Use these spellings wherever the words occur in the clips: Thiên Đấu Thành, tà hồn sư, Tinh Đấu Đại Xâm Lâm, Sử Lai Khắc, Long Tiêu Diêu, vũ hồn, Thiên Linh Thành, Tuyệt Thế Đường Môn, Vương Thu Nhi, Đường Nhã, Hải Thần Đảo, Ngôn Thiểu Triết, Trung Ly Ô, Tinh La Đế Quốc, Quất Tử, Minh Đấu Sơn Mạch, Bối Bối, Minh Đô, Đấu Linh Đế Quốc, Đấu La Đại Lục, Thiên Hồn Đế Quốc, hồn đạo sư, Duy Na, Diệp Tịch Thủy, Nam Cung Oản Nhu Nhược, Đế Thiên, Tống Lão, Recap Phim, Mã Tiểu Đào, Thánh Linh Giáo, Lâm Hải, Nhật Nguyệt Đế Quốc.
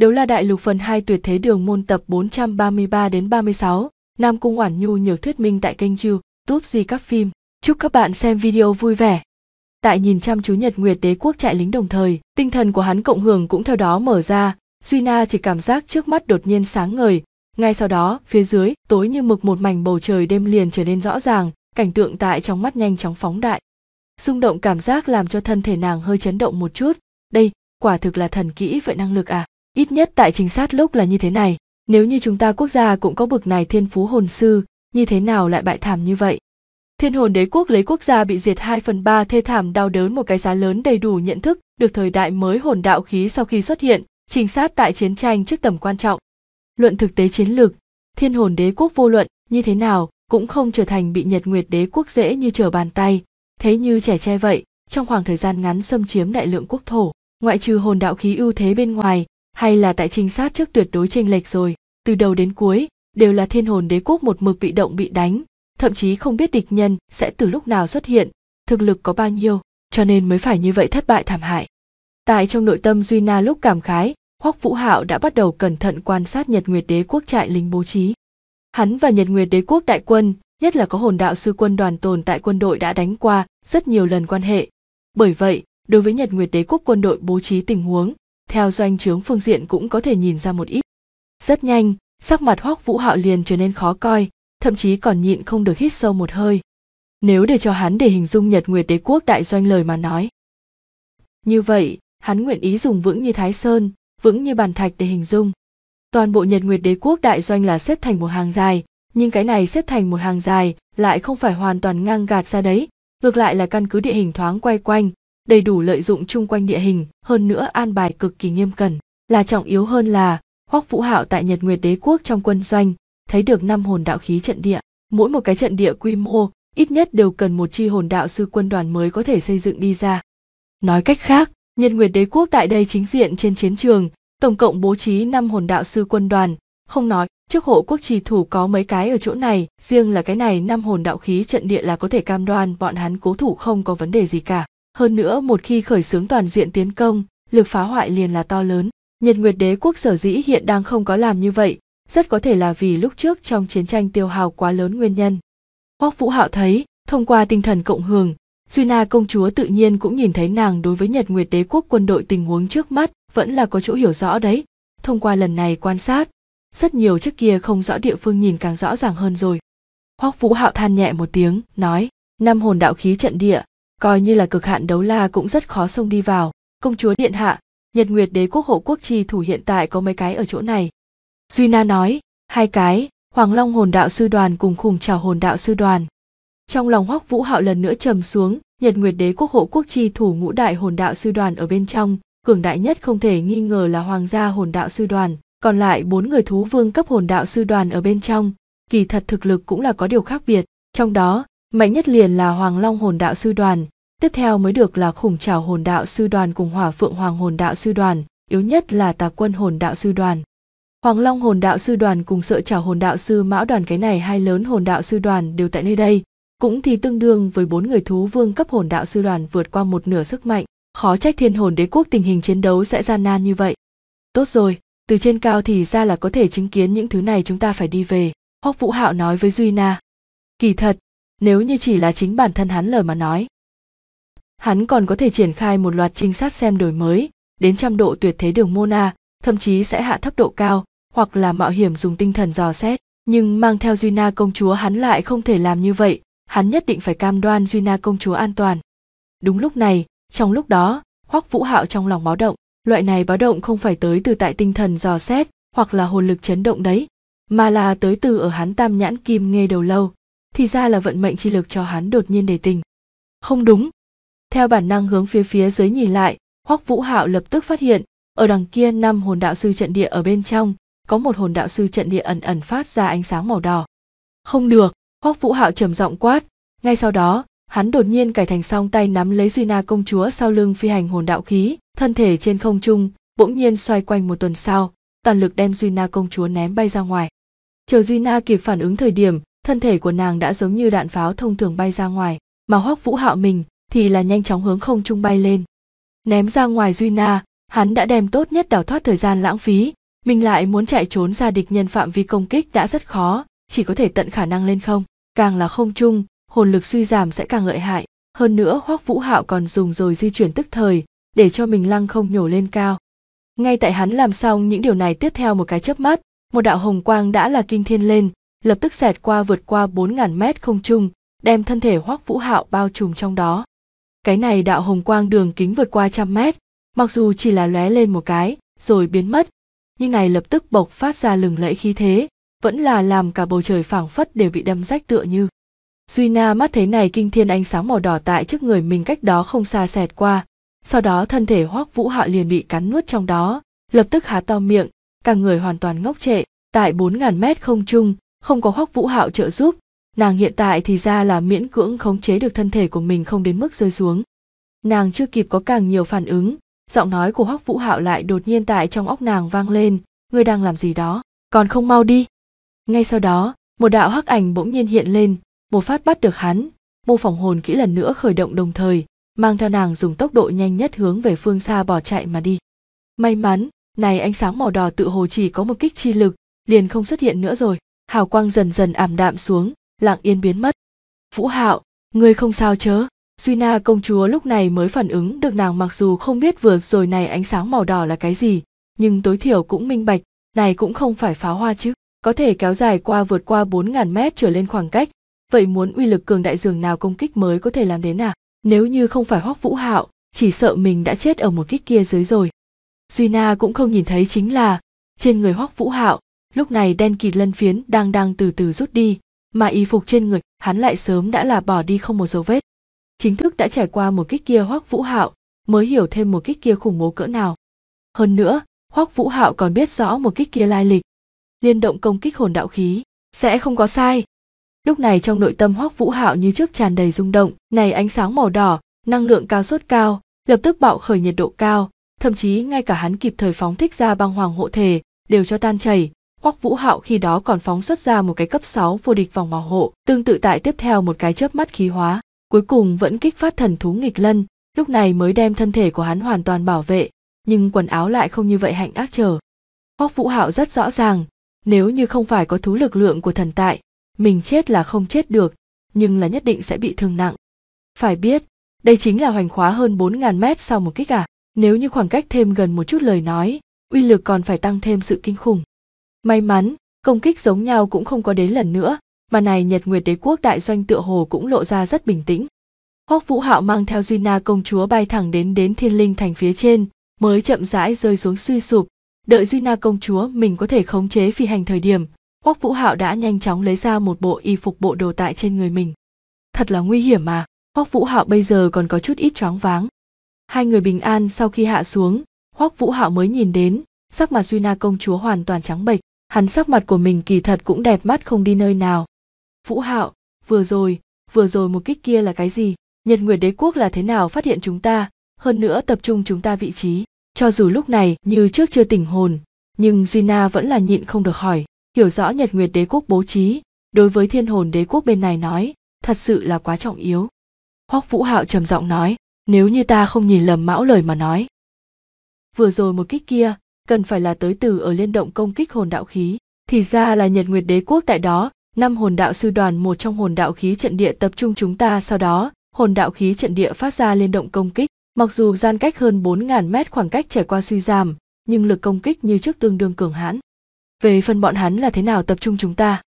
Đấu La Đại Lục phần 2 Tuyệt Thế Đường Môn tập 433-36, Nam Cung Oản Nhu Nhược thuyết minh tại kênh YouTube Recap Phim. Chúc các bạn xem video vui vẻ. Tại nhìn chăm chú Nhật Nguyệt Đế Quốc trại lính đồng thời, tinh thần của hắn cộng hưởng cũng theo đó mở ra, Duy Na chỉ cảm giác trước mắt đột nhiên sáng ngời, ngay sau đó, phía dưới, tối như mực một mảnh bầu trời đêm liền trở nên rõ ràng, cảnh tượng tại trong mắt nhanh chóng phóng đại. Xung động cảm giác làm cho thân thể nàng hơi chấn động một chút, đây, quả thực là thần kỹ vậy năng lực à? Ít nhất tại chính sát lúc là như thế này, nếu như chúng ta quốc gia cũng có bực này thiên phú hồn sư, như thế nào lại bại thảm như vậy? Thiên Hồn Đế Quốc lấy quốc gia bị diệt 2/3 thê thảm đau đớn một cái giá lớn đầy đủ nhận thức được thời đại mới hồn đạo khí sau khi xuất hiện, trinh sát tại chiến tranh trước tầm quan trọng. Luận thực tế chiến lược, Thiên Hồn Đế Quốc vô luận như thế nào cũng không trở thành bị Nhật Nguyệt Đế Quốc dễ như trở bàn tay, thế như trẻ tre vậy, trong khoảng thời gian ngắn xâm chiếm đại lượng quốc thổ, ngoại trừ hồn đạo khí ưu thế bên ngoài, hay là tại trinh sát trước tuyệt đối chênh lệch rồi, từ đầu đến cuối đều là Thiên Hồn Đế Quốc một mực bị động bị đánh. Thậm chí không biết địch nhân sẽ từ lúc nào xuất hiện, thực lực có bao nhiêu, cho nên mới phải như vậy thất bại thảm hại. Tại trong nội tâm Duy Na lúc cảm khái, Hoắc Vũ Hạo đã bắt đầu cẩn thận quan sát Nhật Nguyệt Đế Quốc trại lính bố trí. Hắn và Nhật Nguyệt Đế Quốc đại quân, nhất là có hồn đạo sư quân đoàn tồn tại quân đội đã đánh qua rất nhiều lần quan hệ. Bởi vậy, đối với Nhật Nguyệt Đế Quốc quân đội bố trí tình huống, theo doanh trướng phương diện cũng có thể nhìn ra một ít. Rất nhanh, sắc mặt Hoắc Vũ Hạo liền trở nên khó coi, thậm chí còn nhịn không được hít sâu một hơi. Nếu để cho hắn để hình dung Nhật Nguyệt Đế Quốc đại doanh lời mà nói. Như vậy, hắn nguyện ý dùng vững như Thái Sơn, vững như bàn thạch để hình dung. Toàn bộ Nhật Nguyệt Đế Quốc đại doanh là xếp thành một hàng dài, nhưng cái này xếp thành một hàng dài lại không phải hoàn toàn ngang gạt ra đấy, ngược lại là căn cứ địa hình thoáng quay quanh, đầy đủ lợi dụng chung quanh địa hình, hơn nữa an bài cực kỳ nghiêm cẩn, là trọng yếu hơn là Hoắc Vũ Hạo tại Nhật Nguyệt Đế Quốc trong quân doanh thấy được 5 hồn đạo khí trận địa, mỗi một cái trận địa quy mô ít nhất đều cần một chi hồn đạo sư quân đoàn mới có thể xây dựng đi ra. Nói cách khác, Nhật Nguyệt Đế Quốc tại đây chính diện trên chiến trường, tổng cộng bố trí 5 hồn đạo sư quân đoàn, không nói, trước hộ quốc trì thủ có mấy cái ở chỗ này, riêng là cái này 5 hồn đạo khí trận địa là có thể cam đoan bọn hắn cố thủ không có vấn đề gì cả. Hơn nữa một khi khởi xướng toàn diện tiến công, lực phá hoại liền là to lớn. Nhật Nguyệt Đế Quốc sở dĩ hiện đang không có làm như vậy, rất có thể là vì lúc trước trong chiến tranh tiêu hao quá lớn nguyên nhân. Hoắc Vũ Hạo thấy, thông qua tinh thần cộng hưởng, Duy Na công chúa tự nhiên cũng nhìn thấy nàng đối với Nhật Nguyệt Đế Quốc quân đội tình huống trước mắt vẫn là có chỗ hiểu rõ đấy. Thông qua lần này quan sát, rất nhiều trước kia không rõ địa phương nhìn càng rõ ràng hơn rồi. Hoắc Vũ Hạo than nhẹ một tiếng, nói, 5 hồn đạo khí trận địa, coi như là cực hạn đấu la cũng rất khó xông đi vào. Công chúa điện hạ, Nhật Nguyệt Đế Quốc hộ quốc chi thủ hiện tại có mấy cái ở chỗ này. Duy Na nói, 2 cái, Hoàng Long hồn đạo sư đoàn cùng Khủng Trảo hồn đạo sư đoàn. Trong lòng Hoắc Vũ Hạo lần nữa trầm xuống, Nhật Nguyệt Đế Quốc hộ quốc chi thủ ngũ đại hồn đạo sư đoàn ở bên trong, cường đại nhất không thể nghi ngờ là Hoàng gia hồn đạo sư đoàn, còn lại 4 người thú vương cấp hồn đạo sư đoàn ở bên trong, kỳ thật thực lực cũng là có điều khác biệt, trong đó, mạnh nhất liền là Hoàng Long hồn đạo sư đoàn, tiếp theo mới được là Khủng Trảo hồn đạo sư đoàn cùng Hỏa Phượng Hoàng hồn đạo sư đoàn, yếu nhất là Tà Quân hồn đạo sư đoàn. Hoàng Long hồn đạo sư đoàn cùng Sợ Trảo hồn đạo sư mão đoàn, cái này 2 lớn hồn đạo sư đoàn đều tại nơi đây, cũng thì tương đương với 4 người thú vương cấp hồn đạo sư đoàn vượt qua một nửa sức mạnh, khó trách Thiên Hồn Đế Quốc tình hình chiến đấu sẽ gian nan như vậy. Tốt rồi, từ trên cao thì ra là có thể chứng kiến những thứ này, chúng ta phải đi về, Hoắc Vũ Hạo nói với Duy Na. Kỳ thật, nếu như chỉ là chính bản thân hắn lời mà nói, hắn còn có thể triển khai một loạt trinh sát xem đổi mới, đến trăm độ tuyệt thế đường môn a, thậm chí sẽ hạ thấp độ cao, hoặc là mạo hiểm dùng tinh thần dò xét, nhưng mang theo Duy Na công chúa hắn lại không thể làm như vậy, hắn nhất định phải cam đoan Duy Na công chúa an toàn. Đúng lúc này, trong lúc đó, Hoắc Vũ Hạo trong lòng báo động, loại này báo động không phải tới từ tại tinh thần dò xét, hoặc là hồn lực chấn động đấy, mà là tới từ ở hắn tam nhãn kim nghe đầu lâu, thì ra là vận mệnh chi lực cho hắn đột nhiên để tình. Không đúng. Theo bản năng hướng phía dưới nhìn lại, Hoắc Vũ Hạo lập tức phát hiện, ở đằng kia 5 hồn đạo sư trận địa ở bên trong, có một hồn đạo sư trận địa ẩn ẩn phát ra ánh sáng màu đỏ. Không được, Hoắc Vũ Hạo trầm giọng quát, ngay sau đó, hắn đột nhiên cải thành song tay nắm lấy Duy Na công chúa sau lưng phi hành hồn đạo khí, thân thể trên không trung, bỗng nhiên xoay quanh một tuần sau, toàn lực đem Duy Na công chúa ném bay ra ngoài. Chờ Duy Na kịp phản ứng thời điểm, thân thể của nàng đã giống như đạn pháo thông thường bay ra ngoài, mà Hoắc Vũ Hạo mình thì là nhanh chóng hướng không trung bay lên. Ném ra ngoài Duy Na, hắn đã đem tốt nhất đào thoát thời gian lãng phí, mình lại muốn chạy trốn ra địch nhân phạm vi công kích đã rất khó, chỉ có thể tận khả năng lên không. Càng là không trung, hồn lực suy giảm sẽ càng lợi hại. Hơn nữa Hoắc Vũ Hạo còn dùng rồi di chuyển tức thời để cho mình lăng không nhổ lên cao. Ngay tại hắn làm xong những điều này, tiếp theo một cái chớp mắt, một đạo hồng quang đã là kinh thiên lên, lập tức xẹt qua vượt qua 4000 mét không trung, đem thân thể Hoắc Vũ Hạo bao trùm trong đó. Cái này đạo hồng quang đường kính vượt qua 100 mét, mặc dù chỉ là lóe lên một cái rồi biến mất, nhưng này lập tức bộc phát ra lừng lẫy khí thế, vẫn là làm cả bầu trời phảng phất đều bị đâm rách tựa như. Duy Na mắt thấy này kinh thiên ánh sáng màu đỏ tại trước người mình cách đó không xa xẹt qua, sau đó thân thể Hoắc Vũ Hạo liền bị cắn nuốt trong đó, lập tức há to miệng, cả người hoàn toàn ngốc trệ. Tại 4000 mét không trung, không có Hoắc Vũ Hạo trợ giúp, nàng hiện tại thì ra là miễn cưỡng khống chế được thân thể của mình không đến mức rơi xuống. Nàng chưa kịp có càng nhiều phản ứng, giọng nói của Hoắc Vũ Hạo lại đột nhiên tại trong óc nàng vang lên, ngươi đang làm gì đó, còn không mau đi. Ngay sau đó, một đạo hắc ảnh bỗng nhiên hiện lên, một phát bắt được hắn, mô phỏng hồn kỹ lần nữa khởi động, đồng thời mang theo nàng dùng tốc độ nhanh nhất hướng về phương xa bỏ chạy mà đi. May mắn, này ánh sáng màu đỏ tự hồ chỉ có một kích chi lực, liền không xuất hiện nữa rồi. Hào quang dần dần ảm đạm xuống, lặng yên biến mất. Vũ Hạo, ngươi không sao chớ? Duy Na công chúa lúc này mới phản ứng được, nàng mặc dù không biết vừa rồi này ánh sáng màu đỏ là cái gì, nhưng tối thiểu cũng minh bạch, này cũng không phải pháo hoa chứ, có thể kéo dài qua vượt qua 4000 mét trở lên khoảng cách. Vậy muốn uy lực cường đại dường nào công kích mới có thể làm đến à? Nếu như không phải Hoắc Vũ Hạo, chỉ sợ mình đã chết ở một kích kia dưới rồi. Duy Na cũng không nhìn thấy chính là, trên người Hoắc Vũ Hạo, lúc này đen kịt lân phiến đang từ từ rút đi, mà y phục trên người hắn lại sớm đã là bỏ đi không một dấu vết. Chính thức đã trải qua một kích kia Hoắc Vũ Hạo, mới hiểu thêm một kích kia khủng bố cỡ nào. Hơn nữa, Hoắc Vũ Hạo còn biết rõ một kích kia lai lịch. Liên động công kích hồn đạo khí, sẽ không có sai. Lúc này trong nội tâm Hoắc Vũ Hạo như trước tràn đầy rung động, này ánh sáng màu đỏ, năng lượng cao suất cao, lập tức bạo khởi nhiệt độ cao, thậm chí ngay cả hắn kịp thời phóng thích ra băng hoàng hộ thể đều cho tan chảy. Hoắc Vũ Hạo khi đó còn phóng xuất ra một cái cấp 6 vô địch vòng bảo hộ, tương tự tại tiếp theo một cái chớp mắt khí hóa, cuối cùng vẫn kích phát thần thú nghịch lân, lúc này mới đem thân thể của hắn hoàn toàn bảo vệ, nhưng quần áo lại không như vậy hạnh ác trở. Hoắc Vũ Hạo rất rõ ràng, nếu như không phải có thú lực lượng của thần tại, mình chết là không chết được, nhưng là nhất định sẽ bị thương nặng. Phải biết, đây chính là hoành khóa hơn 4000 mét sau một kích à, nếu như khoảng cách thêm gần một chút lời nói, uy lực còn phải tăng thêm sự kinh khủng. May mắn, công kích giống nhau cũng không có đến lần nữa, mà này Nhật Nguyệt Đế Quốc đại doanh tựa hồ cũng lộ ra rất bình tĩnh. Hoắc Vũ Hạo mang theo Duy Na công chúa bay thẳng đến Thiên Linh Thành phía trên, mới chậm rãi rơi xuống suy sụp, đợi Duy Na công chúa mình có thể khống chế phi hành thời điểm. Hoắc Vũ Hạo đã nhanh chóng lấy ra một bộ y phục bộ đồ tại trên người mình. Thật là nguy hiểm mà, Hoắc Vũ Hạo bây giờ còn có chút ít choáng váng. Hai người bình an sau khi hạ xuống, Hoắc Vũ Hạo mới nhìn đến, sắc mặt Duy Na công chúa hoàn toàn trắng bệch, hắn sắc mặt của mình kỳ thật cũng đẹp mắt không đi nơi nào. Vũ Hạo, vừa rồi một kích kia là cái gì? Nhật Nguyệt Đế Quốc là thế nào phát hiện chúng ta, hơn nữa tập trung chúng ta vị trí? Cho dù lúc này như trước chưa tỉnh hồn, nhưng Duy Na vẫn là nhịn không được hỏi. Hiểu rõ Nhật Nguyệt Đế Quốc bố trí, đối với Thiên Hồn Đế Quốc bên này nói, thật sự là quá trọng yếu. Hoắc Vũ Hạo trầm giọng nói, nếu như ta không nhìn lầm Mão lời mà nói, vừa rồi một kích kia, cần phải là tới từ ở liên động công kích hồn đạo khí, thì ra là Nhật Nguyệt Đế Quốc tại đó, 5 hồn đạo sư đoàn một trong hồn đạo khí trận địa tập trung chúng ta, sau đó, hồn đạo khí trận địa phát ra liên động công kích, mặc dù gian cách hơn 4000 mét khoảng cách trải qua suy giảm, nhưng lực công kích như trước tương đương cường hãn. Về phần bọn hắn là thế nào tập trung chúng ta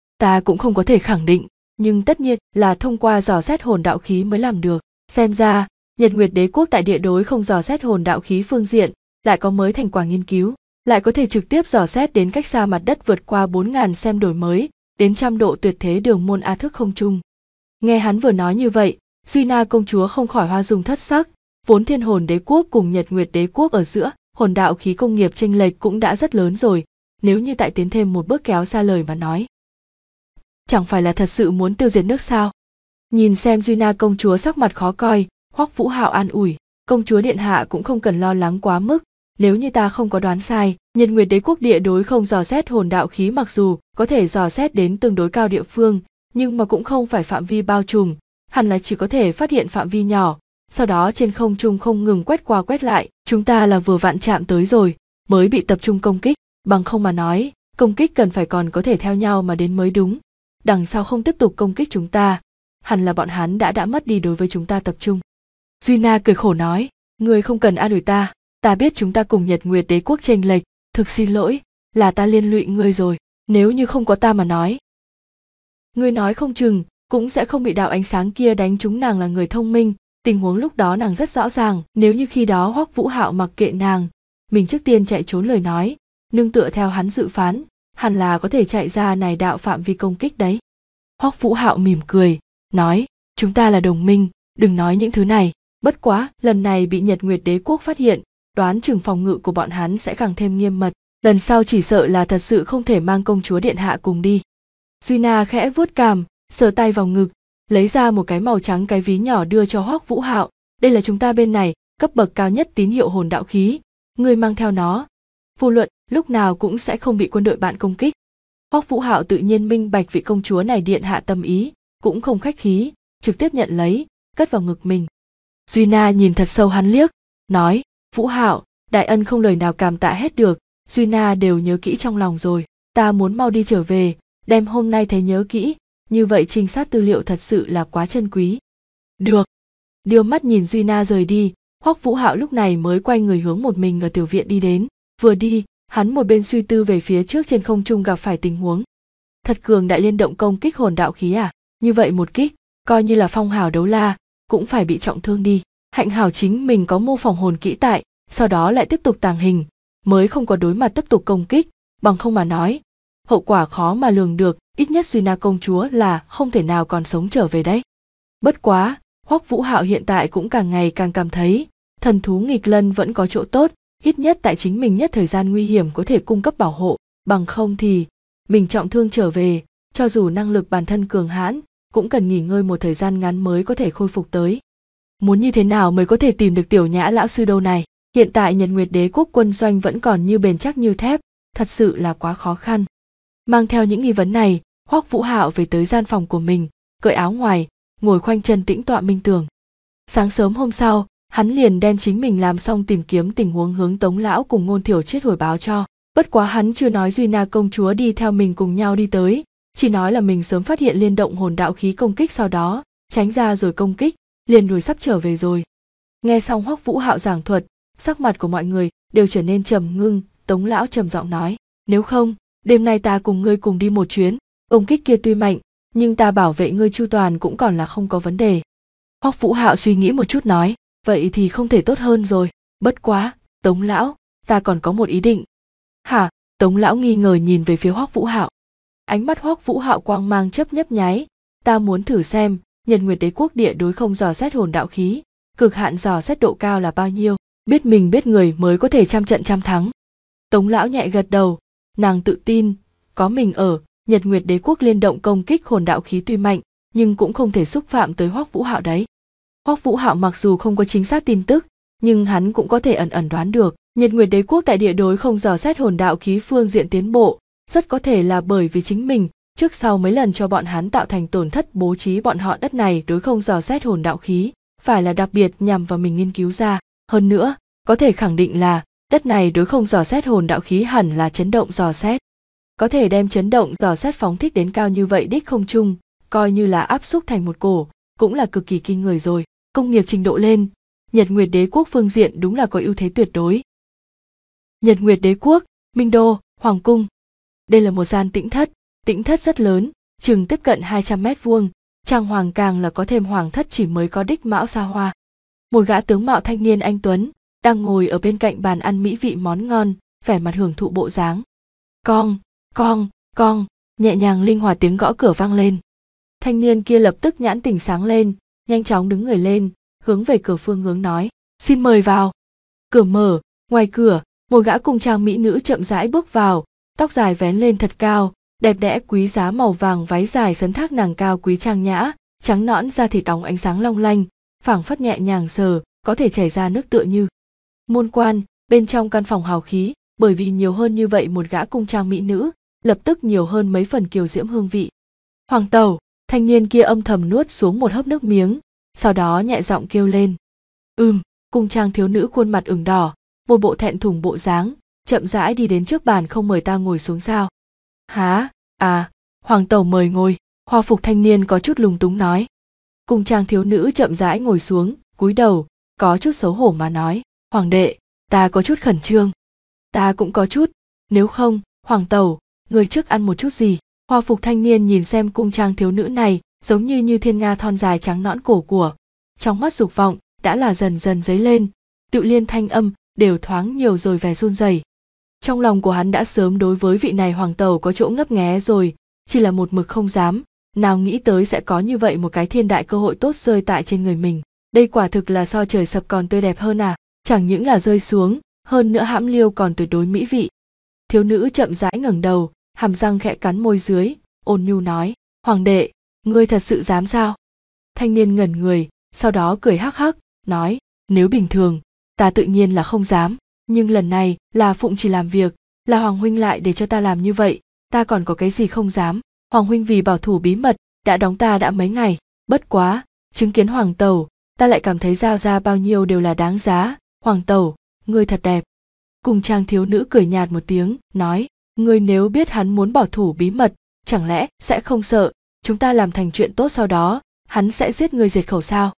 cũng không có thể khẳng định, nhưng tất nhiên là thông qua dò xét hồn đạo khí mới làm được. Xem ra, Nhật Nguyệt Đế Quốc tại địa đối không dò xét hồn đạo khí phương diện, lại có mới thành quả nghiên cứu, lại có thể trực tiếp dò xét đến cách xa mặt đất vượt qua 4000 xem đổi mới, đến 100 độ tuyệt thế đường môn A thức không trung. Nghe hắn vừa nói như vậy, Duy Na công chúa không khỏi hoa dung thất sắc, vốn Thiên Hồn Đế Quốc cùng Nhật Nguyệt Đế Quốc ở giữa, hồn đạo khí công nghiệp chênh lệch cũng đã rất lớn rồi. Nếu như tại tiến thêm một bước kéo xa lời mà nói, chẳng phải là thật sự muốn tiêu diệt nước sao? Nhìn xem Duy Na công chúa sắc mặt khó coi, Hoắc Vũ Hạo an ủi, công chúa điện hạ cũng không cần lo lắng quá mức. Nếu như ta không có đoán sai, Nhật Nguyệt Đế Quốc địa đối không dò xét hồn đạo khí mặc dù có thể dò xét đến tương đối cao địa phương, nhưng mà cũng không phải phạm vi bao trùm, hẳn là chỉ có thể phát hiện phạm vi nhỏ, sau đó trên không trung không ngừng quét qua quét lại. Chúng ta là vừa vặn chạm tới rồi mới bị tập trung công kích, bằng không mà nói công kích cần phải còn có thể theo nhau mà đến mới đúng. Đằng sau không tiếp tục công kích chúng ta, hẳn là bọn hắn đã mất đi đối với chúng ta tập trung. Duy Na cười khổ nói, ngươi không cần an ủi ta, ta biết chúng ta cùng Nhật Nguyệt Đế Quốc chênh lệch, thực xin lỗi, là ta liên lụy ngươi rồi, nếu như không có ta mà nói, ngươi nói không chừng cũng sẽ không bị đạo ánh sáng kia đánh trúng. Nàng là người thông minh, tình huống lúc đó nàng rất rõ ràng, nếu như khi đó Hoắc Vũ Hạo mặc kệ nàng, mình trước tiên chạy trốn lời nói, nương tựa theo hắn dự phán, hẳn là có thể chạy ra này đạo phạm vi công kích đấy. Hoắc Vũ Hạo mỉm cười, nói, chúng ta là đồng minh, đừng nói những thứ này, bất quá, lần này bị Nhật Nguyệt Đế Quốc phát hiện, đoán chừng phòng ngự của bọn hắn sẽ càng thêm nghiêm mật, lần sau chỉ sợ là thật sự không thể mang công chúa điện hạ cùng đi. Duy Na khẽ vuốt cằm, sờ tay vào ngực, lấy ra một cái màu trắng cái ví nhỏ đưa cho Hoắc Vũ Hạo, đây là chúng ta bên này, cấp bậc cao nhất tín hiệu hồn đạo khí, ngươi mang theo nó, vô luận lúc nào cũng sẽ không bị quân đội bạn công kích. Hoắc Vũ Hạo tự nhiên minh bạch vị công chúa này điện hạ tâm ý, cũng không khách khí, trực tiếp nhận lấy, cất vào ngực mình. Duy Na nhìn thật sâu hắn liếc, nói, Vũ Hạo, đại ân không lời nào cảm tạ hết được, Duy Na đều nhớ kỹ trong lòng rồi, ta muốn mau đi trở về, đem hôm nay thấy nhớ kỹ, như vậy trinh sát tư liệu thật sự là quá chân quý. Được. Đưa mắt nhìn Duy Na rời đi, Hoắc Vũ Hạo lúc này mới quay người hướng một mình ở tiểu viện đi đến, vừa đi, hắn một bên suy tư về phía trước trên không trung gặp phải tình huống. Thật cường đại liên động công kích hồn đạo khí à, như vậy một kích, coi như là Phong Hào đấu la, cũng phải bị trọng thương đi. Hạnh hảo chính mình có mô phỏng hồn kỹ tại, sau đó lại tiếp tục tàng hình, mới không có đối mặt tiếp tục công kích, bằng không mà nói, hậu quả khó mà lường được, ít nhất Duy Na công chúa là không thể nào còn sống trở về đấy. Bất quá, Hoắc Vũ Hạo hiện tại cũng càng ngày càng cảm thấy, thần thú nghịch lân vẫn có chỗ tốt, ít nhất tại chính mình nhất thời gian nguy hiểm có thể cung cấp bảo hộ, bằng không thì mình trọng thương trở về, cho dù năng lực bản thân cường hãn, cũng cần nghỉ ngơi một thời gian ngắn mới có thể khôi phục tới. Muốn như thế nào mới có thể tìm được tiểu Nhã lão sư đâu này? Hiện tại Nhật Nguyệt Đế Quốc quân doanh vẫn còn như bền chắc như thép, thật sự là quá khó khăn. Mang theo những nghi vấn này, Hoắc Vũ Hạo về tới gian phòng của mình, cởi áo ngoài, ngồi khoanh chân tĩnh tọa minh tưởng. Sáng sớm hôm sau, hắn liền đem chính mình làm xong tìm kiếm tình huống hướng Tống Lão cùng Ngôn Thiểu Triết hồi báo cho. Bất quá hắn chưa nói Duy Na công chúa đi theo mình cùng nhau đi tới, chỉ nói là mình sớm phát hiện liên động hồn đạo khí công kích, sau đó tránh ra rồi công kích, liền đuổi sắp trở về rồi. Nghe xong Hoắc Vũ Hạo giảng thuật, sắc mặt của mọi người đều trở nên trầm ngưng. Tống Lão trầm giọng nói, nếu không, đêm nay ta cùng ngươi cùng đi một chuyến, công kích kia tuy mạnh, nhưng ta bảo vệ ngươi chu toàn cũng còn là không có vấn đề. Hoắc Vũ Hạo suy nghĩ một chút nói, vậy thì không thể tốt hơn rồi, bất quá, Tống Lão, ta còn có một ý định. Hả? Tống Lão nghi ngờ nhìn về phía Hoắc Vũ Hạo. Ánh mắt Hoắc Vũ Hạo quang mang chớp nhấp nháy, ta muốn thử xem, Nhật Nguyệt Đế Quốc địa đối không dò xét hồn đạo khí, cực hạn dò xét độ cao là bao nhiêu, biết mình biết người mới có thể trăm trận trăm thắng. Tống Lão nhẹ gật đầu, nàng tự tin, có mình ở, Nhật Nguyệt Đế Quốc liên động công kích hồn đạo khí tuy mạnh, nhưng cũng không thể xúc phạm tới Hoắc Vũ Hạo đấy. Hoắc Vũ Hạo mặc dù không có chính xác tin tức, nhưng hắn cũng có thể ẩn ẩn đoán được, Nhật Nguyệt Đế Quốc tại địa đối không dò xét hồn đạo khí phương diện tiến bộ, rất có thể là bởi vì chính mình trước sau mấy lần cho bọn hắn tạo thành tổn thất, bố trí bọn họ đất này đối không dò xét hồn đạo khí, phải là đặc biệt nhằm vào mình nghiên cứu ra. Hơn nữa, có thể khẳng định là đất này đối không dò xét hồn đạo khí hẳn là chấn động dò xét. Có thể đem chấn động dò xét phóng thích đến cao như vậy đích không trung, coi như là áp xúc thành một cổ, cũng là cực kỳ kinh người rồi. Công nghiệp trình độ lên, Nhật Nguyệt Đế Quốc phương diện đúng là có ưu thế tuyệt đối. Nhật Nguyệt Đế Quốc, Minh Đô, Hoàng Cung. Đây là một gian tĩnh thất rất lớn, chừng tiếp cận 200 mét vuông, trang hoàng càng là có thêm hoàng thất chỉ mới có đích mão xa hoa. Một gã tướng mạo thanh niên anh tuấn đang ngồi ở bên cạnh bàn ăn mỹ vị món ngon, vẻ mặt hưởng thụ bộ dáng. Cong, cong, cong, nhẹ nhàng linh hoạt tiếng gõ cửa vang lên. Thanh niên kia lập tức nhãn tỉnh sáng lên, nhanh chóng đứng người lên, hướng về cửa phương hướng nói, xin mời vào. Cửa mở, ngoài cửa, một gã cung trang mỹ nữ chậm rãi bước vào, tóc dài vén lên thật cao, đẹp đẽ quý giá màu vàng váy dài sấn thác nàng cao quý trang nhã, trắng nõn da thịt óng ánh sáng long lanh, phảng phất nhẹ nhàng sờ, có thể chảy ra nước tựa như. Môn quan, bên trong căn phòng hào khí, bởi vì nhiều hơn như vậy một gã cung trang mỹ nữ, lập tức nhiều hơn mấy phần kiều diễm hương vị. Hoàng tẩu, thanh niên kia âm thầm nuốt xuống một hớp nước miếng, sau đó nhẹ giọng kêu lên, Cung trang thiếu nữ khuôn mặt ửng đỏ, một bộ thẹn thùng bộ dáng, chậm rãi đi đến trước bàn. Không mời ta ngồi xuống sao? Hả? À, Hoàng Tẩu mời ngồi. Hoa phục thanh niên có chút lúng túng nói. Cung trang thiếu nữ chậm rãi ngồi xuống, cúi đầu, có chút xấu hổ mà nói. Hoàng đệ, ta có chút khẩn trương. Ta cũng có chút, nếu không, Hoàng Tẩu, người trước ăn một chút gì. Hoa phục thanh niên nhìn xem cung trang thiếu nữ này, giống như thiên nga thon dài trắng nõn cổ của. Trong mắt dục vọng, đã là dần dần dấy lên, tự liên thanh âm, đều thoáng nhiều rồi vẻ run rẩy. Trong lòng của hắn đã sớm đối với vị này Hoàng Tẩu có chỗ ngấp nghé rồi, chỉ là một mực không dám, nào nghĩ tới sẽ có như vậy một cái thiên đại cơ hội tốt rơi tại trên người mình. Đây quả thực là so trời sập còn tươi đẹp hơn à, chẳng những là rơi xuống, hơn nữa hãm liêu còn tuyệt đối mỹ vị. Thiếu nữ chậm rãi ngẩng đầu, hàm răng khẽ cắn môi dưới, ôn nhu nói, Hoàng đệ, ngươi thật sự dám sao? Thanh niên ngẩn người, sau đó cười hắc hắc, nói, nếu bình thường, ta tự nhiên là không dám, nhưng lần này là phụng chỉ làm việc, là Hoàng huynh lại để cho ta làm như vậy, ta còn có cái gì không dám. Hoàng huynh vì bảo thủ bí mật, đã đóng ta đã mấy ngày, bất quá, chứng kiến Hoàng Tẩu, ta lại cảm thấy giao ra bao nhiêu đều là đáng giá. Hoàng Tẩu, ngươi thật đẹp. Cùng trang thiếu nữ cười nhạt một tiếng, nói, ngươi nếu biết hắn muốn bảo thủ bí mật, chẳng lẽ sẽ không sợ, chúng ta làm thành chuyện tốt sau đó, hắn sẽ giết ngươi diệt khẩu sao?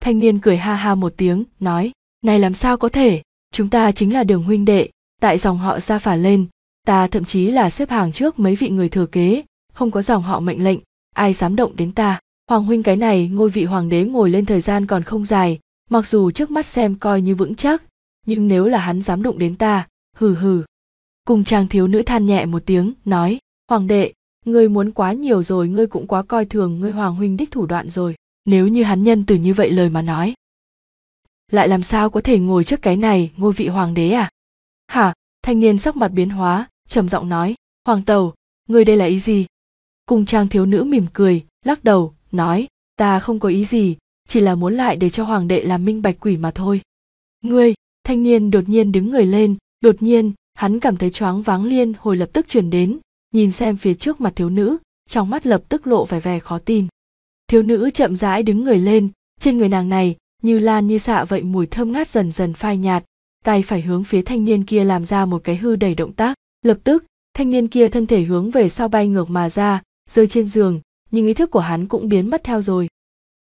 Thanh niên cười ha ha một tiếng, nói, này làm sao có thể, chúng ta chính là đường huynh đệ, tại dòng họ ra phả lên, ta thậm chí là xếp hàng trước mấy vị người thừa kế, không có dòng họ mệnh lệnh, ai dám động đến ta. Hoàng huynh cái này ngôi vị hoàng đế ngồi lên thời gian còn không dài, mặc dù trước mắt xem coi như vững chắc, nhưng nếu là hắn dám đụng đến ta, hừ hừ. Cùng chàng thiếu nữ than nhẹ một tiếng, nói, Hoàng đệ, ngươi muốn quá nhiều rồi, ngươi cũng quá coi thường ngươi Hoàng huynh đích thủ đoạn rồi. Nếu như hắn nhân từ như vậy lời mà nói, lại làm sao có thể ngồi trước cái này ngôi vị hoàng đế à? Hả? Thanh niên sắc mặt biến hóa, trầm giọng nói, Hoàng Tẩu, ngươi đây là ý gì? Cung trang thiếu nữ mỉm cười, lắc đầu, nói, ta không có ý gì, chỉ là muốn lại để cho Hoàng đệ làm minh bạch quỷ mà thôi. Ngươi! Thanh niên đột nhiên đứng người lên, đột nhiên, hắn cảm thấy choáng váng liên hồi lập tức chuyển đến, nhìn xem phía trước mặt thiếu nữ, trong mắt lập tức lộ vẻ khó tin. Thiếu nữ chậm rãi đứng người lên, trên người nàng này, như lan như xạ vậy mùi thơm ngát dần dần phai nhạt, tay phải hướng phía thanh niên kia làm ra một cái hư đẩy động tác, lập tức, thanh niên kia thân thể hướng về sau bay ngược mà ra, rơi trên giường, nhưng ý thức của hắn cũng biến mất theo rồi.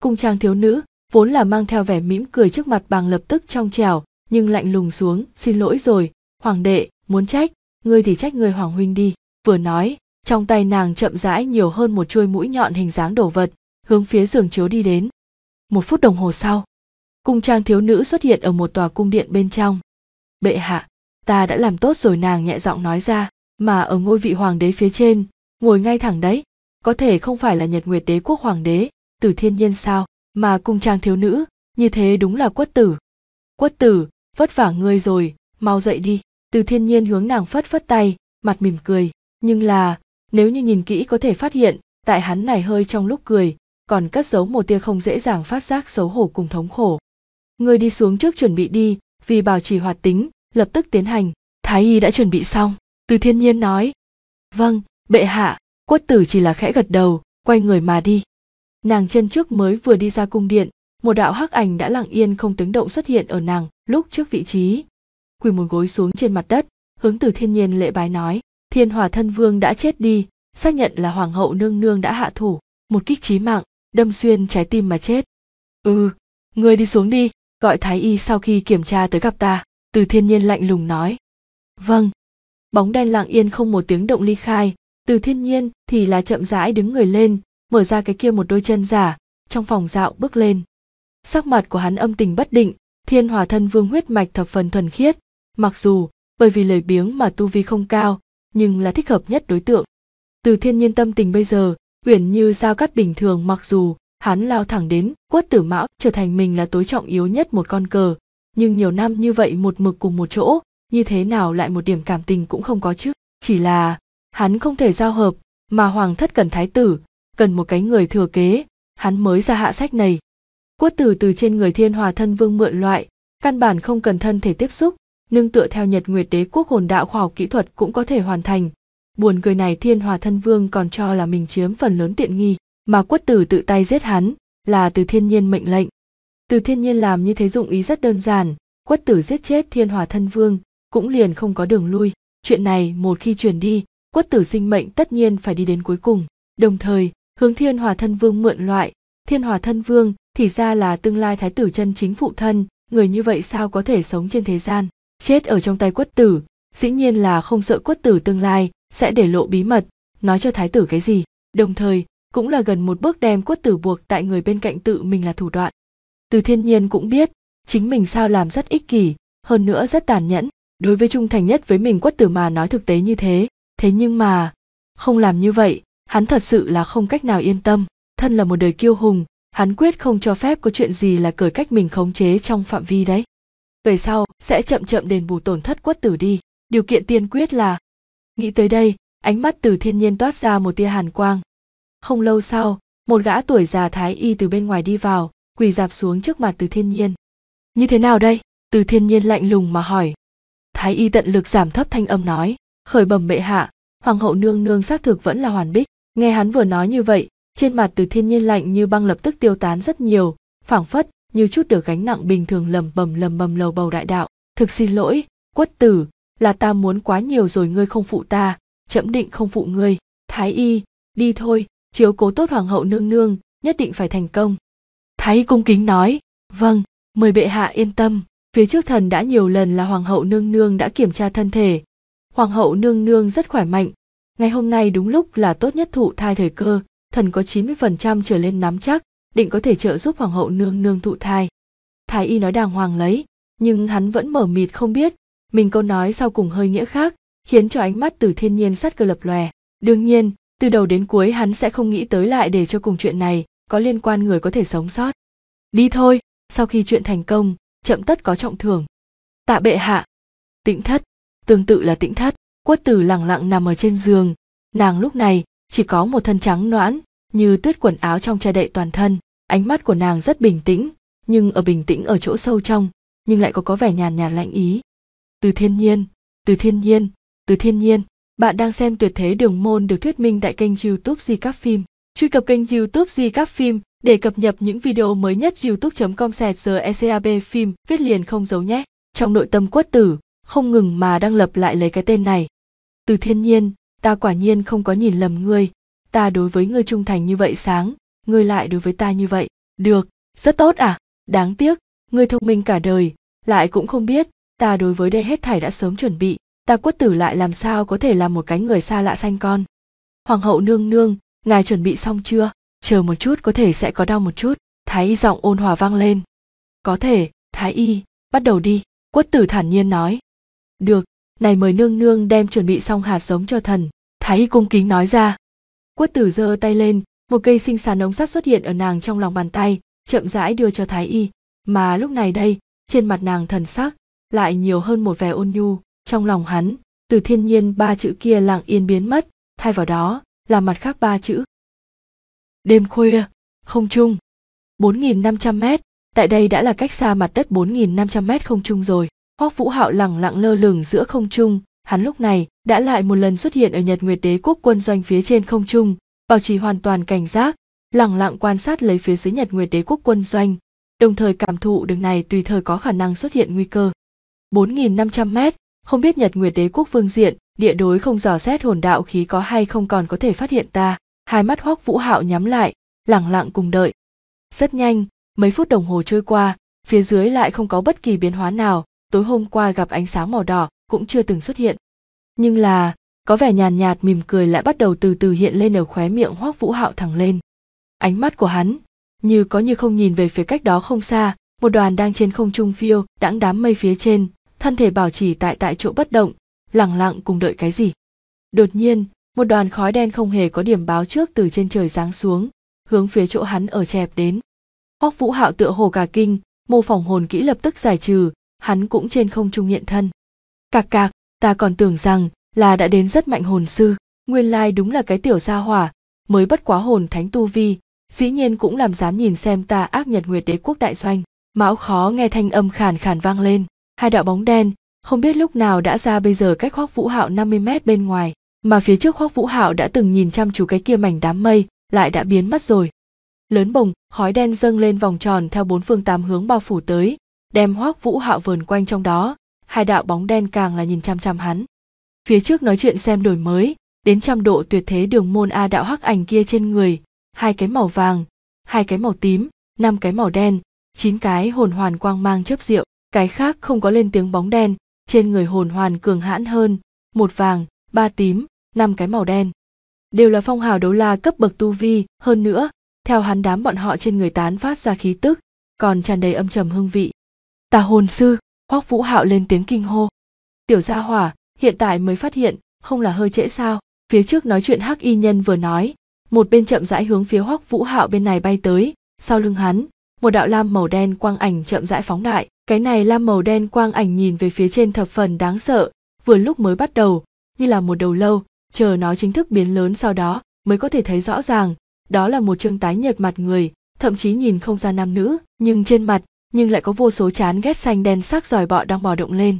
Cung trang thiếu nữ, vốn là mang theo vẻ mỉm cười trước mặt bằng lập tức trong trẻo, nhưng lạnh lùng xuống, xin lỗi rồi, Hoàng đệ, muốn trách, ngươi thì trách ngươi Hoàng huynh đi. Vừa nói, trong tay nàng chậm rãi nhiều hơn một chuôi mũi nhọn hình dáng đồ vật, hướng phía giường chiếu đi đến. Một phút đồng hồ sau, cung trang thiếu nữ xuất hiện ở một tòa cung điện bên trong. Bệ hạ, ta đã làm tốt rồi, nàng nhẹ giọng nói ra, mà ở ngôi vị hoàng đế phía trên, ngồi ngay thẳng đấy, có thể không phải là Nhật Nguyệt Đế Quốc hoàng đế, Từ Thiên Nhiên sao, mà cung trang thiếu nữ, như thế đúng là Quất Tử. Quất Tử, vất vả ngươi rồi, mau dậy đi. Từ Thiên Nhiên hướng nàng phất phất tay, mặt mỉm cười, nhưng là, nếu như nhìn kỹ có thể phát hiện, tại hắn này hơi trong lúc cười, còn cất giấu một tia không dễ dàng phát giác xấu hổ cùng thống khổ. Ngươi đi xuống trước chuẩn bị đi, vì bảo trì hoạt tính, lập tức tiến hành. Thái y đã chuẩn bị xong, Từ Thiên Nhiên nói. Vâng, bệ hạ. Quất Tử chỉ là khẽ gật đầu, quay người mà đi. Nàng chân trước mới vừa đi ra cung điện, một đạo hắc ảnh đã lặng yên không tiếng động xuất hiện ở nàng lúc trước vị trí. Quỳ một gối xuống trên mặt đất, hướng Từ Thiên Nhiên lễ bái nói, Thiên Hỏa Thân Vương đã chết đi, xác nhận là Hoàng hậu nương nương đã hạ thủ, một kích chí mạng, đâm xuyên trái tim mà chết. Ngươi đi xuống đi, gọi thái y sau khi kiểm tra tới gặp ta, Từ Thiên Nhiên lạnh lùng nói. Vâng. Bóng đen lặng yên không một tiếng động ly khai, Từ Thiên Nhiên thì là chậm rãi đứng người lên, mở ra cái kia một đôi chân giả, trong phòng dạo bước lên. Sắc mặt của hắn âm tình bất định, Thiên Hỏa Thân Vương huyết mạch thập phần thuần khiết, mặc dù bởi vì lời biếng mà tu vi không cao, nhưng là thích hợp nhất đối tượng. Từ Thiên Nhiên tâm tình bây giờ uyển như dao cắt bình thường, mặc dù hắn lao thẳng đến Quất Tử Mão trở thành mình là tối trọng yếu nhất một con cờ, nhưng nhiều năm như vậy một mực cùng một chỗ, như thế nào lại một điểm cảm tình cũng không có chứ. Chỉ là hắn không thể giao hợp, mà hoàng thất cần thái tử, cần một cái người thừa kế, hắn mới ra hạ sách này. Quất Tử từ trên người Thiên Hỏa Thân Vương mượn loại, căn bản không cần thân thể tiếp xúc, nương tựa theo Nhật Nguyệt Đế Quốc hồn đạo khoa học kỹ thuật cũng có thể hoàn thành. Buồn cười này Thiên Hỏa Thân Vương còn cho là mình chiếm phần lớn tiện nghi, mà Quất Tử tự tay giết hắn là Từ Thiên Nhiên mệnh lệnh. Từ Thiên Nhiên làm như thế dụng ý rất đơn giản, Quất Tử giết chết Thiên Hỏa Thân Vương, cũng liền không có đường lui. Chuyện này một khi truyền đi, Quất Tử sinh mệnh tất nhiên phải đi đến cuối cùng. Đồng thời, hướng Thiên Hỏa Thân Vương mượn loại, Thiên Hỏa Thân Vương thì ra là tương lai thái tử chân chính phụ thân, người như vậy sao có thể sống trên thế gian. Chết ở trong tay Quất Tử, dĩ nhiên là không sợ Quất Tử tương lai sẽ để lộ bí mật, nói cho thái tử cái gì. Đồng thời, cũng là gần một bước đem Quất Tử buộc tại người bên cạnh tự mình là thủ đoạn. Từ Thiên Nhiên cũng biết, chính mình sao làm rất ích kỷ, hơn nữa rất tàn nhẫn. Đối với trung thành nhất với mình Quất Tử mà nói thực tế như thế, thế nhưng mà, không làm như vậy, hắn thật sự là không cách nào yên tâm. Thân là một đời kiêu hùng, hắn quyết không cho phép có chuyện gì là cởi cách mình khống chế trong phạm vi đấy. Về sau, sẽ chậm chậm đền bù tổn thất Quất Tử đi, điều kiện tiên quyết là... Nghĩ tới đây, ánh mắt Từ Thiên Nhiên toát ra một tia hàn quang. Không lâu sau, một gã tuổi già thái y từ bên ngoài đi vào, quỳ rạp xuống trước mặt Từ Thiên Nhiên. Như thế nào đây? Từ Thiên Nhiên lạnh lùng mà hỏi. Thái y tận lực giảm thấp thanh âm nói, khởi bẩm bệ hạ, hoàng hậu nương nương xác thực vẫn là hoàn bích. Nghe hắn vừa nói như vậy, trên mặt Từ Thiên Nhiên lạnh như băng lập tức tiêu tán rất nhiều, phảng phất như chút được gánh nặng bình thường, lầm bầm lầu bầu đại đạo. Thực xin lỗi, Quất Tử, là ta muốn quá nhiều rồi, ngươi không phụ ta, trẫm định không phụ ngươi. Thái y, đi thôi, chiếu cố tốt hoàng hậu nương nương, nhất định phải thành công. Thái y cung kính nói, vâng, mời bệ hạ yên tâm. Phía trước thần đã nhiều lần là hoàng hậu nương nương đã kiểm tra thân thể. Hoàng hậu nương nương rất khỏe mạnh, ngày hôm nay đúng lúc là tốt nhất thụ thai thời cơ, thần có 90% trở lên nắm chắc, định có thể trợ giúp hoàng hậu nương nương thụ thai. Thái y nói đàng hoàng lấy, nhưng hắn vẫn mờ mịt không biết, mình câu nói sau cùng hơi nghĩa khác, khiến cho ánh mắt Từ Thiên Nhiên sát cơ lập lòe. Đương nhiên, từ đầu đến cuối hắn sẽ không nghĩ tới lại để cho cùng chuyện này có liên quan người có thể sống sót. Đi thôi, sau khi chuyện thành công, trẫm tất có trọng thưởng. Tạ bệ hạ. Tĩnh thất, tương tự là tĩnh thất, Quất Tử lặng lặng nằm ở trên giường, nàng lúc này chỉ có một thân trắng noãn, như tuyết quần áo trong che đậy toàn thân, ánh mắt của nàng rất bình tĩnh, nhưng ở bình tĩnh ở chỗ sâu trong, nhưng lại có vẻ nhàn nhạt lạnh ý. Từ Thiên Nhiên, Từ Thiên Nhiên, Từ Thiên Nhiên, bạn đang xem Tuyệt Thế Đường Môn được thuyết minh tại kênh YouTube Recap Phim. Truy cập kênh YouTube Recap Phim để cập nhật những video mới nhất. youtube.com/recapphim viết liền không giấu nhé. Trong nội tâm Quất Tử không ngừng mà đang lặp lại lấy cái tên này. Từ Thiên Nhiên, ta quả nhiên không có nhìn lầm ngươi, ta đối với ngươi trung thành như vậy sáng, ngươi lại đối với ta như vậy. Được, rất tốt à? Đáng tiếc, ngươi thông minh cả đời, lại cũng không biết, ta đối với đây hết thảy đã sớm chuẩn bị, ta Quất Tử lại làm sao có thể là một cái người xa lạ sanh con. Hoàng hậu nương nương, ngài chuẩn bị xong chưa? Chờ một chút có thể sẽ có đau một chút. Thái y giọng ôn hòa vang lên. Có thể, thái y, bắt đầu đi, Quất Tử thản nhiên nói. Được, này mời nương nương đem chuẩn bị xong hạt giống cho thần, thái y cung kính nói ra. Quất Tử giơ tay lên, một cây xinh xắn ống sắt xuất hiện ở nàng trong lòng bàn tay, chậm rãi đưa cho thái y, mà lúc này đây, trên mặt nàng thần sắc lại nhiều hơn một vẻ ôn nhu. Trong lòng hắn, Từ Thiên Nhiên ba chữ kia lặng yên biến mất, thay vào đó là mặt khác ba chữ. Đêm khuya, không trung, 4.500 mét, tại đây đã là cách xa mặt đất 4.500 mét không trung rồi. Hoắc Vũ Hạo lẳng lặng lơ lửng giữa không trung, hắn lúc này đã lại một lần xuất hiện ở Nhật Nguyệt Đế Quốc quân doanh phía trên không trung, bảo trì hoàn toàn cảnh giác, lẳng lặng quan sát lấy phía dưới Nhật Nguyệt Đế Quốc quân doanh, đồng thời cảm thụ đường này tùy thời có khả năng xuất hiện nguy cơ. 4.500 mét, không biết Nhật Nguyệt Đế Quốc phương diện, địa đối không dò xét hồn đạo khí có hay không còn có thể phát hiện ta. Hai mắt Hoắc Vũ Hạo nhắm lại, lẳng lặng cùng đợi. Rất nhanh, mấy phút đồng hồ trôi qua, phía dưới lại không có bất kỳ biến hóa nào. Tối hôm qua gặp ánh sáng màu đỏ cũng chưa từng xuất hiện. Nhưng là, có vẻ nhàn nhạt mỉm cười lại bắt đầu từ từ hiện lên ở khóe miệng Hoắc Vũ Hạo thẳng lên. Ánh mắt của hắn, như có như không nhìn về phía cách đó không xa, một đoàn đang trên không trung phiêu, đãng đám mây phía trên, thân thể bảo trì tại chỗ bất động, lẳng lặng cùng đợi cái gì. Đột nhiên, một đoàn khói đen không hề có điểm báo trước từ trên trời giáng xuống, hướng phía chỗ hắn ở chẹp đến. Hoắc Vũ Hạo tựa hồ cả kinh, mô phỏng hồn kỹ lập tức giải trừ, hắn cũng trên không trung hiện thân. Cạc cạc, ta còn tưởng rằng là đã đến rất mạnh hồn sư, nguyên lai đúng là cái tiểu gia hỏa, mới bất quá hồn thánh tu vi, dĩ nhiên cũng làm dám nhìn xem ta ác Nhật Nguyệt Đế Quốc đại doanh. Mão khó nghe thanh âm khàn khàn vang lên, hai đạo bóng đen, không biết lúc nào đã ra bây giờ cách Hoắc Vũ Hạo 50 mét bên ngoài. Mà phía trước Hoắc Vũ Hạo đã từng nhìn chăm chú cái kia mảnh đám mây, lại đã biến mất rồi. lớn bồng, khói đen dâng lên vòng tròn theo bốn phương tám hướng bao phủ tới, đem Hoắc Vũ Hạo vờn quanh trong đó, hai đạo bóng đen càng là nhìn chăm chăm hắn. Phía trước nói chuyện xem đổi mới, đến trăm độ tuyệt thế đường môn a đạo hắc ảnh kia trên người, hai cái màu vàng, hai cái màu tím, năm cái màu đen, chín cái hồn hoàn quang mang chớp rượu, cái khác không có lên tiếng bóng đen, trên người hồn hoàn cường hãn hơn, một vàng, ba tím, năm cái màu đen. Đều là phong hào đấu la cấp bậc tu vi, hơn nữa, theo hắn đám bọn họ trên người tán phát ra khí tức, còn tràn đầy âm trầm hương vị. Tà hồn sư, Hoắc Vũ Hạo lên tiếng kinh hô. Tiểu gia hỏa, hiện tại mới phát hiện, không là hơi trễ sao? Phía trước nói chuyện hắc y nhân vừa nói, một bên chậm rãi hướng phía Hoắc Vũ Hạo bên này bay tới, sau lưng hắn, một đạo lam màu đen quang ảnh chậm rãi phóng đại, cái này lam màu đen quang ảnh nhìn về phía trên thập phần đáng sợ, vừa lúc mới bắt đầu, như là một đầu lâu, chờ nó chính thức biến lớn sau đó mới có thể thấy rõ ràng, đó là một trương tái nhợt mặt người, thậm chí nhìn không ra nam nữ, nhưng trên mặt nhưng lại có vô số chán ghét xanh đen sắc giòi bọ đang bò động lên.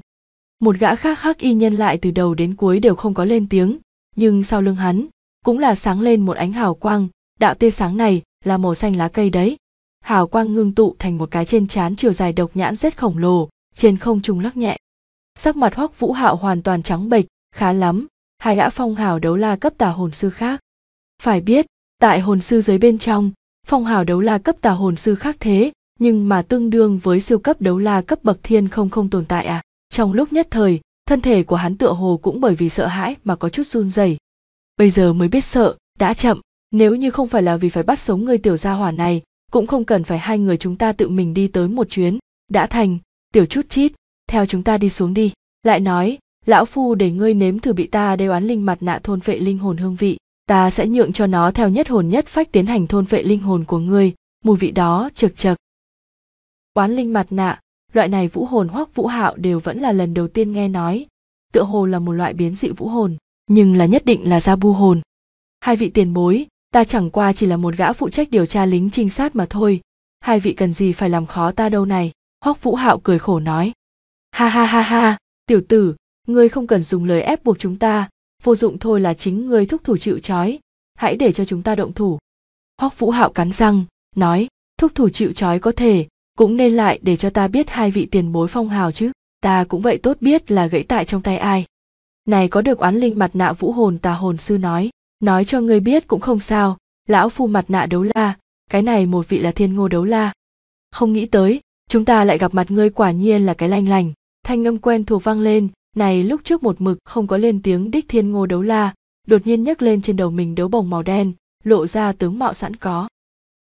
Một gã khác hắc y nhân lại từ đầu đến cuối đều không có lên tiếng, nhưng sau lưng hắn cũng là sáng lên một ánh hào quang, đạo tia sáng này là màu xanh lá cây đấy. Hào quang ngưng tụ thành một cái trên trán chiều dài độc nhãn rất khổng lồ, trên không trung lắc nhẹ. Sắc mặt Hoắc Vũ Hạo hoàn toàn trắng bệch, khá lắm, hai gã phong hào đấu la cấp tà hồn sư khác. Phải biết, tại hồn sư giới bên trong, phong hào đấu la cấp tà hồn sư khác thế, nhưng mà tương đương với siêu cấp đấu la cấp bậc thiên không tồn tại à. Trong lúc nhất thời, thân thể của hắn tựa hồ cũng bởi vì sợ hãi mà có chút run rẩy. Bây giờ mới biết sợ, đã chậm, nếu như không phải là vì phải bắt sống người tiểu gia hỏa này, cũng không cần phải hai người chúng ta tự mình đi tới một chuyến, đã thành, tiểu chút chít, theo chúng ta đi xuống đi. Lại nói, lão phu để ngươi nếm thử bị ta đeo án linh mặt nạ thôn phệ linh hồn hương vị, ta sẽ nhượng cho nó theo nhất hồn nhất phách tiến hành thôn phệ linh hồn của ngươi, mùi vị đó chực. Oán linh mặt nạ, loại này vũ hồn Hoắc Vũ Hạo đều vẫn là lần đầu tiên nghe nói, tựa hồ là một loại biến dị vũ hồn, nhưng là nhất định là da bu hồn. Hai vị tiền bối, ta chẳng qua chỉ là một gã phụ trách điều tra lính trinh sát mà thôi, hai vị cần gì phải làm khó ta đâu này, Hoắc Vũ Hạo cười khổ nói. Ha, tiểu tử, ngươi không cần dùng lời ép buộc chúng ta, vô dụng thôi là chính ngươi thúc thủ chịu trói, hãy để cho chúng ta động thủ. Hoắc Vũ Hạo cắn răng, nói, thúc thủ chịu trói có thể, cũng nên lại để cho ta biết hai vị tiền bối phong hào chứ, ta cũng vậy tốt biết là gãy tại trong tay ai. Này có được oán linh mặt nạ vũ hồn tà hồn sư nói cho ngươi biết cũng không sao, lão phu mặt nạ đấu la, cái này một vị là thiên ngô đấu la. Không nghĩ tới, chúng ta lại gặp mặt, ngươi quả nhiên là cái lanh lành, thanh âm quen thuộc vang lên, này lúc trước một mực không có lên tiếng đích thiên ngô đấu la, đột nhiên nhấc lên trên đầu mình đấu bồng màu đen, lộ ra tướng mạo sẵn có.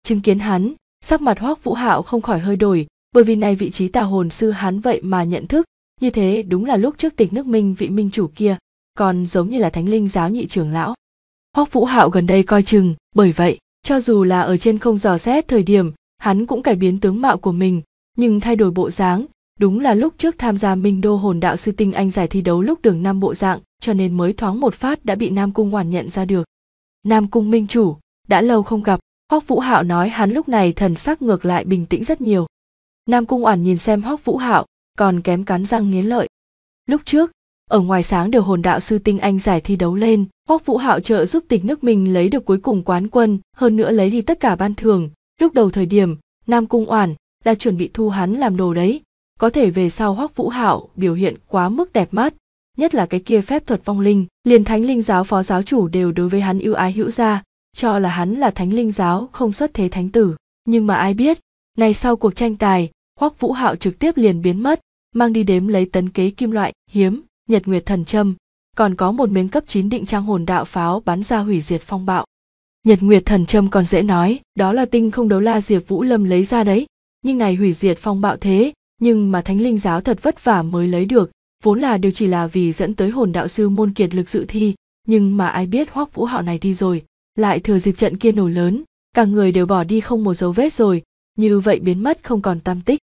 Chứng kiến hắn, sắc mặt Hoắc Vũ Hạo không khỏi hơi đổi, bởi vì này vị trí tà hồn sư hắn vậy mà nhận thức, như thế đúng là lúc trước Tịch nước Minh vị minh chủ kia, còn giống như là Thánh Linh Giáo nhị trưởng lão. Hoắc Vũ Hạo gần đây coi chừng, bởi vậy, cho dù là ở trên không dò xét thời điểm, hắn cũng cải biến tướng mạo của mình, nhưng thay đổi bộ dáng, đúng là lúc trước tham gia Minh Đô hồn đạo sư tinh anh giải thi đấu lúc đường năm bộ dạng, cho nên mới thoáng một phát đã bị Nam Cung Oản nhận ra được. Nam Cung minh chủ, đã lâu không gặp, Hoắc Vũ Hạo nói, hắn lúc này thần sắc ngược lại bình tĩnh rất nhiều. Nam Cung Oản nhìn xem Hoắc Vũ Hạo, còn kém cắn răng nghiến lợi. Lúc trước, ở ngoài sáng đều hồn đạo sư tinh anh giải thi đấu lên, Hoắc Vũ Hạo trợ giúp Tịch nước mình lấy được cuối cùng quán quân, hơn nữa lấy đi tất cả ban thưởng. Lúc đầu thời điểm, Nam Cung Oản là chuẩn bị thu hắn làm đồ đấy. Có thể về sau Hoắc Vũ Hạo biểu hiện quá mức đẹp mắt, nhất là cái kia phép thuật vong linh, liền Thánh Linh Giáo phó giáo chủ đều đối với hắn ưu ái hữu gia, cho là hắn là Thánh Linh Giáo không xuất thế thánh tử. Nhưng mà ai biết, này sau cuộc tranh tài, Hoắc Vũ Hạo trực tiếp liền biến mất, mang đi đếm lấy tấn kế kim loại hiếm, Nhật Nguyệt thần châm, còn có một miếng cấp 9 định trang hồn đạo pháo bắn ra hủy diệt phong bạo. Nhật Nguyệt thần châm còn dễ nói, đó là tinh không đấu la Diệp Vũ Lâm lấy ra đấy, nhưng này hủy diệt phong bạo thế, nhưng mà Thánh Linh Giáo thật vất vả mới lấy được, vốn là đều chỉ là vì dẫn tới hồn đạo sư môn kiệt lực dự thi, nhưng mà ai biết Hoắc Vũ Hạo này đi rồi, lại thừa dịp trận kia nổ lớn, cả người đều bỏ đi không một dấu vết rồi, như vậy biến mất không còn tăm tích.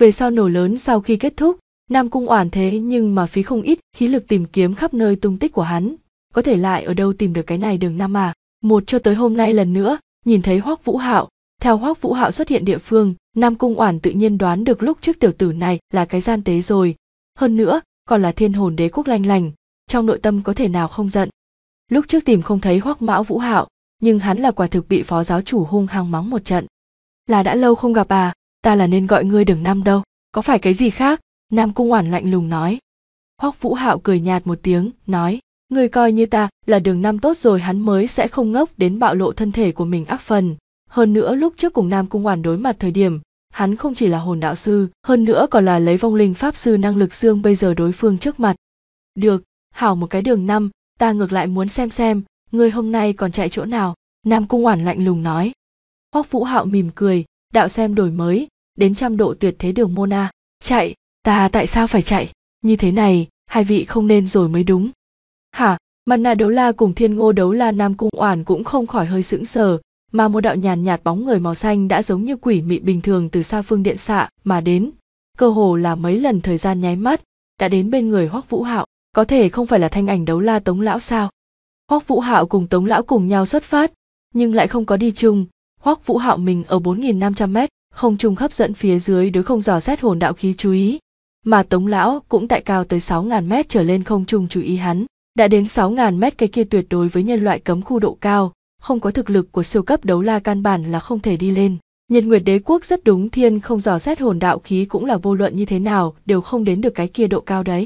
Về sau nổ lớn sau khi kết thúc, Nam Cung Oản thế nhưng mà phí không ít khí lực tìm kiếm khắp nơi tung tích của hắn, có thể lại ở đâu tìm được cái này đường Nam à. Một cho tới hôm nay lần nữa, nhìn thấy Hoắc Vũ Hạo, theo Hoắc Vũ Hạo xuất hiện địa phương, Nam Cung Oản tự nhiên đoán được lúc trước tiểu tử này là cái gian tế rồi, hơn nữa, còn là Thiên Hồn Đế Quốc lanh lành, trong nội tâm có thể nào không giận. Lúc trước tìm không thấy Hoắc Mão Vũ Hạo, nhưng hắn là quả thực bị phó giáo chủ hung hăng mắng một trận. Là đã lâu không gặp à, ta là nên gọi ngươi Đường Nam đâu, có phải cái gì khác? Nam Cung Oản lạnh lùng nói. Hoắc Vũ Hạo cười nhạt một tiếng, nói, ngươi coi như ta là Đường Nam tốt rồi hắn mới sẽ không ngốc đến bạo lộ thân thể của mình ác phần. Hơn nữa lúc trước cùng Nam Cung Oản đối mặt thời điểm, hắn không chỉ là hồn đạo sư, hơn nữa còn là lấy vong linh pháp sư năng lực xương bây giờ đối phương trước mặt. Được, hảo một cái Đường Nam, ta ngược lại muốn xem, ngươi hôm nay còn chạy chỗ nào, Nam Cung Oản lạnh lùng nói. Hoắc Vũ Hạo mỉm cười, đạo xem đổi mới, đến trăm độ tuyệt thế đường môn a. Chạy, ta tại sao phải chạy, như thế này, hai vị không nên rồi mới đúng. Hả, mặt nạ đấu la cùng thiên ngô đấu la Nam Cung Oản cũng không khỏi hơi sững sờ, mà một đạo nhàn nhạt bóng người màu xanh đã giống như quỷ mị bình thường từ xa phương điện xạ mà đến, cơ hồ là mấy lần thời gian nháy mắt, đã đến bên người Hoắc Vũ Hạo, có thể không phải là thanh ảnh đấu la Tống Lão sao? Hoắc Vũ Hạo cùng Tống Lão cùng nhau xuất phát, nhưng lại không có đi chung. Hoắc Vũ Hạo mình ở 4.500m, không trung hấp dẫn phía dưới đối không dò xét hồn đạo khí chú ý, mà Tống Lão cũng tại cao tới 6.000m trở lên không trung chú ý hắn. Đã đến 6.000m cái kia tuyệt đối với nhân loại cấm khu độ cao, không có thực lực của siêu cấp đấu la căn bản là không thể đi lên. Nhật Nguyệt Đế Quốc rất đúng thiên không dò xét hồn đạo khí cũng là vô luận như thế nào đều không đến được cái kia độ cao đấy.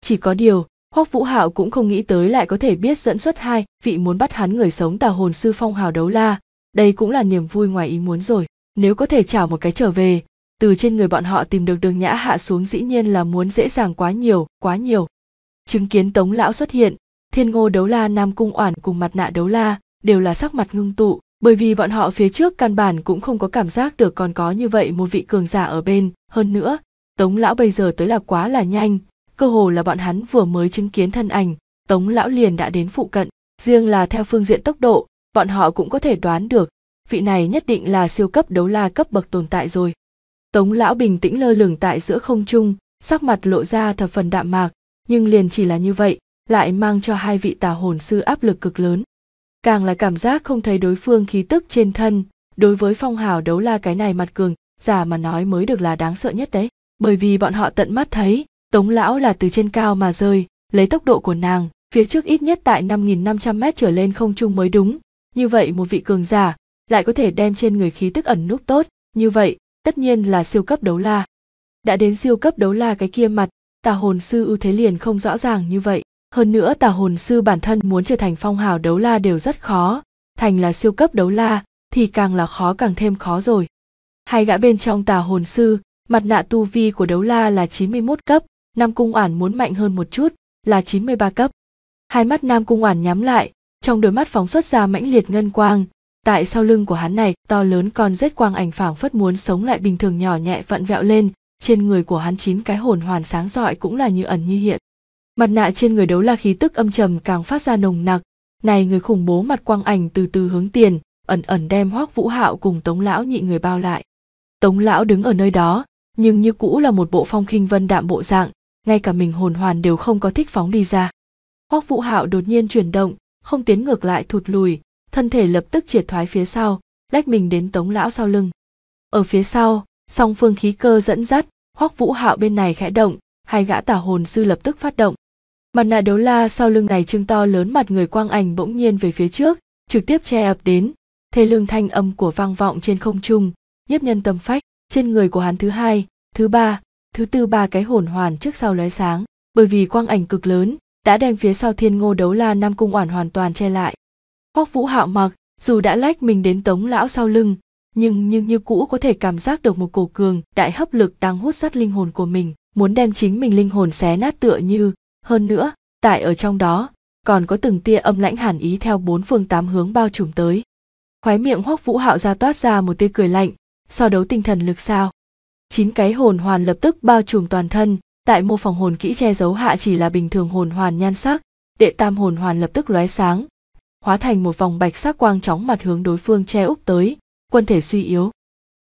Chỉ có điều, Hoắc Vũ Hạo cũng không nghĩ tới lại có thể biết dẫn xuất hai vị muốn bắt hắn người sống tà hồn sư phong hào đấu la. Đây cũng là niềm vui ngoài ý muốn rồi. Nếu có thể trả một cái trở về, từ trên người bọn họ tìm được Đường Nhã hạ xuống dĩ nhiên là muốn dễ dàng quá nhiều. Chứng kiến Tống Lão xuất hiện, Thiên Ngô đấu la Nam Cung Oản cùng mặt nạ đấu la đều là sắc mặt ngưng tụ, bởi vì bọn họ phía trước căn bản cũng không có cảm giác được còn có như vậy một vị cường giả ở bên. Hơn nữa, Tống Lão bây giờ tới là quá là nhanh, cơ hồ là bọn hắn vừa mới chứng kiến thân ảnh, Tống Lão liền đã đến phụ cận. Riêng là theo phương diện tốc độ, bọn họ cũng có thể đoán được, vị này nhất định là siêu cấp đấu la cấp bậc tồn tại rồi. Tống Lão bình tĩnh lơ lửng tại giữa không trung, sắc mặt lộ ra thập phần đạm mạc, nhưng liền chỉ là như vậy, lại mang cho hai vị tà hồn sư áp lực cực lớn. Càng là cảm giác không thấy đối phương khí tức trên thân, đối với phong hào đấu la cái này mặt cường giả mà nói mới được là đáng sợ nhất đấy, bởi vì bọn họ tận mắt thấy, Tống Lão là từ trên cao mà rơi, lấy tốc độ của nàng, phía trước ít nhất tại 5.500m trở lên không trung mới đúng. Như vậy một vị cường giả lại có thể đem trên người khí tức ẩn núp tốt, như vậy tất nhiên là siêu cấp đấu la. Đã đến siêu cấp đấu la cái kia mặt, tà hồn sư ưu thế liền không rõ ràng như vậy. Hơn nữa tà hồn sư bản thân muốn trở thành phong hào đấu la đều rất khó, thành là siêu cấp đấu la thì càng là khó càng thêm khó rồi. Hai gã bên trong tà hồn sư, mặt nạ tu vi của đấu la là 91 cấp, Nam Cung Oản muốn mạnh hơn một chút, là 93 cấp. Hai mắt Nam Cung Oản nhắm lại, trong đôi mắt phóng xuất ra mãnh liệt ngân quang, tại sau lưng của hắn này to lớn con rết quang ảnh phảng phất muốn sống lại bình thường nhỏ nhẹ vặn vẹo lên, trên người của hắn 9 cái hồn hoàn sáng rọi cũng là như ẩn như hiện. Mặt nạ trên người đấu la khí tức âm trầm càng phát ra nồng nặc, này người khủng bố mặt quang ảnh từ từ hướng tiền, ẩn ẩn đem Hoắc Vũ Hạo cùng Tống Lão nhị người bao lại. Tống Lão đứng ở nơi đó, nhưng như cũ là một bộ phong khinh vân đạm bộ dạng, ngay cả mình hồn hoàn đều không có thích phóng đi ra. Hoắc Vũ Hạo đột nhiên chuyển động, không tiến ngược lại thụt lùi, thân thể lập tức triệt thoái phía sau, lách mình đến Tống Lão sau lưng. Ở phía sau, song phương khí cơ dẫn dắt, Hoắc Vũ Hạo bên này khẽ động, hai gã tà hồn sư lập tức phát động. Mặt nạ đấu la sau lưng này trưng to lớn mặt người quang ảnh bỗng nhiên về phía trước, trực tiếp che ập đến, thê lương thanh âm của vang vọng trên không trung, nhiếp nhân tâm phách. Trên người của hắn thứ hai, thứ ba, thứ tư ba cái hồn hoàn trước sau lóe sáng, bởi vì quang ảnh cực lớn đã đem phía sau Thiên Ngô đấu la Nam Cung Oản hoàn toàn che lại. Hoắc Vũ Hạo mặc dù đã lách mình đến Tống Lão sau lưng, nhưng như cũ có thể cảm giác được một cổ cường đại hấp lực đang hút sắt linh hồn của mình, muốn đem chính mình linh hồn xé nát tựa như. Hơn nữa, tại ở trong đó còn có từng tia âm lãnh hàn ý theo bốn phương tám hướng bao trùm tới. Khóe miệng Hoắc Vũ Hạo ra toát ra một tia cười lạnh, so đấu tinh thần lực sao? 9 cái hồn hoàn lập tức bao trùm toàn thân, tại mô phỏng hồn kỹ che giấu hạ chỉ là bình thường hồn hoàn nhan sắc, đệ tam hồn hoàn lập tức lóe sáng, hóa thành một vòng bạch sắc quang chóng mặt hướng đối phương che úp tới, quân thể suy yếu.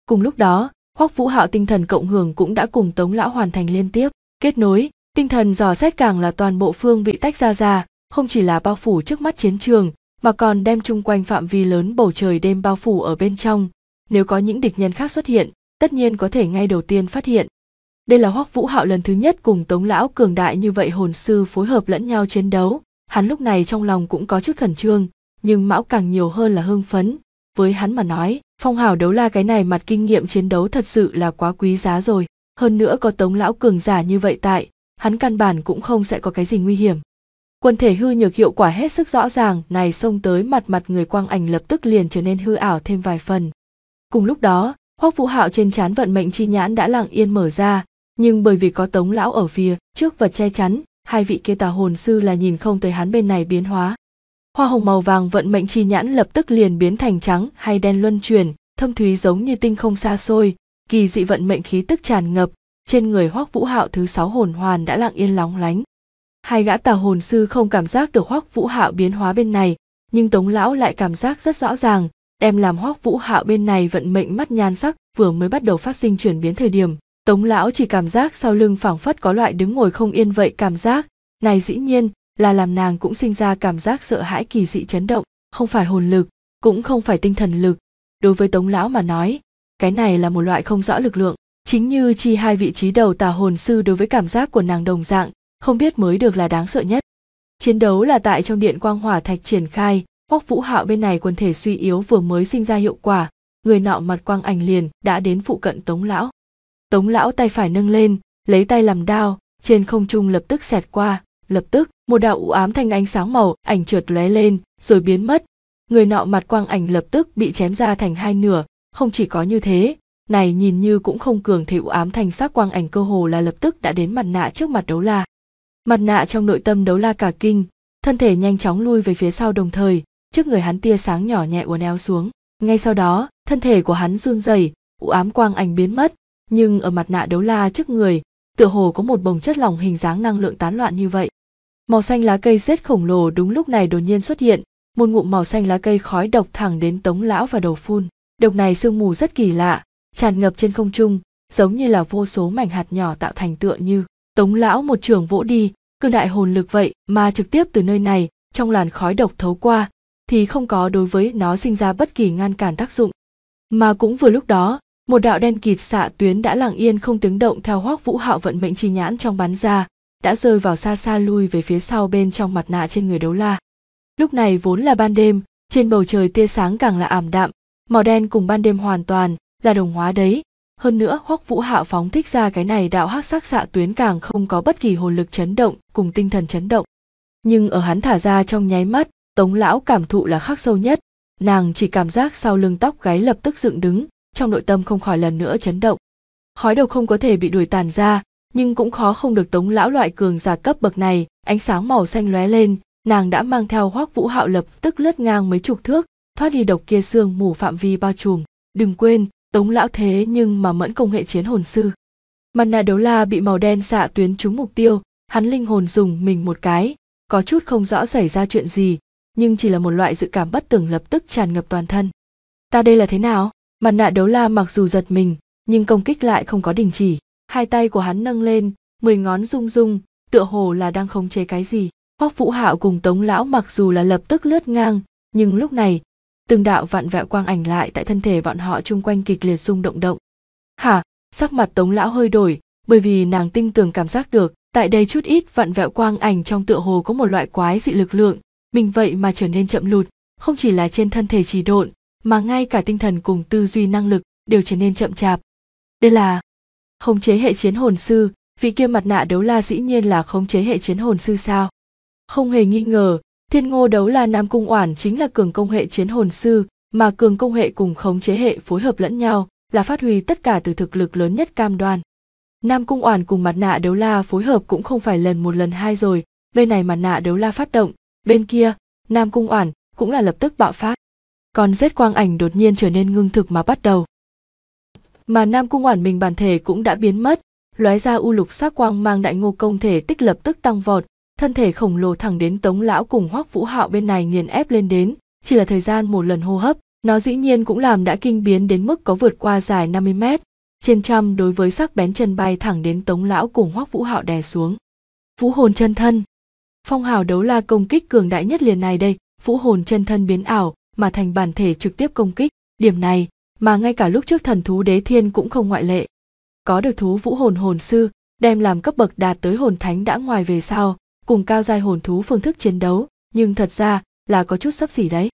Cùng lúc đó, Hoắc Vũ Hạo tinh thần cộng hưởng cũng đã cùng Tống Lão hoàn thành liên tiếp kết nối, tinh thần dò xét càng là toàn bộ phương vị tách ra, không chỉ là bao phủ trước mắt chiến trường, mà còn đem chung quanh phạm vi lớn bầu trời đêm bao phủ ở bên trong. Nếu có những địch nhân khác xuất hiện, tất nhiên có thể ngay đầu tiên phát hiện. Đây là Hoắc Vũ Hạo lần thứ nhất cùng Tống Lão cường đại như vậy hồn sư phối hợp lẫn nhau chiến đấu, hắn lúc này trong lòng cũng có chút khẩn trương, nhưng Mão càng nhiều hơn là hưng phấn. Với hắn mà nói, phong hào đấu la cái này mặt kinh nghiệm chiến đấu thật sự là quá quý giá rồi. Hơn nữa có Tống lão cường giả như vậy tại, hắn căn bản cũng không sẽ có cái gì nguy hiểm. Quần thể hư nhược hiệu quả hết sức rõ ràng, này xông tới mặt người quang ảnh lập tức liền trở nên hư ảo thêm vài phần. Cùng lúc đó, Hoắc Vũ Hạo trên trán vận mệnh chi nhãn đã lặng yên mở ra, nhưng bởi vì có Tống lão ở phía trước vật che chắn, hai vị kia tà hồn sư là nhìn không tới hắn bên này biến hóa. Hoa hồng màu vàng vận mệnh chi nhãn lập tức liền biến thành trắng hay đen luân chuyển, thâm thúy giống như tinh không xa xôi, kỳ dị vận mệnh khí tức tràn ngập, trên người Hoắc Vũ Hạo thứ 6 hồn hoàn đã lặng yên lóng lánh. Hai gã tà hồn sư không cảm giác được Hoắc Vũ Hạo biến hóa bên này, nhưng Tống lão lại cảm giác rất rõ ràng, đem làm Hoắc Vũ Hạo bên này vận mệnh mắt nhan sắc vừa mới bắt đầu phát sinh chuyển biến thời điểm, Tống lão chỉ cảm giác sau lưng phảng phất có loại đứng ngồi không yên vậy cảm giác, này dĩ nhiên là làm nàng cũng sinh ra cảm giác sợ hãi kỳ dị chấn động, không phải hồn lực, cũng không phải tinh thần lực, đối với Tống lão mà nói, cái này là một loại không rõ lực lượng, chính như chi hai vị trí đầu tà hồn sư đối với cảm giác của nàng đồng dạng, không biết mới được là đáng sợ nhất. Chiến đấu là tại trong điện quang hỏa thạch triển khai, Hoắc Vũ Hạo bên này quần thể suy yếu vừa mới sinh ra hiệu quả, người nọ mặt quang ảnh liền đã đến phụ cận Tống lão. Tống lão tay phải nâng lên, lấy tay làm đao, trên không trung lập tức xẹt qua, lập tức một đạo u ám thanh ánh sáng màu ảnh trượt lóe lên rồi biến mất, người nọ mặt quang ảnh lập tức bị chém ra thành hai nửa. Không chỉ có như thế, này nhìn như cũng không cường thể u ám thành sắc quang ảnh cơ hồ là lập tức đã đến mặt nạ trước mặt đấu la. Mặt nạ trong nội tâm đấu la cả kinh, thân thể nhanh chóng lui về phía sau, đồng thời trước người hắn tia sáng nhỏ nhẹ uốn éo xuống, ngay sau đó thân thể của hắn run rẩy, u ám quang ảnh biến mất, nhưng ở mặt nạ đấu la trước người tựa hồ có một bồng chất lỏng hình dáng năng lượng tán loạn như vậy. Màu xanh lá cây rết khổng lồ đúng lúc này đột nhiên xuất hiện, một ngụm màu xanh lá cây khói độc thẳng đến Tống lão và đầu phun. Độc này sương mù rất kỳ lạ, tràn ngập trên không trung, giống như là vô số mảnh hạt nhỏ tạo thành, tựa như Tống lão một trường vỗ đi, cương đại hồn lực vậy mà trực tiếp từ nơi này, trong làn khói độc thấu qua, thì không có đối với nó sinh ra bất kỳ ngăn cản tác dụng. Mà cũng vừa lúc đó, một đạo đen kịt xạ tuyến đã lặng yên không tiếng động theo Hoắc Vũ Hạo vận mệnh chi nhãn trong bắn ra, đã rơi vào xa xa lui về phía sau bên trong mặt nạ trên người đấu la. Lúc này vốn là ban đêm, trên bầu trời tia sáng càng là ảm đạm, màu đen cùng ban đêm hoàn toàn là đồng hóa đấy. Hơn nữa Hoắc Vũ Hạo phóng thích ra cái này đạo hắc sắc xạ tuyến càng không có bất kỳ hồn lực chấn động cùng tinh thần chấn động. Nhưng ở hắn thả ra trong nháy mắt, Tống lão cảm thụ là khắc sâu nhất, nàng chỉ cảm giác sau lưng tóc gáy lập tức dựng đứng, trong nội tâm không khỏi lần nữa chấn động. Khói đầu không có thể bị đuổi tàn ra, nhưng cũng khó không được Tống lão loại cường giả cấp bậc này. Ánh sáng màu xanh lóe lên, nàng đã mang theo Hoắc Vũ Hạo lập tức lướt ngang mấy chục thước, thoát đi độc kia sương mù phạm vi bao trùm. Đừng quên, Tống lão thế nhưng mà mẫn công hệ chiến hồn sư. Mặt nạ đấu la bị màu đen xạ tuyến trúng mục tiêu, hắn linh hồn dùng mình một cái, có chút không rõ xảy ra chuyện gì, nhưng chỉ là một loại dự cảm bất tưởng lập tức tràn ngập toàn thân. Ta đây là thế nào? Mặt nạ đấu la mặc dù giật mình, nhưng công kích lại không có đình chỉ. Hai tay của hắn nâng lên, 10 ngón rung rung, tựa hồ là đang khống chế cái gì. Hoắc Vũ Hạo cùng Tống lão mặc dù là lập tức lướt ngang, nhưng lúc này, từng đạo vạn vẹo quang ảnh lại tại thân thể bọn họ chung quanh kịch liệt rung động. Hả, sắc mặt Tống lão hơi đổi, bởi vì nàng tinh tường cảm giác được, tại đây chút ít vạn vẹo quang ảnh trong tựa hồ có một loại quái dị lực lượng, mình vậy mà trở nên chậm lụt, không chỉ là trên thân thể trì độn, mà ngay cả tinh thần cùng tư duy năng lực đều trở nên chậm chạp. Đây là khống chế hệ chiến hồn sư, vị kia mặt nạ đấu la dĩ nhiên là khống chế hệ chiến hồn sư sao? Không hề nghi ngờ, Thiên Ngô đấu la Nam Cung Oản chính là cường công hệ chiến hồn sư, mà cường công hệ cùng khống chế hệ phối hợp lẫn nhau là phát huy tất cả từ thực lực lớn nhất cam đoan. Nam Cung Oản cùng mặt nạ đấu la phối hợp cũng không phải lần một lần hai rồi, bên này mặt nạ đấu la phát động, bên kia Nam Cung Oản cũng là lập tức bạo phát. Còn rết quang ảnh đột nhiên trở nên ngưng thực mà bắt đầu. Mà Nam Cung Oản mình bản thể cũng đã biến mất, lóe ra u lục sắc quang mang đại ngô công thể tích lập tức tăng vọt, thân thể khổng lồ thẳng đến Tống lão cùng Hoắc Vũ Hạo bên này nghiền ép lên đến, chỉ là thời gian một lần hô hấp, nó dĩ nhiên cũng làm đã kinh biến đến mức có vượt qua dài 50 mét, trên trăm đối với sắc bén chân bay thẳng đến Tống lão cùng Hoắc Vũ Hạo đè xuống. Vũ hồn chân thân. Phong hào đấu la công kích cường đại nhất liền này đây, vũ hồn chân thân biến ảo mà thành bản thể trực tiếp công kích, điểm này mà ngay cả lúc trước thần thú Đế Thiên cũng không ngoại lệ. Có được thú vũ hồn hồn sư, đem làm cấp bậc đạt tới hồn thánh đã ngoài về sau, cùng cao giai hồn thú phương thức chiến đấu, nhưng thật ra là có chút sấp xỉ đấy.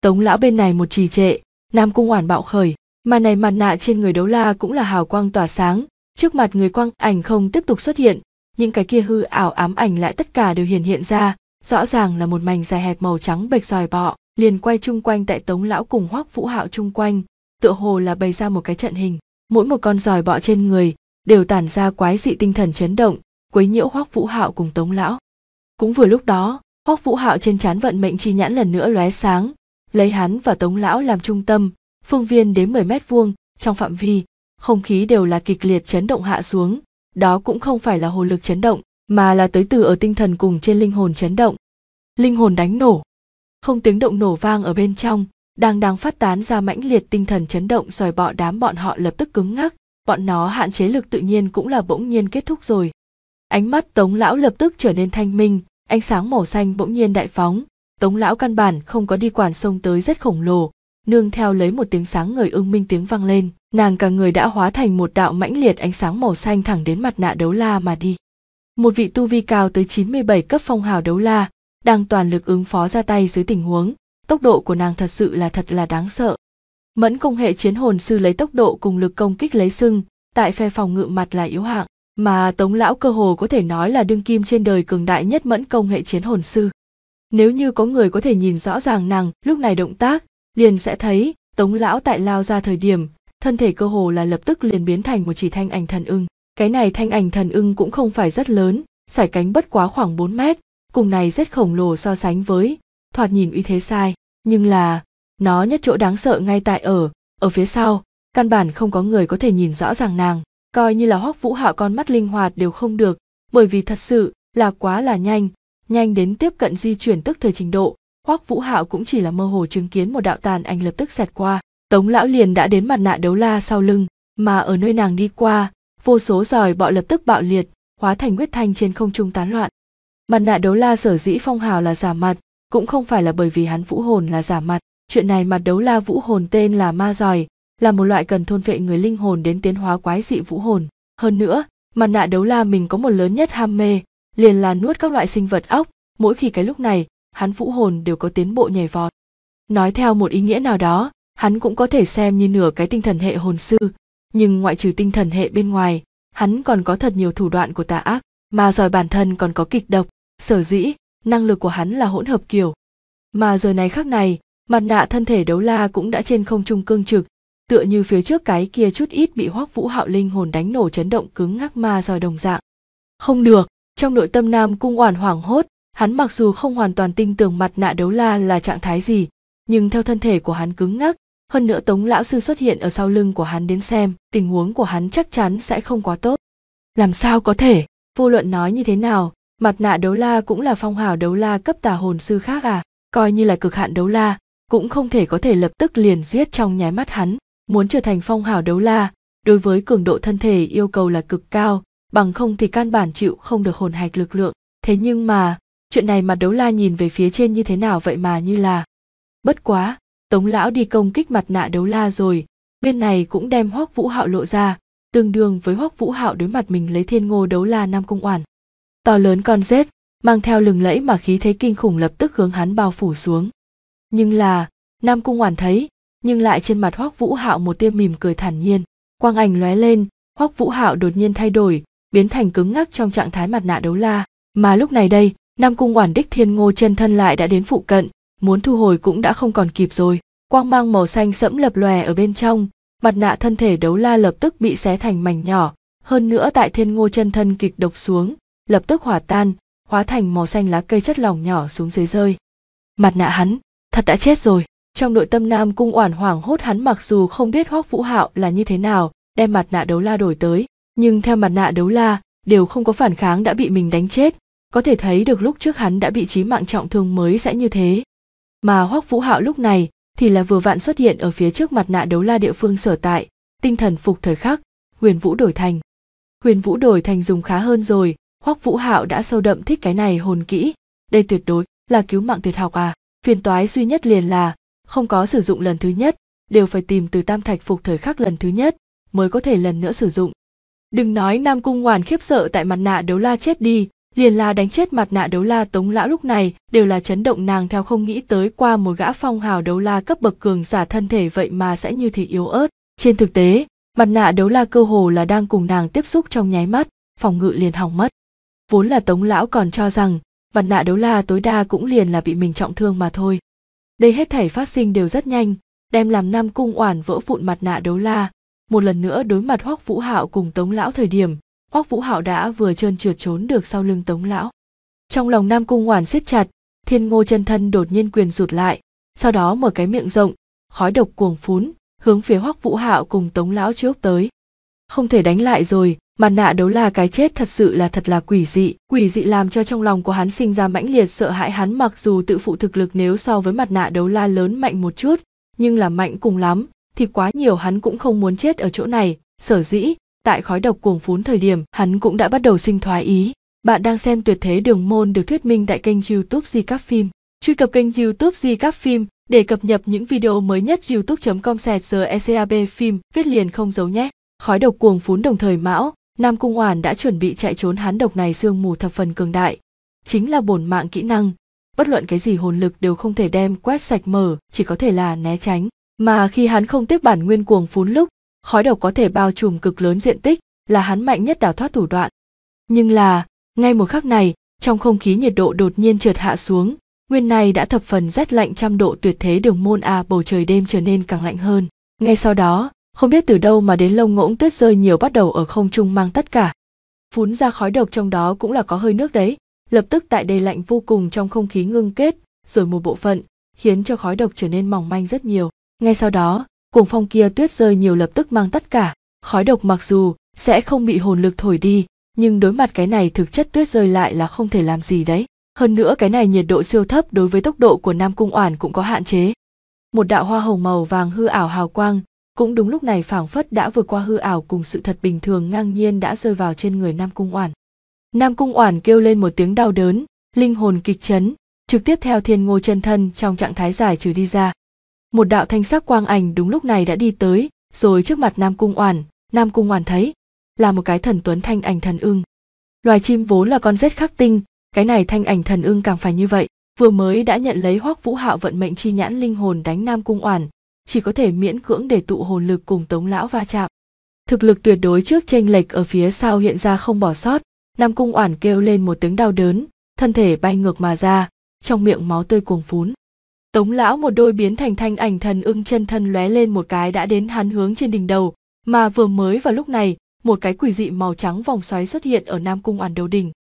Tống lão bên này một trì trệ, Nam Cung Oản bạo khởi, mà này mặt nạ trên người Đấu La cũng là hào quang tỏa sáng, trước mặt người quang ảnh không tiếp tục xuất hiện, những cái kia hư ảo ám ảnh lại tất cả đều hiện ra, rõ ràng là một mảnh dài hẹp màu trắng bệch dòi bọ, liền quay chung quanh tại Tống lão cùng Hoắc Vũ Hạo chung quanh, tựa hồ là bày ra một cái trận hình, mỗi một con dòi bọ trên người đều tản ra quái dị tinh thần chấn động, quấy nhiễu Hoắc Vũ Hạo cùng Tống lão. Cũng vừa lúc đó, Hoắc Vũ Hạo trên trán vận mệnh chi nhãn lần nữa lóe sáng, lấy hắn và Tống lão làm trung tâm, phương viên đến 10 mét vuông, trong phạm vi, không khí đều là kịch liệt chấn động hạ xuống, đó cũng không phải là hồn lực chấn động, mà là tới từ ở tinh thần cùng trên linh hồn chấn động. Linh hồn đánh nổ. Không tiếng động nổ vang ở bên trong, đang phát tán ra mãnh liệt tinh thần chấn động, rồi đám bọn họ lập tức cứng ngắc, bọn nó hạn chế lực tự nhiên cũng là bỗng nhiên kết thúc rồi. Ánh mắt Tống lão lập tức trở nên thanh minh, ánh sáng màu xanh bỗng nhiên đại phóng, Tống lão căn bản không có đi quản xông tới rất khổng lồ, nương theo lấy một tiếng sáng ngời ưng minh tiếng vang lên, nàng cả người đã hóa thành một đạo mãnh liệt ánh sáng màu xanh thẳng đến mặt nạ Đấu La mà đi. Một vị tu vi cao tới 97 cấp phong hào Đấu La, đang toàn lực ứng phó ra tay dưới tình huống, tốc độ của nàng thật là đáng sợ. Mẫn công hệ chiến hồn sư lấy tốc độ cùng lực công kích lấy xưng, tại phe phòng ngự mặt là yếu hạng, mà Tống lão cơ hồ có thể nói là đương kim trên đời cường đại nhất mẫn công hệ chiến hồn sư. Nếu như có người có thể nhìn rõ ràng nàng lúc này động tác, liền sẽ thấy Tống lão tại lao ra thời điểm, thân thể cơ hồ là lập tức liền biến thành một chỉ thanh ảnh thần ưng. Cái này thanh ảnh thần ưng cũng không phải rất lớn, sải cánh bất quá khoảng 4 mét, cùng này rất khổng lồ so sánh với, thoạt nhìn uy thế sai, nhưng là nó nhất chỗ đáng sợ ngay tại ở phía sau, căn bản không có người có thể nhìn rõ ràng nàng, coi như là Hoắc Vũ Hạo con mắt linh hoạt đều không được, bởi vì thật sự là quá là nhanh, nhanh đến tiếp cận di chuyển tức thời trình độ, Hoắc Vũ Hạo cũng chỉ là mơ hồ chứng kiến một đạo tàn ảnh lập tức xẹt qua, Tống lão liền đã đến mặt nạ Đấu La sau lưng, mà ở nơi nàng đi qua, vô số giòi bọ lập tức bạo liệt, hóa thành huyết thanh trên không trung tán loạn. Mặt nạ Đấu La sở dĩ phong hào là giả mặt, cũng không phải là bởi vì hắn vũ hồn là giả mặt, chuyện này mặt Đấu La vũ hồn tên là ma giòi, là một loại cần thôn vệ người linh hồn đến tiến hóa quái dị vũ hồn. Hơn nữa, mặt nạ Đấu La mình có một lớn nhất ham mê, liền là nuốt các loại sinh vật ốc, mỗi khi cái lúc này, hắn vũ hồn đều có tiến bộ nhảy vọt. Nói theo một ý nghĩa nào đó, hắn cũng có thể xem như nửa cái tinh thần hệ hồn sư, nhưng ngoại trừ tinh thần hệ bên ngoài, hắn còn có thật nhiều thủ đoạn của tà ác, mà giỏi bản thân còn có kịch độc, sở dĩ năng lực của hắn là hỗn hợp kiểu. Mà giờ này khác này, mặt nạ thân thể Đấu La cũng đã trên không trung cương trực, tựa như phía trước cái kia chút ít bị Hoắc Vũ Hạo linh hồn đánh nổ chấn động cứng ngắc ma giòi đồng dạng. Không được, trong nội tâm Nam Cung Oản hoảng hốt, hắn mặc dù không hoàn toàn tin tưởng mặt nạ Đấu La là trạng thái gì, nhưng theo thân thể của hắn cứng ngắc, hơn nữa Tống lão sư xuất hiện ở sau lưng của hắn đến xem, tình huống của hắn chắc chắn sẽ không quá tốt. Làm sao có thể, vô luận nói như thế nào, mặt nạ Đấu La cũng là phong hào Đấu La cấp tà hồn sư khác à, coi như là cực hạn Đấu La, cũng không thể có thể lập tức liền giết trong nháy mắt hắn. Muốn trở thành phong hào Đấu La, đối với cường độ thân thể yêu cầu là cực cao, bằng không thì căn bản chịu không được hồn hạch lực lượng. Thế nhưng mà, chuyện này mà Đấu La nhìn về phía trên như thế nào vậy mà như là... Bất quá, Tống lão đi công kích mặt nạ Đấu La rồi, bên này cũng đem Hoắc Vũ Hạo lộ ra, tương đương với Hoắc Vũ Hạo đối mặt mình lấy Thiên Ngô Đấu La Nam Cung Oản. To lớn con rết, mang theo lừng lẫy mà khí thế kinh khủng lập tức hướng hắn bao phủ xuống. Nhưng là, Nam Cung Oản thấy, nhưng lại trên mặt Hoắc Vũ Hạo một tia mỉm cười thản nhiên, quang ảnh lóe lên, Hoắc Vũ Hạo đột nhiên thay đổi, biến thành cứng ngắc trong trạng thái mặt nạ Đấu La, mà lúc này đây, Nam Cung Oản đích Thiên Ngô chân thân lại đã đến phụ cận, muốn thu hồi cũng đã không còn kịp rồi. Quang mang màu xanh sẫm lập lòe ở bên trong, mặt nạ thân thể Đấu La lập tức bị xé thành mảnh nhỏ, hơn nữa tại Thiên Ngô chân thân kịch độc xuống, lập tức hòa tan, hóa thành màu xanh lá cây chất lỏng nhỏ xuống dưới rơi. Mặt nạ hắn, thật đã chết rồi. Trong nội tâm Nam Cung Oản hoảng hốt, hắn mặc dù không biết Hoắc Vũ Hạo là như thế nào đem mặt nạ Đấu La đổi tới, nhưng theo mặt nạ Đấu La đều không có phản kháng đã bị mình đánh chết, có thể thấy được lúc trước hắn đã bị chí mạng trọng thương mới sẽ như thế. Mà Hoắc Vũ Hạo lúc này thì là vừa vặn xuất hiện ở phía trước mặt nạ Đấu La địa phương sở tại, tinh thần phục thời khắc, huyền vũ đổi thành. Huyền vũ đổi thành dùng khá hơn rồi, Hoắc Vũ Hạo đã sâu đậm thích cái này hồn kỹ, đây tuyệt đối là cứu mạng tuyệt học à, phiền toái duy nhất liền là không có sử dụng lần thứ nhất, đều phải tìm từ tam thạch phục thời khắc lần thứ nhất mới có thể lần nữa sử dụng. Đừng nói Nam Cung Oản khiếp sợ tại mặt nạ Đấu La chết đi, liền là đánh chết mặt nạ đấu la Tống Lão lúc này đều là chấn động, nàng theo không nghĩ tới qua một gã phong hào đấu la cấp bậc cường giả thân thể vậy mà sẽ như thế yếu ớt. Trên thực tế, mặt nạ đấu la cơ hồ là đang cùng nàng tiếp xúc trong nháy mắt, phòng ngự liền hỏng mất. Vốn là Tống Lão còn cho rằng mặt nạ đấu la tối đa cũng liền là bị mình trọng thương mà thôi. Đây hết thảy phát sinh đều rất nhanh, đem làm Nam Cung Oản vỡ vụn mặt nạ đấu la. Một lần nữa đối mặt Hoắc Vũ Hạo cùng Tống Lão thời điểm, Hoắc Vũ Hạo đã vừa trơn trượt trốn được sau lưng Tống Lão. Trong lòng Nam Cung Oản siết chặt, Thiên Ngô chân thân đột nhiên quyền rụt lại, sau đó mở cái miệng rộng, khói độc cuồng phún, hướng phía Hoắc Vũ Hạo cùng Tống Lão chớp tới. Không thể đánh lại rồi, mặt nạ đấu la cái chết thật sự là thật là quỷ dị làm cho trong lòng của hắn sinh ra mãnh liệt sợ hãi. Hắn mặc dù tự phụ thực lực nếu so với mặt nạ đấu la lớn mạnh một chút, nhưng là mạnh cùng lắm thì quá nhiều, hắn cũng không muốn chết ở chỗ này, sở dĩ tại khói độc cuồng phún thời điểm, hắn cũng đã bắt đầu sinh thoái ý. Bạn đang xem Tuyệt Thế Đường Môn được thuyết minh tại kênh YouTube Recap Phim. Truy cập kênh YouTube Recap Phim để cập nhật những video mới nhất. youtube.com/recapphim viết liền không giấu nhé. Khói độc cuồng phún đồng thời mão, Nam Cung Oản đã chuẩn bị chạy trốn. Hắn độc này sương mù thập phần cường đại, chính là bổn mạng kỹ năng, bất luận cái gì hồn lực đều không thể đem quét sạch mở, chỉ có thể là né tránh. Mà khi hắn không tiếp bản nguyên cuồng phún lúc, khói độc có thể bao trùm cực lớn diện tích, là hắn mạnh nhất đào thoát thủ đoạn. Nhưng là, ngay một khắc này, trong không khí nhiệt độ đột nhiên trượt hạ xuống, nguyên này đã thập phần rét lạnh 100 độ Tuyệt Thế Đường Môn à, bầu trời đêm trở nên càng lạnh hơn. Ngay sau đó, không biết từ đâu mà đến lông ngỗng tuyết rơi nhiều bắt đầu ở không trung mang tất cả. Phún ra khói độc trong đó cũng là có hơi nước đấy, lập tức tại đây lạnh vô cùng trong không khí ngưng kết, rồi một bộ phận, khiến cho khói độc trở nên mỏng manh rất nhiều. Ngay sau đó, cuồng phong kia tuyết rơi nhiều lập tức mang tất cả. Khói độc mặc dù sẽ không bị hồn lực thổi đi, nhưng đối mặt cái này thực chất tuyết rơi lại là không thể làm gì đấy. Hơn nữa cái này nhiệt độ siêu thấp đối với tốc độ của Nam Cung Oản cũng có hạn chế. Một đạo hoa hồng màu vàng hư ảo hào quang, cũng đúng lúc này phảng phất đã vượt qua hư ảo cùng sự thật bình thường, ngang nhiên đã rơi vào trên người Nam Cung Oản. Nam Cung Oản kêu lên một tiếng đau đớn, linh hồn kịch chấn, trực tiếp theo Thiên Ngô chân thân trong trạng thái giải trừ đi ra. Một đạo thanh sắc quang ảnh đúng lúc này đã đi tới, rồi trước mặt Nam Cung Oản. Nam Cung Oản thấy là một cái thần tuấn thanh ảnh thần ưng. Loài chim vốn là con rết khắc tinh, cái này thanh ảnh thần ưng càng phải như vậy. Vừa mới đã nhận lấy Hoắc Vũ Hạo vận mệnh chi nhãn linh hồn đánh Nam Cung Oản, chỉ có thể miễn cưỡng để tụ hồn lực cùng Tống Lão va chạm. Thực lực tuyệt đối trước chênh lệch ở phía sau hiện ra không bỏ sót. Nam Cung Oản kêu lên một tiếng đau đớn, thân thể bay ngược mà ra, trong miệng máu tươi cuồng phún. Tống Lão một đôi biến thành thanh ảnh thần ưng, chân thân lóe lên một cái đã đến hắn hướng trên đỉnh đầu, mà vừa mới vào lúc này, một cái quỷ dị màu trắng vòng xoáy xuất hiện ở Nam Cung Oản đầu đỉnh.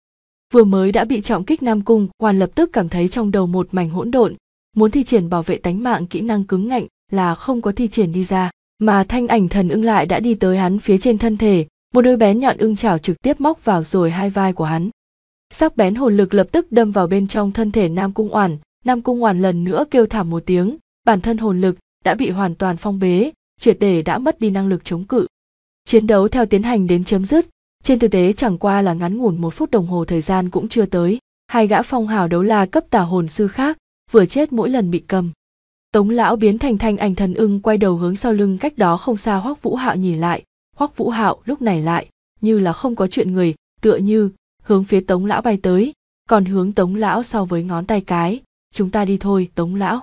Vừa mới đã bị trọng kích Nam Cung Oản lập tức cảm thấy trong đầu một mảnh hỗn độn, muốn thi triển bảo vệ tánh mạng kỹ năng cứng ngạnh là không có thi triển đi ra, mà thanh ảnh thần ưng lại đã đi tới hắn phía trên thân thể, một đôi bén nhọn ưng chảo trực tiếp móc vào rồi hai vai của hắn. Sắc bén hồn lực lập tức đâm vào bên trong thân thể Nam Cung Oản. Nam Cung Oản lần nữa kêu thảm một tiếng, bản thân hồn lực đã bị hoàn toàn phong bế, triệt để đã mất đi năng lực chống cự. Chiến đấu theo tiến hành đến chấm dứt, trên thực tế chẳng qua là ngắn ngủn 1 phút đồng hồ thời gian cũng chưa tới. Hai gã phong hào đấu la cấp tà hồn sư khác vừa chết mỗi lần bị cầm. Tống Lão biến thành thanh ảnh thần ưng quay đầu hướng sau lưng cách đó không xa Hoắc Vũ Hạo nhìn lại. Hoắc Vũ Hạo lúc này lại như là không có chuyện người, tựa như hướng phía Tống Lão bay tới, còn hướng Tống Lão so với ngón tay cái. Chúng ta đi thôi, Tống Lão.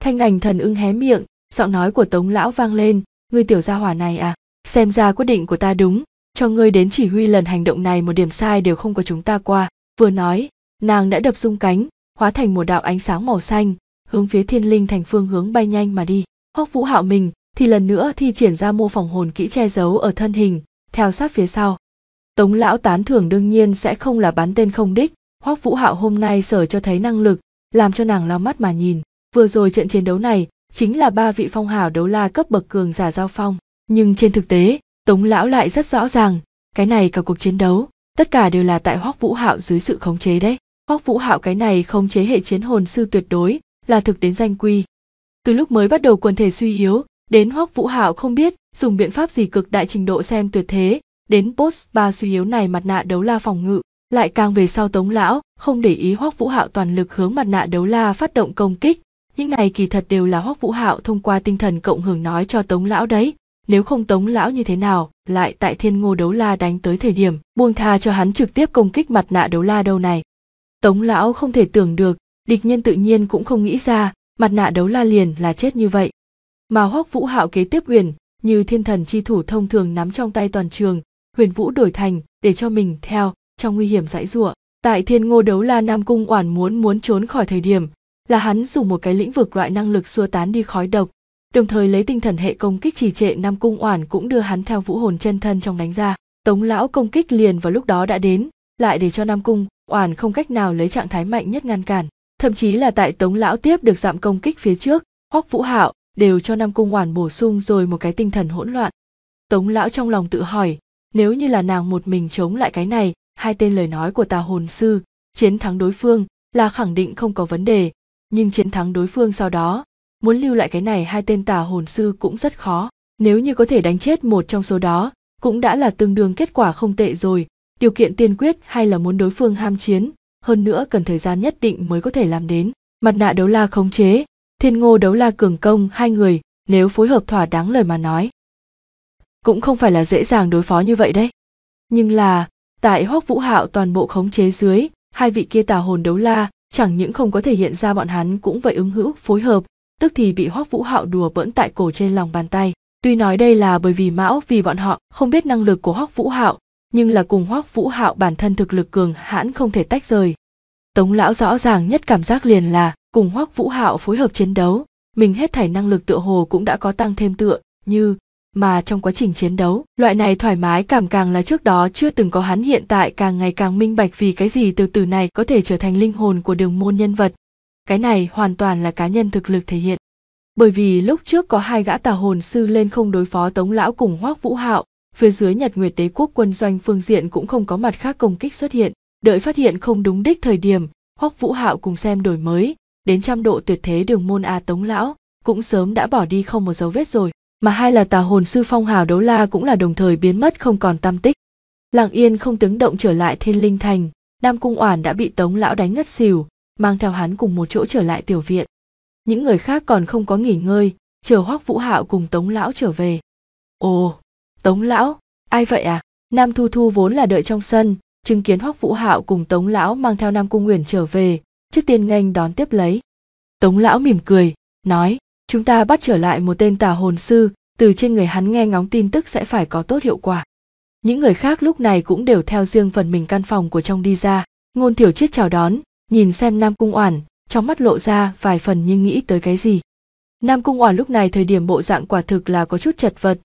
Thanh ảnh thần ưng hé miệng, giọng nói của Tống Lão vang lên, ngươi tiểu gia hỏa này à, xem ra quyết định của ta đúng, cho ngươi đến chỉ huy lần hành động này một điểm sai đều không có chúng ta qua. Vừa nói, nàng đã đập rung cánh, hóa thành một đạo ánh sáng màu xanh, hướng phía Thiên Linh Thành phương hướng bay nhanh mà đi. Hoắc Vũ Hạo mình thì lần nữa thi triển ra mô phỏng hồn kỹ che giấu ở thân hình, theo sát phía sau. Tống Lão tán thưởng đương nhiên sẽ không là bắn tên không đích, Hoắc Vũ Hạo hôm nay sở cho thấy năng lực làm cho nàng lau mắt mà nhìn. Vừa rồi trận chiến đấu này chính là 3 vị phong hào đấu la cấp bậc cường giả giao phong, nhưng trên thực tế Tống Lão lại rất rõ ràng cái này cả cuộc chiến đấu tất cả đều là tại Hoắc Vũ Hạo dưới sự khống chế đấy. Hoắc Vũ Hạo cái này khống chế hệ chiến hồn sư tuyệt đối là thực đến danh quy. Từ lúc mới bắt đầu quần thể suy yếu đến Hoắc Vũ Hạo không biết dùng biện pháp gì cực đại trình độ xem tuyệt thế, đến post 3 suy yếu này mặt nạ đấu la phòng ngự, lại càng về sau Tống Lão không để ý Hoắc Vũ Hạo toàn lực hướng mặt nạ đấu la phát động công kích. Những này kỳ thật đều là Hoắc Vũ Hạo thông qua tinh thần cộng hưởng nói cho Tống Lão đấy, nếu không Tống lão như thế nào lại tại Thiên Ngô Đấu La đánh tới thời điểm buông tha cho hắn trực tiếp công kích mặt nạ đấu la đâu này. Tống lão không thể tưởng được, địch nhân tự nhiên cũng không nghĩ ra mặt nạ đấu la liền là chết như vậy. Mà Hoắc Vũ Hạo kế tiếp huyền như thiên thần chi thủ thông thường nắm trong tay toàn trường, huyền vũ đổi thành để cho mình theo trong nguy hiểm giãy giụa. Tại Thiên Ngô Đấu La Nam Cung Oản muốn trốn khỏi thời điểm, là hắn dùng một cái lĩnh vực loại năng lực xua tán đi khói độc, đồng thời lấy tinh thần hệ công kích trì trệ Nam Cung Oản cũng đưa hắn theo vũ hồn chân thân trong đánh ra. Tống lão công kích liền vào lúc đó đã đến, lại để cho Nam Cung Oản không cách nào lấy trạng thái mạnh nhất ngăn cản. Thậm chí là tại Tống lão tiếp được dạm công kích phía trước, Hoắc Vũ Hạo đều cho Nam Cung Oản bổ sung rồi một cái tinh thần hỗn loạn. Tống lão trong lòng tự hỏi, nếu như là nàng một mình chống lại cái này, hai tên lời nói của tà hồn sư, chiến thắng đối phương là khẳng định không có vấn đề, nhưng chiến thắng đối phương sau đó, muốn lưu lại cái này hai tên tà hồn sư cũng rất khó. Nếu như có thể đánh chết một trong số đó, cũng đã là tương đương kết quả không tệ rồi, điều kiện tiên quyết hay là muốn đối phương ham chiến, hơn nữa cần thời gian nhất định mới có thể làm đến. Mặt nạ đấu la khống chế, Thiên Ngô Đấu La cường công, hai người nếu phối hợp thỏa đáng lời mà nói, cũng không phải là dễ dàng đối phó như vậy đấy. Nhưng là tại Hoắc Vũ Hạo toàn bộ khống chế dưới, hai vị kia tà hồn đấu la chẳng những không có thể hiện ra bọn hắn cũng vậy ứng hữu phối hợp, tức thì bị Hoắc Vũ Hạo đùa bỡn tại cổ trên lòng bàn tay. Tuy nói đây là bởi vì mão vì bọn họ không biết năng lực của Hoắc Vũ Hạo, nhưng là cùng Hoắc Vũ Hạo bản thân thực lực cường hãn không thể tách rời. Tống lão rõ ràng nhất cảm giác liền là cùng Hoắc Vũ Hạo phối hợp chiến đấu, mình hết thảy năng lực tựa hồ cũng đã có tăng thêm tựa như, mà trong quá trình chiến đấu, loại này thoải mái cảm càng là trước đó chưa từng có. Hắn hiện tại càng ngày càng minh bạch vì cái gì từ từ này có thể trở thành linh hồn của đường môn nhân vật. Cái này hoàn toàn là cá nhân thực lực thể hiện. Bởi vì lúc trước có hai gã tà hồn sư lên không đối phó Tống lão cùng Hoắc Vũ Hạo, phía dưới Nhật Nguyệt Đế Quốc quân doanh phương diện cũng không có mặt khác công kích xuất hiện. Đợi phát hiện không đúng đích thời điểm, Hoắc Vũ Hạo cùng xem đổi mới, đến trăm độ tuyệt thế đường môn a Tống lão cũng sớm đã bỏ đi không một dấu vết rồi. Mà hai là tà hồn sư phong hào đấu la cũng là đồng thời biến mất không còn tăm tích. Lặng yên không tiếng động trở lại Thiên Linh Thành, Nam Cung Oản đã bị Tống lão đánh ngất xỉu, mang theo hắn cùng một chỗ trở lại tiểu viện. Những người khác còn không có nghỉ ngơi, chờ Hoắc Vũ Hạo cùng Tống lão trở về. Ồ, Tống lão, ai vậy à? Nam Thu Thu vốn là đợi trong sân, chứng kiến Hoắc Vũ Hạo cùng Tống lão mang theo Nam Cung Oản trở về, trước tiên nghênh đón tiếp lấy. Tống lão mỉm cười, nói: "Chúng ta bắt trở lại một tên tà hồn sư, từ trên người hắn nghe ngóng tin tức sẽ phải có tốt hiệu quả." Những người khác lúc này cũng đều theo riêng phần mình căn phòng của trong đi ra. Ngôn Thiểu Triết chào đón, nhìn xem Nam Cung Oản, trong mắt lộ ra vài phần nhưng nghĩ tới cái gì. Nam Cung Oản lúc này thời điểm bộ dạng quả thực là có chút chật vật.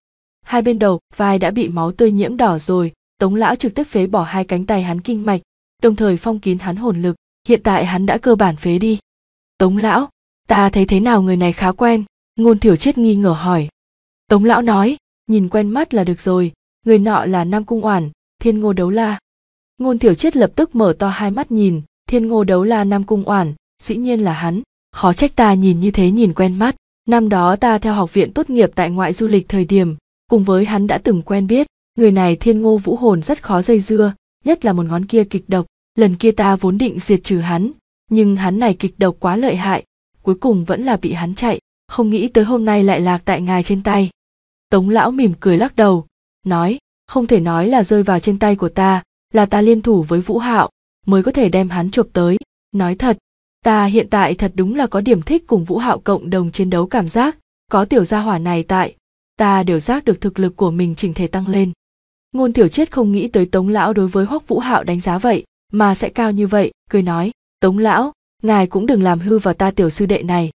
Hai bên đầu vai đã bị máu tươi nhiễm đỏ rồi, Tống lão trực tiếp phế bỏ hai cánh tay hắn kinh mạch, đồng thời phong kín hắn hồn lực, hiện tại hắn đã cơ bản phế đi. "Tống lão, ta thấy thế nào người này khá quen?" Ngôn Thiểu Triết nghi ngờ hỏi. Tống lão nói, nhìn quen mắt là được rồi, người nọ là Nam Cung Oản, Thiên Ngô Đấu La. Ngôn Thiểu Triết lập tức mở to hai mắt nhìn, Thiên Ngô Đấu La Nam Cung Oản, dĩ nhiên là hắn, khó trách ta nhìn như thế nhìn quen mắt. Năm đó ta theo học viện tốt nghiệp tại ngoại du lịch thời điểm, cùng với hắn đã từng quen biết, người này Thiên Ngô Vũ Hồn rất khó dây dưa, nhất là một ngón kia kịch độc, lần kia ta vốn định diệt trừ hắn, nhưng hắn này kịch độc quá lợi hại. Cuối cùng vẫn là bị hắn chạy, không nghĩ tới hôm nay lại lạc tại ngài trên tay. Tống lão mỉm cười lắc đầu, nói, không thể nói là rơi vào trên tay của ta, là ta liên thủ với Vũ Hạo, mới có thể đem hắn chụp tới. Nói thật, ta hiện tại thật đúng là có điểm thích cùng Vũ Hạo cộng đồng chiến đấu cảm giác, có tiểu gia hỏa này tại, ta đều giác được thực lực của mình chỉnh thể tăng lên. Ngôn Thiểu Triết không nghĩ tới Tống lão đối với Hoắc Vũ Hạo đánh giá vậy, mà sẽ cao như vậy, cười nói, Tống lão, ngài cũng đừng làm hư vào ta tiểu sư đệ này.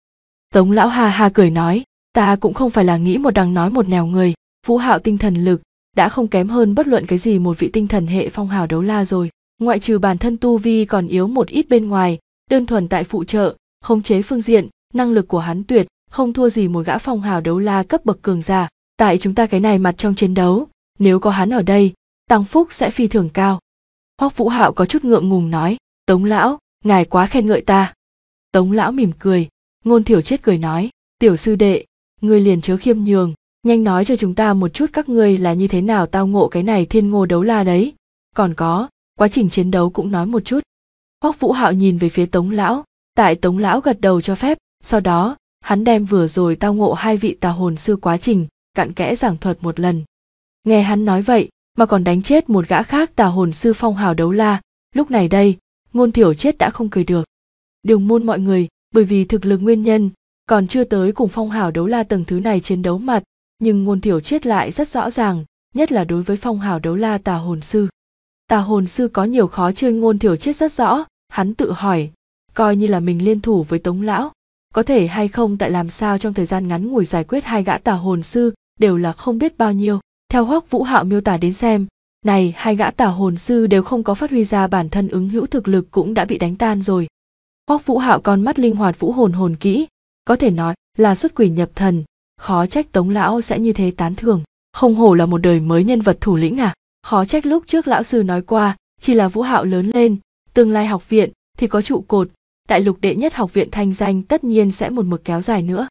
Tống lão ha ha cười nói, ta cũng không phải là nghĩ một đằng nói một nẻo người, Vũ Hạo tinh thần lực đã không kém hơn bất luận cái gì một vị tinh thần hệ phong hào đấu la rồi, ngoại trừ bản thân tu vi còn yếu một ít bên ngoài, đơn thuần tại phụ trợ, khống chế phương diện, năng lực của hắn tuyệt, không thua gì một gã phong hào đấu la cấp bậc cường giả. Tại chúng ta cái này mặt trong chiến đấu, nếu có hắn ở đây, tăng phúc sẽ phi thường cao. Hoắc Vũ Hạo có chút ngượng ngùng nói, Tống lão, ngài quá khen ngợi ta. Tống lão mỉm cười, Ngôn Thiểu Triết cười nói, tiểu sư đệ, ngươi liền chớ khiêm nhường, nhanh nói cho chúng ta một chút các ngươi là như thế nào tao ngộ cái này Thiên Ngô Đấu La đấy, còn có, quá trình chiến đấu cũng nói một chút. Hoắc Vũ Hạo nhìn về phía Tống lão, tại Tống lão gật đầu cho phép, sau đó, hắn đem vừa rồi tao ngộ hai vị tà hồn sư quá trình, cặn kẽ giảng thuật một lần. Nghe hắn nói vậy mà còn đánh chết một gã khác tà hồn sư phong hào đấu la, lúc này đây, Ngôn Thiểu Triết đã không cười được. Đường môn mọi người, bởi vì thực lực nguyên nhân, còn chưa tới cùng phong hào đấu la tầng thứ này chiến đấu mặt, nhưng Ngôn Thiểu Triết lại rất rõ ràng, nhất là đối với phong hào đấu la tà hồn sư. Tà hồn sư có nhiều khó chơi Ngôn Thiểu Triết rất rõ, hắn tự hỏi, coi như là mình liên thủ với Tống Lão, có thể hay không tại làm sao trong thời gian ngắn ngủi giải quyết hai gã tà hồn sư đều là không biết bao nhiêu. Theo Hoắc Vũ Hạo miêu tả đến xem, này hai gã tà hồn sư đều không có phát huy ra bản thân ứng hữu thực lực cũng đã bị đánh tan rồi. Hoắc Vũ Hạo con mắt linh hoạt vũ hồn hồn kỹ, có thể nói là xuất quỷ nhập thần, khó trách Tống Lão sẽ như thế tán thưởng, không hổ là một đời mới nhân vật thủ lĩnh à, khó trách lúc trước lão sư nói qua, chỉ là Vũ Hạo lớn lên, tương lai học viện thì có trụ cột, đại lục đệ nhất học viện thanh danh tất nhiên sẽ một mực kéo dài nữa.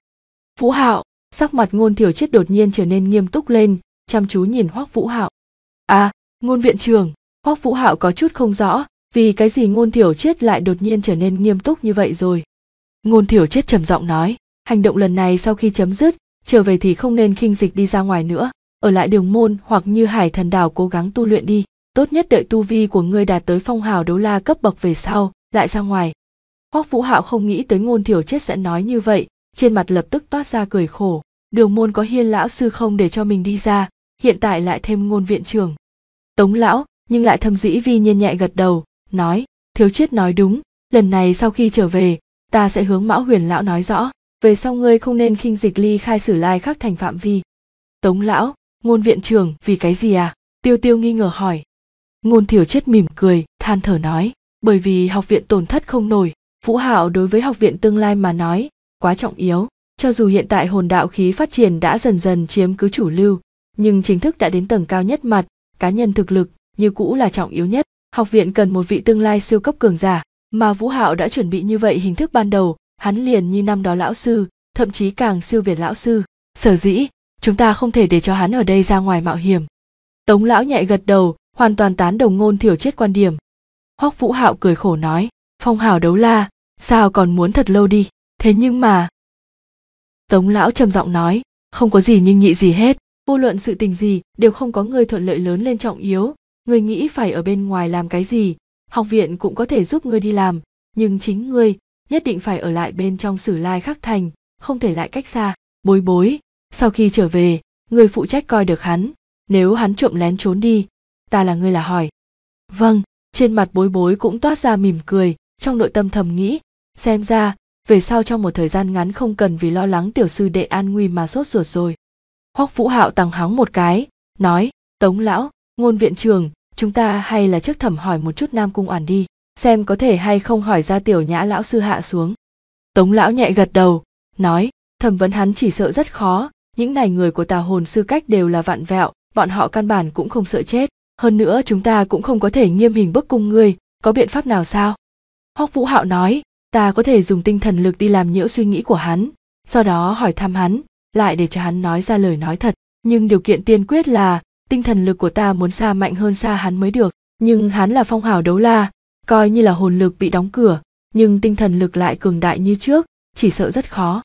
Vũ Hạo, sắc mặt Ngôn Thiểu Triết đột nhiên trở nên nghiêm túc lên, chăm chú nhìn Hoắc Vũ Hạo. À, Ngôn viện trưởng, Hoắc Vũ Hạo có chút không rõ, vì cái gì Ngôn Thiểu Triết lại đột nhiên trở nên nghiêm túc như vậy rồi. Ngôn Thiểu Triết trầm giọng nói, hành động lần này sau khi chấm dứt, trở về thì không nên khinh dịch đi ra ngoài nữa, ở lại đường môn hoặc như Hải Thần Đảo cố gắng tu luyện đi, tốt nhất đợi tu vi của ngươi đạt tới phong hào đấu la cấp bậc về sau, lại ra ngoài. Hoắc Vũ Hạo không nghĩ tới Ngôn Thiểu Triết sẽ nói như vậy, trên mặt lập tức toát ra cười khổ, đường môn có Hiên lão sư không để cho mình đi ra, hiện tại lại thêm Ngôn viện trưởng. Tống Lão nhưng lại thầm dĩ vi nhiên nhẹ gật đầu, nói, Thiếu Triết nói đúng, lần này sau khi trở về, ta sẽ hướng Mão Huyền lão nói rõ, về sau ngươi không nên khinh dịch ly khai Sử Lai Khắc thành phạm vi. Tống Lão, Ngôn viện trưởng vì cái gì à? Tiêu Tiêu nghi ngờ hỏi. Ngôn Thiểu Triết mỉm cười, than thở nói, bởi vì học viện tổn thất không nổi, Vũ Hạo đối với học viện tương lai mà nói, quá trọng yếu, cho dù hiện tại hồn đạo khí phát triển đã dần dần chiếm cứ chủ lưu, nhưng chính thức đã đến tầng cao nhất mặt, cá nhân thực lực như cũ là trọng yếu nhất, học viện cần một vị tương lai siêu cấp cường giả, mà Vũ Hạo đã chuẩn bị như vậy hình thức ban đầu, hắn liền như năm đó lão sư, thậm chí càng siêu việt lão sư, sở dĩ, chúng ta không thể để cho hắn ở đây ra ngoài mạo hiểm. Tống Lão nhẹ gật đầu, hoàn toàn tán đồng Ngôn Thiểu Triết quan điểm. Hoắc Vũ Hạo cười khổ nói, phong hào đấu la, sao còn muốn thật lâu đi, thế nhưng mà... Tống Lão trầm giọng nói, không có gì nhưng nhị gì hết, vô luận sự tình gì đều không có người thuận lợi lớn lên trọng yếu, người nghĩ phải ở bên ngoài làm cái gì, học viện cũng có thể giúp ngươi đi làm, nhưng chính ngươi nhất định phải ở lại bên trong Sử Lai Khắc thành, không thể lại cách xa. Bối Bối, sau khi trở về, ngươi phụ trách coi được hắn, nếu hắn trộm lén trốn đi, ta là ngươi là hỏi. Vâng, trên mặt Bối Bối cũng toát ra mỉm cười, trong nội tâm thầm nghĩ, xem ra, về sau trong một thời gian ngắn không cần vì lo lắng tiểu sư đệ an nguy mà sốt ruột rồi. Hoắc Vũ Hạo tàng hóng một cái, nói, Tống Lão, Ngôn viện trưởng, chúng ta hay là trước thẩm hỏi một chút Nam Cung Oản đi, xem có thể hay không hỏi ra tiểu nhã lão sư hạ xuống. Tống Lão nhẹ gật đầu, nói, thẩm vấn hắn chỉ sợ rất khó, những này người của tà hồn sư cách đều là vạn vẹo, bọn họ căn bản cũng không sợ chết, hơn nữa chúng ta cũng không có thể nghiêm hình bức cung ngươi, có biện pháp nào sao? Hoắc Vũ Hạo nói, ta có thể dùng tinh thần lực đi làm nhiễu suy nghĩ của hắn, sau đó hỏi thăm hắn, lại để cho hắn nói ra lời nói thật, nhưng điều kiện tiên quyết là tinh thần lực của ta muốn xa mạnh hơn xa hắn mới được, nhưng hắn là phong hào đấu la, coi như là hồn lực bị đóng cửa, nhưng tinh thần lực lại cường đại như trước, chỉ sợ rất khó.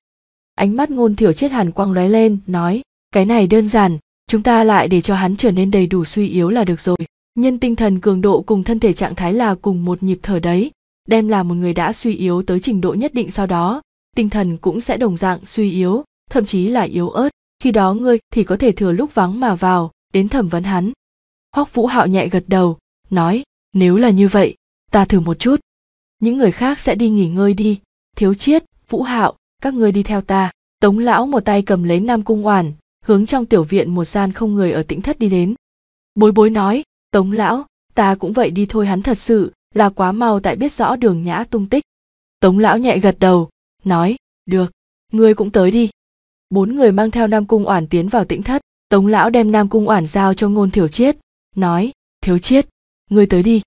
Ánh mắt Ngôn Thiểu Triết hàn quang lóe lên, nói, cái này đơn giản, chúng ta lại để cho hắn trở nên đầy đủ suy yếu là được rồi, nhân tinh thần cường độ cùng thân thể trạng thái là cùng một nhịp thở đấy, đem là một người đã suy yếu tới trình độ nhất định sau đó, tinh thần cũng sẽ đồng dạng suy yếu, thậm chí là yếu ớt, khi đó ngươi thì có thể thừa lúc vắng mà vào, đến thẩm vấn hắn. Hoắc Vũ Hạo nhẹ gật đầu, nói, nếu là như vậy, ta thử một chút. Những người khác sẽ đi nghỉ ngơi đi, Thiếu Triết, Vũ Hạo, các ngươi đi theo ta. Tống Lão một tay cầm lấy Nam Cung Oản, hướng trong tiểu viện một gian không người ở tĩnh thất đi đến. Bối Bối nói, Tống Lão, ta cũng vậy đi thôi, hắn thật sự là quá mau tại biết rõ Đường Nhã tung tích. Tống Lão nhẹ gật đầu, nói, được, ngươi cũng tới đi. Bốn người mang theo Nam Cung Oản tiến vào tĩnh thất, Tống Lão đem Nam Cung Oản giao cho Ngôn Thiểu Triết, nói, Thiếu Triết, ngươi tới đi.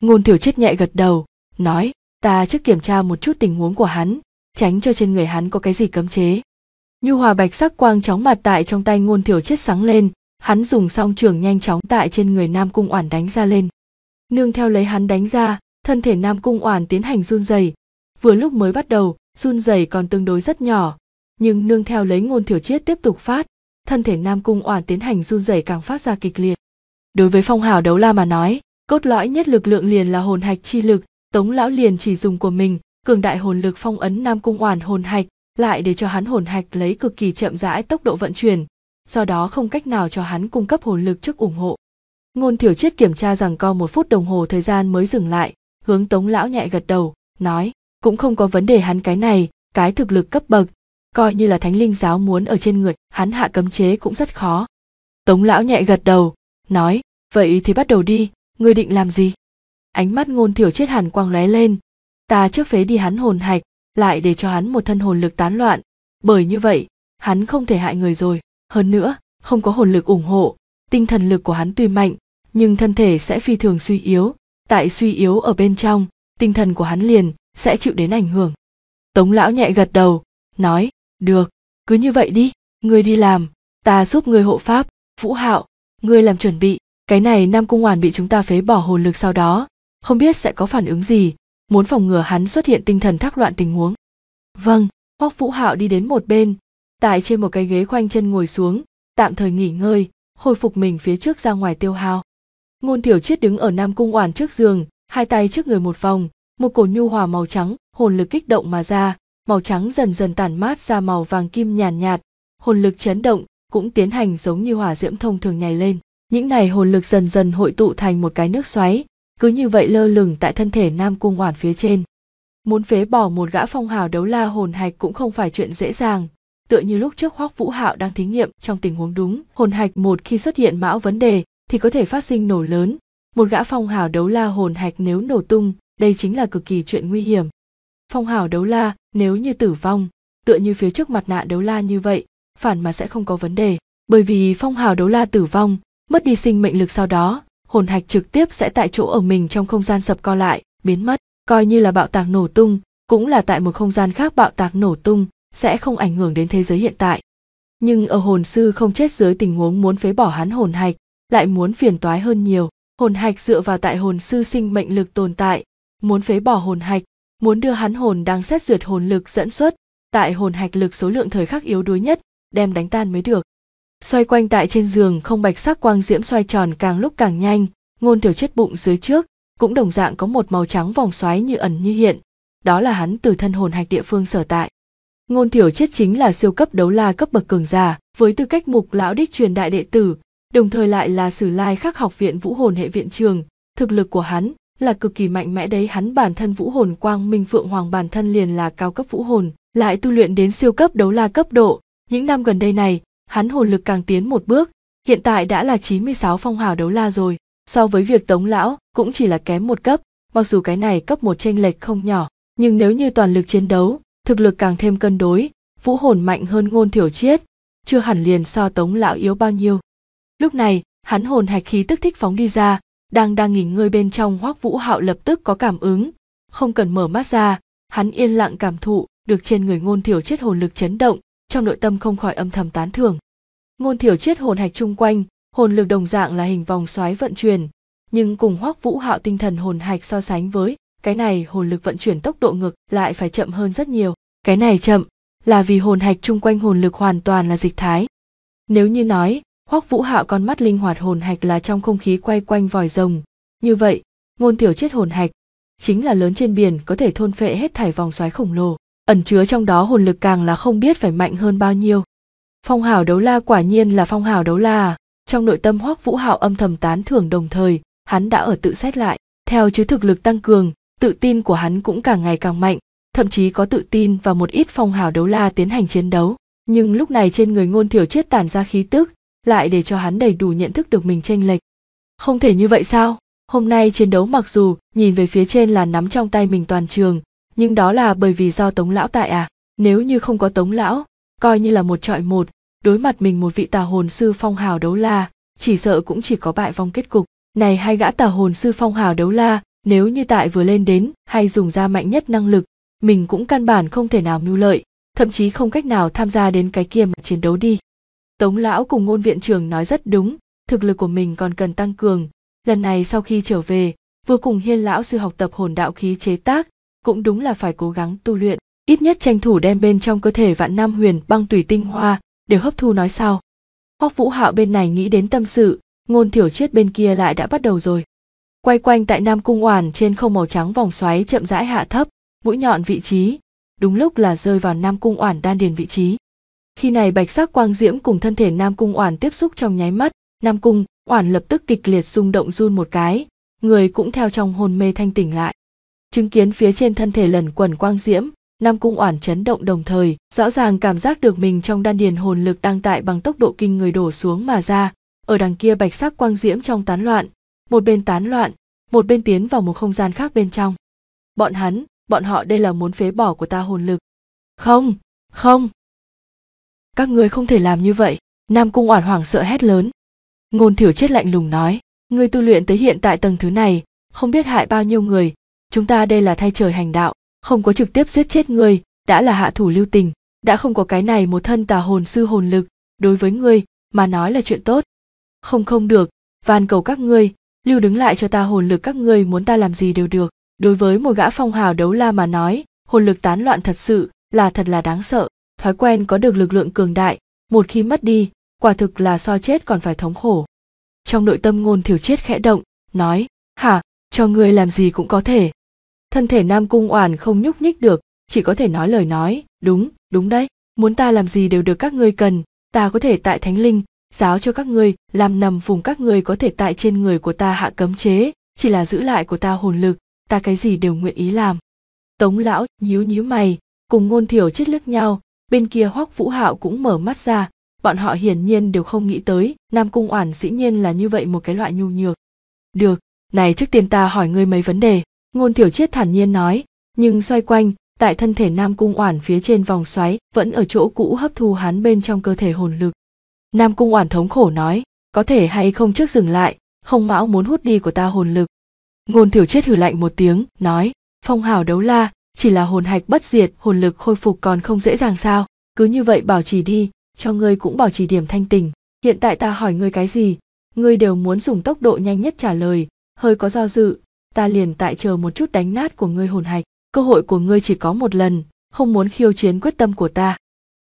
Ngôn Thiểu Triết nhẹ gật đầu, nói, ta trước kiểm tra một chút tình huống của hắn, tránh cho trên người hắn có cái gì cấm chế. Nhu hòa bạch sắc quang chóng mặt tại trong tay Ngôn Thiểu Triết sáng lên, hắn dùng song trường nhanh chóng tại trên người Nam Cung Oản đánh ra lên. Nương theo lấy hắn đánh ra, thân thể Nam Cung Oản tiến hành run rẩy. Vừa lúc mới bắt đầu, run rẩy còn tương đối rất nhỏ, nhưng nương theo lấy Ngôn Thiểu Triết tiếp tục phát, thân thể Nam Cung Oản tiến hành run rẩy càng phát ra kịch liệt. Đối với phong hào đấu la mà nói, cốt lõi nhất lực lượng liền là hồn hạch chi lực, Tống lão liền chỉ dùng của mình, cường đại hồn lực phong ấn Nam Cung Oản hồn hạch, lại để cho hắn hồn hạch lấy cực kỳ chậm rãi tốc độ vận chuyển, do đó không cách nào cho hắn cung cấp hồn lực trước ủng hộ. Ngôn Thiểu Triết kiểm tra rằng co 1 phút đồng hồ thời gian mới dừng lại, hướng Tống lão nhẹ gật đầu, nói, cũng không có vấn đề hắn cái này, cái thực lực cấp bậc, coi như là Thánh Linh Giáo muốn ở trên người hắn hạ cấm chế cũng rất khó. Tống lão nhẹ gật đầu, nói, vậy thì bắt đầu đi, ngươi định làm gì? Ánh mắt Ngôn Thiểu Triết hàn quang lóe lên, ta trước phế đi hắn hồn hạch, lại để cho hắn một thân hồn lực tán loạn, bởi như vậy, hắn không thể hại người rồi, hơn nữa, không có hồn lực ủng hộ, tinh thần lực của hắn tuy mạnh, nhưng thân thể sẽ phi thường suy yếu, tại suy yếu ở bên trong, tinh thần của hắn liền sẽ chịu đến ảnh hưởng. Tống lão nhẹ gật đầu, nói, được, cứ như vậy đi, ngươi đi làm, ta giúp ngươi hộ pháp, Vũ Hạo, ngươi làm chuẩn bị, cái này Nam Cung Oản bị chúng ta phế bỏ hồn lực sau đó, không biết sẽ có phản ứng gì, muốn phòng ngừa hắn xuất hiện tinh thần thác loạn tình huống. Vâng, Hoắc Vũ Hạo đi đến một bên, tại trên một cái ghế khoanh chân ngồi xuống, tạm thời nghỉ ngơi, khôi phục mình phía trước ra ngoài tiêu hao. Ngôn Thiểu Triết đứng ở Nam Cung Oản trước giường, hai tay trước người một vòng, một cổ nhu hòa màu trắng, hồn lực kích động mà ra, màu trắng dần dần tản mát ra màu vàng kim nhàn nhạt, hồn lực chấn động cũng tiến hành giống như hỏa diễm thông thường nhảy lên. Những này hồn lực dần dần hội tụ thành một cái nước xoáy, cứ như vậy lơ lửng tại thân thể Nam Cung Oản phía trên. Muốn phế bỏ một gã phong hào đấu la hồn hạch cũng không phải chuyện dễ dàng, tựa như lúc trước Hoắc Vũ Hạo đang thí nghiệm trong tình huống đúng, hồn hạch một khi xuất hiện mão vấn đề thì có thể phát sinh nổ lớn, một gã phong hào đấu la hồn hạch nếu nổ tung, đây chính là cực kỳ chuyện nguy hiểm. Phong hào đấu la nếu như tử vong, tựa như phía trước mặt nạ đấu la như vậy, phản mà sẽ không có vấn đề, bởi vì phong hào đấu la tử vong, mất đi sinh mệnh lực sau đó, hồn hạch trực tiếp sẽ tại chỗ ở mình trong không gian sập co lại, biến mất, coi như là bạo tạc nổ tung, cũng là tại một không gian khác bạo tạc nổ tung, sẽ không ảnh hưởng đến thế giới hiện tại. Nhưng ở hồn sư không chết dưới tình huống muốn phế bỏ hắn hồn hạch, lại muốn phiền toái hơn nhiều, hồn hạch dựa vào tại hồn sư sinh mệnh lực tồn tại, muốn phế bỏ hồn hạch, muốn đưa hắn hồn đang xét duyệt hồn lực dẫn xuất, tại hồn hạch lực số lượng thời khắc yếu đuối nhất, đem đánh tan mới được. Xoay quanh tại trên giường không bạch sắc quang diễm xoay tròn càng lúc càng nhanh, Ngôn Thiểu Triết bụng dưới trước, cũng đồng dạng có một màu trắng vòng xoáy như ẩn như hiện, đó là hắn từ thân hồn hạch địa phương sở tại. Ngôn Thiểu Triết chính là siêu cấp đấu la cấp bậc cường giả, với tư cách Mục lão đích truyền đại đệ tử, đồng thời lại là Sử Lai Khắc học viện Vũ Hồn hệ viện trường, thực lực của hắn là cực kỳ mạnh mẽ đấy, hắn bản thân Vũ Hồn Quang Minh Phượng Hoàng bản thân liền là cao cấp vũ hồn, lại tu luyện đến siêu cấp đấu la cấp độ, những năm gần đây này, hắn hồn lực càng tiến một bước, hiện tại đã là 96 phong hào đấu la rồi, so với việc Tống lão cũng chỉ là kém một cấp, mặc dù cái này cấp một chênh lệch không nhỏ, nhưng nếu như toàn lực chiến đấu, thực lực càng thêm cân đối, vũ hồn mạnh hơn Ngôn Thiểu Triết, chưa hẳn liền so Tống lão yếu bao nhiêu. Lúc này, hắn hồn hạch khí tức thích phóng đi ra, đang nghỉ ngơi bên trong Hoắc Vũ Hạo lập tức có cảm ứng, không cần mở mắt ra, hắn yên lặng cảm thụ được trên người Ngôn Thiểu Triết hồn lực chấn động, trong nội tâm không khỏi âm thầm tán thưởng. Ngôn Thiểu Triết hồn hạch chung quanh, hồn lực đồng dạng là hình vòng xoáy vận chuyển, nhưng cùng Hoắc Vũ Hạo tinh thần hồn hạch so sánh với, cái này hồn lực vận chuyển tốc độ ngược lại phải chậm hơn rất nhiều. Cái này chậm là vì hồn hạch chung quanh hồn lực hoàn toàn là dịch thái. Nếu như nói, Hoắc Vũ Hạo con mắt linh hoạt hồn hạch là trong không khí quay quanh vòi rồng, như vậy, Ngôn Thiểu Triết hồn hạch chính là lớn trên biển, có thể thôn phệ hết thảy vòng xoáy khổng lồ, ẩn chứa trong đó hồn lực càng là không biết phải mạnh hơn bao nhiêu. Phong hào đấu la quả nhiên là phong hào đấu la, trong nội tâm Hoắc Vũ Hạo âm thầm tán thưởng, đồng thời, hắn đã ở tự xét lại, theo chứ thực lực tăng cường, tự tin của hắn cũng càng ngày càng mạnh, thậm chí có tự tin vào một ít phong hào đấu la tiến hành chiến đấu, nhưng lúc này trên người Ngôn Thiểu Triết tản ra khí tức, lại để cho hắn đầy đủ nhận thức được mình chênh lệch. Không thể như vậy sao? Hôm nay chiến đấu mặc dù nhìn về phía trên là nắm trong tay mình toàn trường, nhưng đó là bởi vì do Tống lão tại à? Nếu như không có Tống lão, coi như là một chọi một, đối mặt mình một vị tà hồn sư phong hào đấu la, chỉ sợ cũng chỉ có bại vong kết cục. Này hai gã tà hồn sư phong hào đấu la, nếu như tại vừa lên đến hay dùng ra mạnh nhất năng lực, mình cũng căn bản không thể nào mưu lợi, thậm chí không cách nào tham gia đến cái kia mà chiến đấu đi. Tống lão cùng Ngôn viện trưởng nói rất đúng, thực lực của mình còn cần tăng cường. Lần này sau khi trở về, vừa cùng Hiên lão sư học tập hồn đạo khí chế tác, cũng đúng là phải cố gắng tu luyện, ít nhất tranh thủ đem bên trong cơ thể vạn năm huyền băng tủy tinh hoa đều hấp thu nói sau. Hoắc Vũ Hạo bên này nghĩ đến tâm sự, Ngôn Thiểu Triết bên kia lại đã bắt đầu rồi. Quay quanh tại Nam Cung Oản trên không màu trắng vòng xoáy chậm rãi hạ thấp, mũi nhọn vị trí, đúng lúc là rơi vào Nam Cung Oản đan điền vị trí. Khi này bạch sắc quang diễm cùng thân thể Nam Cung Oản tiếp xúc trong nháy mắt, Nam Cung Oản lập tức kịch liệt rung động run một cái, người cũng theo trong hôn mê thanh tỉnh lại. Chứng kiến phía trên thân thể lẩn quẩn quang diễm, Nam Cung Oản chấn động đồng thời, rõ ràng cảm giác được mình trong đan điền hồn lực đang tại bằng tốc độ kinh người đổ xuống mà ra, ở đằng kia bạch sắc quang diễm trong tán loạn, một bên tiến vào một không gian khác bên trong. Bọn họ đây là muốn phế bỏ của ta hồn lực. Không. Các ngươi không thể làm như vậy, Nam Cung Oản hoảng sợ hét lớn. Ngôn Thiểu Triết lạnh lùng nói, ngươi tu luyện tới hiện tại tầng thứ này, không biết hại bao nhiêu người, chúng ta đây là thay trời hành đạo, không có trực tiếp giết chết ngươi, đã là hạ thủ lưu tình, đã không có cái này một thân tà hồn sư hồn lực, đối với ngươi mà nói là chuyện tốt. Không được, van cầu các ngươi, lưu đứng lại cho ta hồn lực, các ngươi muốn ta làm gì đều được. Đối với một gã phong hào đấu la mà nói, hồn lực tán loạn thật sự là đáng sợ, thói quen có được lực lượng cường đại, một khi mất đi, quả thực là so chết còn phải thống khổ. Trong nội tâm Ngôn Thiểu Triết khẽ động, nói, hả, cho ngươi làm gì cũng có thể. Thân thể Nam Cung Oản không nhúc nhích được, chỉ có thể nói lời nói, đúng đấy, muốn ta làm gì đều được, các ngươi cần, ta có thể tại Thánh Linh Giáo cho các ngươi, làm nằm vùng các ngươi, có thể tại trên người của ta hạ cấm chế, chỉ là giữ lại của ta hồn lực, ta cái gì đều nguyện ý làm. Tống Lão nhíu mày, cùng Ngôn Thiểu Triết liếc nhau, bên kia Hoắc Vũ Hạo cũng mở mắt ra, bọn họ hiển nhiên đều không nghĩ tới, Nam Cung Oản dĩ nhiên là như vậy một cái loại nhu nhược. Được, này trước tiên ta hỏi ngươi mấy vấn đề, Ngôn Thiểu Triết thản nhiên nói, nhưng xoay quanh, tại thân thể Nam Cung Oản phía trên vòng xoáy, vẫn ở chỗ cũ hấp thu hắn bên trong cơ thể hồn lực. Nam Cung Oản thống khổ nói, có thể hay không trước dừng lại, không mão muốn hút đi của ta hồn lực. Ngôn Thiểu Triết hừ lạnh một tiếng, nói, phong hào đấu la, chỉ là hồn hạch bất diệt, hồn lực khôi phục còn không dễ dàng sao, cứ như vậy bảo trì đi, cho ngươi cũng bảo trì điểm thanh tình. Hiện tại ta hỏi ngươi cái gì, ngươi đều muốn dùng tốc độ nhanh nhất trả lời, hơi có do dự, ta liền tại chờ một chút đánh nát của ngươi hồn hạch, cơ hội của ngươi chỉ có một lần, không muốn khiêu chiến quyết tâm của ta.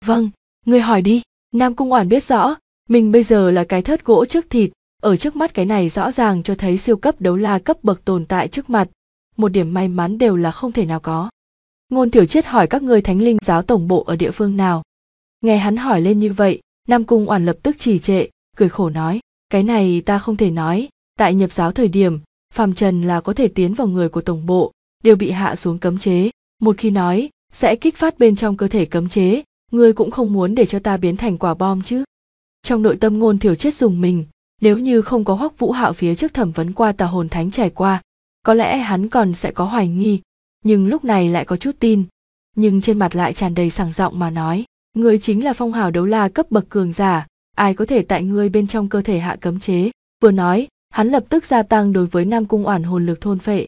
Vâng, ngươi hỏi đi. Nam Cung Oản biết rõ, mình bây giờ là cái thớt gỗ trước thịt, ở trước mắt cái này rõ ràng cho thấy siêu cấp đấu la cấp bậc tồn tại trước mặt, một điểm may mắn đều là không thể nào có. Ngôn Thiểu Triết hỏi, các ngươi Thánh Linh Giáo tổng bộ ở địa phương nào? Nghe hắn hỏi lên như vậy, Nam Cung Oản lập tức trì trệ, cười khổ nói, cái này ta không thể nói, tại nhập giáo thời điểm, phàm trần là có thể tiến vào người của tổng bộ, đều bị hạ xuống cấm chế, một khi nói, sẽ kích phát bên trong cơ thể cấm chế. Ngươi cũng không muốn để cho ta biến thành quả bom chứ? Trong nội tâm Ngôn Thiểu Triết dùng mình, nếu như không có Hoắc Vũ Hạo phía trước thẩm vấn qua tà hồn thánh trải qua, có lẽ hắn còn sẽ có hoài nghi, nhưng lúc này lại có chút tin, nhưng trên mặt lại tràn đầy sảng giọng mà nói, ngươi chính là phong hào đấu la cấp bậc cường giả, ai có thể tại ngươi bên trong cơ thể hạ cấm chế? Vừa nói, hắn lập tức gia tăng đối với Nam Cung Oản hồn lực thôn phệ.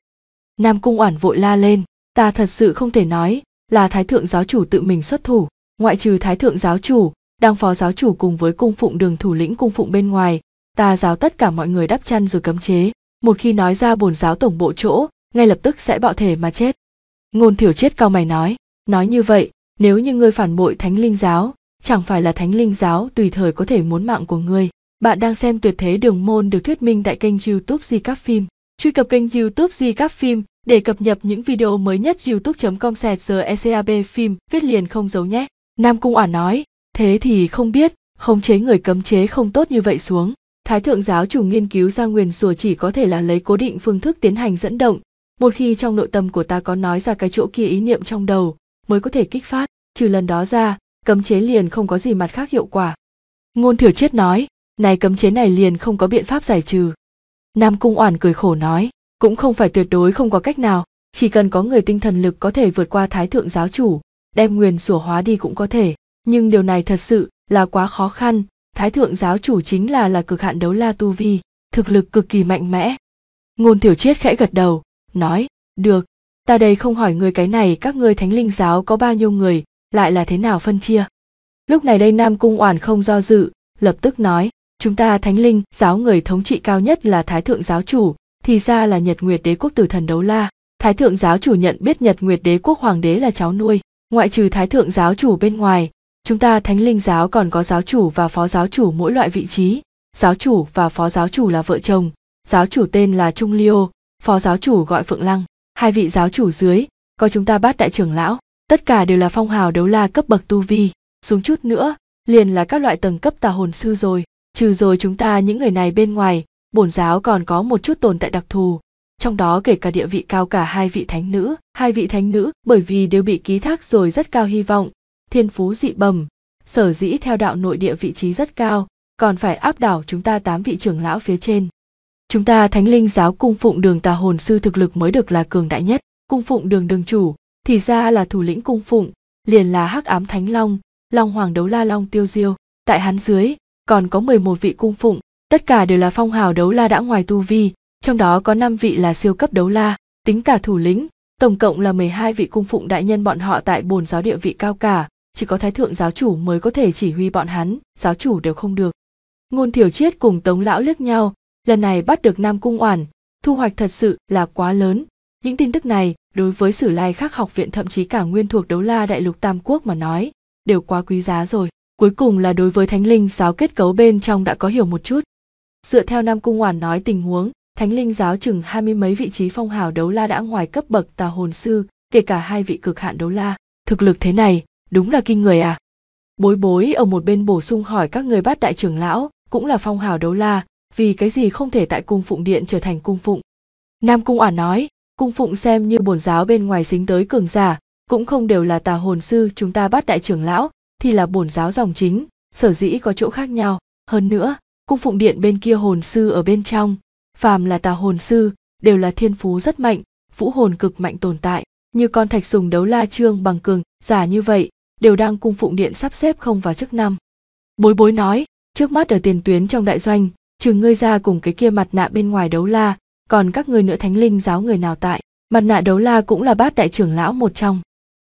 Nam Cung Oản vội la lên, ta thật sự không thể nói, là Thái Thượng Giáo chủ tự mình xuất thủ. Ngoại trừ Thái Thượng Giáo chủ, Đăng Phó Giáo chủ cùng với cung phụng Đường thủ lĩnh cung phụng bên ngoài, ta giáo tất cả mọi người đắp chăn rồi cấm chế, một khi nói ra bổn giáo tổng bộ chỗ, ngay lập tức sẽ bạo thể mà chết. Ngôn Thiểu Triết cao mày nói như vậy, nếu như ngươi phản bội Thánh Linh Giáo, chẳng phải là Thánh Linh Giáo tùy thời có thể muốn mạng của ngươi. Bạn đang xem Tuyệt Thế Đường Môn được thuyết minh tại kênh YouTube Recap Phim. Truy cập kênh YouTube Recap Phim để cập nhật những video mới nhất. youtube.com/recapphim viết liền không giấu nhé. Nam Cung Oản nói, thế thì không biết, khống chế người cấm chế không tốt như vậy xuống. Thái Thượng Giáo chủ nghiên cứu ra nguyền rủa chỉ có thể là lấy cố định phương thức tiến hành dẫn động. Một khi trong nội tâm của ta có nói ra cái chỗ kia ý niệm trong đầu, mới có thể kích phát. Trừ lần đó ra, cấm chế liền không có gì mặt khác hiệu quả. Ngôn Thiểu Triết nói, này cấm chế này liền không có biện pháp giải trừ. Nam Cung Oản cười khổ nói, cũng không phải tuyệt đối không có cách nào. Chỉ cần có người tinh thần lực có thể vượt qua Thái Thượng Giáo chủ, đem nguyền rủa hóa đi cũng có thể, nhưng điều này thật sự là quá khó khăn. Thái Thượng Giáo chủ chính là cực hạn đấu la tu vi, thực lực cực kỳ mạnh mẽ. Ngôn Thiểu Triết khẽ gật đầu, nói, được, ta đây không hỏi người cái này, các ngươi Thánh Linh Giáo có bao nhiêu người, lại là thế nào phân chia. Lúc này đây Nam Cung Oản không do dự, lập tức nói, chúng ta Thánh Linh Giáo người thống trị cao nhất là Thái Thượng Giáo chủ, thì ra là Nhật Nguyệt Đế Quốc tử thần đấu la. Thái Thượng Giáo chủ nhận biết Nhật Nguyệt Đế Quốc hoàng đế là cháu nuôi. Ngoại trừ Thái Thượng Giáo chủ bên ngoài, Chúng ta Thánh Linh Giáo còn có giáo chủ và phó giáo chủ mỗi loại vị trí. Giáo chủ và phó giáo chủ là vợ chồng. Giáo chủ tên là Trung Ly Ô, phó giáo chủ gọi Phượng Lăng. Hai vị giáo chủ dưới có chúng ta Bát Đại trưởng lão, tất cả đều là phong hào đấu la cấp bậc tu vi, xuống chút nữa liền là các loại tầng cấp tà hồn sư rồi. Trừ rồi chúng ta những người này bên ngoài, bổn giáo còn có một chút tồn tại đặc thù, trong đó kể cả địa vị cao cả hai vị thánh nữ. Hai vị thánh nữ bởi vì đều bị ký thác rồi rất cao hy vọng, thiên phú dị bẩm, sở dĩ theo đạo nội địa vị trí rất cao, còn phải áp đảo chúng ta 8 vị trưởng lão phía trên. Chúng ta Thánh Linh Giáo cung phụng Đường tà hồn sư thực lực mới được là cường đại nhất. Cung phụng Đường đường chủ, thì ra là thủ lĩnh cung phụng, liền là Hắc Ám Thánh Long, Long Hoàng Đấu La Long Tiêu Diêu. Tại hắn dưới còn có 11 vị cung phụng, tất cả đều là phong hào đấu la đã ngoài tu vi, trong đó có 5 vị là siêu cấp đấu la, tính cả thủ lĩnh, tổng cộng là 12 vị cung phụng đại nhân. Bọn họ tại bổn giáo địa vị cao cả, chỉ có Thái Thượng Giáo chủ mới có thể chỉ huy bọn hắn, giáo chủ đều không được. Ngôn Thiểu Triết cùng Tống Lão liếc nhau, lần này bắt được Nam Cung Oản, thu hoạch thật sự là quá lớn. Những tin tức này đối với Sử Lai Khắc học viện, thậm chí cả nguyên thuộc Đấu La Đại Lục Tam Quốc mà nói, đều quá quý giá rồi. Cuối cùng là đối với Thánh Linh Giáo kết cấu bên trong đã có hiểu một chút. Dựa theo Nam Cung Oản nói tình huống, Thánh Linh Giáo chừng 20 mấy vị trí phong hào đấu la đã ngoài cấp bậc tà hồn sư, kể cả 2 vị cực hạn đấu la. Thực lực thế này, đúng là kinh người à. Bối Bối ở một bên bổ sung hỏi, các người Bát Đại trưởng lão cũng là phong hào đấu la, vì cái gì không thể tại cung phụng điện trở thành cung phụng? Nam Cung Oản nói, cung phụng xem như bổn giáo bên ngoài dính tới cường giả, cũng không đều là tà hồn sư. Chúng ta Bát Đại trưởng lão thì là bổn giáo dòng chính, sở dĩ có chỗ khác nhau. Hơn nữa, cung phụng điện bên kia hồn sư ở bên trong, phàm là tà hồn sư đều là thiên phú rất mạnh, vũ hồn cực mạnh tồn tại, như con thạch sùng đấu la Trương Bằng cường giả như vậy, đều đang cung phụng điện sắp xếp không vào chức năm. Bối Bối nói, trước mắt ở tiền tuyến trong đại doanh, trừ ngươi ra cùng cái kia mặt nạ bên ngoài đấu la, còn các ngươi nữa Thánh Linh Giáo người nào tại? Mặt nạ đấu la cũng là Bát Đại trưởng lão một trong.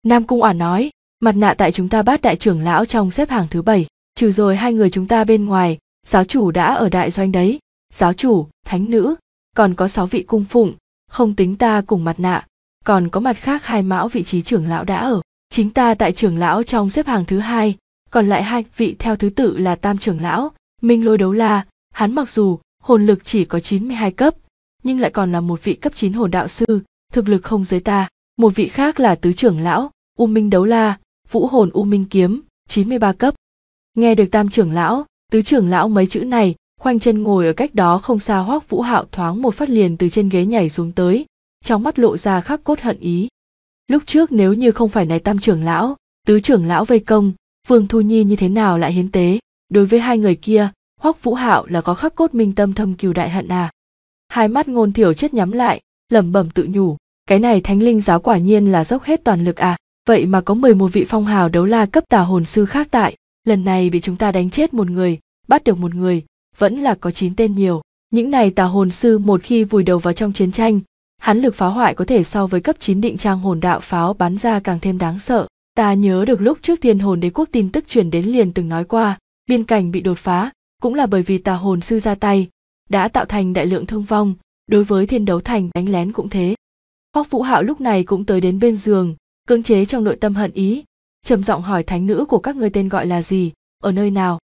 Nam Cung Oản nói, mặt nạ tại chúng ta Bát Đại trưởng lão trong xếp hàng thứ 7, trừ rồi hai người chúng ta bên ngoài, giáo chủ đã ở đại doanh đấy, giáo chủ, thánh nữ, còn có 6 vị cung phụng, không tính ta cùng mặt nạ, còn có mặt khác 2 mão vị trí trưởng lão đã ở. Chính ta tại trưởng lão trong xếp hàng thứ 2, còn lại 2 vị theo thứ tự là Tam trưởng lão, Minh Lôi đấu la, hắn mặc dù hồn lực chỉ có 92 cấp, nhưng lại còn là một vị cấp 9 hồn đạo sư, thực lực không dưới ta. Một vị khác là Tứ trưởng lão, U Minh đấu la, vũ hồn U Minh kiếm, 93 cấp. Nghe được Tam trưởng lão, Tứ trưởng lão mấy chữ này, khoanh chân ngồi ở cách đó không xa Hoắc Vũ Hạo thoáng một phát liền từ trên ghế nhảy xuống tới, trong mắt lộ ra khắc cốt hận ý. Lúc trước nếu như không phải này Tam trưởng lão, Tứ trưởng lão vây công, Vương Thu Nhi như thế nào lại hiến tế? Đối với hai người kia, Hoắc Vũ Hạo là có khắc cốt minh tâm, thâm cừu đại hận à. Hai mắt Ngôn Thiểu Triết nhắm lại, lẩm bẩm tự nhủ, cái này Thánh Linh Giáo quả nhiên là dốc hết toàn lực à, vậy mà có 11 vị phong hào đấu la cấp tà hồn sư khác tại, lần này bị chúng ta đánh chết một người, bắt được một người, vẫn là có 9 tên nhiều. Những này tà hồn sư một khi vùi đầu vào trong chiến tranh, hắn lực phá hoại có thể so với cấp 9 định trang hồn đạo pháo bắn ra càng thêm đáng sợ. Ta nhớ được lúc trước Thiên Hồn Đế Quốc tin tức truyền đến liền từng nói qua, biên cảnh bị đột phá, cũng là bởi vì tà hồn sư ra tay, đã tạo thành đại lượng thương vong, đối với Thiên Đấu Thành đánh lén cũng thế. Hoắc Vũ Hạo lúc này cũng tới đến bên giường, cưỡng chế trong nội tâm hận ý, trầm giọng hỏi, thánh nữ của các ngươi tên gọi là gì, ở nơi nào?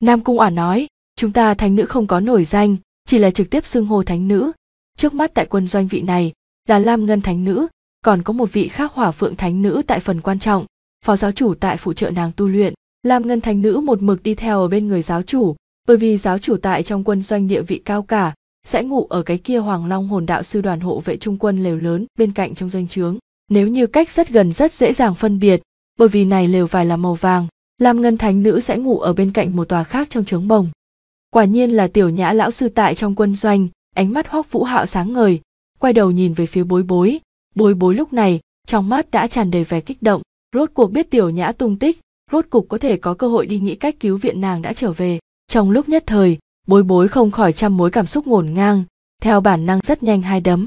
Nam Cung Oản nói, chúng ta thánh nữ không có nổi danh, chỉ là trực tiếp xưng hô thánh nữ. Trước mắt tại quân doanh vị này là Lam Ngân thánh nữ, còn có một vị khác Hỏa Phượng thánh nữ tại phần quan trọng, phó giáo chủ tại phụ trợ nàng tu luyện. Lam Ngân thánh nữ một mực đi theo ở bên người giáo chủ, bởi vì giáo chủ tại trong quân doanh địa vị cao cả, sẽ ngủ ở cái kia Hoàng Long hồn đạo sư đoàn hộ vệ trung quân lều lớn bên cạnh trong doanh trướng. Nếu như cách rất gần rất dễ dàng phân biệt, bởi vì này lều vải là màu vàng, Lam Ngân thánh nữ sẽ ngủ ở bên cạnh một tòa khác trong trướng bồng. Quả nhiên là Tiểu Nhã lão sư tại trong quân doanh. Ánh mắt Hoắc Vũ Hạo sáng ngời, quay đầu nhìn về phía Bối Bối. Bối Bối lúc này trong mắt đã tràn đầy vẻ kích động, rốt cuộc biết Tiểu Nhã tung tích, rốt cuộc có thể có cơ hội đi nghĩ cách cứu viện nàng đã trở về. Trong lúc nhất thời, Bối Bối không khỏi trăm mối cảm xúc ngổn ngang, theo bản năng rất nhanh hai đấm.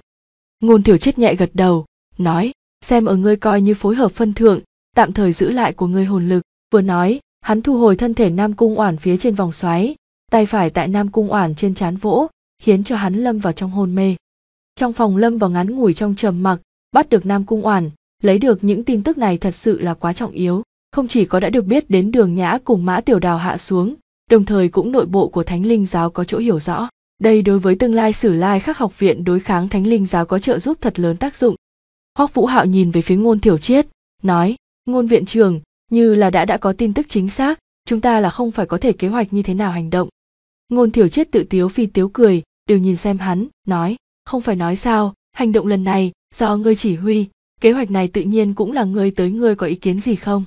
Ngôn Thiểu Triết nhẹ gật đầu, nói, xem ở ngươi coi như phối hợp phân thượng, tạm thời giữ lại của ngươi hồn lực. Vừa nói, hắn thu hồi thân thể Nam Cung Oản phía trên vòng xoáy, tay phải tại Nam Cung Oản trên trán vỗ, khiến cho hắn lâm vào trong hôn mê. Trong phòng lâm vào ngắn ngủi trong trầm mặc, bắt được Nam Cung Oản, lấy được những tin tức này thật sự là quá trọng yếu. không chỉ có đã được biết đến Đường Nhã cùng Mã Tiểu Đào hạ xuống, đồng thời cũng nội bộ của Thánh Linh Giáo có chỗ hiểu rõ. Đây đối với tương lai Sử Lai Khắc học viện đối kháng Thánh Linh Giáo có trợ giúp thật lớn tác dụng. Hoắc Vũ Hạo nhìn về phía Ngôn Thiểu Triết, nói, Ngôn viện trưởng, như là đã có tin tức chính xác, chúng ta là không phải có thể kế hoạch như thế nào hành động. Ngôn Thiểu Triết tự tiếu phi tiếu cười, đều nhìn xem hắn, nói, không phải nói sao, hành động lần này do ngươi chỉ huy, kế hoạch này tự nhiên cũng là ngươi tới, ngươi có ý kiến gì không?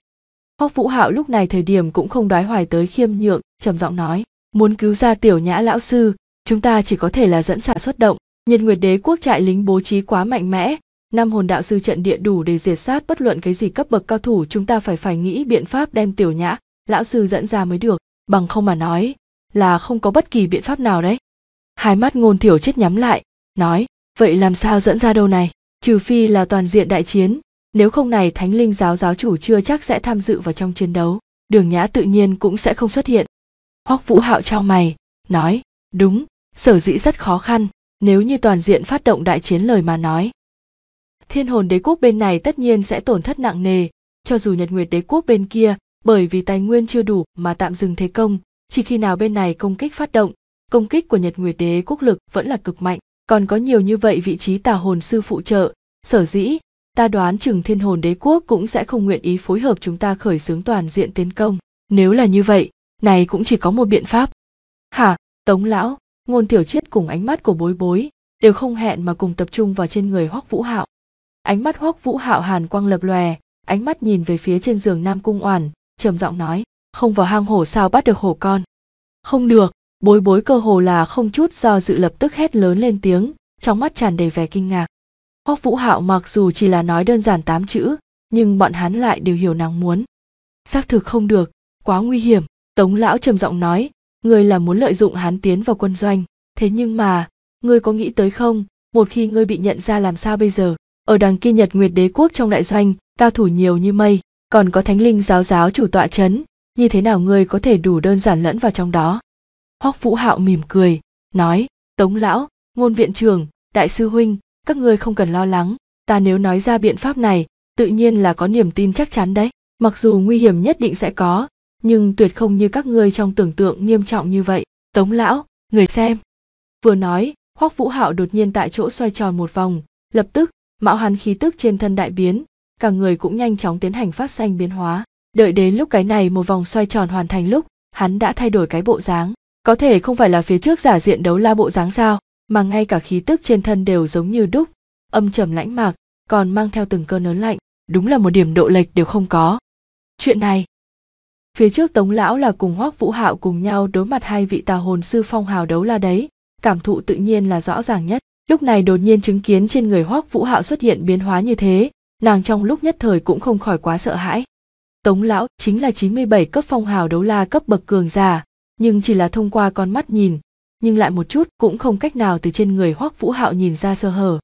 Hoắc Vũ Hạo lúc này thời điểm cũng không đoái hoài tới khiêm nhượng, trầm giọng nói, muốn cứu ra Tiểu Nhã lão sư, chúng ta chỉ có thể là dẫn xả xuất động. Nhật Nguyệt Đế Quốc trại lính bố trí quá mạnh mẽ, năm hồn đạo sư trận địa đủ để diệt sát bất luận cái gì cấp bậc cao thủ, chúng ta phải nghĩ biện pháp đem Tiểu Nhã lão sư dẫn ra mới được, bằng không mà nói là không có bất kỳ biện pháp nào đấy. Hai mắt Ngôn Thiểu Triết nhắm lại, nói, vậy làm sao dẫn ra đâu này, trừ phi là toàn diện đại chiến, nếu không này Thánh Linh Giáo giáo chủ chưa chắc sẽ tham dự vào trong chiến đấu, Đường Nhã tự nhiên cũng sẽ không xuất hiện. Hoắc Vũ Hạo chau mày, nói, đúng, sở dĩ rất khó khăn, nếu như toàn diện phát động đại chiến lời mà nói, Thiên Hồn Đế Quốc bên này tất nhiên sẽ tổn thất nặng nề, cho dù Nhật Nguyệt Đế Quốc bên kia bởi vì tài nguyên chưa đủ mà tạm dừng thế công, chỉ khi nào bên này công kích phát động, công kích của Nhật Nguyệt Đế Quốc lực vẫn là cực mạnh, còn có nhiều như vậy vị trí tà hồn sư phụ trợ, sở dĩ ta đoán chừng Thiên Hồn Đế Quốc cũng sẽ không nguyện ý phối hợp chúng ta khởi xướng toàn diện tiến công. Nếu là như vậy, này cũng chỉ có một biện pháp. Hả? Tống lão, Ngôn Thiểu Triết cùng ánh mắt của Bối Bối đều không hẹn mà cùng tập trung vào trên người Hoắc Vũ Hạo. Ánh mắt Hoắc Vũ Hạo hàn quang lập lòe, ánh mắt nhìn về phía trên giường Nam Cung Oản, trầm giọng nói, không vào hang hổ sao bắt được hổ con. Không được. Bối Bối cơ hồ là không chút do dự lập tức hét lớn lên tiếng, trong mắt tràn đầy vẻ kinh ngạc. Hoắc Vũ Hạo mặc dù chỉ là nói đơn giản 8 chữ, nhưng bọn hắn lại đều hiểu nàng muốn. Xác thực không được, quá nguy hiểm. Tống lão trầm giọng nói, ngươi là muốn lợi dụng hắn tiến vào quân doanh, thế nhưng mà, ngươi có nghĩ tới không, một khi ngươi bị nhận ra làm sao bây giờ? Ở đằng kia Nhật Nguyệt Đế Quốc trong đại doanh, cao thủ nhiều như mây, còn có Thánh Linh Giáo giáo chủ tọa trấn, như thế nào ngươi có thể đủ đơn giản lẫn vào trong đó? Hoắc Vũ Hạo mỉm cười, nói, Tống lão, Ngôn viện trưởng, đại sư huynh, các ngươi không cần lo lắng, ta nếu nói ra biện pháp này, tự nhiên là có niềm tin chắc chắn đấy, mặc dù nguy hiểm nhất định sẽ có, nhưng tuyệt không như các ngươi trong tưởng tượng nghiêm trọng như vậy. Tống lão, người xem. Vừa nói, Hoắc Vũ Hạo đột nhiên tại chỗ xoay tròn một vòng, lập tức, mạo hắn khí tức trên thân đại biến, cả người cũng nhanh chóng tiến hành phát sinh biến hóa, đợi đến lúc cái này một vòng xoay tròn hoàn thành lúc, hắn đã thay đổi cái bộ dáng. Có thể không phải là phía trước giả diện đấu la bộ dáng sao, mà ngay cả khí tức trên thân đều giống như đúc, âm trầm lãnh mạc, còn mang theo từng cơn ớn lạnh, đúng là một điểm độ lệch đều không có. Chuyện này, phía trước Tống lão là cùng Hoắc Vũ Hạo cùng nhau đối mặt hai vị tà hồn sư phong hào đấu la đấy, cảm thụ tự nhiên là rõ ràng nhất, lúc này đột nhiên chứng kiến trên người Hoắc Vũ Hạo xuất hiện biến hóa như thế, nàng trong lúc nhất thời cũng không khỏi quá sợ hãi. Tống lão chính là 97 cấp phong hào đấu la cấp bậc cường giả, nhưng chỉ là thông qua con mắt nhìn, nhưng lại một chút cũng không cách nào từ trên người Hoắc Vũ Hạo nhìn ra sơ hở.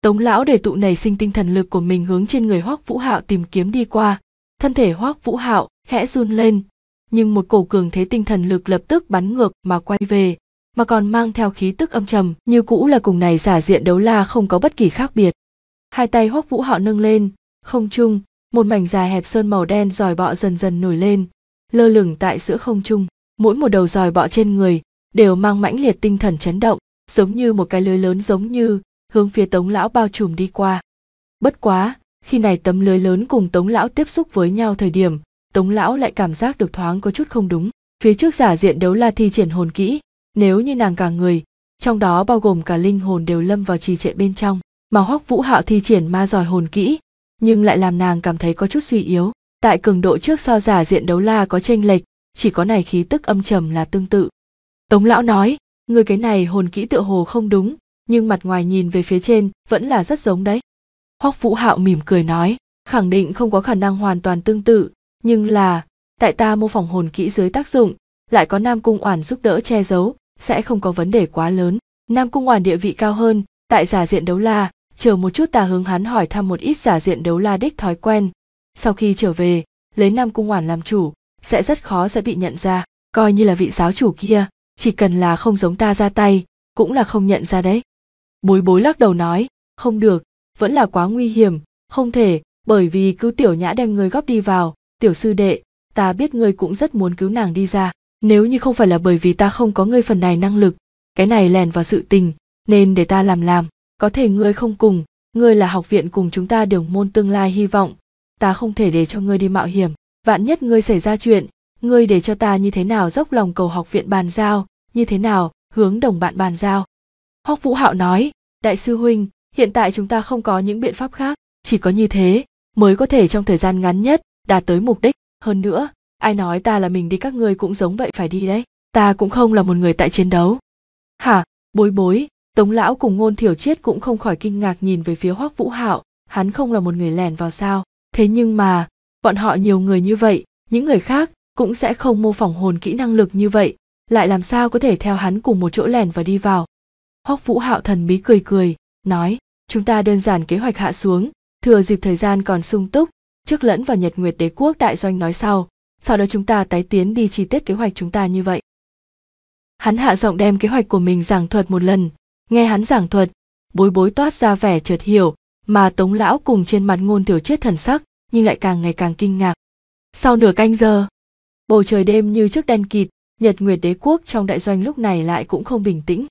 Tống lão để tụ nảy sinh tinh thần lực của mình hướng trên người Hoắc Vũ Hạo tìm kiếm đi qua, thân thể Hoắc Vũ Hạo khẽ run lên, nhưng một cổ cường thế tinh thần lực lập tức bắn ngược mà quay về, mà còn mang theo khí tức âm trầm, như cũ là cùng này giả diện đấu la không có bất kỳ khác biệt. Hai tay Hoắc Vũ Hạo nâng lên, không trung, một mảnh dài hẹp sơn màu đen giòi bọ dần dần nổi lên, lơ lửng tại giữa không trung. Mỗi một đầu giòi bọ trên người đều mang mãnh liệt tinh thần chấn động, giống như một cái lưới lớn giống như hướng phía Tống lão bao trùm đi qua. Bất quá, khi này tấm lưới lớn cùng Tống lão tiếp xúc với nhau thời điểm, Tống lão lại cảm giác được thoáng có chút không đúng. Phía trước giả diện đấu la thi triển hồn kỹ, nếu như nàng cả người, trong đó bao gồm cả linh hồn đều lâm vào trì trệ bên trong, mà Hoắc Vũ Hạo thi triển ma giòi hồn kỹ, nhưng lại làm nàng cảm thấy có chút suy yếu. Tại cường độ trước so giả diện đấu la có chênh lệch, chỉ có này khí tức âm trầm là tương tự. Tống lão nói, người cái này hồn kỹ tựa hồ không đúng, nhưng mặt ngoài nhìn về phía trên vẫn là rất giống đấy. Hoắc Vũ Hạo mỉm cười nói, khẳng định không có khả năng hoàn toàn tương tự, nhưng là tại ta mô phỏng hồn kỹ dưới tác dụng, lại có Nam Cung Oản giúp đỡ che giấu, sẽ không có vấn đề quá lớn. Nam Cung Oản địa vị cao hơn, tại giả diện đấu la, chờ một chút ta hướng hắn hỏi thăm một ít giả diện đấu la đích thói quen. Sau khi trở về, lấy Nam Cung Oản làm chủ, sẽ rất khó sẽ bị nhận ra, coi như là vị giáo chủ kia, chỉ cần là không giống ta ra tay, cũng là không nhận ra đấy. Bối Bối lắc đầu nói, không được, vẫn là quá nguy hiểm, không thể, bởi vì cứ Tiểu Nhã đem người góp đi vào, Tiểu sư đệ, ta biết ngươi cũng rất muốn cứu nàng đi ra, nếu như không phải là bởi vì ta không có ngươi phần này năng lực, cái này lèn vào sự tình, nên để ta làm, có thể ngươi không cùng, ngươi là học viện cùng chúng ta Đường môn tương lai hy vọng, ta không thể để cho ngươi đi mạo hiểm, vạn nhất ngươi xảy ra chuyện, ngươi để cho ta như thế nào dốc lòng cầu học viện bàn giao, như thế nào hướng đồng bạn bàn giao. Hoắc Vũ Hạo nói, đại sư huynh, hiện tại chúng ta không có những biện pháp khác, chỉ có như thế mới có thể trong thời gian ngắn nhất đạt tới mục đích. Hơn nữa, ai nói ta là mình đi, các ngươi cũng giống vậy phải đi đấy, ta cũng không là một người tại chiến đấu. Hả, Bối Bối, Tống Lão cùng Ngôn Thiểu Triết cũng không khỏi kinh ngạc nhìn về phía Hoắc Vũ Hạo, hắn không là một người lẻn vào sao? Thế nhưng mà, bọn họ nhiều người như vậy, những người khác cũng sẽ không mô phỏng hồn kỹ năng lực như vậy, lại làm sao có thể theo hắn cùng một chỗ lẻn và đi vào. Hoắc Vũ Hạo thần bí cười cười, nói, chúng ta đơn giản kế hoạch hạ xuống, thừa dịp thời gian còn sung túc, trước lẫn vào Nhật Nguyệt Đế Quốc đại doanh nói sau đó chúng ta tái tiến đi chi tiết kế hoạch chúng ta như vậy. Hắn hạ giọng đem kế hoạch của mình giảng thuật một lần, nghe hắn giảng thuật, Bối Bối toát ra vẻ chợt hiểu, mà Tống Lão cùng trên mặt Ngôn Thiểu Triết thần sắc nhưng lại càng ngày càng kinh ngạc. Sau nửa canh giờ, bầu trời đêm như trước đen kịt, Nhật Nguyệt Đế Quốc trong đại doanh lúc này lại cũng không bình tĩnh.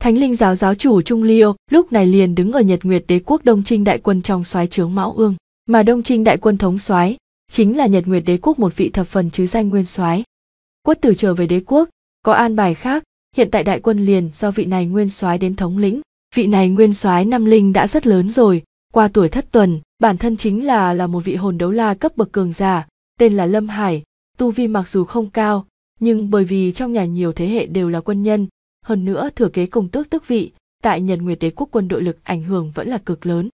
Thánh Linh Giáo giáo chủ Trung Ly Ô lúc này liền đứng ở Nhật Nguyệt Đế Quốc Đông Trinh đại quân trong soái trướng Mão Ương, mà Đông Trinh đại quân thống soái chính là Nhật Nguyệt Đế Quốc một vị thập phần chứ danh nguyên soái. Quất Tử trở về đế quốc, có an bài khác, hiện tại đại quân liền do vị này nguyên soái đến thống lĩnh. Vị này nguyên soái năm linh đã rất lớn rồi, qua tuổi thất tuần, bản thân chính là một vị hồn đấu la cấp bậc cường giả, tên là Lâm Hải, tu vi mặc dù không cao, nhưng bởi vì trong nhà nhiều thế hệ đều là quân nhân, hơn nữa thừa kế công tước tước vị, tại Nhật Nguyệt Đế Quốc quân đội lực ảnh hưởng vẫn là cực lớn.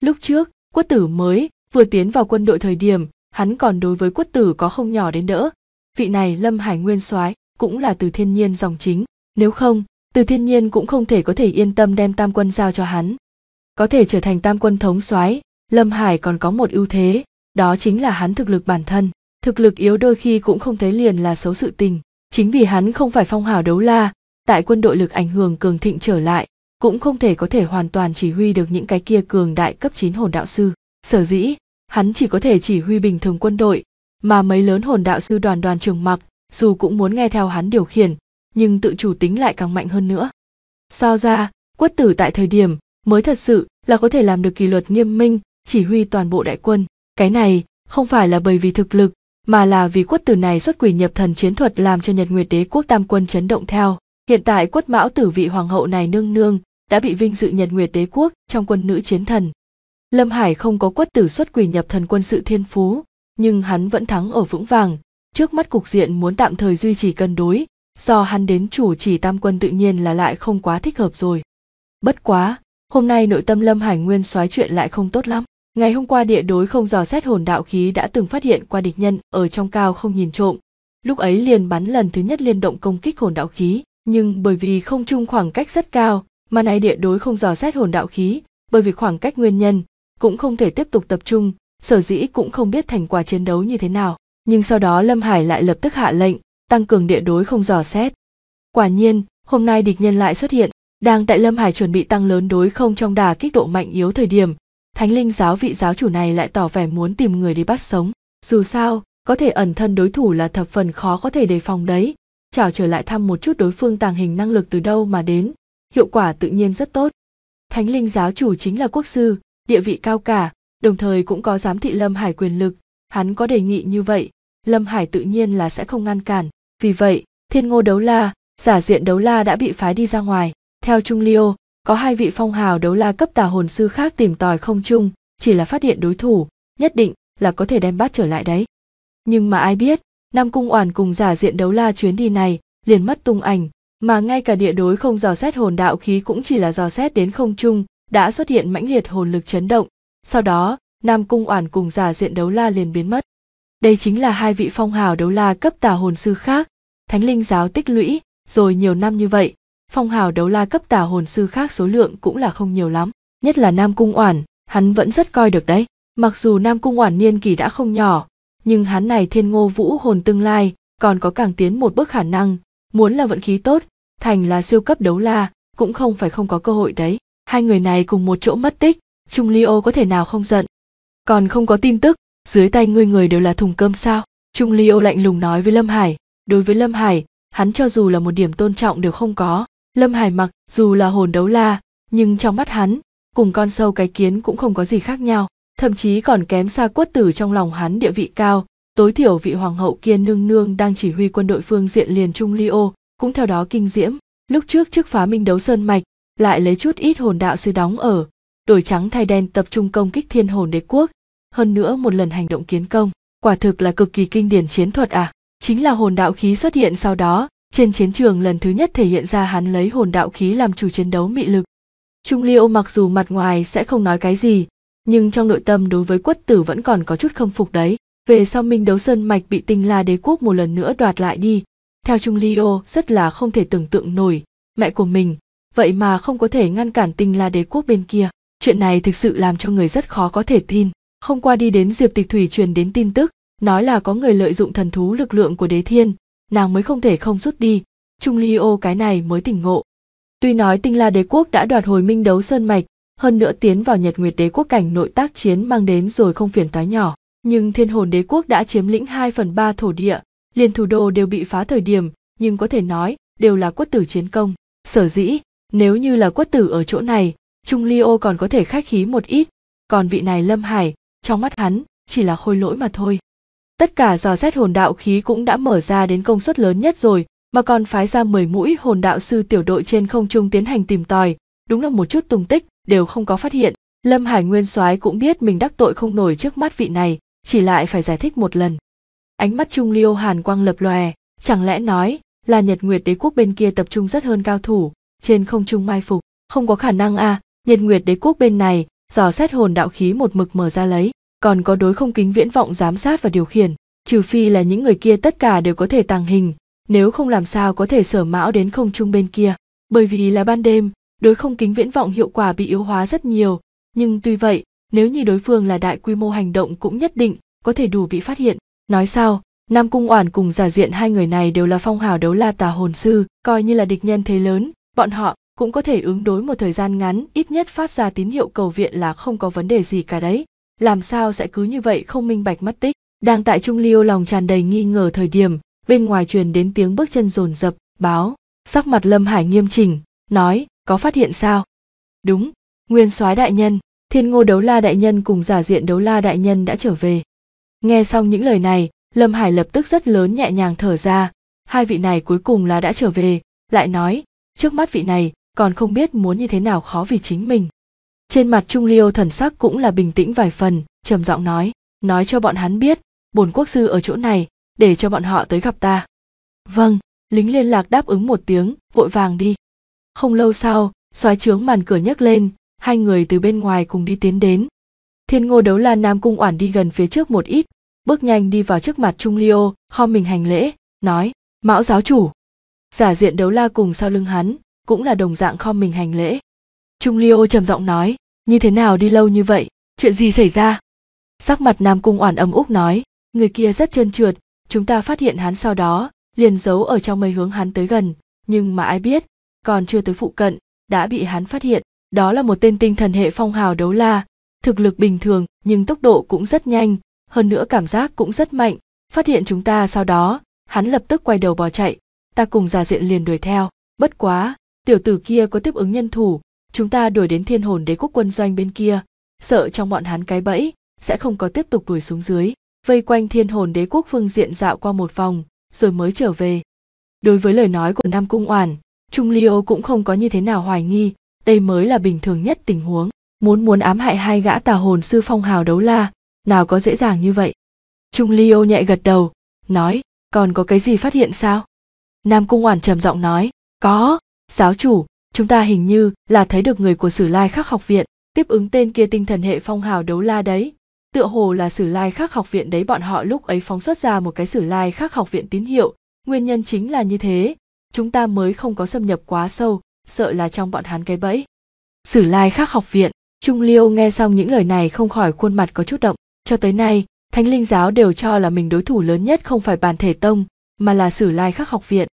Lúc trước, Quất Tử mới vừa tiến vào quân đội thời điểm, hắn còn đối với Quất Tử có không nhỏ đến đỡ. Vị này Lâm Hải nguyên soái cũng là Từ Thiên Nhiên dòng chính, nếu không, Từ Thiên Nhiên cũng không thể có thể yên tâm đem tam quân giao cho hắn. Có thể trở thành tam quân thống soái, Lâm Hải còn có một ưu thế, đó chính là hắn thực lực bản thân. Thực lực yếu đôi khi cũng không thấy liền là xấu sự tình, chính vì hắn không phải phong hào đấu la, tại quân đội lực ảnh hưởng cường thịnh trở lại, cũng không thể có thể hoàn toàn chỉ huy được những cái kia cường đại cấp 9 hồn đạo sư. Sở dĩ, hắn chỉ có thể chỉ huy bình thường quân đội, mà mấy lớn hồn đạo sư đoàn đoàn trường mặc, dù cũng muốn nghe theo hắn điều khiển, nhưng tự chủ tính lại càng mạnh hơn nữa. So ra, Quất Tử tại thời điểm mới thật sự là có thể làm được kỷ luật nghiêm minh, chỉ huy toàn bộ đại quân. Cái này không phải là bởi vì thực lực, mà là vì Quất Tử này xuất quỷ nhập thần chiến thuật làm cho Nhật Nguyệt Đế Quốc tam quân chấn động theo. Hiện tại Quất Mão Tử vị hoàng hậu này nương nương đã bị vinh dự Nhật Nguyệt Đế Quốc trong quân nữ chiến thần. Lâm Hải không có Quất Tử xuất quỷ nhập thần quân sự thiên phú, nhưng hắn vẫn thắng ở vững vàng, trước mắt cục diện muốn tạm thời duy trì cân đối, do hắn đến chủ chỉ tam quân tự nhiên là lại không quá thích hợp rồi. Bất quá, hôm nay nội tâm Lâm Hải nguyên soái chuyện lại không tốt lắm. Ngày hôm qua địa đối không dò xét hồn đạo khí đã từng phát hiện qua địch nhân ở trong cao không nhìn trộm, lúc ấy liền bắn lần thứ nhất liên động công kích hồn đạo khí. Nhưng bởi vì không trung khoảng cách rất cao, mà nay địa đối không dò xét hồn đạo khí, bởi vì khoảng cách nguyên nhân, cũng không thể tiếp tục tập trung, sở dĩ cũng không biết thành quả chiến đấu như thế nào. Nhưng sau đó Lâm Hải lại lập tức hạ lệnh, tăng cường địa đối không dò xét. Quả nhiên, hôm nay địch nhân lại xuất hiện, đang tại Lâm Hải chuẩn bị tăng lớn đối không trong đà kích độ mạnh yếu thời điểm, Thánh Linh Giáo vị giáo chủ này lại tỏ vẻ muốn tìm người đi bắt sống. Dù sao, có thể ẩn thân đối thủ là thập phần khó có thể đề phòng đấy. Chào trở lại thăm một chút đối phương tàng hình năng lực từ đâu mà đến, hiệu quả tự nhiên rất tốt. Thánh Linh Giáo chủ chính là quốc sư, địa vị cao cả, đồng thời cũng có giám thị Lâm Hải quyền lực, hắn có đề nghị như vậy, Lâm Hải tự nhiên là sẽ không ngăn cản. Vì vậy, Thiên Ngô Đấu La, Giả Diện Đấu La đã bị phái đi ra ngoài, theo Trung Ly Ô, có hai vị phong hào đấu la cấp tà hồn sư khác tìm tòi không chung, chỉ là phát hiện đối thủ, nhất định là có thể đem bắt trở lại đấy. Nhưng mà ai biết, Nam Cung Oản cùng Giả Diện Đấu La chuyến đi này liền mất tung ảnh, mà ngay cả địa đối không dò xét hồn đạo khí cũng chỉ là dò xét đến không trung, đã xuất hiện mãnh liệt hồn lực chấn động, sau đó Nam Cung Oản cùng Giả Diện Đấu La liền biến mất. Đây chính là hai vị phong hào đấu la cấp tà hồn sư khác, Thánh Linh Giáo tích lũy rồi nhiều năm như vậy, phong hào đấu la cấp tà hồn sư khác số lượng cũng là không nhiều lắm, nhất là Nam Cung Oản, hắn vẫn rất coi được đấy. Mặc dù Nam Cung Oản niên kỷ đã không nhỏ, nhưng hắn này Thiên Ngô Vũ Hồn tương lai còn có càng tiến một bước khả năng, muốn là vận khí tốt, thành là siêu cấp đấu la cũng không phải không có cơ hội đấy. Hai người này cùng một chỗ mất tích, Trung Ly Ô có thể nào không giận? Còn không có tin tức, dưới tay ngươi người đều là thùng cơm sao? Trung Ly Ô lạnh lùng nói với Lâm Hải. Đối với Lâm Hải, hắn cho dù là một điểm tôn trọng đều không có. Lâm Hải mặc dù là hồn đấu la, nhưng trong mắt hắn, cùng con sâu cái kiến cũng không có gì khác nhau, thậm chí còn kém xa Quất Tử trong lòng hắn địa vị cao. Tối thiểu vị hoàng hậu kia nương nương đang chỉ huy quân đội phương diện liền Trung Ly Ô cũng theo đó kinh diễm. Lúc trước trước phá Minh Đấu Sơn Mạch, lại lấy chút ít hồn đạo sư đóng ở, đổi trắng thay đen tập trung công kích Thiên Hồn Đế Quốc, hơn nữa một lần hành động kiến công, quả thực là cực kỳ kinh điển chiến thuật à. Chính là hồn đạo khí xuất hiện sau đó, trên chiến trường lần thứ nhất thể hiện ra hắn lấy hồn đạo khí làm chủ chiến đấu mị lực. Trung Ly Ô mặc dù mặt ngoài sẽ không nói cái gì, nhưng trong nội tâm đối với Quất Tử vẫn còn có chút không phục đấy. Về sau Minh Đấu Sơn Mạch bị Tinh La Đế Quốc một lần nữa đoạt lại đi, theo Trung Ly Ô rất là không thể tưởng tượng nổi, mẹ của mình vậy mà không có thể ngăn cản Tinh La Đế Quốc bên kia. Chuyện này thực sự làm cho người rất khó có thể tin. Hôm qua đi đến Diệp Tịch Thủy truyền đến tin tức, nói là có người lợi dụng thần thú lực lượng của Đế Thiên, nàng mới không thể không rút đi. Trung Ly Ô cái này mới tỉnh ngộ. Tuy nói Tinh La Đế Quốc đã đoạt hồi Minh Đấu Sơn Mạch, hơn nữa tiến vào Nhật Nguyệt Đế Quốc cảnh nội tác chiến mang đến rồi không phiền toái nhỏ, nhưng Thiên Hồn Đế Quốc đã chiếm lĩnh 2/3 thổ địa, liền thủ đô đều bị phá thời điểm, nhưng có thể nói đều là Quất Tử chiến công. Sở dĩ, nếu như là Quất Tử ở chỗ này, Trung Ly Ô còn có thể khách khí một ít, còn vị này Lâm Hải, trong mắt hắn, chỉ là khôi lỗi mà thôi. Tất cả dò xét hồn đạo khí cũng đã mở ra đến công suất lớn nhất rồi, mà còn phái ra 10 mũi hồn đạo sư tiểu đội trên không trung tiến hành tìm tòi, đúng là một chút tung tích đều không có phát hiện. Lâm Hải nguyên soái cũng biết mình đắc tội không nổi trước mắt vị này, chỉ lại phải giải thích một lần. Ánh mắt Trung Ly Ô hàn quang lập lòe, chẳng lẽ nói là Nhật Nguyệt Đế Quốc bên kia tập trung rất hơn cao thủ, trên không trung mai phục? Không có khả năng à, Nhật Nguyệt Đế Quốc bên này dò xét hồn đạo khí một mực mở ra lấy, còn có đối không kính viễn vọng giám sát và điều khiển, trừ phi là những người kia tất cả đều có thể tàng hình, nếu không làm sao có thể sở mão đến không trung bên kia. Bởi vì là ban đêm, đối không kính viễn vọng hiệu quả bị yếu hóa rất nhiều, nhưng tuy vậy, nếu như đối phương là đại quy mô hành động cũng nhất định có thể đủ bị phát hiện. Nói sao, Nam Cung Oản cùng Giả Diện hai người này đều là phong hào đấu la tà hồn sư, coi như là địch nhân thế lớn, bọn họ cũng có thể ứng đối một thời gian ngắn, ít nhất phát ra tín hiệu cầu viện là không có vấn đề gì cả đấy. Làm sao sẽ cứ như vậy không minh bạch mất tích? Đang tại Trung Ly Ô lòng tràn đầy nghi ngờ thời điểm, bên ngoài truyền đến tiếng bước chân dồn dập. Báo. Sắc mặt Lâm Hải nghiêm chỉnh, nói, có phát hiện sao? Đúng, nguyên soái đại nhân, Thiên Ngô đấu la đại nhân cùng Giả Diện đấu la đại nhân đã trở về. Nghe xong những lời này, Lâm Hải lập tức rất lớn nhẹ nhàng thở ra, hai vị này cuối cùng là đã trở về, lại nói, trước mắt vị này còn không biết muốn như thế nào khó vì chính mình. Trên mặt Trung Ly Ô thần sắc cũng là bình tĩnh vài phần, trầm giọng nói cho bọn hắn biết, bổn quốc sư ở chỗ này, để cho bọn họ tới gặp ta. Vâng, lính liên lạc đáp ứng một tiếng, vội vàng đi. Không lâu sau, soái trướng màn cửa nhấc lên, hai người từ bên ngoài cùng đi tiến đến. Thiên Ngô đấu la Nam Cung Oản đi gần phía trước một ít, bước nhanh đi vào trước mặt Trung Ly Ô, khom mình hành lễ, nói, mão giáo chủ. Giả Diện đấu la cùng sau lưng hắn, cũng là đồng dạng khom mình hành lễ. Trung Ly Ô trầm giọng nói, như thế nào đi lâu như vậy, chuyện gì xảy ra? Sắc mặt Nam Cung Oản âm úc nói, người kia rất trơn trượt, chúng ta phát hiện hắn sau đó, liền giấu ở trong mây hướng hắn tới gần, nhưng mà ai biết, còn chưa tới phụ cận, đã bị hắn phát hiện. Đó là một tên tinh thần hệ phong hào đấu la, thực lực bình thường nhưng tốc độ cũng rất nhanh, hơn nữa cảm giác cũng rất mạnh. Phát hiện chúng ta sau đó, hắn lập tức quay đầu bỏ chạy, ta cùng Giả Diện liền đuổi theo, bất quá, tiểu tử kia có tiếp ứng nhân thủ. Chúng ta đuổi đến Thiên Hồn Đế Quốc quân doanh bên kia, sợ trong bọn hắn cái bẫy, sẽ không có tiếp tục đuổi xuống dưới, vây quanh Thiên Hồn Đế Quốc phương diện dạo qua một vòng, rồi mới trở về. Đối với lời nói của Nam Cung Oản, Trung Ly Ô cũng không có như thế nào hoài nghi, đây mới là bình thường nhất tình huống, muốn ám hại hai gã tà hồn sư phong hào đấu la, nào có dễ dàng như vậy. Trung Ly Ô nhẹ gật đầu, nói, còn có cái gì phát hiện sao? Nam Cung Oản trầm giọng nói, có, giáo chủ. Chúng ta hình như là thấy được người của Sử Lai Khắc học viện, tiếp ứng tên kia tinh thần hệ phong hào đấu la đấy. Tựa hồ là Sử Lai Khắc học viện đấy, bọn họ lúc ấy phóng xuất ra một cái Sử Lai Khắc học viện tín hiệu. Nguyên nhân chính là như thế, chúng ta mới không có xâm nhập quá sâu, sợ là trong bọn hắn cái bẫy. Sử Lai Khắc học viện, Trung Ly Ô nghe xong những lời này không khỏi khuôn mặt có chút động. Cho tới nay, Thánh Linh Giáo đều cho là mình đối thủ lớn nhất không phải Bản Thể Tông, mà là Sử Lai Khắc học viện.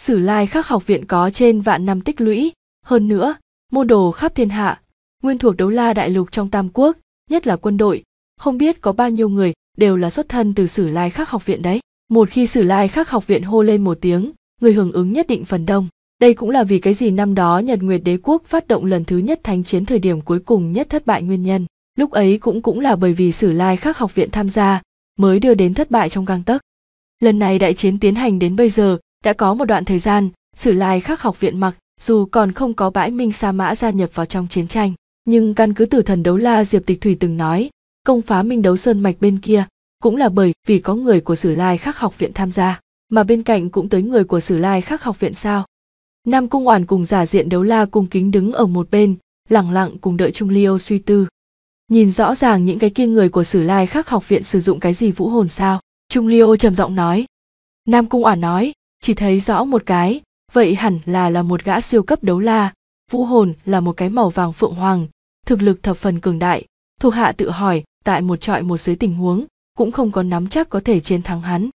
Sử Lai Khắc học viện có trên vạn năm tích lũy, hơn nữa, môn đồ khắp thiên hạ, nguyên thuộc đấu la đại lục trong Tam Quốc, nhất là quân đội, không biết có bao nhiêu người đều là xuất thân từ Sử Lai Khắc học viện đấy. Một khi Sử Lai Khắc học viện hô lên một tiếng, người hưởng ứng nhất định phần đông. Đây cũng là vì cái gì năm đó Nhật Nguyệt Đế Quốc phát động lần thứ nhất thánh chiến thời điểm cuối cùng nhất thất bại nguyên nhân. Lúc ấy cũng là bởi vì Sử Lai Khắc học viện tham gia, mới đưa đến thất bại trong gang tấc. Lần này đại chiến tiến hành đến bây giờ, đã có một đoạn thời gian, Sử Lai Khắc học viện mặc dù còn không có bãi Minh Sa Mã gia nhập vào trong chiến tranh, nhưng căn cứ Tử Thần Đấu La Diệp Tịch Thủy từng nói, công phá Minh Đấu Sơn Mạch bên kia cũng là bởi vì có người của Sử Lai Khắc học viện tham gia, mà bên cạnh cũng tới người của Sử Lai Khắc học viện sao? Nam Cung Oản cùng Giả Diện Đấu La cung kính đứng ở một bên, lẳng lặng cùng đợi Trung Ly Ô suy tư. Nhìn rõ ràng những cái kia người của Sử Lai Khắc học viện sử dụng cái gì vũ hồn sao? Trung Ly Ô trầm giọng nói. Nam Cung Oản nói, chỉ thấy rõ một cái, vậy hẳn là một gã siêu cấp đấu la, vũ hồn là một cái màu vàng phượng hoàng, thực lực thập phần cường đại, thuộc hạ tự hỏi, tại một trọi một dưới tình huống, cũng không có nắm chắc có thể chiến thắng hắn.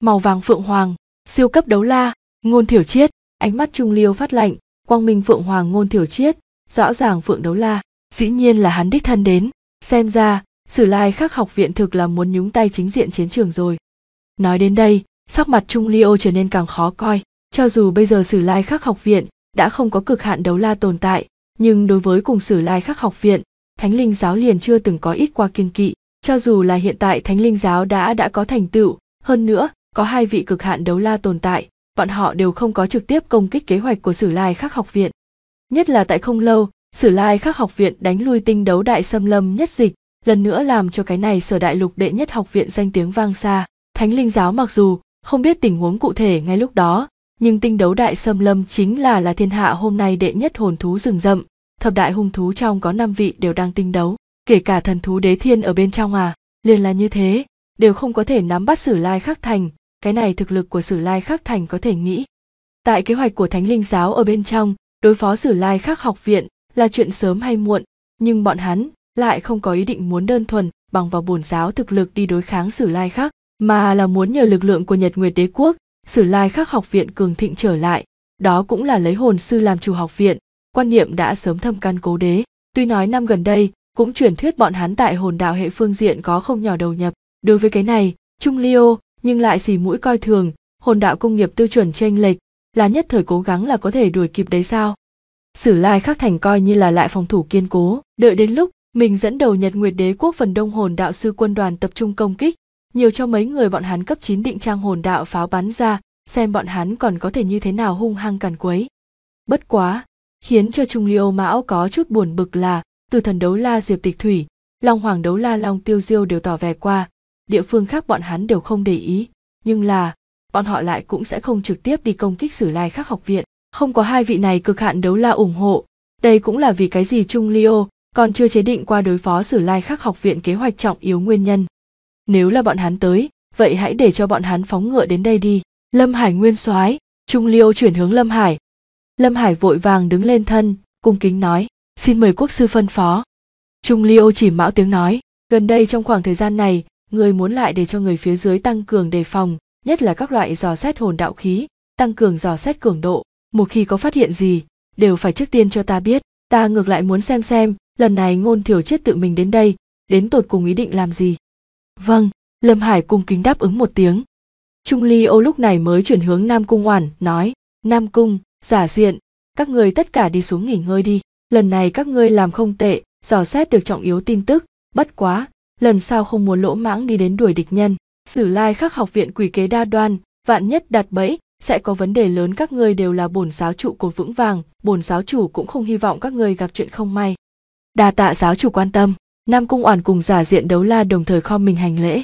Màu vàng phượng hoàng, siêu cấp đấu la, Ngôn Thiểu Triết, ánh mắt Trung Ly Ô phát lạnh, quang minh phượng hoàng Ngôn Thiểu Triết, rõ ràng phượng đấu la, dĩ nhiên là hắn đích thân đến, xem ra, Sử Lai Khắc học viện thực là muốn nhúng tay chính diện chiến trường rồi. Nói đến đây, sắc mặt Trung Ly Ô trở nên càng khó coi, cho dù bây giờ Sử Lai Khắc học viện đã không có cực hạn đấu la tồn tại, nhưng đối với cùng Sử Lai Khắc học viện, Thánh Linh Giáo liền chưa từng có ít qua kiêng kỵ, cho dù là hiện tại Thánh Linh Giáo đã có thành tựu, hơn nữa, có hai vị cực hạn đấu la tồn tại, bọn họ đều không có trực tiếp công kích kế hoạch của Sử Lai Khắc học viện. Nhất là tại không lâu, Sử Lai Khắc học viện đánh lui Tinh Đấu Đại Xâm Lâm nhất dịch, lần nữa làm cho cái này Sở Đại Lục đệ nhất học viện danh tiếng vang xa. Thánh Linh Giáo mặc dù không biết tình huống cụ thể ngay lúc đó, nhưng Tinh Đấu Đại Xâm Lâm chính là thiên hạ hôm nay đệ nhất hồn thú rừng rậm, thập đại hung thú trong có 5 vị đều đang tinh đấu, kể cả thần thú Đế Thiên ở bên trong liền là như thế, đều không có thể nắm bắt Sử Lai Khắc thành, cái này thực lực của Sử Lai Khắc thành có thể nghĩ. Tại kế hoạch của Thánh Linh Giáo ở bên trong, đối phó Sử Lai Khắc học viện là chuyện sớm hay muộn, nhưng bọn hắn lại không có ý định muốn đơn thuần bằng vào bổn giáo thực lực đi đối kháng Sử Lai Khắc, mà là muốn nhờ lực lượng của Nhật Nguyệt Đế Quốc, Sử Lai Khắc học viện cường thịnh trở lại, đó cũng là lấy hồn sư làm chủ học viện, quan niệm đã sớm thâm căn cố đế. Tuy nói năm gần đây cũng truyền thuyết bọn hắn tại hồn đạo hệ phương diện có không nhỏ đầu nhập, đối với cái này, Trung Ly Ô nhưng lại xì mũi coi thường, hồn đạo công nghiệp tiêu chuẩn chênh lệch, là nhất thời cố gắng là có thể đuổi kịp đấy sao? Sử Lai Khắc thành coi như là lại phòng thủ kiên cố, đợi đến lúc mình dẫn đầu Nhật Nguyệt Đế Quốc phần đông hồn đạo sư quân đoàn tập trung công kích, nhiều cho mấy người bọn hắn cấp 9 định trang hồn đạo pháo bắn ra, xem bọn hắn còn có thể như thế nào hung hăng càn quấy. Bất quá, khiến cho Trung Ly Ô Mão có chút buồn bực là, Từ Thần Đấu La Diệp Tịch Thủy, Long Hoàng Đấu La Long Tiêu Diêu đều tỏ vẻ qua, địa phương khác bọn hắn đều không để ý, nhưng là, bọn họ lại cũng sẽ không trực tiếp đi công kích Sử Lai Khắc học viện. Không có hai vị này cực hạn đấu la ủng hộ, đây cũng là vì cái gì Trung Ly Ô còn chưa chế định qua đối phó Sử Lai Khắc học viện kế hoạch trọng yếu nguyên nhân. Nếu là bọn hắn tới, vậy hãy để cho bọn hắn phóng ngựa đến đây đi. Lâm Hải nguyên soái, Trung Ly Ô chuyển hướng Lâm Hải. Lâm Hải vội vàng đứng lên thân, cung kính nói, xin mời quốc sư phân phó. Trung Ly Ô chỉ mão tiếng nói, gần đây trong khoảng thời gian này, người muốn lại để cho người phía dưới tăng cường đề phòng, nhất là các loại dò xét hồn đạo khí, tăng cường dò xét cường độ. Một khi có phát hiện gì, đều phải trước tiên cho ta biết. Ta ngược lại muốn xem, lần này Ngôn Thiểu Triết tự mình đến đây, đến tột cùng ý định làm gì. Vâng, Lâm Hải cung kính đáp ứng một tiếng. Trung Ly Ô lúc này mới chuyển hướng Nam Cung Oản, nói, Nam Cung, Giả Diện, các người tất cả đi xuống nghỉ ngơi đi. Lần này các ngươi làm không tệ, dò xét được trọng yếu tin tức, bất quá, lần sau không muốn lỗ mãng đi đến đuổi địch nhân. Sử Lai Khắc học viện quỷ kế đa đoan, vạn nhất đặt bẫy, sẽ có vấn đề lớn. Các ngươi đều là bổn giáo chủ cột vững vàng, bổn giáo chủ cũng không hy vọng các ngươi gặp chuyện không may. Đa tạ giáo chủ quan tâm. Nam Cung Oản cùng Giả Diện Đấu La đồng thời khom mình hành lễ.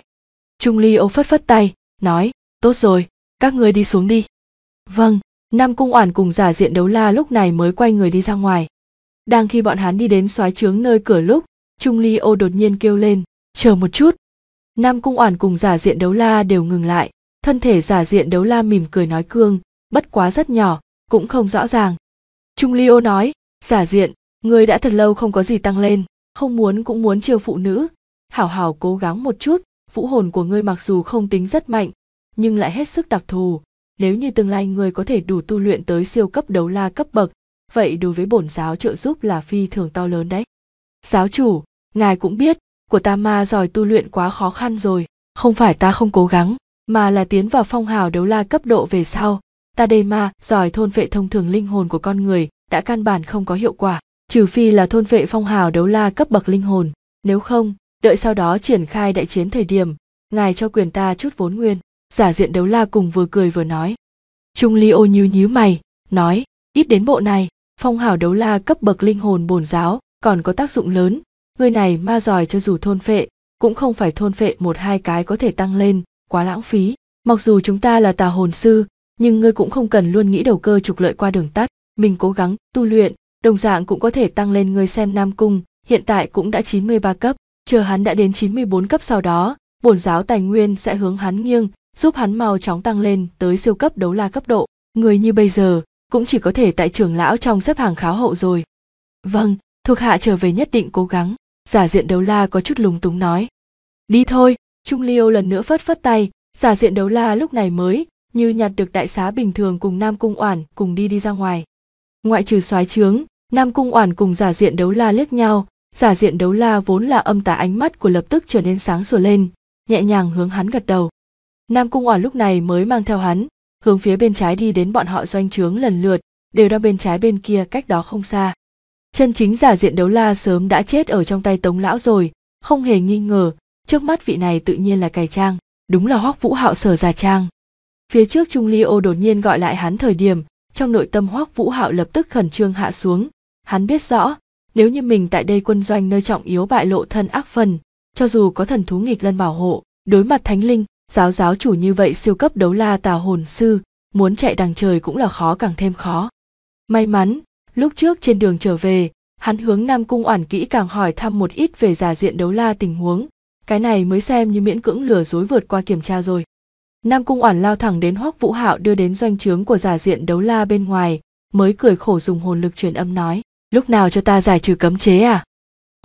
Trung Ly Ô phất tay, nói, tốt rồi, các ngươi đi xuống đi. Vâng. Nam Cung Oản cùng Giả Diện Đấu La lúc này mới quay người đi ra ngoài. Đang khi bọn hắn đi đến soái trướng nơi cửa lúc, Trung Ly Ô đột nhiên kêu lên, chờ một chút. Nam Cung Oản cùng Giả Diện Đấu La đều ngừng lại. Thân thể Giả Diện Đấu La mỉm cười nói cương, bất quá rất nhỏ, cũng không rõ ràng. Trung Ly Ô nói, Giả Diện, người đã thật lâu không có gì tăng lên, không muốn cũng muốn chiều phụ nữ. Hảo hảo cố gắng một chút, vũ hồn của ngươi mặc dù không tính rất mạnh, nhưng lại hết sức đặc thù. Nếu như tương lai ngươi có thể đủ tu luyện tới siêu cấp đấu la cấp bậc, vậy đối với bổn giáo trợ giúp là phi thường to lớn đấy. Giáo chủ, ngài cũng biết, của ta ma giỏi tu luyện quá khó khăn rồi. Không phải ta không cố gắng, mà là tiến vào phong hào đấu la cấp độ về sau, ta đây ma giỏi thôn vệ thông thường linh hồn của con người đã căn bản không có hiệu quả, trừ phi là thôn vệ phong hào đấu la cấp bậc linh hồn, nếu không, đợi sau đó triển khai đại chiến thời điểm, ngài cho quyền ta chút vốn nguyên. Giả diện đấu la cùng vừa cười vừa nói. Trung Ly Ô nhíu nhíu mày, nói, ít đến bộ này, phong hào đấu la cấp bậc linh hồn bổn giáo còn có tác dụng lớn, người này ma giỏi cho dù thôn phệ, cũng không phải thôn phệ một hai cái có thể tăng lên, quá lãng phí. Mặc dù chúng ta là tà hồn sư, nhưng ngươi cũng không cần luôn nghĩ đầu cơ trục lợi qua đường tắt, mình cố gắng tu luyện, đồng dạng cũng có thể tăng lên. Ngươi xem Nam Cung, hiện tại cũng đã 93 cấp, chờ hắn đã đến 94 cấp sau đó, bổn giáo tài nguyên sẽ hướng hắn nghiêng, giúp hắn mau chóng tăng lên tới siêu cấp đấu la cấp độ. Người như bây giờ cũng chỉ có thể tại trưởng lão trong xếp hàng kháo hậu rồi. Vâng, thuộc hạ trở về nhất định cố gắng. Giả diện đấu la có chút lúng túng nói. Đi thôi. Trung Liêu lần nữa phất phất tay, giả diện đấu la lúc này mới như nhặt được đại xá bình thường, cùng Nam Cung Oản cùng đi ra ngoài. Ngoại trừ soái trướng, Nam Cung Oản cùng giả diện đấu la liếc nhau, giả diện đấu la vốn là âm tà ánh mắt của lập tức trở nên sáng sủa lên, nhẹ nhàng hướng hắn gật đầu. Nam Cung Oản lúc này mới mang theo hắn, hướng phía bên trái đi đến. Bọn họ doanh trướng lần lượt, đều đang bên trái bên kia cách đó không xa. Chân chính giả diện đấu la sớm đã chết ở trong tay Tống Lão rồi, không hề nghi ngờ, trước mắt vị này tự nhiên là cải trang, đúng là Hoắc Vũ Hạo sở giả trang. Phía trước Trung Ly Ô đột nhiên gọi lại hắn thời điểm, trong nội tâm Hoắc Vũ Hạo lập tức khẩn trương hạ xuống, hắn biết rõ, nếu như mình tại đây quân doanh nơi trọng yếu bại lộ thân ác phần, cho dù có thần thú nghịch lân bảo hộ, đối mặt Thánh Linh giáo chủ như vậy siêu cấp đấu la tà hồn sư, muốn chạy đằng trời cũng là khó càng thêm khó. May mắn, lúc trước trên đường trở về, hắn hướng Nam Cung Oản kỹ càng hỏi thăm một ít về giả diện đấu la tình huống, cái này mới xem như miễn cưỡng lừa dối vượt qua kiểm tra rồi. Nam Cung Oản lao thẳng đến Hoắc Vũ Hạo đưa đến doanh trướng của giả diện đấu la bên ngoài, mới cười khổ dùng hồn lực truyền âm nói, lúc nào cho ta giải trừ cấm chế à?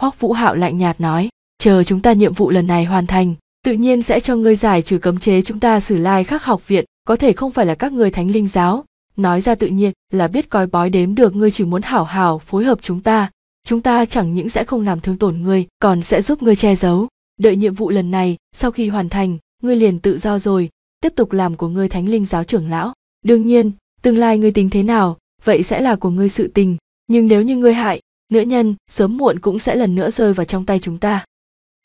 Hoắc Vũ Hạo lạnh nhạt nói, chờ chúng ta nhiệm vụ lần này hoàn thành, tự nhiên sẽ cho ngươi giải trừ cấm chế. Chúng ta Sử Lai Khắc học viện có thể không phải là các ngươi Thánh Linh giáo, nói ra tự nhiên là biết coi bói đếm được. Ngươi chỉ muốn hảo hảo phối hợp chúng ta chẳng những sẽ không làm thương tổn ngươi, còn sẽ giúp ngươi che giấu. Đợi nhiệm vụ lần này sau khi hoàn thành, ngươi liền tự do rồi, tiếp tục làm của ngươi Thánh Linh giáo trưởng lão. Đương nhiên, tương lai ngươi tính thế nào, vậy sẽ là của ngươi sự tình, nhưng nếu như ngươi hại nữ nhân, sớm muộn cũng sẽ lần nữa rơi vào trong tay chúng ta.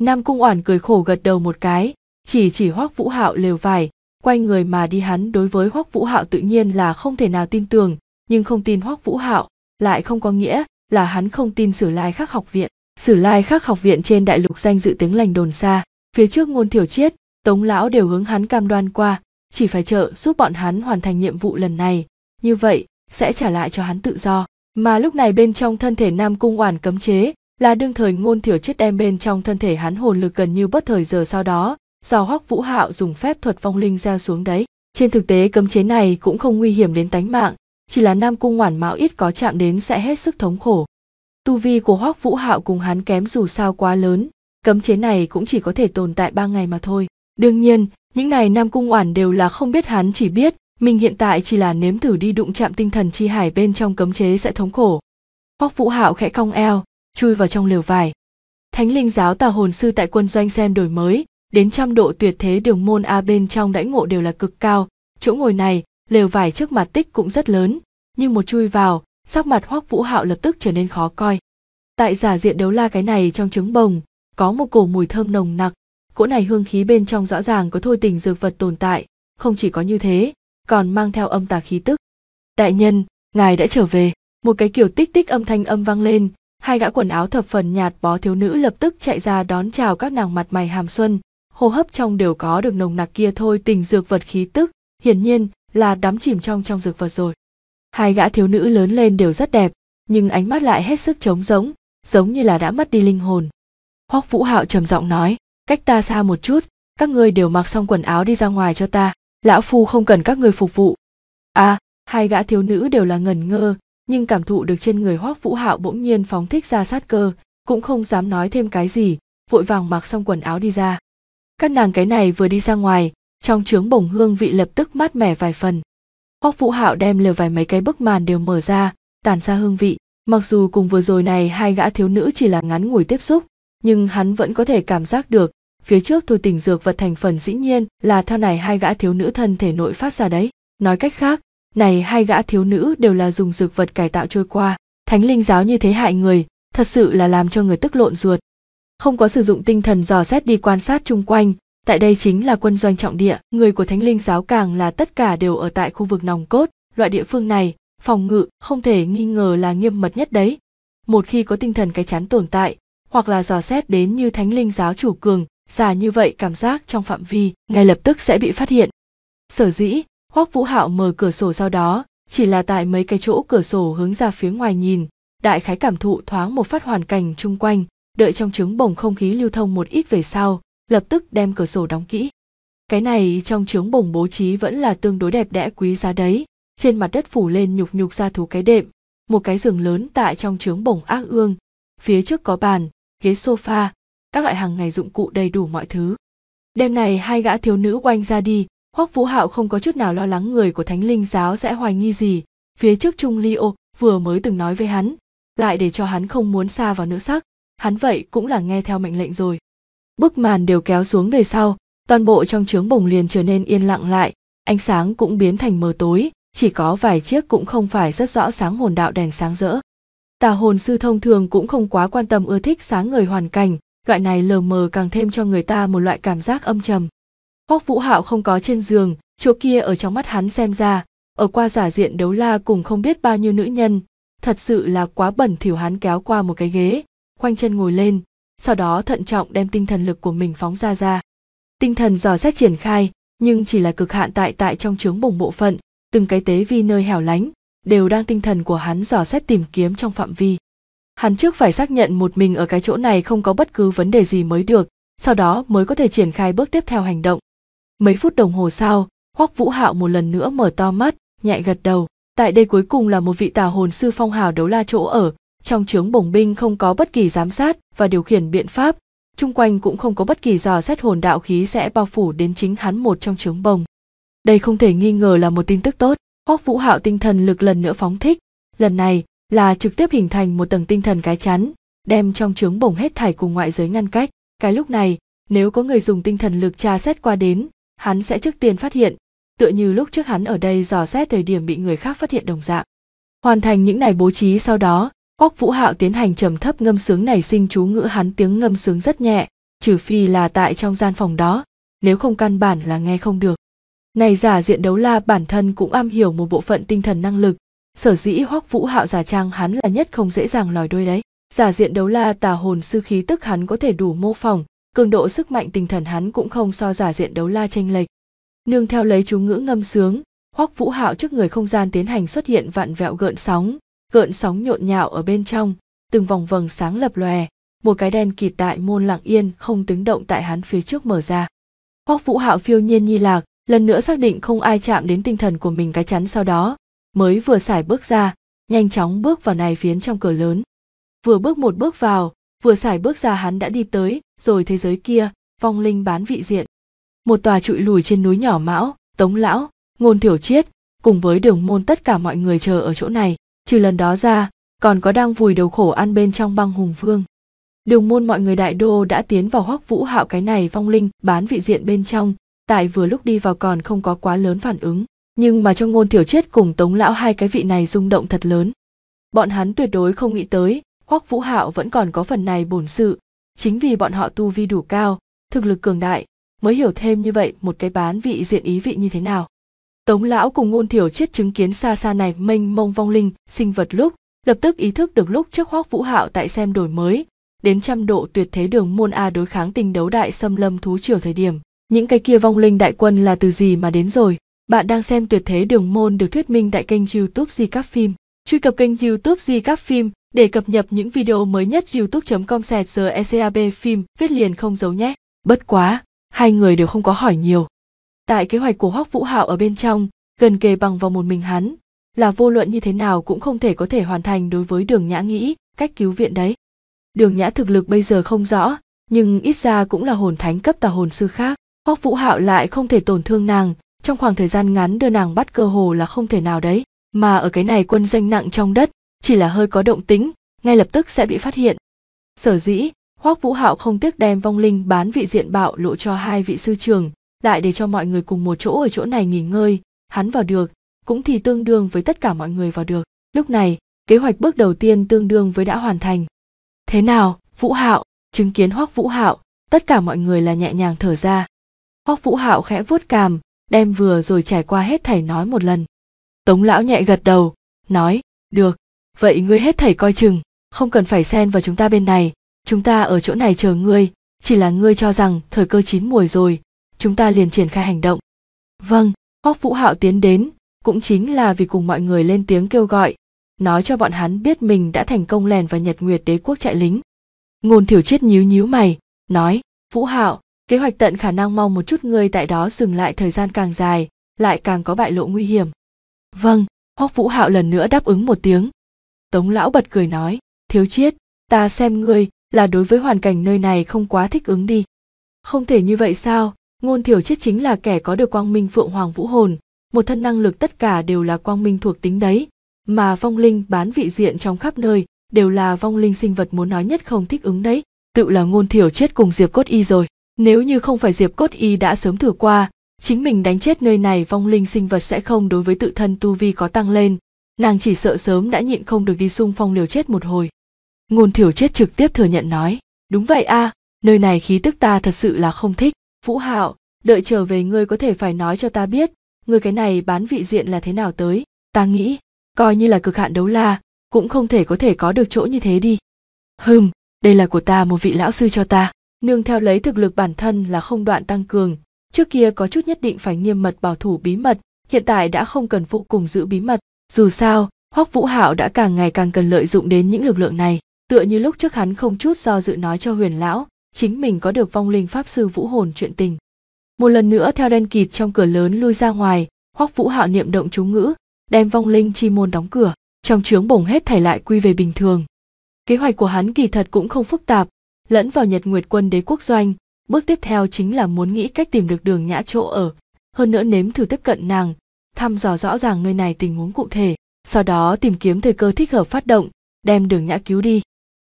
Nam Cung Oản cười khổ gật đầu một cái, chỉ Hoắc Vũ Hạo lều vải, quay người mà đi. Hắn đối với Hoắc Vũ Hạo tự nhiên là không thể nào tin tưởng, nhưng không tin Hoắc Vũ Hạo lại không có nghĩa là hắn không tin Sử Lai Khắc học viện. Sử Lai Khắc học viện trên đại lục danh dự tiếng lành đồn xa, phía trước Ngôn Thiểu Triết, Tống Lão đều hướng hắn cam đoan qua, chỉ phải trợ giúp bọn hắn hoàn thành nhiệm vụ lần này, như vậy sẽ trả lại cho hắn tự do. Mà lúc này bên trong thân thể Nam Cung Oản cấm chế là đương thời Ngôn Thiểu Triết đem bên trong thân thể hắn hồn lực gần như bất thời giờ sau đó do Hoắc Vũ Hạo dùng phép thuật vong linh gieo xuống đấy. Trên thực tế cấm chế này cũng không nguy hiểm đến tánh mạng, chỉ là Nam Cung Oản mạo ít có chạm đến sẽ hết sức thống khổ. Tu vi của Hoắc Vũ Hạo cùng hắn kém dù sao quá lớn, cấm chế này cũng chỉ có thể tồn tại 3 ngày mà thôi. Đương nhiên, những này Nam Cung Oản đều là không biết, hắn chỉ biết mình hiện tại chỉ là nếm thử đi đụng chạm tinh thần chi hải bên trong cấm chế sẽ thống khổ. Hoắc Vũ Hạo khẽ cong eo, chui vào trong lều vải. Thánh Linh giáo tà hồn sư tại quân doanh xem đổi mới, đến trăm độ tuyệt thế đường môn A bên trong đãi ngộ đều là cực cao, chỗ ngồi này, lều vải trước mặt tích cũng rất lớn, nhưng một chui vào, sắc mặt Hoắc Vũ Hạo lập tức trở nên khó coi. Tại giả diện đấu la cái này trong trứng bồng, có một cổ mùi thơm nồng nặc, cỗ này hương khí bên trong rõ ràng có thôi tình dược vật tồn tại, không chỉ có như thế, còn mang theo âm tà khí tức. Đại nhân, ngài đã trở về, một cái kiểu tích tích âm thanh âm vang lên. Hai gã quần áo thập phần nhạt bó thiếu nữ lập tức chạy ra đón chào các nàng, mặt mày hàm xuân, hô hấp trong đều có được nồng nặc kia thôi tình dược vật khí tức, hiển nhiên là đắm chìm trong dược vật rồi. Hai gã thiếu nữ lớn lên đều rất đẹp, nhưng ánh mắt lại hết sức trống rỗng, giống như là đã mất đi linh hồn. Hoắc Vũ Hạo trầm giọng nói, cách ta xa một chút, các ngươi đều mặc xong quần áo đi ra ngoài cho ta, lão phu không cần các ngươi phục vụ. Hai gã thiếu nữ đều là ngẩn ngơ, nhưng cảm thụ được trên người Hoắc Vũ Hạo bỗng nhiên phóng thích ra sát cơ, cũng không dám nói thêm cái gì, vội vàng mặc xong quần áo đi ra. Các nàng cái này vừa đi ra ngoài, trong trướng bổng hương vị lập tức mát mẻ vài phần. Hoắc Vũ Hạo đem lều vài mấy cái bức màn đều mở ra, tản ra hương vị, mặc dù cùng vừa rồi này hai gã thiếu nữ chỉ là ngắn ngủi tiếp xúc, nhưng hắn vẫn có thể cảm giác được Phía trước tôi tình dược vật thành phần dĩ nhiên là theo này hai gã thiếu nữ thân thể nội phát ra đấy. Nói cách khác, này hai gã thiếu nữ đều là dùng dược vật cải tạo trôi qua. Thánh linh giáo như thế hại người, thật sự là làm cho người tức lộn ruột. Không có sử dụng tinh thần dò xét đi quan sát chung quanh, tại đây chính là quân doanh trọng địa, người của thánh linh giáo càng là tất cả đều ở tại khu vực nòng cốt, loại địa phương này, phòng ngự không thể nghi ngờ là nghiêm mật nhất đấy. Một khi có tinh thần cái chắn tồn tại, hoặc là dò xét đến như thánh linh giáo chủ cường, giả như vậy cảm giác trong phạm vi, ngay lập tức sẽ bị phát hiện. Sở dĩ, Hoắc Vũ Hạo mở cửa sổ sau đó, chỉ là tại mấy cái chỗ cửa sổ hướng ra phía ngoài nhìn, đại khái cảm thụ thoáng một phát hoàn cảnh chung quanh, đợi trong trứng bồng không khí lưu thông một ít về sau, lập tức đem cửa sổ đóng kỹ. Cái này trong trứng bồng bố trí vẫn là tương đối đẹp đẽ quý giá đấy, trên mặt đất phủ lên nhục nhục ra thú cái đệm, một cái giường lớn tại trong trứng bồng ác ương, phía trước có bàn, ghế sofa, các loại hàng ngày dụng cụ đầy đủ mọi thứ. Đêm này hai gã thiếu nữ oanh ra đi, Hoắc Vũ Hạo không có chút nào lo lắng người của Thánh Linh Giáo sẽ hoài nghi gì, phía trước Trung Ly Ô vừa mới từng nói với hắn, lại để cho hắn không muốn xa vào nữ sắc, hắn vậy cũng là nghe theo mệnh lệnh rồi. Bức màn đều kéo xuống về sau, toàn bộ trong trướng bồng liền trở nên yên lặng lại, ánh sáng cũng biến thành mờ tối, chỉ có vài chiếc cũng không phải rất rõ sáng hồn đạo đèn sáng rỡ. Tà hồn sư thông thường cũng không quá quan tâm ưa thích sáng người hoàn cảnh, loại này lờ mờ càng thêm cho người ta một loại cảm giác âm trầm. Hoắc Vũ Hạo không có trên giường, chỗ kia ở trong mắt hắn xem ra, ở qua giả diện đấu la cùng không biết bao nhiêu nữ nhân, thật sự là quá bẩn thỉu. Hắn kéo qua một cái ghế, khoanh chân ngồi lên, sau đó thận trọng đem tinh thần lực của mình phóng ra. Tinh thần dò xét triển khai, nhưng chỉ là cực hạn tại trong trướng bổng bộ phận, từng cái tế vi nơi hẻo lánh, đều đang tinh thần của hắn dò xét tìm kiếm trong phạm vi. Hắn trước phải xác nhận một mình ở cái chỗ này không có bất cứ vấn đề gì mới được, sau đó mới có thể triển khai bước tiếp theo hành động. Mấy phút đồng hồ sau, Hoắc Vũ Hạo một lần nữa mở to mắt, nhẹ gật đầu. Tại đây cuối cùng là một vị tà hồn sư phong hào đấu la chỗ ở, trong trướng bổng binh không có bất kỳ giám sát và điều khiển biện pháp, chung quanh cũng không có bất kỳ dò xét hồn đạo khí sẽ bao phủ đến chính hắn một trong trướng bồng. Đây không thể nghi ngờ là một tin tức tốt. Hoắc Vũ Hạo tinh thần lực lần nữa phóng thích, lần này là trực tiếp hình thành một tầng tinh thần cái chắn, đem trong trướng bổng hết thảy cùng ngoại giới ngăn cách. Cái lúc này, nếu có người dùng tinh thần lực tra xét qua đến, hắn sẽ trước tiên phát hiện, tựa như lúc trước hắn ở đây dò xét thời điểm bị người khác phát hiện đồng dạng. Hoàn thành những này bố trí sau đó, Hoắc Vũ Hạo tiến hành trầm thấp ngâm sướng nảy sinh chú ngữ. Hắn tiếng ngâm sướng rất nhẹ, trừ phi là tại trong gian phòng đó, nếu không căn bản là nghe không được. Này giả diện đấu la bản thân cũng am hiểu một bộ phận tinh thần năng lực, sở dĩ Hoắc Vũ Hạo giả trang hắn là nhất không dễ dàng lòi đuôi đấy. Giả diện đấu la tà hồn sư khí tức hắn có thể đủ mô phỏng, cường độ sức mạnh tinh thần hắn cũng không so giả diện đấu la chênh lệch. Nương theo lấy chú ngữ ngâm sướng, Hoắc Vũ Hạo trước người không gian tiến hành xuất hiện vạn vẹo gợn sóng nhộn nhạo ở bên trong, từng vòng vầng sáng lập lòe, một cái đen kịt đại môn lặng yên không tiếng động tại hắn phía trước mở ra. Hoắc Vũ Hạo phiêu nhiên nhi lạc, lần nữa xác định không ai chạm đến tinh thần của mình cái chắn sau đó, mới vừa sải bước ra, nhanh chóng bước vào này phiến trong cửa lớn. Vừa bước một bước vào, vừa sải bước ra hắn đã đi tới rồi thế giới kia, vong linh bán vị diện. Một tòa trụi lùi trên núi nhỏ Mão, Tống Lão, Ngôn Thiểu Triết, cùng với Đường Môn tất cả mọi người chờ ở chỗ này, trừ lần đó ra, còn có đang vùi đầu khổ ăn bên trong băng hùng vương. Đường Môn mọi người đại đô đã tiến vào Hoắc Vũ Hạo cái này vong linh bán vị diện bên trong, tại vừa lúc đi vào còn không có quá lớn phản ứng, nhưng mà cho Ngôn Thiểu Triết cùng Tống Lão hai cái vị này rung động thật lớn. Bọn hắn tuyệt đối không nghĩ tới, Hoắc Vũ Hạo vẫn còn có phần này bổn sự, chính vì bọn họ tu vi đủ cao, thực lực cường đại, mới hiểu thêm như vậy một cái bán vị diện ý vị như thế nào. Tống Lão cùng Ngôn Thiểu Triết chứng kiến xa xa này mênh mông vong linh sinh vật lúc, lập tức ý thức được lúc trước Hoắc Vũ Hạo tại xem đổi mới, đến trăm độ tuyệt thế đường môn A đối kháng tình đấu đại xâm lâm thú triều thời điểm, những cái kia vong linh đại quân là từ gì mà đến rồi. Bạn đang xem tuyệt thế đường môn được thuyết minh tại kênh YouTube Recap Phim. Truy cập kênh YouTube Recap Phim để cập nhật những video mới nhất. youtube.com/recap phim viết liền không giấu nhé. Bất quá, hai người đều không có hỏi nhiều. Tại kế hoạch của Hoắc Vũ Hạo ở bên trong, gần kề bằng vào một mình hắn, là vô luận như thế nào cũng không thể có thể hoàn thành đối với Đường Nhã nghĩ, cách cứu viện đấy. Đường Nhã thực lực bây giờ không rõ, nhưng ít ra cũng là hồn thánh cấp tà hồn sư khác, Hoắc Vũ Hạo lại không thể tổn thương nàng, trong khoảng thời gian ngắn đưa nàng bắt cơ hồ là không thể nào đấy, mà ở cái này quân doanh nặng trong đất, chỉ là hơi có động tĩnh, ngay lập tức sẽ bị phát hiện. Sở dĩ Hoắc Vũ Hạo không tiếc đem vong linh bán vị diện bạo lộ cho hai vị sư trưởng, lại để cho mọi người cùng một chỗ ở chỗ này nghỉ ngơi, hắn vào được, cũng thì tương đương với tất cả mọi người vào được. Lúc này, kế hoạch bước đầu tiên tương đương với đã hoàn thành. Thế nào, Vũ Hạo? Chứng kiến Hoắc Vũ Hạo, tất cả mọi người là nhẹ nhàng thở ra. Hoắc Vũ Hạo khẽ vuốt cằm, đem vừa rồi trải qua hết thảy nói một lần. Tống lão nhẹ gật đầu, nói, được, vậy ngươi hết thảy coi chừng, không cần phải xen vào chúng ta bên này, chúng ta ở chỗ này chờ ngươi, chỉ là ngươi cho rằng thời cơ chín muồi rồi, chúng ta liền triển khai hành động. Vâng, Hoắc Vũ Hạo tiến đến, cũng chính là vì cùng mọi người lên tiếng kêu gọi, nói cho bọn hắn biết mình đã thành công lèn vào Nhật Nguyệt Đế Quốc chạy lính. Ngôn Thiểu Triết nhíu nhíu mày, nói, Vũ Hạo, kế hoạch tận khả năng mong một chút ngươi tại đó dừng lại thời gian càng dài, lại càng có bại lộ nguy hiểm. Vâng, Hoắc Vũ Hạo lần nữa đáp ứng một tiếng. Tống lão bật cười nói, Thiếu Triết, ta xem ngươi là đối với hoàn cảnh nơi này không quá thích ứng đi. Không thể như vậy sao, Ngôn Thiểu Triết chính là kẻ có được quang minh phượng hoàng vũ hồn, một thân năng lực tất cả đều là quang minh thuộc tính đấy, mà vong linh bán vị diện trong khắp nơi đều là vong linh sinh vật muốn nói nhất không thích ứng đấy, tự là Ngôn Thiểu Triết cùng Diệp Cốt Y rồi. Nếu như không phải Diệp Cốt Y đã sớm thử qua, chính mình đánh chết nơi này vong linh sinh vật sẽ không đối với tự thân tu vi có tăng lên, nàng chỉ sợ sớm đã nhịn không được đi xung phong liều chết một hồi. Ngôn Thiểu Triết trực tiếp thừa nhận nói, đúng vậy a, nơi này khí tức ta thật sự là không thích. Vũ Hạo, đợi trở về ngươi có thể phải nói cho ta biết, ngươi cái này bán vị diện là thế nào tới, ta nghĩ, coi như là cực hạn đấu la, cũng không thể có thể có được chỗ như thế đi. Hừm, đây là của ta một vị lão sư cho ta, nương theo lấy thực lực bản thân là không đoạn tăng cường, trước kia có chút nhất định phải nghiêm mật bảo thủ bí mật, hiện tại đã không cần phụ cùng giữ bí mật, dù sao, Hoắc Vũ Hạo đã càng ngày càng cần lợi dụng đến những lực lượng này, tựa như lúc trước hắn không chút do dự nói cho Huyền lão, chính mình có được vong linh pháp sư vũ hồn chuyện tình. Một lần nữa theo đen kịt trong cửa lớn lui ra ngoài, Hoắc Vũ Hạo niệm động chú ngữ, đem vong linh chi môn đóng cửa, trong trướng bổng hết thảy lại quy về bình thường. Kế hoạch của hắn kỳ thật cũng không phức tạp, lẫn vào Nhật Nguyệt Quân đế quốc doanh, bước tiếp theo chính là muốn nghĩ cách tìm được Đường Nhã chỗ ở, hơn nữa nếm thử tiếp cận nàng, thăm dò rõ ràng nơi này tình huống cụ thể, sau đó tìm kiếm thời cơ thích hợp phát động, đem Đường Nhã cứu đi.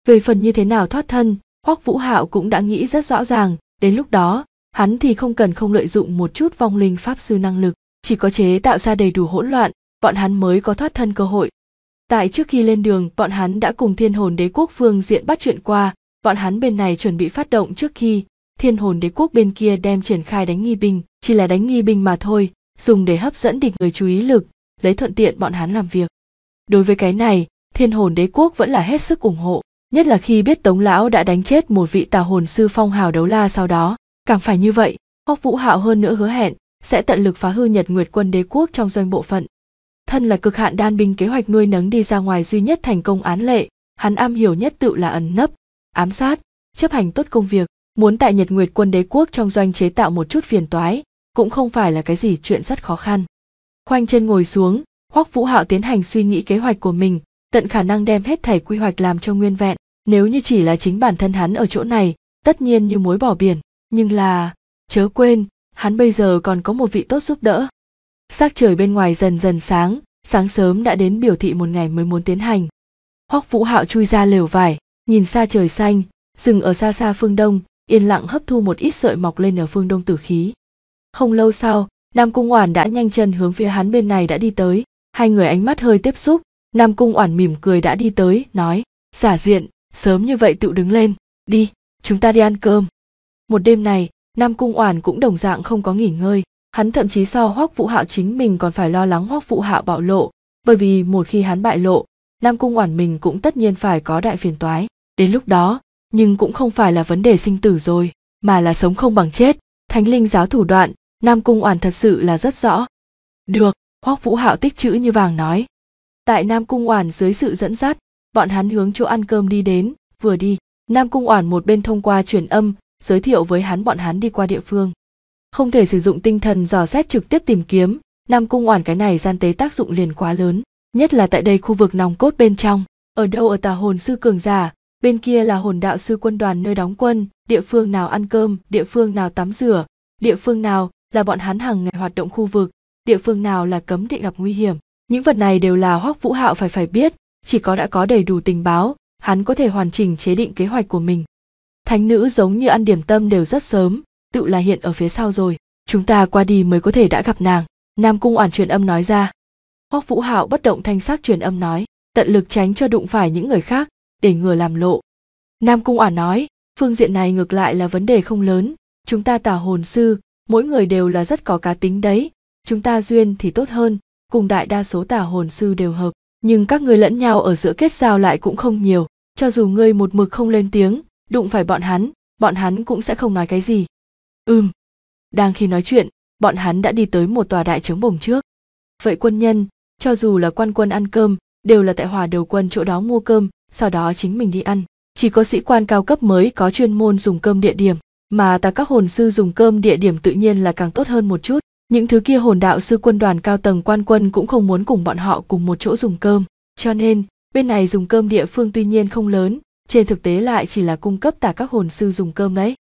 Về phần như thế nào thoát thân, Hoắc Vũ Hạo cũng đã nghĩ rất rõ ràng, đến lúc đó, hắn thì không cần không lợi dụng một chút vong linh pháp sư năng lực, chỉ có chế tạo ra đầy đủ hỗn loạn, bọn hắn mới có thoát thân cơ hội. Tại trước khi lên đường, bọn hắn đã cùng Thiên Hồn Đế Quốc phương diện bắt chuyện qua, bọn hắn bên này chuẩn bị phát động trước khi Thiên Hồn Đế Quốc bên kia đem triển khai đánh nghi binh, chỉ là đánh nghi binh mà thôi, dùng để hấp dẫn địch người chú ý lực, lấy thuận tiện bọn hắn làm việc. Đối với cái này, Thiên Hồn Đế Quốc vẫn là hết sức ủng hộ, nhất là khi biết Tống lão đã đánh chết một vị tà hồn sư phong hào đấu la sau đó, càng phải như vậy. Hoắc Vũ Hạo hơn nữa hứa hẹn sẽ tận lực phá hư Nhật Nguyệt Quân đế quốc trong doanh bộ phận. Thân là cực hạn đan binh kế hoạch nuôi nấng đi ra ngoài duy nhất thành công án lệ, hắn am hiểu nhất tự là ẩn nấp, ám sát, chấp hành tốt công việc, muốn tại Nhật Nguyệt Quân đế quốc trong doanh chế tạo một chút phiền toái, cũng không phải là cái gì chuyện rất khó khăn. Khoanh chân ngồi xuống, Hoắc Vũ Hạo tiến hành suy nghĩ kế hoạch của mình, tận khả năng đem hết thảy quy hoạch làm cho nguyên vẹn, nếu như chỉ là chính bản thân hắn ở chỗ này, tất nhiên như muối bỏ biển, nhưng là, chớ quên, hắn bây giờ còn có một vị tốt giúp đỡ. Sắc trời bên ngoài dần dần sáng, sáng sớm đã đến biểu thị một ngày mới muốn tiến hành. Hoắc Vũ Hạo chui ra lều vải, nhìn xa trời xanh, rừng ở xa xa phương đông, yên lặng hấp thu một ít sợi mọc lên ở phương đông tử khí. Không lâu sau, Nam Cung Oản đã nhanh chân hướng phía hắn bên này đã đi tới, hai người ánh mắt hơi tiếp xúc, Nam Cung Oản mỉm cười đã đi tới, nói, giả diện, sớm như vậy tự đứng lên, đi, chúng ta đi ăn cơm. Một đêm này, Nam Cung Oản cũng đồng dạng không có nghỉ ngơi, hắn thậm chí so Hoắc Vũ Hạo chính mình còn phải lo lắng Hoắc Vũ Hạo bạo lộ, bởi vì một khi hắn bại lộ, Nam Cung Oản mình cũng tất nhiên phải có đại phiền toái, đến lúc đó, nhưng cũng không phải là vấn đề sinh tử rồi, mà là sống không bằng chết, Thánh Linh giáo thủ đoạn, Nam Cung Oản thật sự là rất rõ. Được, Hoắc Vũ Hạo tích chữ như vàng nói. Tại Nam Cung Oản dưới sự dẫn dắt, bọn hắn hướng chỗ ăn cơm đi đến, vừa đi, Nam Cung Oản một bên thông qua truyền âm, giới thiệu với hắn bọn hắn đi qua địa phương. Không thể sử dụng tinh thần dò xét trực tiếp tìm kiếm, Nam Cung Oản cái này gian tế tác dụng liền quá lớn, nhất là tại đây khu vực nòng cốt bên trong, ở đâu ở tà hồn sư cường giả, bên kia là hồn đạo sư quân đoàn nơi đóng quân, địa phương nào ăn cơm, địa phương nào tắm rửa, địa phương nào là bọn hắn hàng ngày hoạt động khu vực, địa phương nào là cấm địa gặp nguy hiểm. Những vật này đều là Hoắc Vũ Hạo phải biết, chỉ có đã có đầy đủ tình báo, hắn có thể hoàn chỉnh chế định kế hoạch của mình. Thánh nữ giống như ăn điểm tâm đều rất sớm, tự là hiện ở phía sau rồi, chúng ta qua đi mới có thể đã gặp nàng. Nam Cung Oản truyền âm nói ra. Hoắc Vũ Hạo bất động thanh sắc truyền âm nói, tận lực tránh cho đụng phải những người khác, để ngừa làm lộ. Nam Cung Oản nói, phương diện này ngược lại là vấn đề không lớn, chúng ta Tà Hồn Sư, mỗi người đều là rất có cá tính đấy, chúng ta duyên thì tốt hơn, cùng đại đa số Tà Hồn Sư đều hợp, nhưng các người lẫn nhau ở giữa kết giao lại cũng không nhiều, cho dù ngươi một mực không lên tiếng, đụng phải bọn hắn cũng sẽ không nói cái gì. Đang khi nói chuyện, bọn hắn đã đi tới một tòa đại trống bổng trước. Vậy quân nhân, cho dù là quan quân ăn cơm, đều là tại Hòa Đầu Quân chỗ đó mua cơm, sau đó chính mình đi ăn. Chỉ có sĩ quan cao cấp mới có chuyên môn dùng cơm địa điểm, mà ta các hồn sư dùng cơm địa điểm tự nhiên là càng tốt hơn một chút. Những thứ kia hồn đạo sư quân đoàn cao tầng quan quân cũng không muốn cùng bọn họ cùng một chỗ dùng cơm. Cho nên, bên này dùng cơm địa phương tuy nhiên không lớn, trên thực tế lại chỉ là cung cấp tà các hồn sư dùng cơm đấy.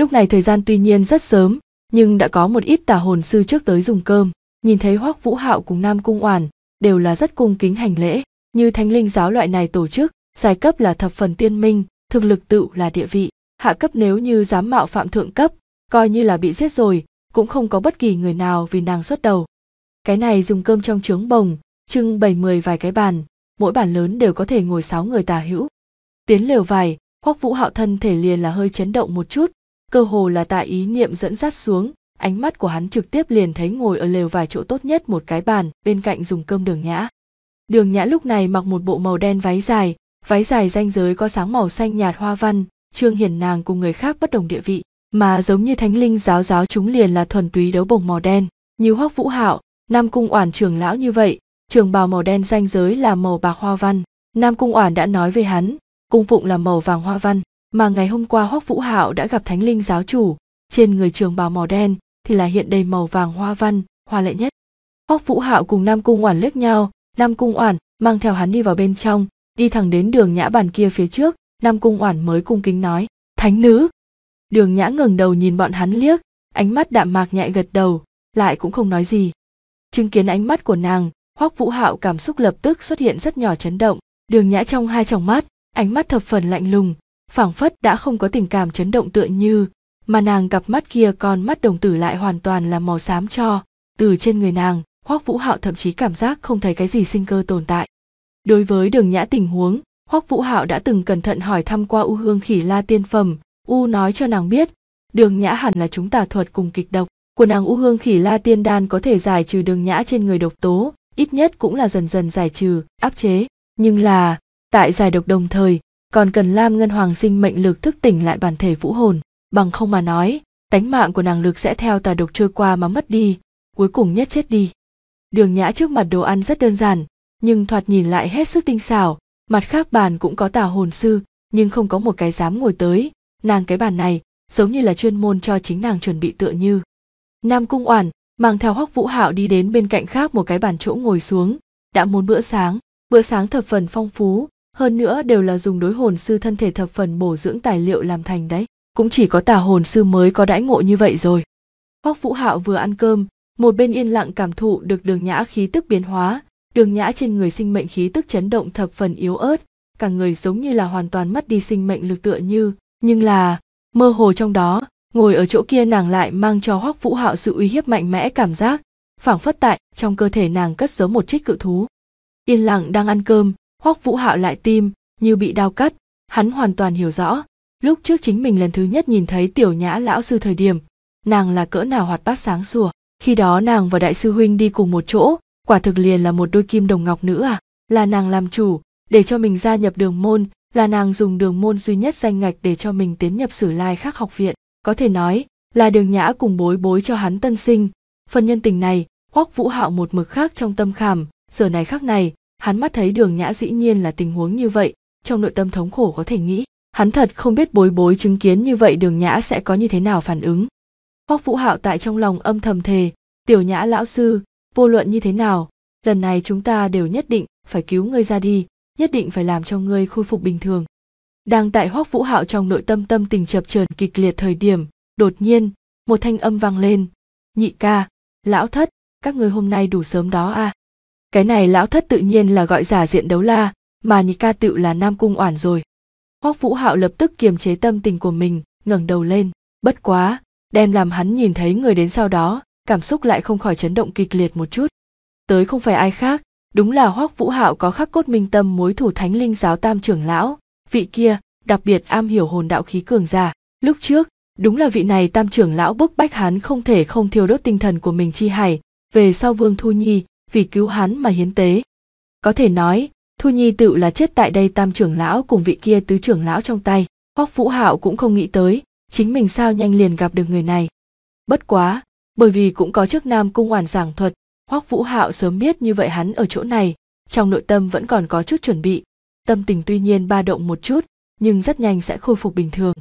Lúc này thời gian tuy nhiên rất sớm, nhưng đã có một ít tà hồn sư trước tới dùng cơm, nhìn thấy Hoắc Vũ Hạo cùng Nam Cung Oản, đều là rất cung kính hành lễ, như Thánh Linh Giáo loại này tổ chức, giai cấp là thập phần tiên minh, thực lực tự là địa vị, hạ cấp nếu như dám mạo phạm thượng cấp, coi như là bị giết rồi, cũng không có bất kỳ người nào vì nàng xuất đầu. Cái này dùng cơm trong trướng bồng, trưng bày 10 vài cái bàn, mỗi bàn lớn đều có thể ngồi 6 người tà hữu. Tiến lều vài, Hoắc Vũ Hạo thân thể liền là hơi chấn động một chút, cơ hồ là tại ý niệm dẫn dắt xuống, ánh mắt của hắn trực tiếp liền thấy ngồi ở lều vài chỗ tốt nhất một cái bàn, bên cạnh dùng cơm Đường Nhã. Đường Nhã lúc này mặc một bộ màu đen váy dài ranh giới có sáng màu xanh nhạt hoa văn, trương hiển nàng cùng người khác bất đồng địa vị, mà giống như Thánh Linh Giáo giáo chúng liền là thuần túy đấu bổng màu đen, như Hoắc Vũ Hạo, Nam Cung Oản trưởng lão như vậy, trường bào màu đen ranh giới là màu bạc hoa văn, Nam Cung Oản đã nói với hắn, cung phụng là màu vàng hoa văn, mà ngày hôm qua Hoắc Vũ Hạo đã gặp Thánh Linh Giáo chủ, trên người trường bào màu đen thì là hiện đầy màu vàng hoa văn, hoa lệ nhất. Hoắc Vũ Hạo cùng Nam Cung Oản liếc nhau, Nam Cung Oản mang theo hắn đi vào bên trong, đi thẳng đến Đường Nhã bàn kia phía trước, Nam Cung Oản mới cung kính nói, "Thánh nữ." Đường Nhã ngẩng đầu nhìn bọn hắn liếc, ánh mắt đạm mạc nhẹ gật đầu, lại cũng không nói gì. Chứng kiến ánh mắt của nàng, Hoắc Vũ Hạo cảm xúc lập tức xuất hiện rất nhỏ chấn động, Đường Nhã trong hai tròng mắt, ánh mắt thập phần lạnh lùng, phảng phất đã không có tình cảm chấn động tựa như, mà nàng cặp mắt kia con mắt đồng tử lại hoàn toàn là màu xám cho, từ trên người nàng, Hoắc Vũ Hạo thậm chí cảm giác không thấy cái gì sinh cơ tồn tại. Đối với Đường Nhã tình huống, Hoắc Vũ Hạo đã từng cẩn thận hỏi thăm qua U Hương Khỉ La tiên phẩm, U nói cho nàng biết, Đường Nhã hẳn là chúng tà thuật cùng kịch độc, của nàng U Hương Khỉ La tiên đan có thể giải trừ Đường Nhã trên người độc tố, ít nhất cũng là dần dần giải trừ, áp chế, nhưng là, tại giải độc đồng thời, còn cần Lam Ngân Hoàng sinh mệnh lực thức tỉnh lại bản thể vũ hồn, bằng không mà nói, tánh mạng của nàng lực sẽ theo tà độc trôi qua mà mất đi, cuối cùng nhất chết đi. Đường Nhã trước mặt đồ ăn rất đơn giản, nhưng thoạt nhìn lại hết sức tinh xảo, mặt khác bàn cũng có tà hồn sư, nhưng không có một cái dám ngồi tới, nàng cái bàn này giống như là chuyên môn cho chính nàng chuẩn bị tựa như. Nam Cung Oản mang theo Hoắc Vũ Hạo đi đến bên cạnh khác một cái bàn chỗ ngồi xuống, đã muốn bữa sáng thập phần phong phú, hơn nữa đều là dùng đối hồn sư thân thể thập phần bổ dưỡng tài liệu làm thành đấy, cũng chỉ có tà hồn sư mới có đãi ngộ như vậy rồi. Hoắc Vũ Hạo vừa ăn cơm, một bên yên lặng cảm thụ được Đường Nhã khí tức biến hóa, Đường Nhã trên người sinh mệnh khí tức chấn động thập phần yếu ớt, cả người giống như là hoàn toàn mất đi sinh mệnh lực tựa như, nhưng là, mơ hồ trong đó, ngồi ở chỗ kia nàng lại mang cho Hoắc Vũ Hạo sự uy hiếp mạnh mẽ cảm giác, phảng phất tại trong cơ thể nàng cất giấu một trích cự thú. Yên lặng đang ăn cơm, Hoắc Vũ Hạo lại tim như bị dao cắt, hắn hoàn toàn hiểu rõ, lúc trước chính mình lần thứ nhất nhìn thấy Tiểu Nhã lão sư thời điểm, nàng là cỡ nào hoạt bát sáng sủa, khi đó nàng và đại sư huynh đi cùng một chỗ, quả thực liền là một đôi kim đồng ngọc nữ à, là nàng làm chủ, để cho mình gia nhập đường môn, là nàng dùng đường môn duy nhất danh ngạch để cho mình tiến nhập Sử Lai Khắc học viện, có thể nói là Đường Nhã cùng Bối Bối cho hắn tân sinh, phần nhân tình này, Hoắc Vũ Hạo một mực khác trong tâm khảm, giờ này khắc này, hắn mắt thấy Đường Nhã dĩ nhiên là tình huống như vậy, trong nội tâm thống khổ có thể nghĩ, hắn thật không biết Bối Bối chứng kiến như vậy Đường Nhã sẽ có như thế nào phản ứng. Hoắc Vũ Hạo tại trong lòng âm thầm thề, Tiểu Nhã lão sư, vô luận như thế nào, lần này chúng ta đều nhất định phải cứu ngươi ra đi, nhất định phải làm cho ngươi khôi phục bình thường. Đang tại Hoắc Vũ Hạo trong nội tâm tâm tình chập chờn kịch liệt thời điểm, đột nhiên, một thanh âm vang lên, "Nhị ca, lão thất, các ngươi hôm nay đủ sớm đó à?" Cái này lão thất tự nhiên là gọi giả diện Đấu La, mà nhị ca tựu là Nam Cung Oản rồi. Hoắc Vũ Hạo lập tức kiềm chế tâm tình của mình, ngẩng đầu lên. Bất quá, đem làm hắn nhìn thấy người đến sau đó, cảm xúc lại không khỏi chấn động kịch liệt một chút. Tới không phải ai khác, đúng là Hoắc Vũ Hạo có khắc cốt minh tâm mối thủ Thánh Linh Giáo Tam trưởng lão, vị kia đặc biệt am hiểu hồn đạo khí cường giả. Lúc trước, đúng là vị này Tam trưởng lão bức bách hắn không thể không thiêu đốt tinh thần của mình chi hải, về sau Vương Thu Nhi vì cứu hắn mà hiến tế. Có thể nói, Thu Nhi tự là chết tại đây Tam trưởng lão cùng vị kia Tứ trưởng lão trong tay. Hoắc Vũ Hạo cũng không nghĩ tới, chính mình sao nhanh liền gặp được người này. Bất quá, bởi vì cũng có trước Nam Cung Oản giảng thuật, Hoắc Vũ Hạo sớm biết như vậy hắn ở chỗ này, trong nội tâm vẫn còn có chút chuẩn bị. Tâm tình tuy nhiên ba động một chút, nhưng rất nhanh sẽ khôi phục bình thường.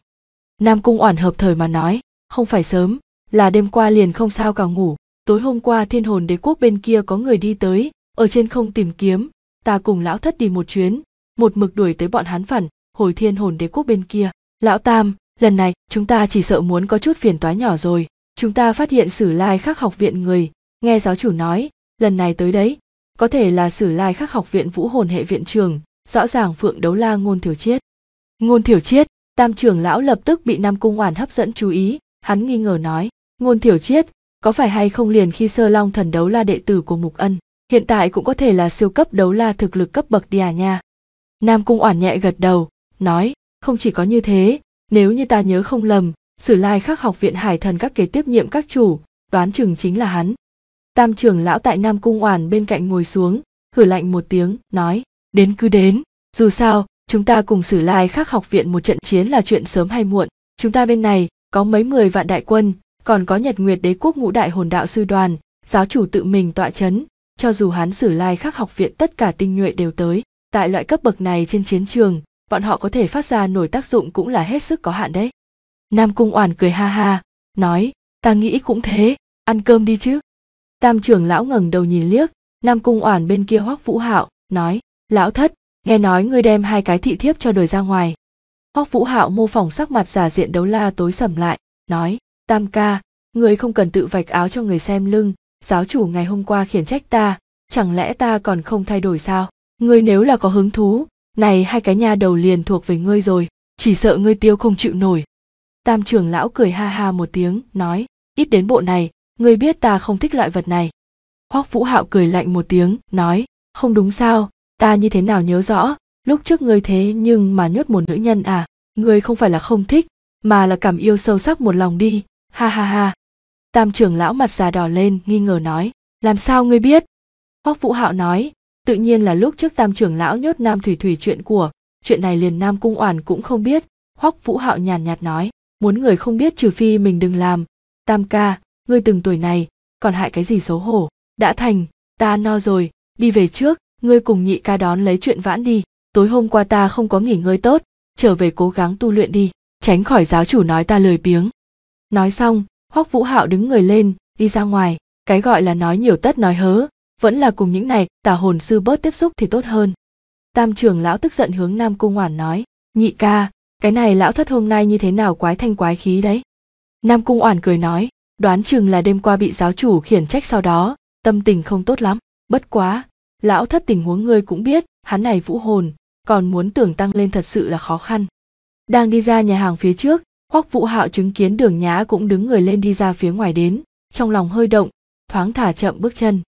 Nam Cung Oản hợp thời mà nói, không phải sớm, là đêm qua liền không sao cả ngủ. Tối hôm qua Thiên Hồn Đế Quốc bên kia có người đi tới, ở trên không tìm kiếm, ta cùng lão thất đi một chuyến, một mực đuổi tới bọn hắn phản, hồi Thiên Hồn Đế Quốc bên kia. Lão Tam, lần này chúng ta chỉ sợ muốn có chút phiền toái nhỏ rồi, chúng ta phát hiện Sử Lai Khắc học viện người, nghe giáo chủ nói, lần này tới đấy, có thể là Sử Lai Khắc học viện Vũ Hồn hệ viện trưởng, rõ ràng Phượng Đấu La Ngôn Thiểu Triết. Ngôn Thiểu Triết, Tam trưởng lão lập tức bị Nam Cung Oản hấp dẫn chú ý, hắn nghi ngờ nói, Ngôn Thiểu Triết, có phải hay không liền khi sơ long thần đấu la đệ tử của Mục Ân, hiện tại cũng có thể là siêu cấp đấu la thực lực cấp bậc đi à nha. Nam Cung Oản nhẹ gật đầu, nói, không chỉ có như thế, nếu như ta nhớ không lầm, Sử Lai Khắc học viện Hải Thần các kế tiếp nhiệm các chủ, đoán chừng chính là hắn. Tam trưởng lão tại Nam Cung Oản bên cạnh ngồi xuống, hử lạnh một tiếng, nói, đến cứ đến, dù sao, chúng ta cùng Sử Lai Khắc học viện một trận chiến là chuyện sớm hay muộn, chúng ta bên này có mấy 10 vạn đại quân, còn có Nhật Nguyệt Đế Quốc ngũ đại hồn đạo sư đoàn, giáo chủ tự mình tọa chấn, cho dù hắn Sử Lai Khắc học viện tất cả tinh nhuệ đều tới, tại loại cấp bậc này trên chiến trường, bọn họ có thể phát ra nổi tác dụng cũng là hết sức có hạn đấy. Nam Cung Oản cười ha ha, nói, ta nghĩ cũng thế, ăn cơm đi chứ. Tam trưởng lão ngẩng đầu nhìn liếc, Nam Cung Oản bên kia Hoắc Vũ Hạo, nói, lão thất, nghe nói ngươi đem 2 cái thị thiếp cho đời ra ngoài. Hoắc Vũ Hạo mô phỏng sắc mặt giả diện đấu la tối sầm lại, nói, Tam ca, ngươi không cần tự vạch áo cho người xem lưng, giáo chủ ngày hôm qua khiển trách ta, chẳng lẽ ta còn không thay đổi sao? Ngươi nếu là có hứng thú, này 2 cái nha đầu liền thuộc về ngươi rồi, chỉ sợ ngươi tiêu không chịu nổi. Tam trưởng lão cười ha ha một tiếng, nói, ít đến bộ này, ngươi biết ta không thích loại vật này. Hoắc Vũ Hạo cười lạnh một tiếng, nói, không đúng sao, ta như thế nào nhớ rõ, lúc trước ngươi thế nhưng mà nhốt một nữ nhân à, ngươi không phải là không thích, mà là cảm yêu sâu sắc một lòng đi, ha ha ha. Tam trưởng lão mặt già đỏ lên, nghi ngờ nói, làm sao ngươi biết? Hoắc Vũ Hạo nói, tự nhiên là lúc trước Tam trưởng lão nhốt Nam Thủy Thủy chuyện này liền Nam Cung Oản cũng không biết. Hoắc Vũ Hạo nhàn nhạt nói, muốn người không biết trừ phi mình đừng làm. Tam ca, ngươi từng tuổi này, còn hại cái gì xấu hổ, đã thành, ta no rồi, đi về trước, ngươi cùng nhị ca đón lấy chuyện vãn đi, tối hôm qua ta không có nghỉ ngơi tốt, trở về cố gắng tu luyện đi, tránh khỏi giáo chủ nói ta lười biếng. Nói xong, Hoắc Vũ Hạo đứng người lên, đi ra ngoài, cái gọi là nói nhiều tất nói hớ, vẫn là cùng những này tà hồn sư bớt tiếp xúc thì tốt hơn. Tam trưởng lão tức giận hướng Nam Cung Oản nói, nhị ca, cái này lão thất hôm nay như thế nào quái thanh quái khí đấy. Nam Cung Oản cười nói, đoán chừng là đêm qua bị giáo chủ khiển trách sau đó, tâm tình không tốt lắm, bất quá, lão thất tình huống ngươi cũng biết, hắn này vũ hồn, còn muốn tưởng tăng lên thật sự là khó khăn. Đang đi ra nhà hàng phía trước, Hoắc Vũ Hạo chứng kiến Đường Nhã cũng đứng người lên đi ra phía ngoài đến, trong lòng hơi động, thoáng thả chậm bước chân.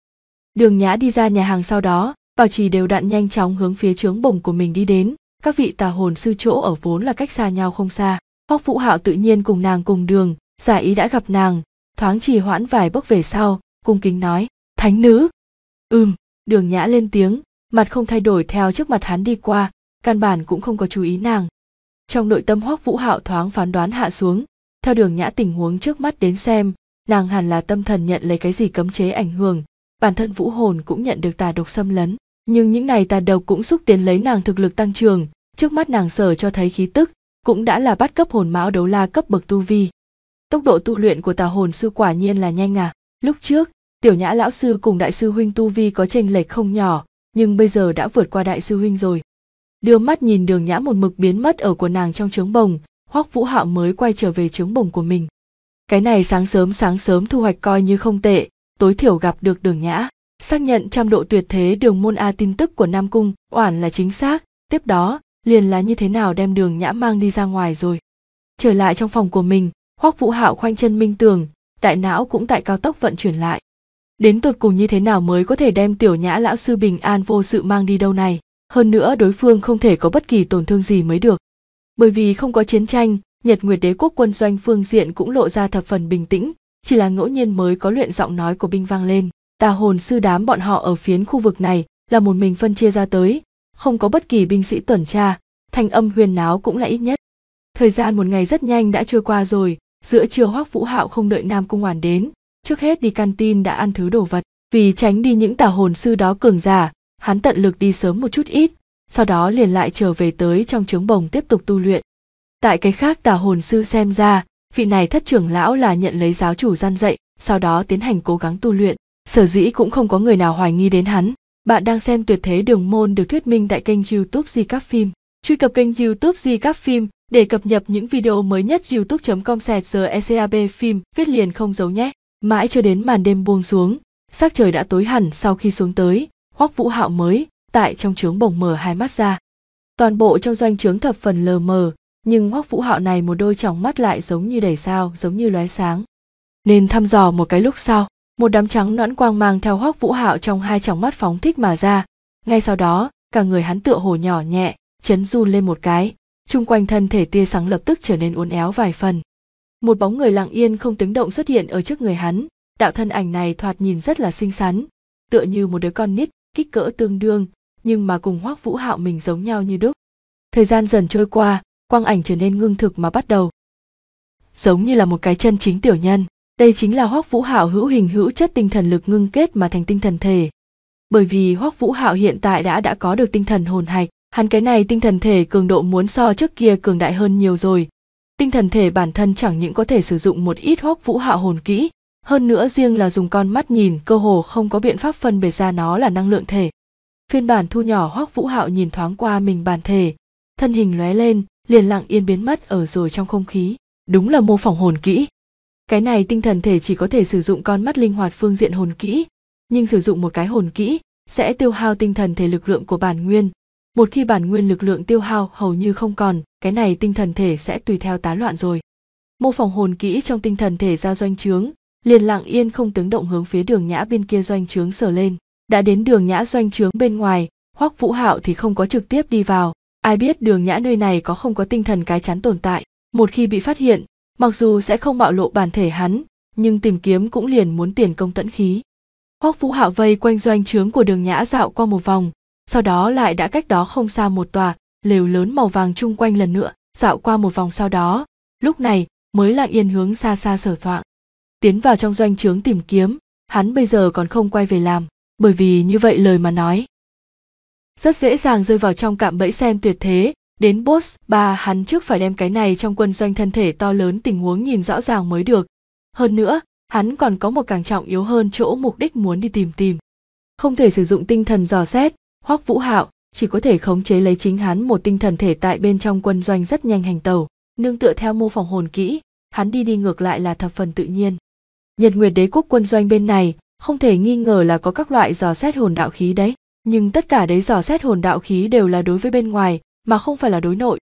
Đường Nhã đi ra nhà hàng sau đó, bảo trì đều đặn nhanh chóng hướng phía trướng bổng của mình đi đến, các vị tà hồn sư chỗ ở vốn là cách xa nhau không xa, Hoắc Vũ Hạo tự nhiên cùng nàng cùng đường, giả ý đã gặp nàng, thoáng trì hoãn vài bước về sau, cung kính nói, thánh nữ. Đường Nhã lên tiếng, mặt không thay đổi theo trước mặt hắn đi qua, căn bản cũng không có chú ý nàng. Trong nội tâm Hoắc Vũ Hạo thoáng phán đoán hạ xuống, theo Đường Nhã tình huống trước mắt đến xem, nàng hẳn là tâm thần nhận lấy cái gì cấm chế ảnh hưởng, bản thân vũ hồn cũng nhận được tà độc xâm lấn, nhưng những này tà độc cũng xúc tiến lấy nàng thực lực tăng trưởng, trước mắt nàng sở cho thấy khí tức, cũng đã là bắt cấp hồn mão đấu la cấp bậc tu vi. Tốc độ tu luyện của tà hồn sư quả nhiên là nhanh à, lúc trước, Tiểu Nhã lão sư cùng đại sư huynh tu vi có chênh lệch không nhỏ, nhưng bây giờ đã vượt qua đại sư huynh rồi. Đưa mắt nhìn Đường Nhã một mực biến mất ở của nàng trong trướng bồng, Hoắc Vũ Hạo mới quay trở về trướng bồng của mình. Cái này sáng sớm thu hoạch coi như không tệ, tối thiểu gặp được Đường Nhã, xác nhận trăm độ tuyệt thế đường môn a tin tức của Nam Cung Oản là chính xác, tiếp đó liền là như thế nào đem Đường Nhã mang đi ra ngoài rồi. Trở lại trong phòng của mình, Hoắc Vũ Hạo khoanh chân minh tưởng, đại não cũng tại cao tốc vận chuyển lại. Đến tột cùng như thế nào mới có thể đem Tiểu Nhã lão sư bình an vô sự mang đi đâu này, hơn nữa đối phương không thể có bất kỳ tổn thương gì mới được. Bởi vì không có chiến tranh, Nhật Nguyệt Đế quốc quân doanh phương diện cũng lộ ra thập phần bình tĩnh, chỉ là ngẫu nhiên mới có luyện giọng nói của binh vang lên. Tà hồn sư đám bọn họ ở phiến khu vực này là một mình phân chia ra tới, không có bất kỳ binh sĩ tuần tra, thanh âm huyền náo cũng là ít nhất. Thời gian một ngày rất nhanh đã trôi qua rồi, giữa trưa Hoắc Vũ Hạo không đợi Nam Cung Oản đến, trước hết đi canteen đã ăn thứ đồ vật, vì tránh đi những tà hồn sư đó cường giả, hắn tận lực đi sớm một chút ít, sau đó liền lại trở về tới trong trướng bồng tiếp tục tu luyện. Tại cái khác tà hồn sư xem ra, vị này thất trưởng lão là nhận lấy giáo chủ gian dạy, sau đó tiến hành cố gắng tu luyện, sở dĩ cũng không có người nào hoài nghi đến hắn. Bạn đang xem Tuyệt Thế Đường Môn được thuyết minh tại kênh YouTube Recap Phim. Truy cập kênh YouTube Recap Phim để cập nhật những video mới nhất. youtube.com/recapphim viết liền không giấu nhé. Mãi cho đến màn đêm buông xuống, sắc trời đã tối hẳn, sau khi xuống tới, Hoắc Vũ Hạo mới tại trong trướng bồng mở hai mắt ra. Toàn bộ trong doanh trướng thập phần lờ mờ, nhưng Hoắc Vũ Hạo này một đôi tròng mắt lại giống như đầy sao, giống như lóe sáng. Nên thăm dò một cái lúc sau, một đám trắng nõn quang mang theo Hoắc Vũ Hạo trong hai tròng mắt phóng thích mà ra. Ngay sau đó, cả người hắn tựa hồ nhỏ nhẹ, chấn run lên một cái, chung quanh thân thể tia sáng lập tức trở nên uốn éo vài phần. Một bóng người lặng yên không tiếng động xuất hiện ở trước người hắn, đạo thân ảnh này thoạt nhìn rất là xinh xắn, tựa như một đứa con nít, kích cỡ tương đương, nhưng mà cùng Hoắc Vũ Hạo mình giống nhau như đúc. Thời gian dần trôi qua, quang ảnh trở nên ngưng thực mà bắt đầu. Giống như là một cái chân chính tiểu nhân, đây chính là Hoắc Vũ Hạo hữu hình hữu chất tinh thần lực ngưng kết mà thành tinh thần thể. Bởi vì Hoắc Vũ Hạo hiện tại đã có được tinh thần hồn hạch, hắn cái này tinh thần thể cường độ muốn so trước kia cường đại hơn nhiều rồi. Tinh thần thể bản thân chẳng những có thể sử dụng một ít Hoắc Vũ Hạo hồn kỹ, hơn nữa riêng là dùng con mắt nhìn cơ hồ không có biện pháp phân biệt ra nó là năng lượng thể. Phiên bản thu nhỏ Hoắc Vũ Hạo nhìn thoáng qua mình bản thể, thân hình lóe lên, liền lặng yên biến mất ở rồi trong không khí. Đúng là mô phỏng hồn kỹ. Cái này tinh thần thể chỉ có thể sử dụng con mắt linh hoạt phương diện hồn kỹ, nhưng sử dụng một cái hồn kỹ sẽ tiêu hao tinh thần thể lực lượng của bản nguyên. Một khi bản nguyên lực lượng tiêu hao hầu như không còn, cái này tinh thần thể sẽ tùy theo tán loạn rồi. Mô phỏng hồn kỹ trong tinh thần thể ra doanh trướng, liền lặng yên không tiếng động hướng phía Đường Nhã bên kia doanh trướng sờ lên. Đã đến Đường Nhã doanh trướng bên ngoài, Hoắc Vũ Hạo thì không có trực tiếp đi vào. Ai biết Đường Nhã nơi này có không có tinh thần cái chắn tồn tại, một khi bị phát hiện, mặc dù sẽ không bạo lộ bản thể hắn, nhưng tìm kiếm cũng liền muốn tiền công tẫn khí. Hoắc Vũ Hạo vây quanh doanh trướng của Đường Nhã dạo qua một vòng, sau đó lại đã cách đó không xa một tòa lều lớn màu vàng chung quanh lần nữa dạo qua một vòng, sau đó lúc này mới lặng yên hướng xa xa sở thoạng tiến vào trong doanh trướng tìm kiếm. Hắn bây giờ còn không quay về làm, bởi vì như vậy lời mà nói rất dễ dàng rơi vào trong cạm bẫy xem tuyệt thế đến boss 3. Hắn trước phải đem cái này trong quân doanh thân thể to lớn tình huống nhìn rõ ràng mới được. Hơn nữa hắn còn có một càng trọng yếu hơn chỗ mục đích muốn đi tìm. Không thể sử dụng tinh thần dò xét, Hoắc Vũ Hạo chỉ có thể khống chế lấy chính hắn một tinh thần thể tại bên trong quân doanh rất nhanh hành tẩu, nương tựa theo mô phỏng hồn kỹ, hắn đi ngược lại là thập phần tự nhiên. Nhật Nguyệt Đế quốc quân doanh bên này, không thể nghi ngờ là có các loại dò xét hồn đạo khí đấy, nhưng tất cả đấy dò xét hồn đạo khí đều là đối với bên ngoài, mà không phải là đối nội.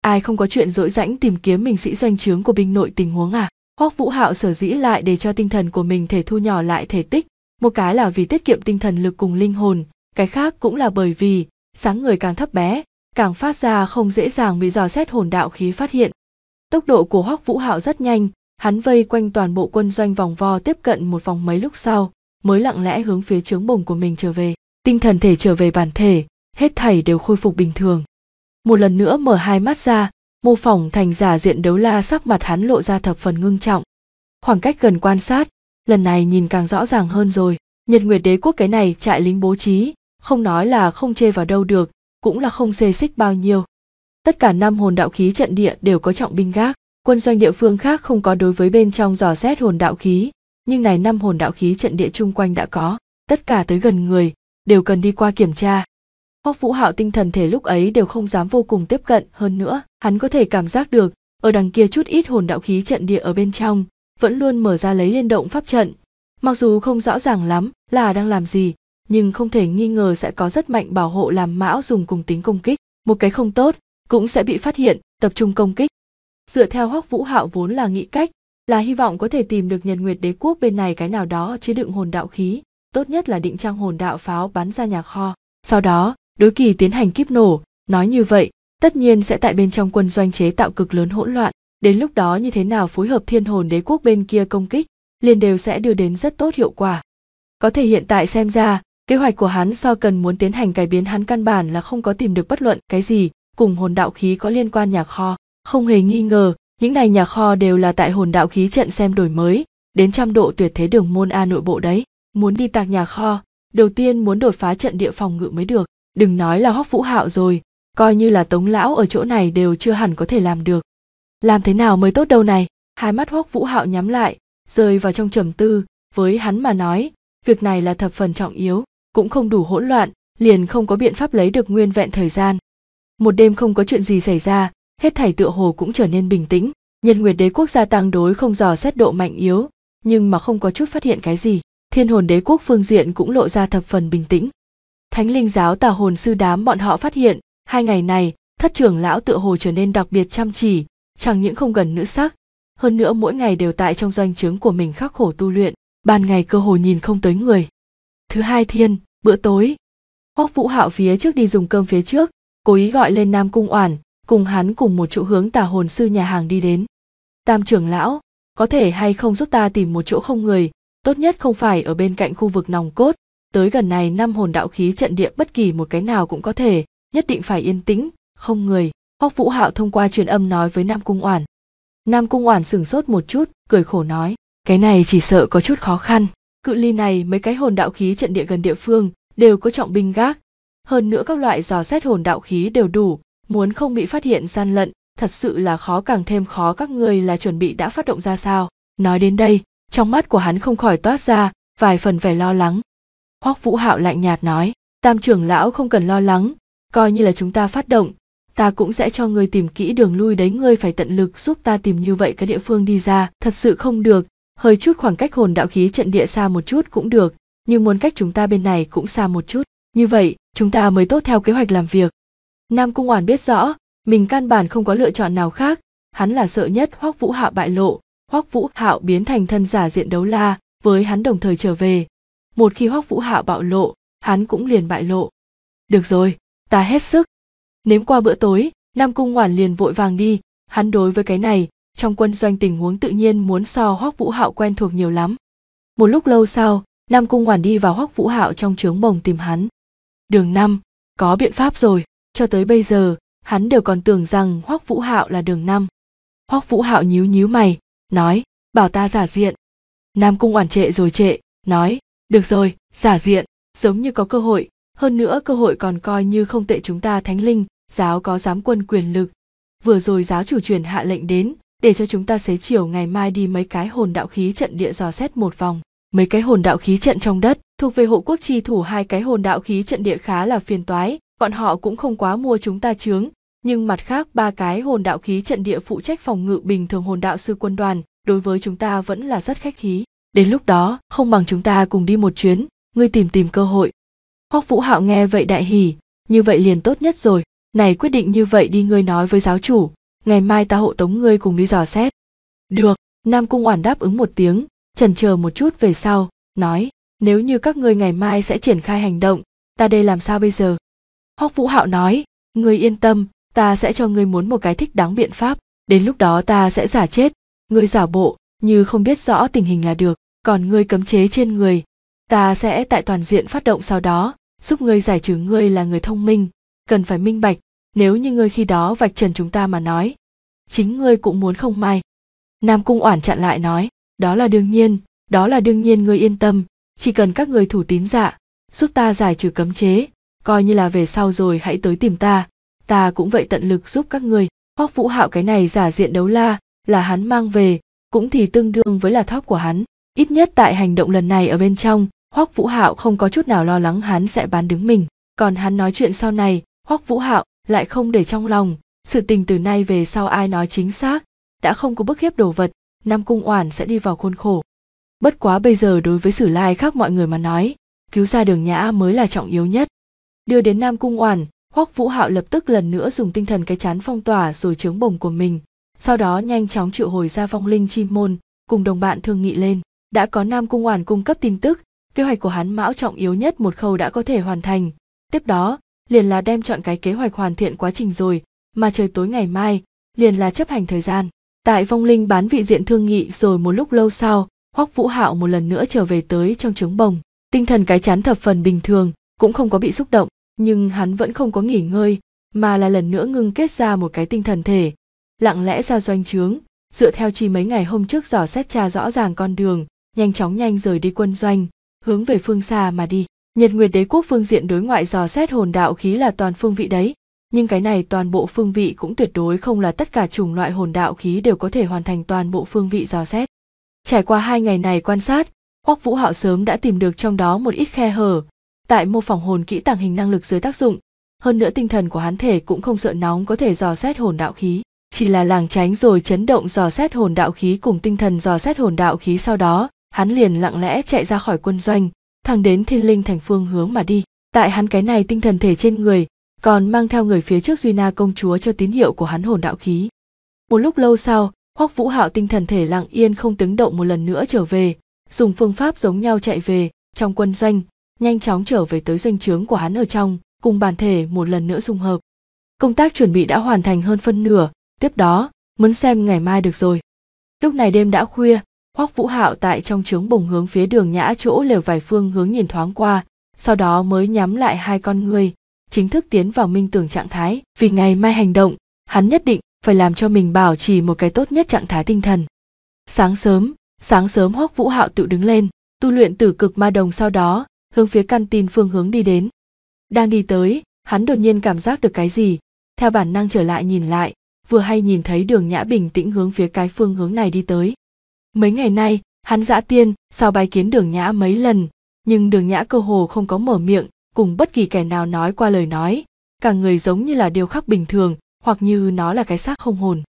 Ai không có chuyện rỗi rãnh tìm kiếm mình sĩ doanh trướng của binh nội tình huống à? Hoắc Vũ Hạo sở dĩ lại để cho tinh thần của mình thể thu nhỏ lại thể tích, một cái là vì tiết kiệm tinh thần lực cùng linh hồn, cái khác cũng là bởi vì dáng người càng thấp bé, càng phát ra không dễ dàng bị dò xét hồn đạo khí phát hiện. Tốc độ của Hoắc Vũ Hạo rất nhanh, hắn vây quanh toàn bộ quân doanh vòng vo tiếp cận một vòng mấy lúc sau, mới lặng lẽ hướng phía trướng bồng của mình trở về. Tinh thần thể trở về bản thể, hết thảy đều khôi phục bình thường. Một lần nữa mở hai mắt ra, mô phỏng thành giả diện đấu la sắc mặt hắn lộ ra thập phần ngưng trọng. Khoảng cách gần quan sát, lần này nhìn càng rõ ràng hơn rồi. Nhật Nguyệt Đế quốc cái này trại lính bố trí, không nói là không chê vào đâu được, cũng là không xê xích bao nhiêu. Tất cả 5 hồn đạo khí trận địa đều có trọng binh gác, quân doanh địa phương khác không có đối với bên trong dò xét hồn đạo khí, nhưng này 5 hồn đạo khí trận địa chung quanh đã có, tất cả tới gần người, đều cần đi qua kiểm tra. Hoắc Vũ Hạo tinh thần thể lúc ấy đều không dám vô cùng tiếp cận, hơn nữa, hắn có thể cảm giác được, ở đằng kia chút ít hồn đạo khí trận địa ở bên trong, vẫn luôn mở ra lấy liên động pháp trận. Mặc dù không rõ ràng lắm là đang làm gì, nhưng không thể nghi ngờ sẽ có rất mạnh bảo hộ làm mão dùng cùng tính công kích. một cái không tốt cũng sẽ bị phát hiện, tập trung công kích. Dựa theo Hoắc Vũ Hạo vốn là nghĩ cách, là hy vọng có thể tìm được Nhật Nguyệt Đế Quốc bên này cái nào đó chứa đựng hồn đạo khí, tốt nhất là định trang hồn đạo pháo bắn ra nhà kho, sau đó đối kỳ tiến hành kíp nổ. Nói như vậy, tất nhiên sẽ tại bên trong quân doanh chế tạo cực lớn hỗn loạn, đến lúc đó như thế nào phối hợp Thiên Hồn Đế Quốc bên kia công kích, liền đều sẽ đưa đến rất tốt hiệu quả. Có thể hiện tại xem ra, kế hoạch của hắn so cần muốn tiến hành cải biến, hắn căn bản là không có tìm được bất luận cái gì cùng hồn đạo khí có liên quan nhà kho, không hề nghi ngờ, những này nhà kho đều là tại hồn đạo khí trận xem đổi mới, đến trăm độ tuyệt thế đường môn A nội bộ đấy, muốn đi tạc nhà kho, đầu tiên muốn đột phá trận địa phòng ngự mới được, đừng nói là Hoắc Vũ Hạo rồi, coi như là Tống lão ở chỗ này đều chưa hẳn có thể làm được. Làm thế nào mới tốt đâu này? Hai mắt Hoắc Vũ Hạo nhắm lại, rơi vào trong trầm tư, với hắn mà nói, việc này là thập phần trọng yếu, cũng không đủ hỗn loạn, liền không có biện pháp lấy được nguyên vẹn thời gian. Một đêm không có chuyện gì xảy ra, hết thảy tựa hồ cũng trở nên bình tĩnh. Nhật Nguyệt Đế Quốc gia tăng đối không dò xét độ mạnh yếu, nhưng mà không có chút phát hiện cái gì. Thiên Hồn Đế Quốc phương diện cũng lộ ra thập phần bình tĩnh. Thánh Linh Giáo Tà Hồn Sư đám bọn họ phát hiện, hai ngày này, thất trưởng lão tựa hồ trở nên đặc biệt chăm chỉ, chẳng những không gần nữ sắc, hơn nữa mỗi ngày đều tại trong doanh trướng của mình khắc khổ tu luyện, ban ngày cơ hồ nhìn không tới người. Thứ hai thiên, bữa tối. Hoắc Vũ Hạo phía trước đi dùng cơm phía trước, cố ý gọi lên Nam Cung Oản, cùng hắn cùng một chỗ hướng Tà Hồn Sư nhà hàng đi đến. Tam trưởng lão, có thể hay không giúp ta tìm một chỗ không người, tốt nhất không phải ở bên cạnh khu vực nòng cốt, tới gần này năm hồn đạo khí trận địa bất kỳ một cái nào cũng có thể, nhất định phải yên tĩnh, không người. Hoắc Vũ Hạo thông qua truyền âm nói với Nam Cung Oản. Nam Cung Oản sửng sốt một chút, cười khổ nói, cái này chỉ sợ có chút khó khăn, cự ly này mấy cái hồn đạo khí trận địa gần địa phương đều có trọng binh gác, hơn nữa các loại dò xét hồn đạo khí đều đủ, muốn không bị phát hiện gian lận, thật sự là khó càng thêm khó. Các ngươi là chuẩn bị đã phát động ra sao? Nói đến đây, trong mắt của hắn không khỏi toát ra vài phần vẻ lo lắng. Hoắc Vũ Hạo lạnh nhạt nói, Tam trưởng lão không cần lo lắng, coi như là chúng ta phát động, ta cũng sẽ cho ngươi tìm kỹ đường lui đấy, ngươi phải tận lực giúp ta tìm như vậy cái địa phương đi ra, thật sự không được, hơi chút khoảng cách hồn đạo khí trận địa xa một chút cũng được, nhưng muốn cách chúng ta bên này cũng xa một chút, như vậy chúng ta mới tốt theo kế hoạch làm việc. Nam Cung Oản biết rõ, mình căn bản không có lựa chọn nào khác, hắn là sợ nhất Hoắc Vũ Hạo bại lộ, Hoắc Vũ Hạo biến thành thân giả diện đấu la, với hắn đồng thời trở về. Một khi Hoắc Vũ Hạo bạo lộ, hắn cũng liền bại lộ. Được rồi, ta hết sức. Nếm qua bữa tối, Nam Cung Oản liền vội vàng đi, hắn đối với cái này, trong quân doanh tình huống tự nhiên muốn so Hoắc Vũ Hạo quen thuộc nhiều lắm. Một lúc lâu sau, Nam Cung Oản đi vào Hoắc Vũ Hạo trong trướng bồng tìm hắn. Đường Năm, có biện pháp rồi, cho tới bây giờ, hắn đều còn tưởng rằng Hoắc Vũ Hạo là Đường Năm. Hoắc Vũ Hạo nhíu nhíu mày, nói, bảo ta giả diện. Nam Cung Oản trệ rồi trệ, nói, được rồi, giả diện, giống như có cơ hội, hơn nữa cơ hội còn coi như không tệ, chúng ta Thánh Linh Giáo có giám quân quyền lực. Vừa rồi giáo chủ truyền hạ lệnh đến, để cho chúng ta xế chiều ngày mai đi mấy cái hồn đạo khí trận địa dò xét một vòng. Mấy cái hồn đạo khí trận trong đất, thuộc về hộ quốc chi thủ, hai cái hồn đạo khí trận địa khá là phiền toái, bọn họ cũng không quá mua chúng ta chướng, nhưng mặt khác ba cái hồn đạo khí trận địa phụ trách phòng ngự bình thường hồn đạo sư quân đoàn, đối với chúng ta vẫn là rất khách khí. Đến lúc đó, không bằng chúng ta cùng đi một chuyến, ngươi tìm cơ hội. Hoắc Vũ Hạo nghe vậy đại hỉ, như vậy liền tốt nhất rồi, này quyết định như vậy đi, ngươi nói với giáo chủ, ngày mai ta hộ tống ngươi cùng đi dò xét. Được, Nam Cung Oản đáp ứng một tiếng, chần chờ một chút về sau, nói, nếu như các ngươi ngày mai sẽ triển khai hành động, ta đây làm sao bây giờ? Hoắc Vũ Hạo nói, ngươi yên tâm, ta sẽ cho ngươi muốn một cái thích đáng biện pháp, đến lúc đó ta sẽ giả chết, ngươi giả bộ như không biết rõ tình hình là được, còn ngươi cấm chế trên người, ta sẽ tại toàn diện phát động, sau đó giúp ngươi giải trừ. Ngươi là người thông minh, cần phải minh bạch, nếu như ngươi khi đó vạch trần chúng ta mà nói, chính ngươi cũng muốn không may. Nam Cung Oản chặn lại nói, đó là đương nhiên, ngươi yên tâm, chỉ cần các ngươi thủ tín dạ, giúp ta giải trừ cấm chế, coi như là về sau rồi hãy tới tìm ta, ta cũng vậy tận lực giúp các ngươi. Hoắc Vũ Hạo cái này giả diện đấu la là hắn mang về, cũng thì tương đương với là thóp của hắn, ít nhất tại hành động lần này ở bên trong, Hoắc Vũ Hạo không có chút nào lo lắng hắn sẽ bán đứng mình, còn hắn nói chuyện sau này, Hoắc Vũ Hạo lại không để trong lòng, sự tình từ nay về sau ai nói chính xác, đã không có bức hiếp đồ vật, Nam Cung Oản sẽ đi vào khuôn khổ. Bất quá bây giờ đối với Sử Lai Khắc mọi người mà nói, cứu ra Đường Nhã mới là trọng yếu nhất. Đưa đến Nam Cung Oản, Hoắc Vũ Hạo lập tức lần nữa dùng tinh thần cái chán phong tỏa rồi chướng bồng của mình, sau đó nhanh chóng triệu hồi ra vong linh chim môn, cùng đồng bạn thương nghị lên. Đã có Nam Cung Oản cung cấp tin tức, kế hoạch của hắn mão trọng yếu nhất một khâu đã có thể hoàn thành. Tiếp đó, liền là đem chọn cái kế hoạch hoàn thiện quá trình rồi, mà trời tối ngày mai, liền là chấp hành thời gian. Tại vong linh bán vị diện thương nghị rồi một lúc lâu sau, Hoắc Vũ Hạo một lần nữa trở về tới trong trứng bồng. Tinh thần cái chán thập phần bình thường, cũng không có bị xúc động, nhưng hắn vẫn không có nghỉ ngơi, mà là lần nữa ngưng kết ra một cái tinh thần thể. Lặng lẽ ra doanh trướng, dựa theo chi mấy ngày hôm trước dò xét tra rõ ràng con đường, nhanh chóng nhanh rời đi quân doanh, hướng về phương xa mà đi. Nhật Nguyệt Đế quốc phương diện đối ngoại dò xét hồn đạo khí là toàn phương vị đấy, nhưng cái này toàn bộ phương vị cũng tuyệt đối không là tất cả chủng loại hồn đạo khí đều có thể hoàn thành toàn bộ phương vị dò xét. Trải qua 2 ngày này quan sát, Hoắc Vũ Hạo sớm đã tìm được trong đó một ít khe hở. Tại mô phỏng hồn kỹ tàng hình năng lực dưới tác dụng, hơn nữa tinh thần của hắn thể cũng không sợ nóng có thể dò xét hồn đạo khí, chỉ là lảng tránh rồi chấn động dò xét hồn đạo khí cùng tinh thần dò xét hồn đạo khí, sau đó hắn liền lặng lẽ chạy ra khỏi quân doanh, thẳng đến Thiên Linh Thành phương hướng mà đi. Tại hắn cái này tinh thần thể trên người, còn mang theo người phía trước Duy Na công chúa cho tín hiệu của hắn hồn đạo khí. Một lúc lâu sau, Hoắc Vũ Hạo tinh thần thể lặng yên không tiếng động một lần nữa trở về, dùng phương pháp giống nhau chạy về trong quân doanh, nhanh chóng trở về tới doanh trướng của hắn ở trong, cùng bản thể một lần nữa dung hợp. Công tác chuẩn bị đã hoàn thành hơn phân nửa, tiếp đó, muốn xem ngày mai được rồi. Lúc này đêm đã khuya, Hoắc Vũ Hạo tại trong trướng bồng hướng phía Đường Nhã chỗ lều vài phương hướng nhìn thoáng qua, sau đó mới nhắm lại 2 con ngươi, chính thức tiến vào minh tưởng trạng thái. Vì ngày mai hành động, hắn nhất định phải làm cho mình bảo trì một cái tốt nhất trạng thái tinh thần. Sáng sớm Hoắc Vũ Hạo tự đứng lên, tu luyện Tử Cực Ma Đồng, sau đó hướng phía căn tin phương hướng đi đến. Đang đi tới, hắn đột nhiên cảm giác được cái gì, theo bản năng trở lại nhìn lại, vừa hay nhìn thấy Đường Nhã bình tĩnh hướng phía cái phương hướng này đi tới. Mấy ngày nay, hắn dã tiên sau bái kiến Đường Nhã mấy lần, nhưng Đường Nhã cơ hồ không có mở miệng, cùng bất kỳ kẻ nào nói qua lời nói, cả người giống như là điều khác bình thường, hoặc như nó là cái xác không hồn.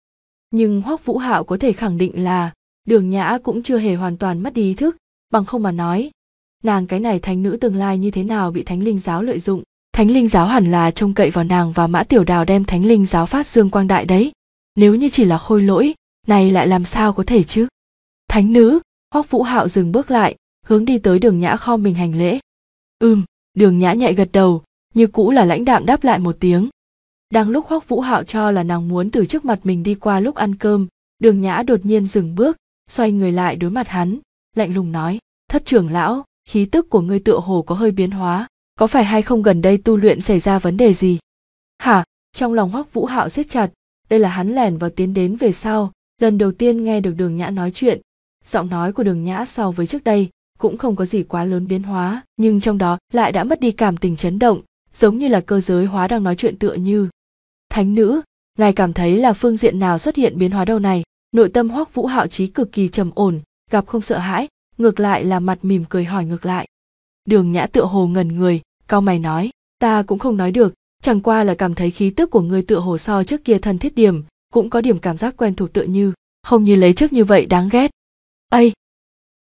Nhưng Hoắc Vũ Hạo có thể khẳng định là Đường Nhã cũng chưa hề hoàn toàn mất đi ý thức, bằng không mà nói, nàng cái này thánh nữ tương lai như thế nào bị Thánh Linh Giáo lợi dụng. Thánh Linh Giáo hẳn là trông cậy vào nàng và Mã Tiểu Đào đem Thánh Linh Giáo phát dương quang đại đấy. Nếu như chỉ là khôi lỗi, này lại làm sao có thể chứ? Thánh nữ, Hoắc Vũ Hạo dừng bước lại, hướng đi tới Đường Nhã khom mình hành lễ. Đường Nhã nhẹ gật đầu, như cũ là lãnh đạm đáp lại một tiếng. Đang lúc Hoắc Vũ Hạo cho là nàng muốn từ trước mặt mình đi qua lúc ăn cơm, Đường Nhã đột nhiên dừng bước, xoay người lại đối mặt hắn, lạnh lùng nói: "Thất trưởng lão, khí tức của ngươi tựa hồ có hơi biến hóa, có phải hay không gần đây tu luyện xảy ra vấn đề gì?" Hả? Trong lòng Hoắc Vũ Hạo siết chặt, đây là hắn lẻn vào tiến đến về sau, lần đầu tiên nghe được Đường Nhã nói chuyện. Giọng nói của Đường Nhã so với trước đây cũng không có gì quá lớn biến hóa, nhưng trong đó lại đã mất đi cảm tình chấn động, giống như là cơ giới hóa đang nói chuyện tựa như. "Thánh nữ, ngài cảm thấy là phương diện nào xuất hiện biến hóa đâu này?" Nội tâm Hoắc Vũ Hạo trí cực kỳ trầm ổn, gặp không sợ hãi, ngược lại là mặt mỉm cười hỏi ngược lại. Đường Nhã tựa hồ ngẩn người, cau mày nói: "Ta cũng không nói được, chẳng qua là cảm thấy khí tức của người tựa hồ so trước kia thân thiết điểm, cũng có điểm cảm giác quen thuộc tựa như, không như lấy trước như vậy đáng ghét." Ây!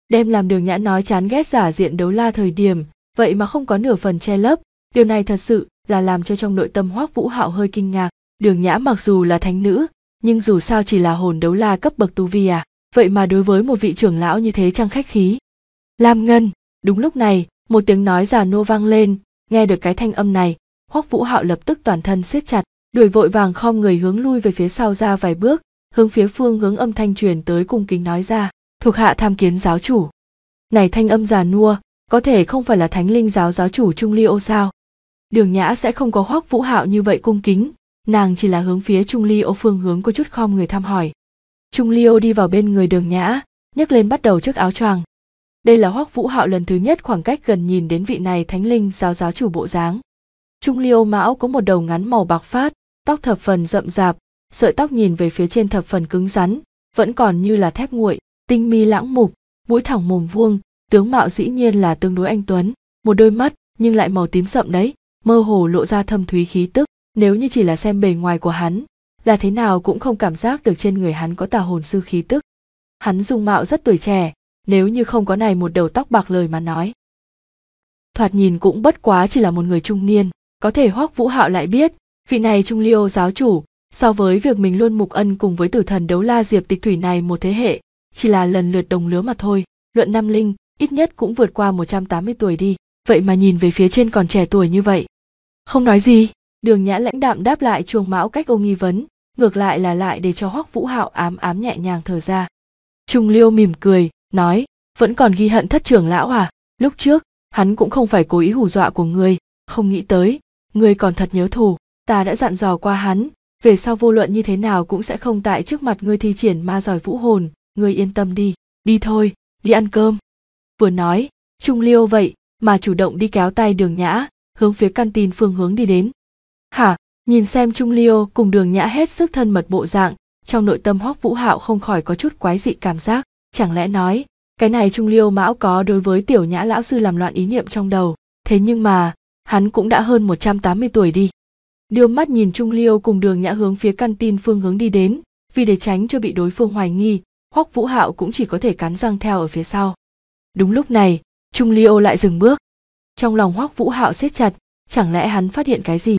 Đem làm Đường Nhã nói chán ghét giả diện đấu la thời điểm, vậy mà không có nửa phần che lấp, điều này thật sự là làm cho trong nội tâm Hoắc Vũ Hạo hơi kinh ngạc. Đường Nhã mặc dù là thánh nữ, nhưng dù sao chỉ là hồn đấu la cấp bậc tu vi à, vậy mà đối với một vị trưởng lão như thế chẳng khách khí. Lam Ngân! Đúng lúc này, một tiếng nói già nua vang lên, nghe được cái thanh âm này, Hoắc Vũ Hạo lập tức toàn thân siết chặt, đuổi vội vàng khom người hướng lui về phía sau ra vài bước, hướng phía phương hướng âm thanh truyền tới cung kính nói ra: "Thuộc hạ tham kiến giáo chủ." Này thanh âm già nua, có thể không phải là Thánh Linh Giáo giáo chủ Trung Ly Ô sao? Đường Nhã sẽ không có Hoắc Vũ Hạo như vậy cung kính, nàng chỉ là hướng phía Trung Ly Ô phương hướng có chút khom người thăm hỏi. Trung Ly Ô đi vào bên người Đường Nhã, nhấc lên bắt đầu trước áo choàng. Đây là Hoắc Vũ Hạo lần thứ nhất khoảng cách gần nhìn đến vị này Thánh Linh Giáo giáo chủ bộ dáng. Trung Ly Ô mão có một đầu ngắn màu bạc phát, tóc thập phần rậm rạp, sợi tóc nhìn về phía trên thập phần cứng rắn, vẫn còn như là thép nguội. Tinh mi lãng mục, mũi thẳng mồm vuông, tướng mạo dĩ nhiên là tương đối anh tuấn, một đôi mắt nhưng lại màu tím sậm đấy, mơ hồ lộ ra thâm thúy khí tức, nếu như chỉ là xem bề ngoài của hắn, là thế nào cũng không cảm giác được trên người hắn có tà hồn sư khí tức. Hắn dung mạo rất tuổi trẻ, nếu như không có này một đầu tóc bạc lời mà nói, thoạt nhìn cũng bất quá chỉ là một người trung niên, Có thể Hoắc Vũ Hạo lại biết, vị này Trung Ly Ô giáo chủ, so với việc mình luôn mục ân cùng với tử thần đấu la Diệp Tịch Thủy này một thế hệ, chỉ là lần lượt đồng lứa mà thôi, luận năm linh, ít nhất cũng vượt qua 180 tuổi đi, vậy mà nhìn về phía trên còn trẻ tuổi như vậy. Không nói gì, Đường Nhã lãnh đạm đáp lại Chuông Mão cách ô nghi vấn, ngược lại là lại để cho Hoắc Vũ Hạo ám nhẹ nhàng thở ra. Trung Ly Ô mỉm cười, nói, vẫn còn ghi hận Thất trưởng lão à, lúc trước, hắn cũng không phải cố ý hù dọa của ngươi, không nghĩ tới, ngươi còn thật nhớ thù, ta đã dặn dò qua hắn, về sau vô luận như thế nào cũng sẽ không tại trước mặt ngươi thi triển ma giỏi vũ hồn, ngươi yên tâm đi, đi thôi, đi ăn cơm. Vừa nói, Trung Ly Ô vậy mà chủ động đi kéo tay Đường Nhã, hướng phía căn tin phương hướng đi đến. Hả, nhìn xem Trung Ly Ô cùng Đường Nhã hết sức thân mật bộ dạng, trong nội tâm Hoắc Vũ Hạo không khỏi có chút quái dị cảm giác, chẳng lẽ nói, cái này Trung Ly Ô mão có đối với Tiểu Nhã lão sư làm loạn ý niệm trong đầu, thế nhưng mà, hắn cũng đã hơn 180 tuổi đi. Đưa mắt nhìn Trung Ly Ô cùng Đường Nhã hướng phía căn tin phương hướng đi đến, vì để tránh cho bị đối phương hoài nghi, Hoắc Vũ Hạo cũng chỉ có thể cắn răng theo ở phía sau. Đúng lúc này, Trung Ly Ô lại dừng bước. Trong lòng Hoắc Vũ Hạo siết chặt, chẳng lẽ hắn phát hiện cái gì?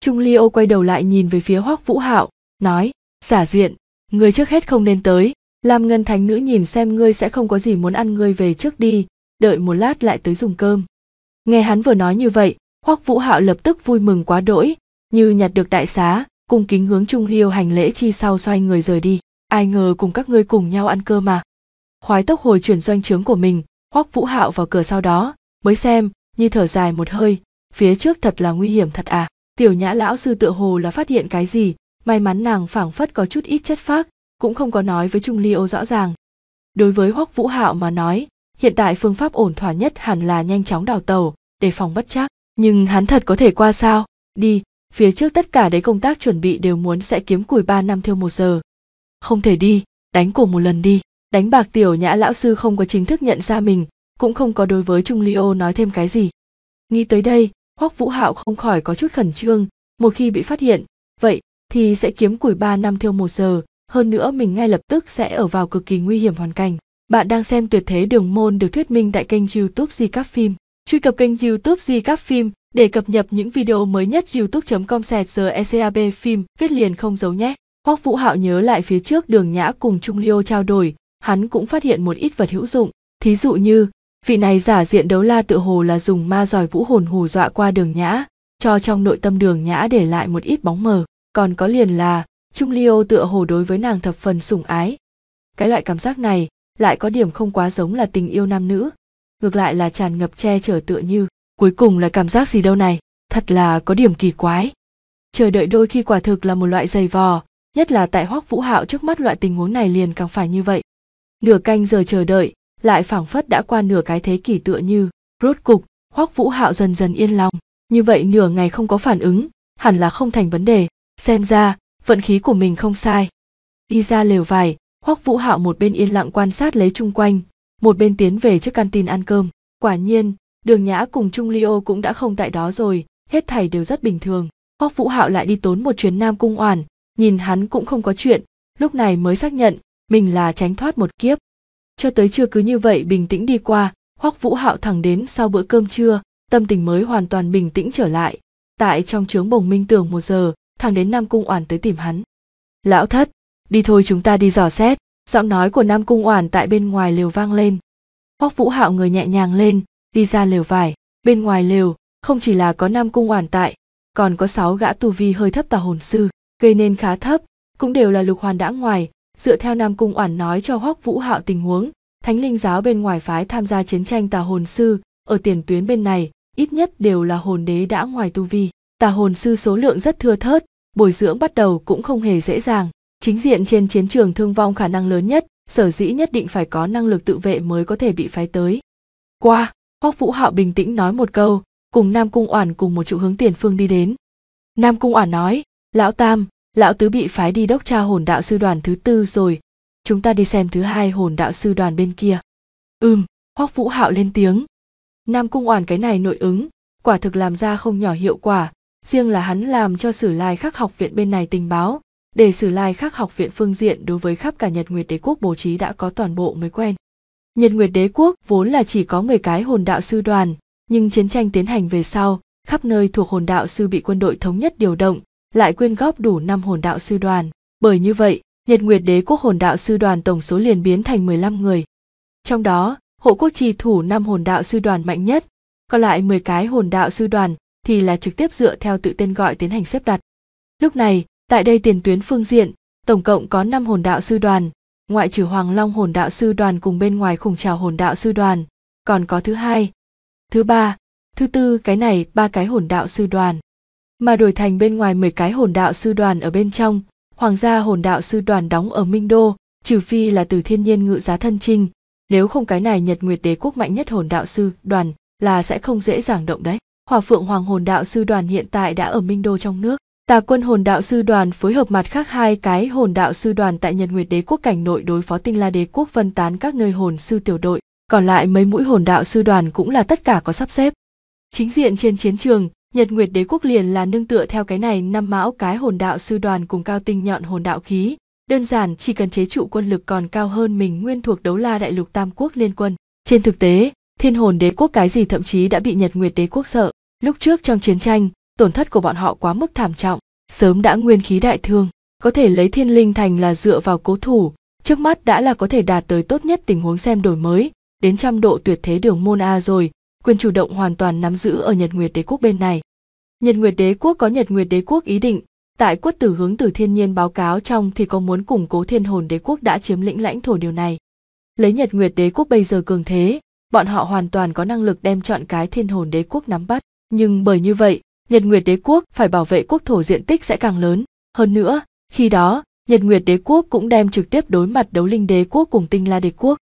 Trung Ly Ô quay đầu lại nhìn về phía Hoắc Vũ Hạo, nói, giả diện, ngươi trước hết không nên tới, Lam Ngân Thánh Nữ nhìn xem ngươi sẽ không có gì muốn ăn, ngươi về trước đi, đợi một lát lại tới dùng cơm. Nghe hắn vừa nói như vậy, Hoắc Vũ Hạo lập tức vui mừng quá đỗi, như nhặt được đại xá, cung kính hướng Trung Ly Ô hành lễ chi sau xoay người rời đi, ai ngờ cùng các ngươi cùng nhau ăn cơm mà. Khoái tốc hồi chuyển doanh trướng của mình, Hoắc Vũ Hạo vào cửa sau đó, mới xem, như thở dài một hơi, phía trước thật là nguy hiểm thật à. Tiểu Nhã lão sư tựa hồ là phát hiện cái gì, may mắn nàng phảng phất có chút ít chất phác, cũng không có nói với Trung Ly Ô rõ ràng. Đối với Hoắc Vũ Hạo mà nói, hiện tại phương pháp ổn thỏa nhất hẳn là nhanh chóng đào tàu, để phòng bất trắc, nhưng hắn thật có thể qua sao? Đi, phía trước tất cả đấy công tác chuẩn bị đều muốn sẽ kiếm củi 3 năm thiêu 1 giờ. Không thể đi, đánh cuộc một lần đi. Đánh bạc Tiểu Nhã lão sư không có chính thức nhận ra mình, cũng không có đối với Trung Ly Ô nói thêm cái gì. Nghĩ tới đây, Hoắc Vũ Hạo không khỏi có chút khẩn trương, một khi bị phát hiện, vậy thì sẽ kiếm củi 3 năm thiêu 1 giờ, hơn nữa mình ngay lập tức sẽ ở vào cực kỳ nguy hiểm hoàn cảnh. Bạn đang xem Tuyệt Thế Đường Môn được thuyết minh tại kênh YouTube Recap Phim. Truy cập kênh YouTube Recap Phim để cập nhật những video mới nhất. youtube.com/recapphim viết liền không giấu nhé. Hoắc Vũ Hạo nhớ lại phía trước Đường Nhã cùng Trung Ly Ô trao đổi, hắn cũng phát hiện một ít vật hữu dụng, thí dụ như vị này giả diện đấu la tự hồ là dùng ma giỏi vũ hồn hù dọa qua Đường Nhã, cho trong nội tâm Đường Nhã để lại một ít bóng mờ, còn có liền là Trung Ly Ô tựa hồ đối với nàng thập phần sủng ái. Cái loại cảm giác này lại có điểm không quá giống là tình yêu nam nữ, ngược lại là tràn ngập che chở tựa như, cuối cùng là cảm giác gì đâu này, thật là có điểm kỳ quái. Chờ đợi đôi khi quả thực là một loại giày vò, nhất là tại Hoắc Vũ Hạo trước mắt loại tình huống này liền càng phải như vậy. Nửa canh giờ chờ đợi, lại phảng phất đã qua nửa cái thế kỷ tựa như, rốt cục, Hoắc Vũ Hạo dần dần yên lòng, như vậy nửa ngày không có phản ứng, hẳn là không thành vấn đề, xem ra, vận khí của mình không sai. Đi ra lều vải, Hoắc Vũ Hạo một bên yên lặng quan sát lấy chung quanh, một bên tiến về trước canteen ăn cơm, quả nhiên, Đường Nhã cùng Trung Ly Ô cũng đã không tại đó rồi, hết thảy đều rất bình thường. Hoắc Vũ Hạo lại đi tốn một chuyến Nam Cung Oản, nhìn hắn cũng không có chuyện, lúc này mới xác nhận, mình là tránh thoát một kiếp. Cho tới trưa cứ như vậy bình tĩnh đi qua, Hoắc Vũ Hạo thẳng đến sau bữa cơm trưa, tâm tình mới hoàn toàn bình tĩnh trở lại. Tại trong trướng Bồng Minh Tường 1 giờ, thẳng đến Nam Cung Oản tới tìm hắn. Lão Thất, đi thôi chúng ta đi dò xét, giọng nói của Nam Cung Oản tại bên ngoài lều vang lên. Hoắc Vũ Hạo người nhẹ nhàng lên, đi ra lều vải, bên ngoài lều, không chỉ là có Nam Cung Oản tại, còn có 6 gã tu vi hơi thấp tà hồn sư, gây nên khá thấp, cũng đều là lục hoàn đã ngoài. Dựa theo Nam Cung Oản nói cho Hoắc Vũ Hạo tình huống, Thánh Linh Giáo bên ngoài phái tham gia chiến tranh tà hồn sư, ở tiền tuyến bên này, ít nhất đều là hồn đế đã ngoài tu vi. Tà hồn sư số lượng rất thưa thớt, bồi dưỡng bắt đầu cũng không hề dễ dàng. Chính diện trên chiến trường thương vong khả năng lớn nhất, sở dĩ nhất định phải có năng lực tự vệ mới có thể bị phái tới. Qua, Hoắc Vũ Hạo bình tĩnh nói một câu, cùng Nam Cung Oản cùng một trụ hướng tiền phương đi đến. Nam Cung Oản nói, Lão Tam, Lão Tứ bị phái đi đốc tra hồn đạo sư đoàn thứ 4 rồi, chúng ta đi xem thứ 2 hồn đạo sư đoàn bên kia. Hoắc Vũ Hạo lên tiếng. Nam Cung Oản cái này nội ứng, quả thực làm ra không nhỏ hiệu quả, riêng là hắn làm cho Sử Lai Khắc học viện bên này tình báo, để Sử Lai Khắc học viện phương diện đối với khắp cả Nhật Nguyệt Đế Quốc bố trí đã có toàn bộ mới quen. Nhật Nguyệt Đế Quốc vốn là chỉ có 10 cái hồn đạo sư đoàn, nhưng chiến tranh tiến hành về sau, khắp nơi thuộc hồn đạo sư bị quân đội thống nhất điều động, lại quyên góp đủ 5 hồn đạo sư đoàn. Bởi như vậy, Nhật Nguyệt Đế quốc hồn đạo sư đoàn tổng số liền biến thành 15 người. Trong đó, hộ quốc trì thủ 5 hồn đạo sư đoàn mạnh nhất, còn lại 10 cái hồn đạo sư đoàn thì là trực tiếp dựa theo tự tên gọi tiến hành xếp đặt. Lúc này, tại đây tiền tuyến phương diện, tổng cộng có 5 hồn đạo sư đoàn, ngoại trừ Hoàng Long hồn đạo sư đoàn cùng bên ngoài Khủng Trào hồn đạo sư đoàn, còn có thứ hai, thứ ba, thứ tư cái này 3 cái hồn đạo sư đoàn. Mà đổi thành bên ngoài 10 cái hồn đạo sư đoàn ở bên trong, Hoàng gia hồn đạo sư đoàn đóng ở Minh Đô, trừ phi là Từ Thiên Nhiên ngự giá thân chinh, nếu không cái này Nhật Nguyệt Đế quốc mạnh nhất hồn đạo sư đoàn là sẽ không dễ dàng động đấy. Hỏa Phượng Hoàng hồn đạo sư đoàn hiện tại đã ở Minh Đô trong nước. Tà Quân hồn đạo sư đoàn phối hợp mặt khác 2 cái hồn đạo sư đoàn tại Nhật Nguyệt Đế quốc cảnh nội đối phó Tinh La Đế quốc phân tán các nơi hồn sư tiểu đội, còn lại mấy mũi hồn đạo sư đoàn cũng là tất cả có sắp xếp. Chính diện trên chiến trường, Nhật Nguyệt Đế quốc liền là nương tựa theo cái này 5 mão cái hồn đạo sư đoàn cùng cao tinh nhọn hồn đạo khí, đơn giản chỉ cần chế trụ quân lực còn cao hơn mình nguyên thuộc Đấu La Đại Lục Tam Quốc liên quân. Trên thực tế, Thiên Hồn Đế quốc cái gì thậm chí đã bị Nhật Nguyệt Đế quốc sợ. Lúc trước trong chiến tranh, tổn thất của bọn họ quá mức thảm trọng, sớm đã nguyên khí đại thương, có thể lấy Thiên Linh Thành là dựa vào cố thủ, trước mắt đã là có thể đạt tới tốt nhất tình huống xem đổi mới, đến 100 độ tuyệt thế đường môn A rồi, quyền chủ động hoàn toàn nắm giữ ở Nhật Nguyệt Đế quốc bên này. Nhật Nguyệt Đế quốc có Nhật Nguyệt Đế quốc ý định, tại Quất Tử hướng Từ Thiên Nhiên báo cáo trong thì có muốn củng cố Thiên Hồn Đế quốc đã chiếm lĩnh lãnh thổ điều này. Lấy Nhật Nguyệt Đế quốc bây giờ cường thế, bọn họ hoàn toàn có năng lực đem chọn cái Thiên Hồn Đế quốc nắm bắt, nhưng bởi như vậy, Nhật Nguyệt Đế quốc phải bảo vệ quốc thổ diện tích sẽ càng lớn, hơn nữa, khi đó, Nhật Nguyệt Đế quốc cũng đem trực tiếp đối mặt Đấu Linh Đế quốc cùng Tinh La Đế quốc.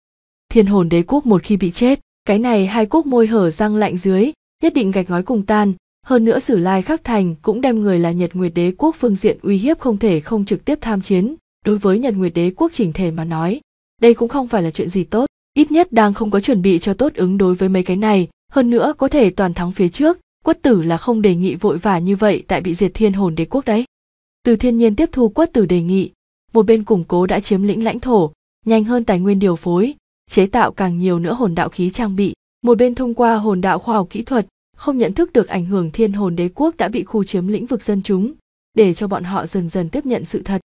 Thiên Hồn Đế quốc một khi bị chết, cái này hai quốc môi hở răng lạnh dưới, nhất định gạch ngói cùng tan, hơn nữa Sử Lai Khắc Thành cũng đem người là Nhật Nguyệt Đế quốc phương diện uy hiếp không thể không trực tiếp tham chiến, đối với Nhật Nguyệt Đế quốc chỉnh thể mà nói, đây cũng không phải là chuyện gì tốt, ít nhất đang không có chuẩn bị cho tốt ứng đối với mấy cái này, hơn nữa có thể toàn thắng phía trước. Quất Tử là không đề nghị vội vã như vậy tại bị diệt Thiên Hồn Đế quốc đấy. Từ Thiên Nhiên tiếp thu Quất Tử đề nghị, một bên củng cố đã chiếm lĩnh lãnh thổ, nhanh hơn tài nguyên điều phối, chế tạo càng nhiều nữa hồn đạo khí trang bị, một bên thông qua hồn đạo khoa học kỹ thuật, không nhận thức được ảnh hưởng Thiên Hồn Đế quốc đã bị khu chiếm lĩnh vực dân chúng, để cho bọn họ dần dần tiếp nhận sự thật.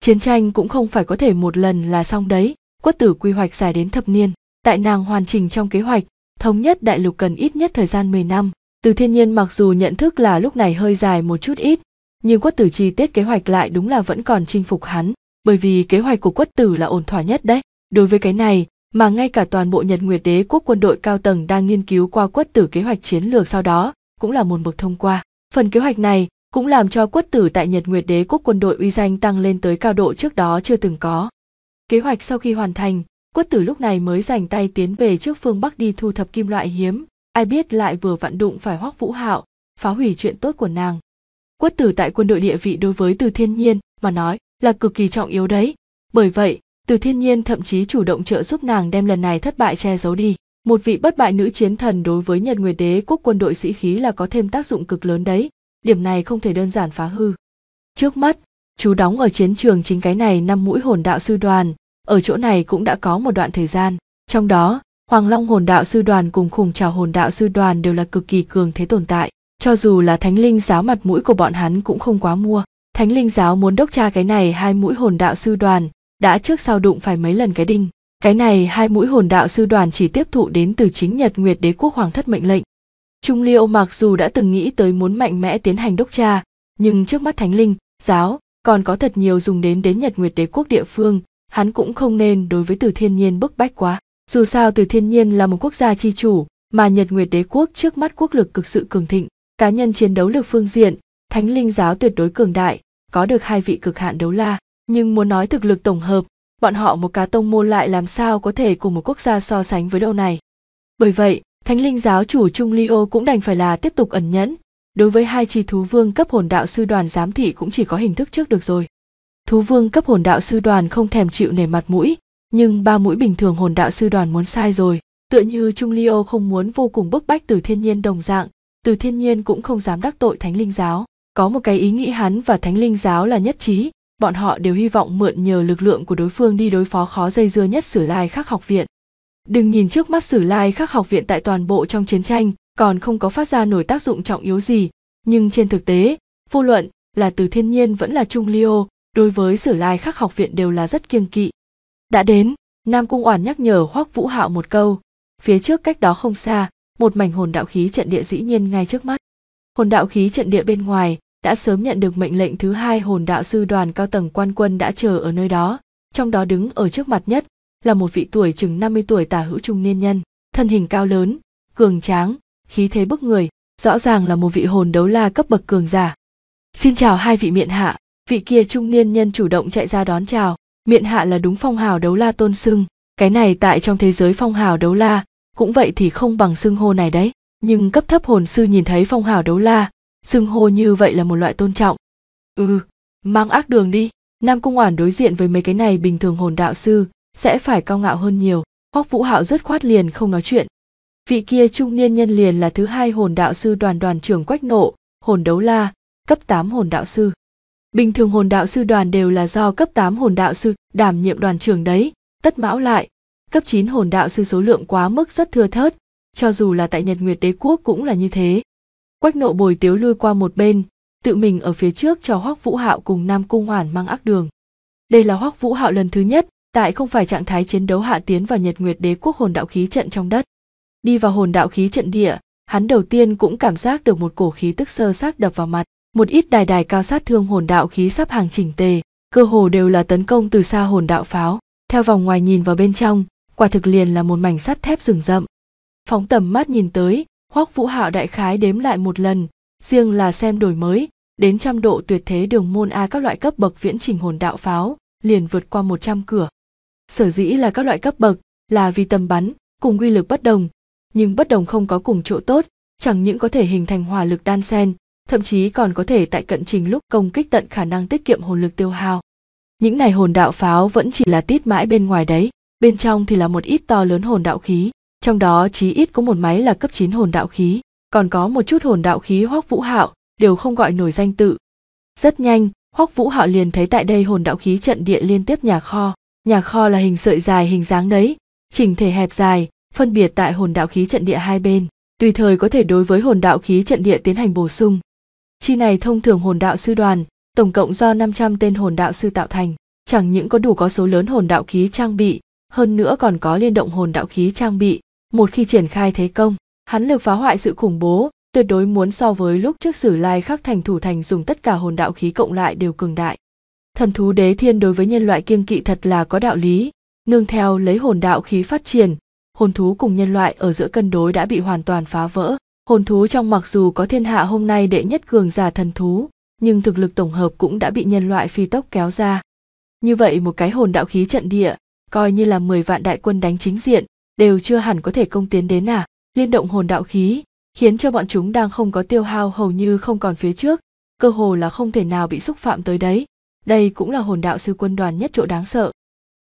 Chiến tranh cũng không phải có thể một lần là xong đấy, Quất Tử quy hoạch dài đến thập niên, tại nàng hoàn chỉnh trong kế hoạch, thống nhất đại lục cần ít nhất thời gian 10 năm. Từ Thiên Nhiên mặc dù nhận thức là lúc này hơi dài một chút ít, nhưng Quất Tử chi tiết kế hoạch lại đúng là vẫn còn chinh phục hắn, bởi vì kế hoạch của Quất Tử là ổn thỏa nhất đấy. Đối với cái này, mà ngay cả toàn bộ Nhật Nguyệt Đế quốc quân đội cao tầng đang nghiên cứu qua Quất Tử kế hoạch chiến lược sau đó, cũng là một mực thông qua. Phần kế hoạch này cũng làm cho Quất Tử tại Nhật Nguyệt Đế quốc quân đội uy danh tăng lên tới cao độ trước đó chưa từng có. Kế hoạch sau khi hoàn thành, Quất Tử lúc này mới rảnh tay tiến về trước phương Bắc đi thu thập kim loại hiếm. Ai biết lại vừa vặn đụng phải Hoắc Vũ Hạo, phá hủy chuyện tốt của nàng. Quất Tử tại quân đội địa vị đối với Từ Thiên Nhiên mà nói là cực kỳ trọng yếu đấy. Bởi vậy, Từ Thiên Nhiên thậm chí chủ động trợ giúp nàng đem lần này thất bại che giấu đi. Một vị bất bại nữ chiến thần đối với Nhật Nguyệt Đế quốc quân đội sĩ khí là có thêm tác dụng cực lớn đấy. Điểm này không thể đơn giản phá hư. Trước mắt, chú đóng ở chiến trường chính cái này 5 mũi hồn đạo sư đoàn, ở chỗ này cũng đã có một đoạn thời gian, trong đó Hoàng Long hồn đạo sư đoàn cùng Khủng Trào hồn đạo sư đoàn đều là cực kỳ cường thế tồn tại, cho dù là Thánh Linh giáo mặt mũi của bọn hắn cũng không quá mua. Thánh Linh giáo muốn đốc tra cái này 2 mũi hồn đạo sư đoàn, đã trước sau đụng phải mấy lần cái đinh. Cái này 2 mũi hồn đạo sư đoàn chỉ tiếp thụ đến từ chính Nhật Nguyệt Đế quốc hoàng thất mệnh lệnh. Trung Ly Ô mặc dù đã từng nghĩ tới muốn mạnh mẽ tiến hành đốc tra, nhưng trước mắt Thánh Linh giáo còn có thật nhiều dùng đến Nhật Nguyệt Đế quốc địa phương, hắn cũng không nên đối với Từ Thiên Nhiên bức bách quá. Dù sao Từ Thiên Nhiên là một quốc gia chi chủ, mà Nhật Nguyệt Đế quốc trước mắt quốc lực cực sự cường thịnh, cá nhân chiến đấu lực phương diện, Thánh Linh giáo tuyệt đối cường đại, có được 2 vị cực hạn đấu la, nhưng muốn nói thực lực tổng hợp, bọn họ một cá tông môn lại làm sao có thể cùng một quốc gia so sánh với đâu này. Bởi vậy, Thánh Linh giáo chủ Trung Ly Ô cũng đành phải là tiếp tục ẩn nhẫn, đối với 2 chi thú vương cấp hồn đạo sư đoàn giám thị cũng chỉ có hình thức trước được rồi. Thú vương cấp hồn đạo sư đoàn không thèm chịu nể mặt mũi, nhưng 3 mũi bình thường hồn đạo sư đoàn muốn sai rồi, tựa như Trung Ly Ô không muốn vô cùng bức bách Từ Thiên Nhiên đồng dạng, Từ Thiên Nhiên cũng không dám đắc tội Thánh Linh giáo. Có một cái ý nghĩ hắn và Thánh Linh giáo là nhất trí, bọn họ đều hy vọng mượn nhờ lực lượng của đối phương đi đối phó khó dây dưa nhất Sử Lai Khắc học viện. Đừng nhìn trước mắt Sử Lai Khắc học viện tại toàn bộ trong chiến tranh, còn không có phát ra nổi tác dụng trọng yếu gì, nhưng trên thực tế, vô luận là Từ Thiên Nhiên vẫn là Trung Ly Ô, đối với Sử Lai Khắc học viện đều là rất kiêng kỵ. Đã đến, Nam Cung Oản nhắc nhở Hoắc Vũ Hạo một câu, phía trước cách đó không xa, một mảnh hồn đạo khí trận địa dĩ nhiên ngay trước mắt. Hồn đạo khí trận địa bên ngoài đã sớm nhận được mệnh lệnh, thứ hai hồn đạo sư đoàn cao tầng quan quân đã chờ ở nơi đó, trong đó đứng ở trước mặt nhất là một vị tuổi chừng 50 tuổi tả hữu trung niên nhân, thân hình cao lớn, cường tráng, khí thế bức người, rõ ràng là một vị hồn đấu la cấp bậc cường giả. "Xin chào hai vị miện hạ." Vị kia trung niên nhân chủ động chạy ra đón chào, "Miện hạ là đúng phong hào đấu la tôn xưng, cái này tại trong thế giới phong hào đấu la, cũng vậy thì không bằng xưng hô này đấy, nhưng cấp thấp hồn sư nhìn thấy phong hào đấu la, xưng hô như vậy là một loại tôn trọng." "Ừ, mang ác đường đi." Nam Cung Oản đối diện với mấy cái này bình thường hồn đạo sư sẽ phải cao ngạo hơn nhiều, Hoắc Vũ Hạo dứt khoát liền không nói chuyện. Vị kia trung niên nhân liền là thứ hai hồn đạo sư đoàn đoàn trưởng Quách Nộ, hồn đấu la, cấp 8 hồn đạo sư. Bình thường hồn đạo sư đoàn đều là do cấp 8 hồn đạo sư đảm nhiệm đoàn trưởng đấy, tất mão lại, cấp 9 hồn đạo sư số lượng quá mức rất thưa thớt, cho dù là tại Nhật Nguyệt Đế Quốc cũng là như thế. Quách Nộ bồi tiếu lui qua một bên, tự mình ở phía trước cho Hoắc Vũ Hạo cùng Nam Cung Oản mang ác đường. Đây là Hoắc Vũ Hạo lần thứ nhất tại không phải trạng thái chiến đấu hạ tiến vào Nhật Nguyệt Đế Quốc hồn đạo khí trận trong đất. Đi vào hồn đạo khí trận địa, hắn đầu tiên cũng cảm giác được một cổ khí tức sơ sát đập vào mặt, một ít đài cao sát thương hồn đạo khí sắp hàng chỉnh tề, cơ hồ đều là tấn công từ xa hồn đạo pháo, theo vòng ngoài nhìn vào bên trong, quả thực liền là một mảnh sắt thép rừng rậm. Phóng tầm mắt nhìn tới, Hoắc Vũ Hạo đại khái đếm lại một lần, riêng là xem đổi mới, đến trăm độ tuyệt thế đường môn A các loại cấp bậc viễn trình hồn đạo pháo, liền vượt qua 100 cửa. Sở dĩ là các loại cấp bậc, là vì tầm bắn, cùng uy lực bất đồng, nhưng bất đồng không có cùng chỗ tốt, chẳng những có thể hình thành hỏa lực đan xen, thậm chí còn có thể tại cận trình lúc công kích tận khả năng tiết kiệm hồn lực tiêu hao. Những này hồn đạo pháo vẫn chỉ là tít mãi bên ngoài đấy, bên trong thì là một ít to lớn hồn đạo khí, trong đó chí ít có một máy là cấp 9 hồn đạo khí, còn có một chút hồn đạo khí Hoắc Vũ Hạo đều không gọi nổi danh tự. Rất nhanh, Hoắc Vũ Hạo liền thấy tại đây hồn đạo khí trận địa liên tiếp nhà kho. Nhà kho là hình sợi dài hình dáng đấy, chỉnh thể hẹp dài, phân biệt tại hồn đạo khí trận địa hai bên, tùy thời có thể đối với hồn đạo khí trận địa tiến hành bổ sung. Chi này thông thường hồn đạo sư đoàn, tổng cộng do 500 tên hồn đạo sư tạo thành, chẳng những có đủ có số lớn hồn đạo khí trang bị, hơn nữa còn có liên động hồn đạo khí trang bị, một khi triển khai thế công, hắn lực phá hoại sự khủng bố, tuyệt đối muốn so với lúc trước Sử Lai Khắc thành thủ thành dùng tất cả hồn đạo khí cộng lại đều cường đại. Thần thú đế thiên đối với nhân loại kiêng kỵ thật là có đạo lý, nương theo lấy hồn đạo khí phát triển, hồn thú cùng nhân loại ở giữa cân đối đã bị hoàn toàn phá vỡ. Hồn thú trong mặc dù có thiên hạ hôm nay đệ nhất cường giả thần thú, nhưng thực lực tổng hợp cũng đã bị nhân loại phi tốc kéo ra. Như vậy một cái hồn đạo khí trận địa, coi như là 10 vạn đại quân đánh chính diện, đều chưa hẳn có thể công tiến đến à, liên động hồn đạo khí, khiến cho bọn chúng đang không có tiêu hao hầu như không còn phía trước, cơ hồ là không thể nào bị xúc phạm tới đấy. Đây cũng là hồn đạo sư quân đoàn nhất chỗ đáng sợ.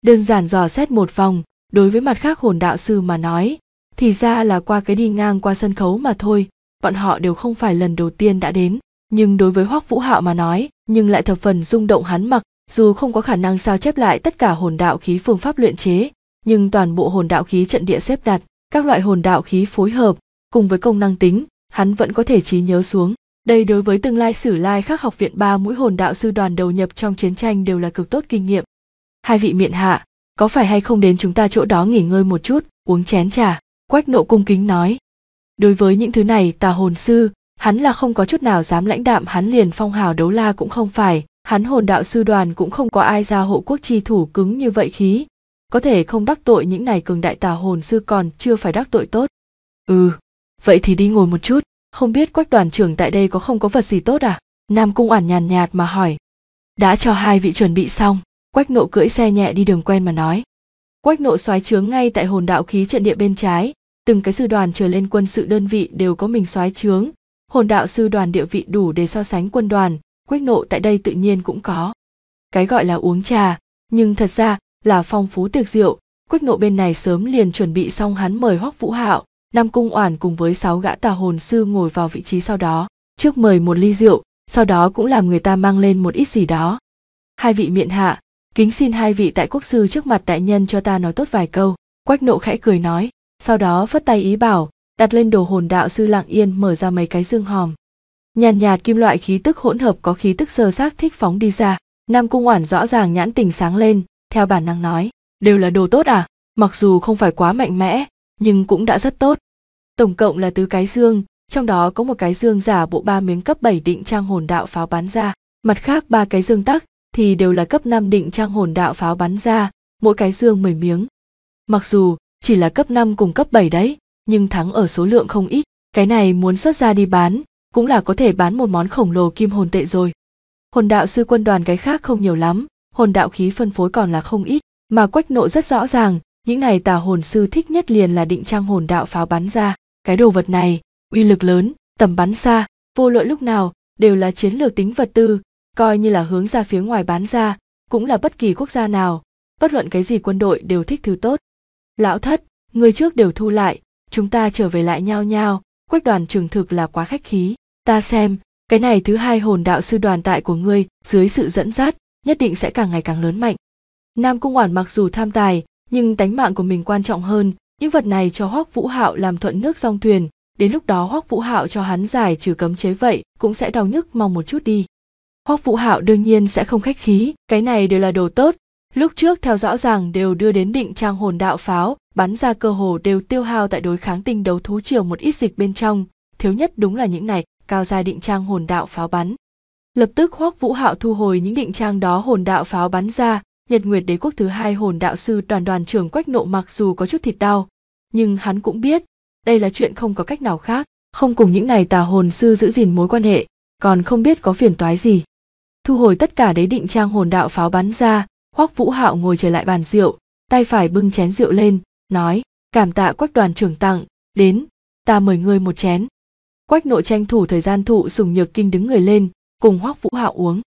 Đơn giản dò xét một vòng, đối với mặt khác hồn đạo sư mà nói, thì ra là qua cái đi ngang qua sân khấu mà thôi, bọn họ đều không phải lần đầu tiên đã đến, nhưng đối với Hoắc Vũ Hạo mà nói, nhưng lại thập phần rung động hắn mặc, dù không có khả năng sao chép lại tất cả hồn đạo khí phương pháp luyện chế, nhưng toàn bộ hồn đạo khí trận địa xếp đặt, các loại hồn đạo khí phối hợp, cùng với công năng tính, hắn vẫn có thể trí nhớ xuống. Đây đối với tương lai Sử Lai Khắc học viện 3 mũi hồn đạo sư đoàn đầu nhập trong chiến tranh đều là cực tốt kinh nghiệm. "Hai vị miện hạ, có phải hay không đến chúng ta chỗ đó nghỉ ngơi một chút, uống chén trà?" Quách Nộ cung kính nói. Đối với những thứ này tà hồn sư, hắn là không có chút nào dám lãnh đạm, hắn liền phong hào đấu la cũng không phải, hắn hồn đạo sư đoàn cũng không có ai ra hộ quốc chi thủ cứng như vậy khí, có thể không đắc tội những này cường đại tà hồn sư còn chưa phải đắc tội tốt. "Ừ, vậy thì đi ngồi một chút, không biết Quách đoàn trưởng tại đây có không có vật gì tốt à?" Nam Cung Oản nhàn nhạt mà hỏi. "Đã cho hai vị chuẩn bị xong." Quách Nộ cưỡi xe nhẹ đi đường quen mà nói. Quách Nộ soái trướng ngay tại hồn đạo khí trận địa bên trái, từng cái sư đoàn trở lên quân sự đơn vị đều có mình soái trướng, hồn đạo sư đoàn địa vị đủ để so sánh quân đoàn, Quách Nộ tại đây tự nhiên cũng có. Cái gọi là uống trà, nhưng thật ra là phong phú tiệc rượu, Quách Nộ bên này sớm liền chuẩn bị xong, hắn mời Hoắc Vũ Hạo, Nam Cung Oản cùng với 6 gã tà hồn sư ngồi vào vị trí sau đó, trước mời một ly rượu, sau đó cũng làm người ta mang lên một ít gì đó. "Hai vị miện hạ, kính xin hai vị tại quốc sư trước mặt đại nhân cho ta nói tốt vài câu." Quách Nộ khẽ cười nói, sau đó phất tay ý bảo, đặt lên đồ hồn đạo sư lặng yên mở ra mấy cái dương hòm. Nhàn nhạt kim loại khí tức hỗn hợp có khí tức sơ xác thích phóng đi ra. Nam Cung Oản rõ ràng nhãn tình sáng lên, theo bản năng nói, đều là đồ tốt à, mặc dù không phải quá mạnh mẽ, nhưng cũng đã rất tốt. Tổng cộng là 4 cái dương, trong đó có 1 cái dương giả bộ 3 miếng cấp 7 định trang hồn đạo pháo bắn ra, mặt khác 3 cái dương tắc thì đều là cấp 5 định trang hồn đạo pháo bắn ra, mỗi cái dương 10 miếng. Mặc dù chỉ là cấp 5 cùng cấp 7 đấy, nhưng thắng ở số lượng không ít, cái này muốn xuất ra đi bán, cũng là có thể bán một món khổng lồ kim hồn tệ rồi. Hồn đạo sư quân đoàn cái khác không nhiều lắm, hồn đạo khí phân phối còn là không ít, mà Quách Nộ rất rõ ràng, những này tà hồn sư thích nhất liền là định trang hồn đạo pháo bắn ra, cái đồ vật này, uy lực lớn, tầm bắn xa, vô luận lúc nào, đều là chiến lược tính vật tư, coi như là hướng ra phía ngoài bán ra, cũng là bất kỳ quốc gia nào, bất luận cái gì quân đội đều thích thứ tốt. Lão Thất, người trước đều thu lại, chúng ta trở về lại nhau nhau, Quách đoàn trưởng thực là quá khách khí, ta xem, cái này thứ 2 hồn đạo sư đoàn tại của ngươi, dưới sự dẫn dắt, nhất định sẽ càng ngày càng lớn mạnh. Nam Cung Oản mặc dù tham tài, nhưng tánh mạng của mình quan trọng hơn, những vật này cho Hoắc Vũ Hạo làm thuận nước dong thuyền, đến lúc đó Hoắc Vũ Hạo cho hắn giải trừ cấm chế vậy, cũng sẽ đau nhức mong một chút đi. Hoắc Vũ Hạo đương nhiên sẽ không khách khí, cái này đều là đồ tốt, lúc trước theo rõ ràng đều đưa đến định trang hồn đạo pháo, bắn ra cơ hồ đều tiêu hao tại đối kháng tinh đấu thú triều một ít dịch bên trong, thiếu nhất đúng là những này cao giai định trang hồn đạo pháo bắn. Lập tức Hoắc Vũ Hạo thu hồi những định trang đó hồn đạo pháo bắn ra. Nhật Nguyệt Đế Quốc thứ 2 hồn đạo sư đoàn đoàn trưởng Quách Nộ mặc dù có chút thịt đau, nhưng hắn cũng biết, đây là chuyện không có cách nào khác, không cùng những này tà hồn sư giữ gìn mối quan hệ, còn không biết có phiền toái gì. Thu hồi tất cả đế định trang hồn đạo pháo bắn ra, Hoắc Vũ Hạo ngồi trở lại bàn rượu, tay phải bưng chén rượu lên, nói, cảm tạ Quách đoàn trưởng tặng, đến, ta mời ngươi một chén. Quách Nộ tranh thủ thời gian thụ sủng nhược kinh đứng người lên, cùng Hoắc Vũ Hạo uống.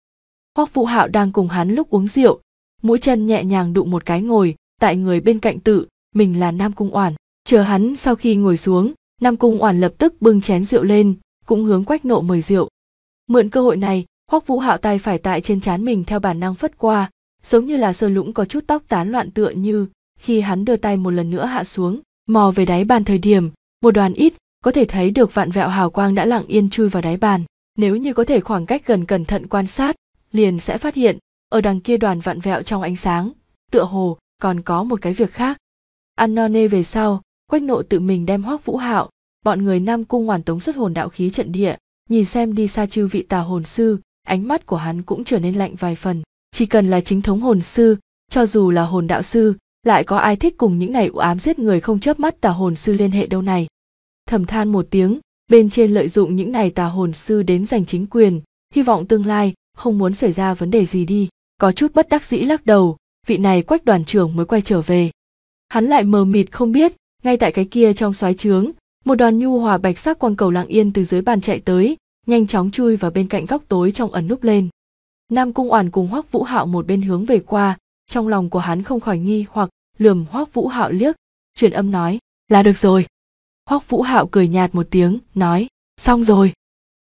Hoắc Vũ Hạo đang cùng hắn lúc uống rượu, mũi chân nhẹ nhàng đụng một cái ngồi, tại người bên cạnh tự, mình là Nam Cung Oản. Chờ hắn sau khi ngồi xuống, Nam Cung Oản lập tức bưng chén rượu lên, cũng hướng Quách Nộ mời rượu. Mượn cơ hội này, Hoắc Vũ Hạo tay phải tại trên trán mình theo bản năng phất qua, giống như là sờ lũng có chút tóc tán loạn tựa như, khi hắn đưa tay một lần nữa hạ xuống, mò về đáy bàn thời điểm, một đoàn ít, có thể thấy được vạn vẹo hào quang đã lặng yên chui vào đáy bàn. Nếu như có thể khoảng cách gần cẩn thận quan sát, liền sẽ phát hiện, ở đằng kia đoàn vặn vẹo trong ánh sáng, tựa hồ còn có một cái việc khác. Ăn no nê về sau, Quách Nộ tự mình đem Hoắc Vũ Hạo, bọn người Nam Cung Oản tống xuất hồn đạo khí trận địa, nhìn xem đi xa chư vị tà hồn sư, ánh mắt của hắn cũng trở nên lạnh vài phần. Chỉ cần là chính thống hồn sư, cho dù là hồn đạo sư, lại có ai thích cùng những này u ám giết người không chớp mắt tà hồn sư liên hệ đâu này. Thầm than một tiếng, bên trên lợi dụng những này tà hồn sư đến giành chính quyền, hy vọng tương lai không muốn xảy ra vấn đề gì đi. Có chút bất đắc dĩ lắc đầu, vị này Quách đoàn trưởng mới quay trở về. Hắn lại mờ mịt không biết, ngay tại cái kia trong xoáy trướng, một đoàn nhu hòa bạch sắc quang cầu lặng yên từ dưới bàn chạy tới, nhanh chóng chui vào bên cạnh góc tối trong ẩn núp lên. Nam Cung Oản cùng Hoắc Vũ Hạo một bên hướng về qua, trong lòng của hắn không khỏi nghi hoặc, lườm Hoắc Vũ Hạo liếc, truyền âm nói, là được rồi. Hoắc Vũ Hạo cười nhạt một tiếng, nói, xong rồi.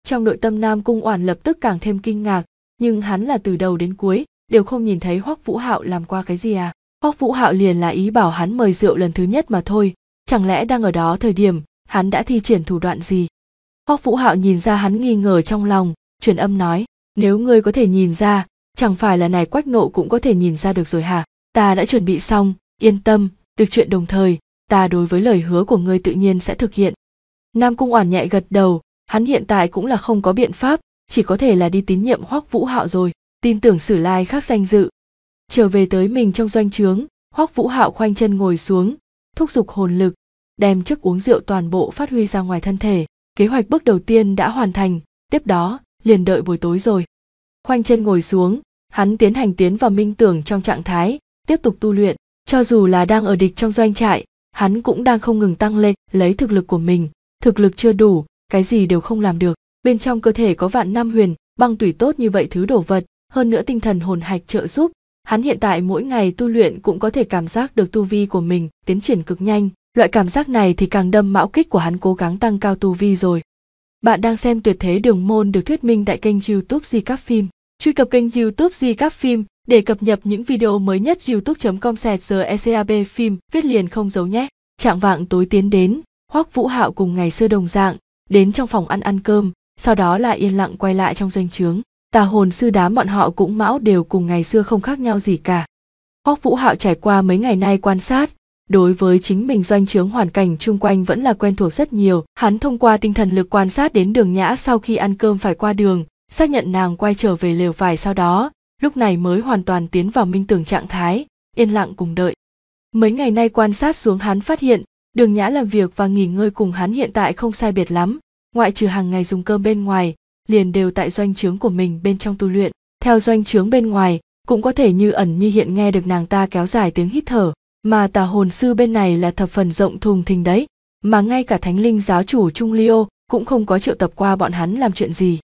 Trong nội tâm Nam Cung Oản lập tức càng thêm kinh ngạc, nhưng hắn là từ đầu đến cuối đều không nhìn thấy Hoắc Vũ Hạo làm qua cái gì à? Hoắc Vũ Hạo liền là ý bảo hắn mời rượu lần thứ nhất mà thôi, chẳng lẽ đang ở đó thời điểm, hắn đã thi triển thủ đoạn gì? Hoắc Vũ Hạo nhìn ra hắn nghi ngờ trong lòng, truyền âm nói, nếu ngươi có thể nhìn ra, chẳng phải là này Quách Nộ cũng có thể nhìn ra được rồi hả? Ta đã chuẩn bị xong, yên tâm, được chuyện đồng thời, ta đối với lời hứa của ngươi tự nhiên sẽ thực hiện. Nam Cung Oản nhẹ gật đầu, hắn hiện tại cũng là không có biện pháp, chỉ có thể là đi tín nhiệm Hoắc Vũ Hạo rồi. Tin tưởng Sử Lai Khắc danh dự. Trở về tới mình trong doanh trướng, Hoắc Vũ Hạo khoanh chân ngồi xuống, thúc giục hồn lực, đem chức uống rượu toàn bộ phát huy ra ngoài thân thể. Kế hoạch bước đầu tiên đã hoàn thành, tiếp đó liền đợi buổi tối rồi. Khoanh chân ngồi xuống, hắn tiến vào minh tưởng trong trạng thái, tiếp tục tu luyện. Cho dù là đang ở địch trong doanh trại, hắn cũng đang không ngừng tăng lên, lấy thực lực của mình, thực lực chưa đủ, cái gì đều không làm được. Bên trong cơ thể có vạn năm huyền, băng tủy tốt như vậy thứ đồ vật. Hơn nữa tinh thần hồn hạch trợ giúp, hắn hiện tại mỗi ngày tu luyện cũng có thể cảm giác được tu vi của mình tiến triển cực nhanh, loại cảm giác này thì càng đâm mão kích của hắn cố gắng tăng cao tu vi rồi. Bạn đang xem Tuyệt Thế Đường Môn được thuyết minh tại kênh YouTube Recap Phim. Truy cập kênh YouTube Recap Phim để cập nhật những video mới nhất. youtube.com/recapphim viết liền không giấu nhé. Trạng vạng tối tiến đến, Hoắc Vũ Hạo cùng ngày xưa đồng dạng, đến trong phòng ăn cơm, sau đó lại yên lặng quay lại trong doanh trướng. Tà hồn sư đám bọn họ cũng mão đều cùng ngày xưa không khác nhau gì cả. Hoắc Vũ Hạo trải qua mấy ngày nay quan sát, đối với chính mình doanh trướng hoàn cảnh chung quanh vẫn là quen thuộc rất nhiều. Hắn thông qua tinh thần lực quan sát đến Đường Nhã sau khi ăn cơm phải qua đường, xác nhận nàng quay trở về lều vải, sau đó lúc này mới hoàn toàn tiến vào minh tưởng trạng thái, yên lặng cùng đợi. Mấy ngày nay quan sát xuống, hắn phát hiện Đường Nhã làm việc và nghỉ ngơi cùng hắn hiện tại không sai biệt lắm, ngoại trừ hàng ngày dùng cơm bên ngoài, liền đều tại doanh trướng của mình bên trong tu luyện. Theo doanh trướng bên ngoài cũng có thể như ẩn như hiện nghe được nàng ta kéo dài tiếng hít thở, mà tà hồn sư bên này là thập phần rộng thùng thình đấy, mà ngay cả Thánh Linh giáo chủ Trung Ly Ô cũng không có triệu tập qua bọn hắn làm chuyện gì.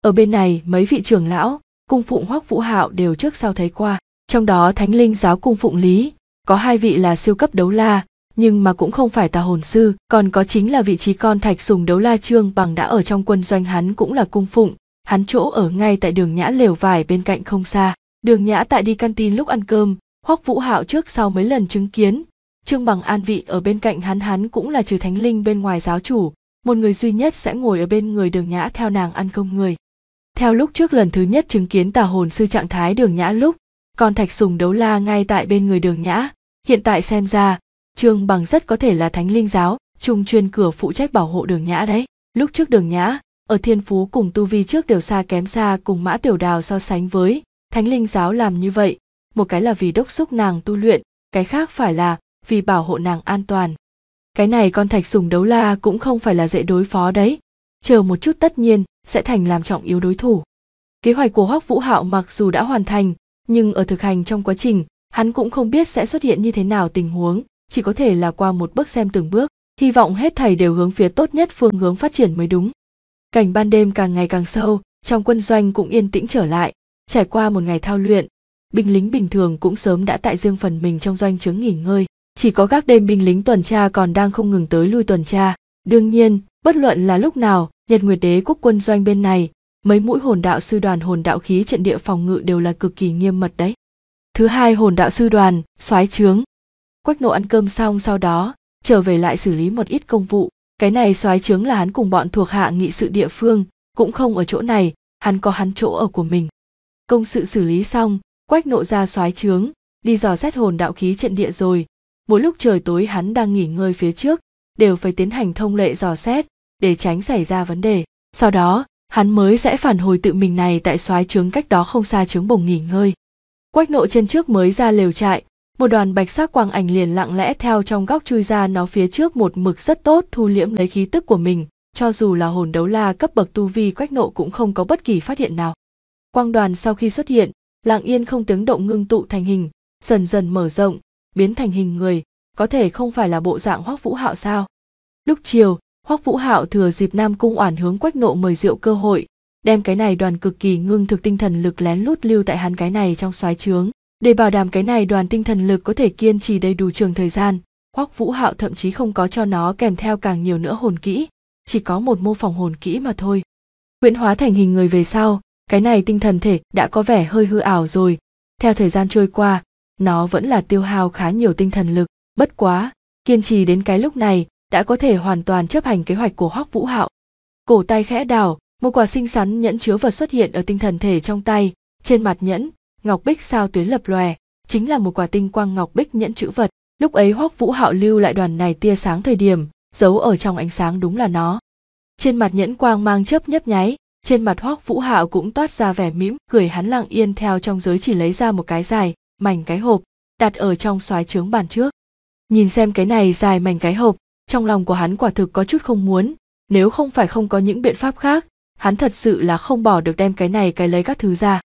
Ở bên này mấy vị trưởng lão, cung phụng Hoắc Vũ Hạo đều trước sau thấy qua, trong đó Thánh Linh giáo cung phụng Lý, có 2 vị là siêu cấp đấu la, nhưng mà cũng không phải tà hồn sư, còn có chính là vị trí con Thạch Sùng đấu la Trương Bằng đã ở trong quân doanh hắn cũng là cung phụng, hắn chỗ ở ngay tại Đường Nhã lều vải bên cạnh không xa. Đường Nhã tại đi canteen lúc ăn cơm, Hoắc Vũ Hạo trước sau mấy lần chứng kiến, Trương Bằng an vị ở bên cạnh hắn, hắn cũng là trừ Thánh Linh bên ngoài giáo chủ, một người duy nhất sẽ ngồi ở bên người Đường Nhã theo nàng ăn cơm người. Theo lúc trước lần thứ nhất chứng kiến tà hồn sư trạng thái Đường Nhã lúc, con Thạch Sùng đấu la ngay tại bên người Đường Nhã, hiện tại xem ra, Trương Bằng rất có thể là Thánh Linh giáo, trung chuyên cửa phụ trách bảo hộ Đường Nhã đấy. Lúc trước Đường Nhã, ở thiên phú cùng tu vi trước đều xa kém xa cùng Mã Tiểu Đào so sánh với, Thánh Linh giáo làm như vậy, một cái là vì đốc xúc nàng tu luyện, cái khác phải là vì bảo hộ nàng an toàn. Cái này con Thạch Sùng đấu la cũng không phải là dễ đối phó đấy, chờ một chút tất nhiên sẽ thành làm trọng yếu đối thủ. Kế hoạch của Hoắc Vũ Hạo mặc dù đã hoàn thành, nhưng ở thực hành trong quá trình, hắn cũng không biết sẽ xuất hiện như thế nào tình huống, chỉ có thể là qua một bước xem từng bước, hy vọng hết thảy đều hướng phía tốt nhất phương hướng phát triển mới đúng. Cảnh ban đêm càng ngày càng sâu, trong quân doanh cũng yên tĩnh trở lại, trải qua một ngày thao luyện, binh lính bình thường cũng sớm đã tại riêng phần mình trong doanh trướng nghỉ ngơi, chỉ có các đêm binh lính tuần tra còn đang không ngừng tới lui tuần tra. Đương nhiên, bất luận là lúc nào, Nhật Nguyệt Đế Quốc quân doanh bên này, mấy mũi hồn đạo sư đoàn hồn đạo khí trận địa phòng ngự đều là cực kỳ nghiêm mật đấy. Thứ hai hồn đạo sư đoàn, soái trướng. Quách Nộ ăn cơm xong sau đó, trở về lại xử lý một ít công vụ. Cái này soái trướng là hắn cùng bọn thuộc hạ nghị sự địa phương, cũng không ở chỗ này, hắn có hắn chỗ ở của mình. Công sự xử lý xong, Quách Nộ ra soái trướng, đi dò xét hồn đạo khí trận địa rồi. Mỗi lúc trời tối hắn đang nghỉ ngơi phía trước, đều phải tiến hành thông lệ dò xét, để tránh xảy ra vấn đề. Sau đó, hắn mới sẽ phản hồi tự mình này tại soái trướng cách đó không xa trướng bổng nghỉ ngơi. Quách Nộ chân trước mới ra lều trại, một đoàn bạch sắc quang ảnh liền lặng lẽ theo trong góc chui ra, nó phía trước một mực rất tốt thu liễm lấy khí tức của mình, cho dù là hồn đấu la cấp bậc tu vi Quách Nộ cũng không có bất kỳ phát hiện nào. Quang đoàn sau khi xuất hiện, lặng yên không tiếng động ngưng tụ thành hình, dần dần mở rộng, biến thành hình người, có thể không phải là bộ dạng Hoắc Vũ Hạo sao? Lúc chiều, Hoắc Vũ Hạo thừa dịp Nam Cung Oản hướng Quách Nộ mời rượu cơ hội, đem cái này đoàn cực kỳ ngưng thực tinh thần lực lén lút lưu tại hắn cái này trong soái trướng, để bảo đảm cái này đoàn tinh thần lực có thể kiên trì đầy đủ trường thời gian. Hoắc Vũ Hạo thậm chí không có cho nó kèm theo càng nhiều nữa hồn kỹ, chỉ có một mô phỏng hồn kỹ mà thôi. Huyễn hóa thành hình người về sau, cái này tinh thần thể đã có vẻ hơi hư ảo rồi, theo thời gian trôi qua, nó vẫn là tiêu hao khá nhiều tinh thần lực, bất quá, kiên trì đến cái lúc này, đã có thể hoàn toàn chấp hành kế hoạch của Hoắc Vũ Hạo. Cổ tay khẽ đảo, một quả xinh xắn nhẫn chứa vật xuất hiện ở tinh thần thể trong tay, trên mặt nhẫn, ngọc bích sao tuyến lập lòe, chính là một quả tinh quang ngọc bích nhẫn chữ vật. Lúc ấy Hoắc Vũ Hạo lưu lại đoàn này tia sáng thời điểm, giấu ở trong ánh sáng đúng là nó. Trên mặt nhẫn quang mang chớp nhấp nháy, trên mặt Hoắc Vũ Hạo cũng toát ra vẻ mỉm cười, hắn lặng yên theo trong giới chỉ lấy ra một cái dài mảnh cái hộp, đặt ở trong soái trướng bàn trước. Nhìn xem cái này dài mảnh cái hộp, trong lòng của hắn quả thực có chút không muốn, nếu không phải không có những biện pháp khác, hắn thật sự là không bỏ được đem cái này cái lấy các thứ ra.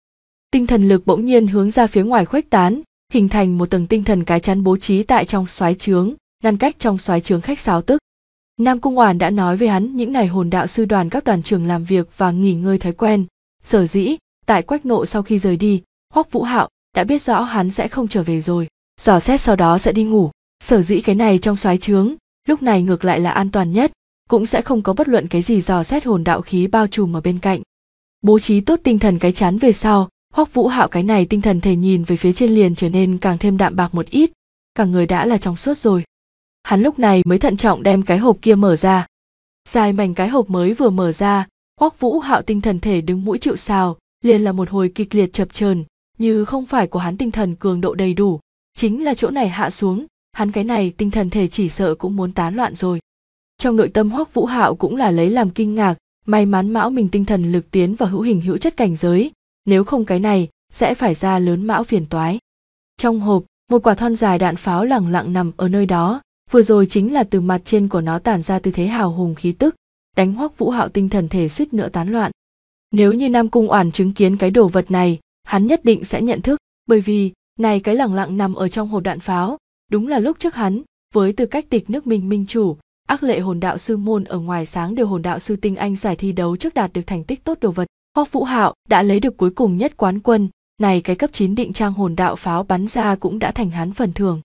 Tinh thần lực bỗng nhiên hướng ra phía ngoài khuếch tán, hình thành một tầng tinh thần cái chắn bố trí tại trong soái trướng, ngăn cách trong soái trướng khách sáo tức. Nam Cung Oản đã nói với hắn những ngày hồn đạo sư đoàn các đoàn trưởng làm việc và nghỉ ngơi thói quen, sở dĩ tại Quách Nộ sau khi rời đi, Hoắc Vũ Hạo đã biết rõ hắn sẽ không trở về rồi, dò xét sau đó sẽ đi ngủ, sở dĩ cái này trong soái trướng lúc này ngược lại là an toàn nhất, cũng sẽ không có bất luận cái gì dò xét hồn đạo khí bao trùm ở bên cạnh. Bố trí tốt tinh thần cái chắn về sau, Hoắc Vũ Hạo cái này tinh thần thể nhìn về phía trên liền trở nên càng thêm đạm bạc một ít, cả người đã là trong suốt rồi. hắn lúc này mới thận trọng đem cái hộp kia mở ra. Dài mảnh cái hộp mới vừa mở ra, Hoắc Vũ Hạo tinh thần thể đứng mũi chịu sào, liền là một hồi kịch liệt chập chờn, như không phải của hắn tinh thần cường độ đầy đủ, chính là chỗ này hạ xuống, hắn cái này tinh thần thể chỉ sợ cũng muốn tán loạn rồi. Trong nội tâm Hoắc Vũ Hạo cũng là lấy làm kinh ngạc, may mắn mão mình tinh thần lực tiến vào hữu hình hữu chất cảnh giới, nếu không cái này sẽ phải ra lớn mão phiền toái. Trong hộp, một quả thon dài đạn pháo lẳng lặng nằm ở nơi đó, vừa rồi chính là từ mặt trên của nó tản ra tư thế hào hùng khí tức, đánh Hoắc Vũ Hạo tinh thần thể suýt nữa tán loạn. Nếu như Nam Cung Oản chứng kiến cái đồ vật này, hắn nhất định sẽ nhận thức, bởi vì này cái lẳng lặng nằm ở trong hộp đạn pháo, đúng là lúc trước hắn, với tư cách Tịch nước mình minh chủ, ác lệ hồn đạo sư môn ở ngoài sáng điều hồn đạo sư tinh anh giải thi đấu trước đạt được thành tích tốt đồ vật, Hoắc Vũ Hạo đã lấy được cuối cùng nhất quán quân, này cái cấp 9 định trang hồn đạo pháo bắn ra cũng đã thành hắn phần thưởng.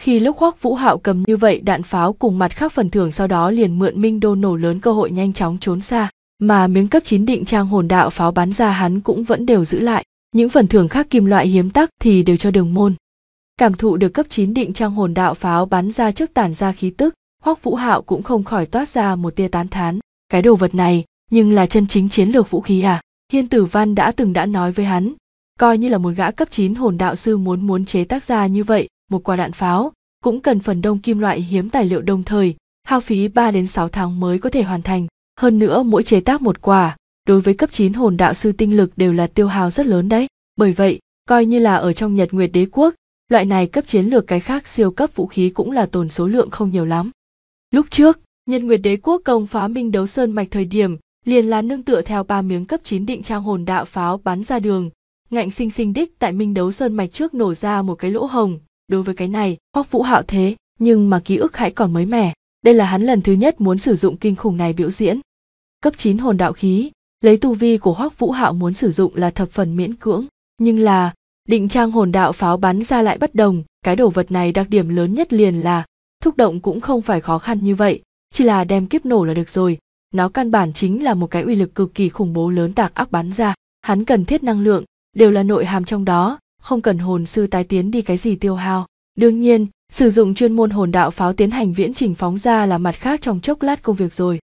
Khi lúc Hoắc Vũ Hạo cầm như vậy đạn pháo cùng mặt khác phần thưởng, sau đó liền mượn Minh Đô nổ lớn cơ hội nhanh chóng trốn xa, mà miếng cấp 9 định trang hồn đạo pháo bắn ra hắn cũng vẫn đều giữ lại, những phần thưởng khác kim loại hiếm tắc thì đều cho Đường môn. Cảm thụ được cấp 9 định trang hồn đạo pháo bắn ra trước tản ra khí tức, Hoắc Vũ Hạo cũng không khỏi toát ra một tia tán thán, cái đồ vật này nhưng là chân chính chiến lược vũ khí à? Hiên Tử Văn đã từng đã nói với hắn, coi như là một gã cấp 9 hồn đạo sư muốn chế tác ra như vậy một quả đạn pháo, cũng cần phần đông kim loại hiếm tài liệu, đồng thời hao phí 3 đến 6 tháng mới có thể hoàn thành, hơn nữa mỗi chế tác một quả, đối với cấp 9 hồn đạo sư tinh lực đều là tiêu hao rất lớn đấy. Bởi vậy, coi như là ở trong Nhật Nguyệt Đế Quốc, loại này cấp chiến lược cái khác siêu cấp vũ khí cũng là tồn số lượng không nhiều lắm. Lúc trước, Nhật Nguyệt Đế Quốc công phá Minh Đấu Sơn Mạch thời điểm, liền là nương tựa theo 3 miếng cấp 9 định trang hồn đạo pháo bắn ra đường, ngạnh sinh sinh đích tại Minh Đấu Sơn Mạch trước nổ ra một cái lỗ hồng. Đối với cái này, Hoắc Vũ Hạo thế nhưng mà ký ức hãy còn mới mẻ, đây là hắn lần thứ nhất muốn sử dụng kinh khủng này biểu diễn. Cấp 9 hồn đạo khí, lấy tu vi của Hoắc Vũ Hạo muốn sử dụng là thập phần miễn cưỡng, nhưng là định trang hồn đạo pháo bắn ra lại bất đồng, cái đồ vật này đặc điểm lớn nhất liền là thúc động cũng không phải khó khăn như vậy, chỉ là đem kiếp nổ là được rồi, nó căn bản chính là một cái uy lực cực kỳ khủng bố lớn tạc áp bắn ra, hắn cần thiết năng lượng đều là nội hàm trong đó, không cần hồn sư tái tiến đi cái gì tiêu hao. Đương nhiên, sử dụng chuyên môn hồn đạo pháo tiến hành viễn trình phóng ra là mặt khác trong chốc lát công việc rồi.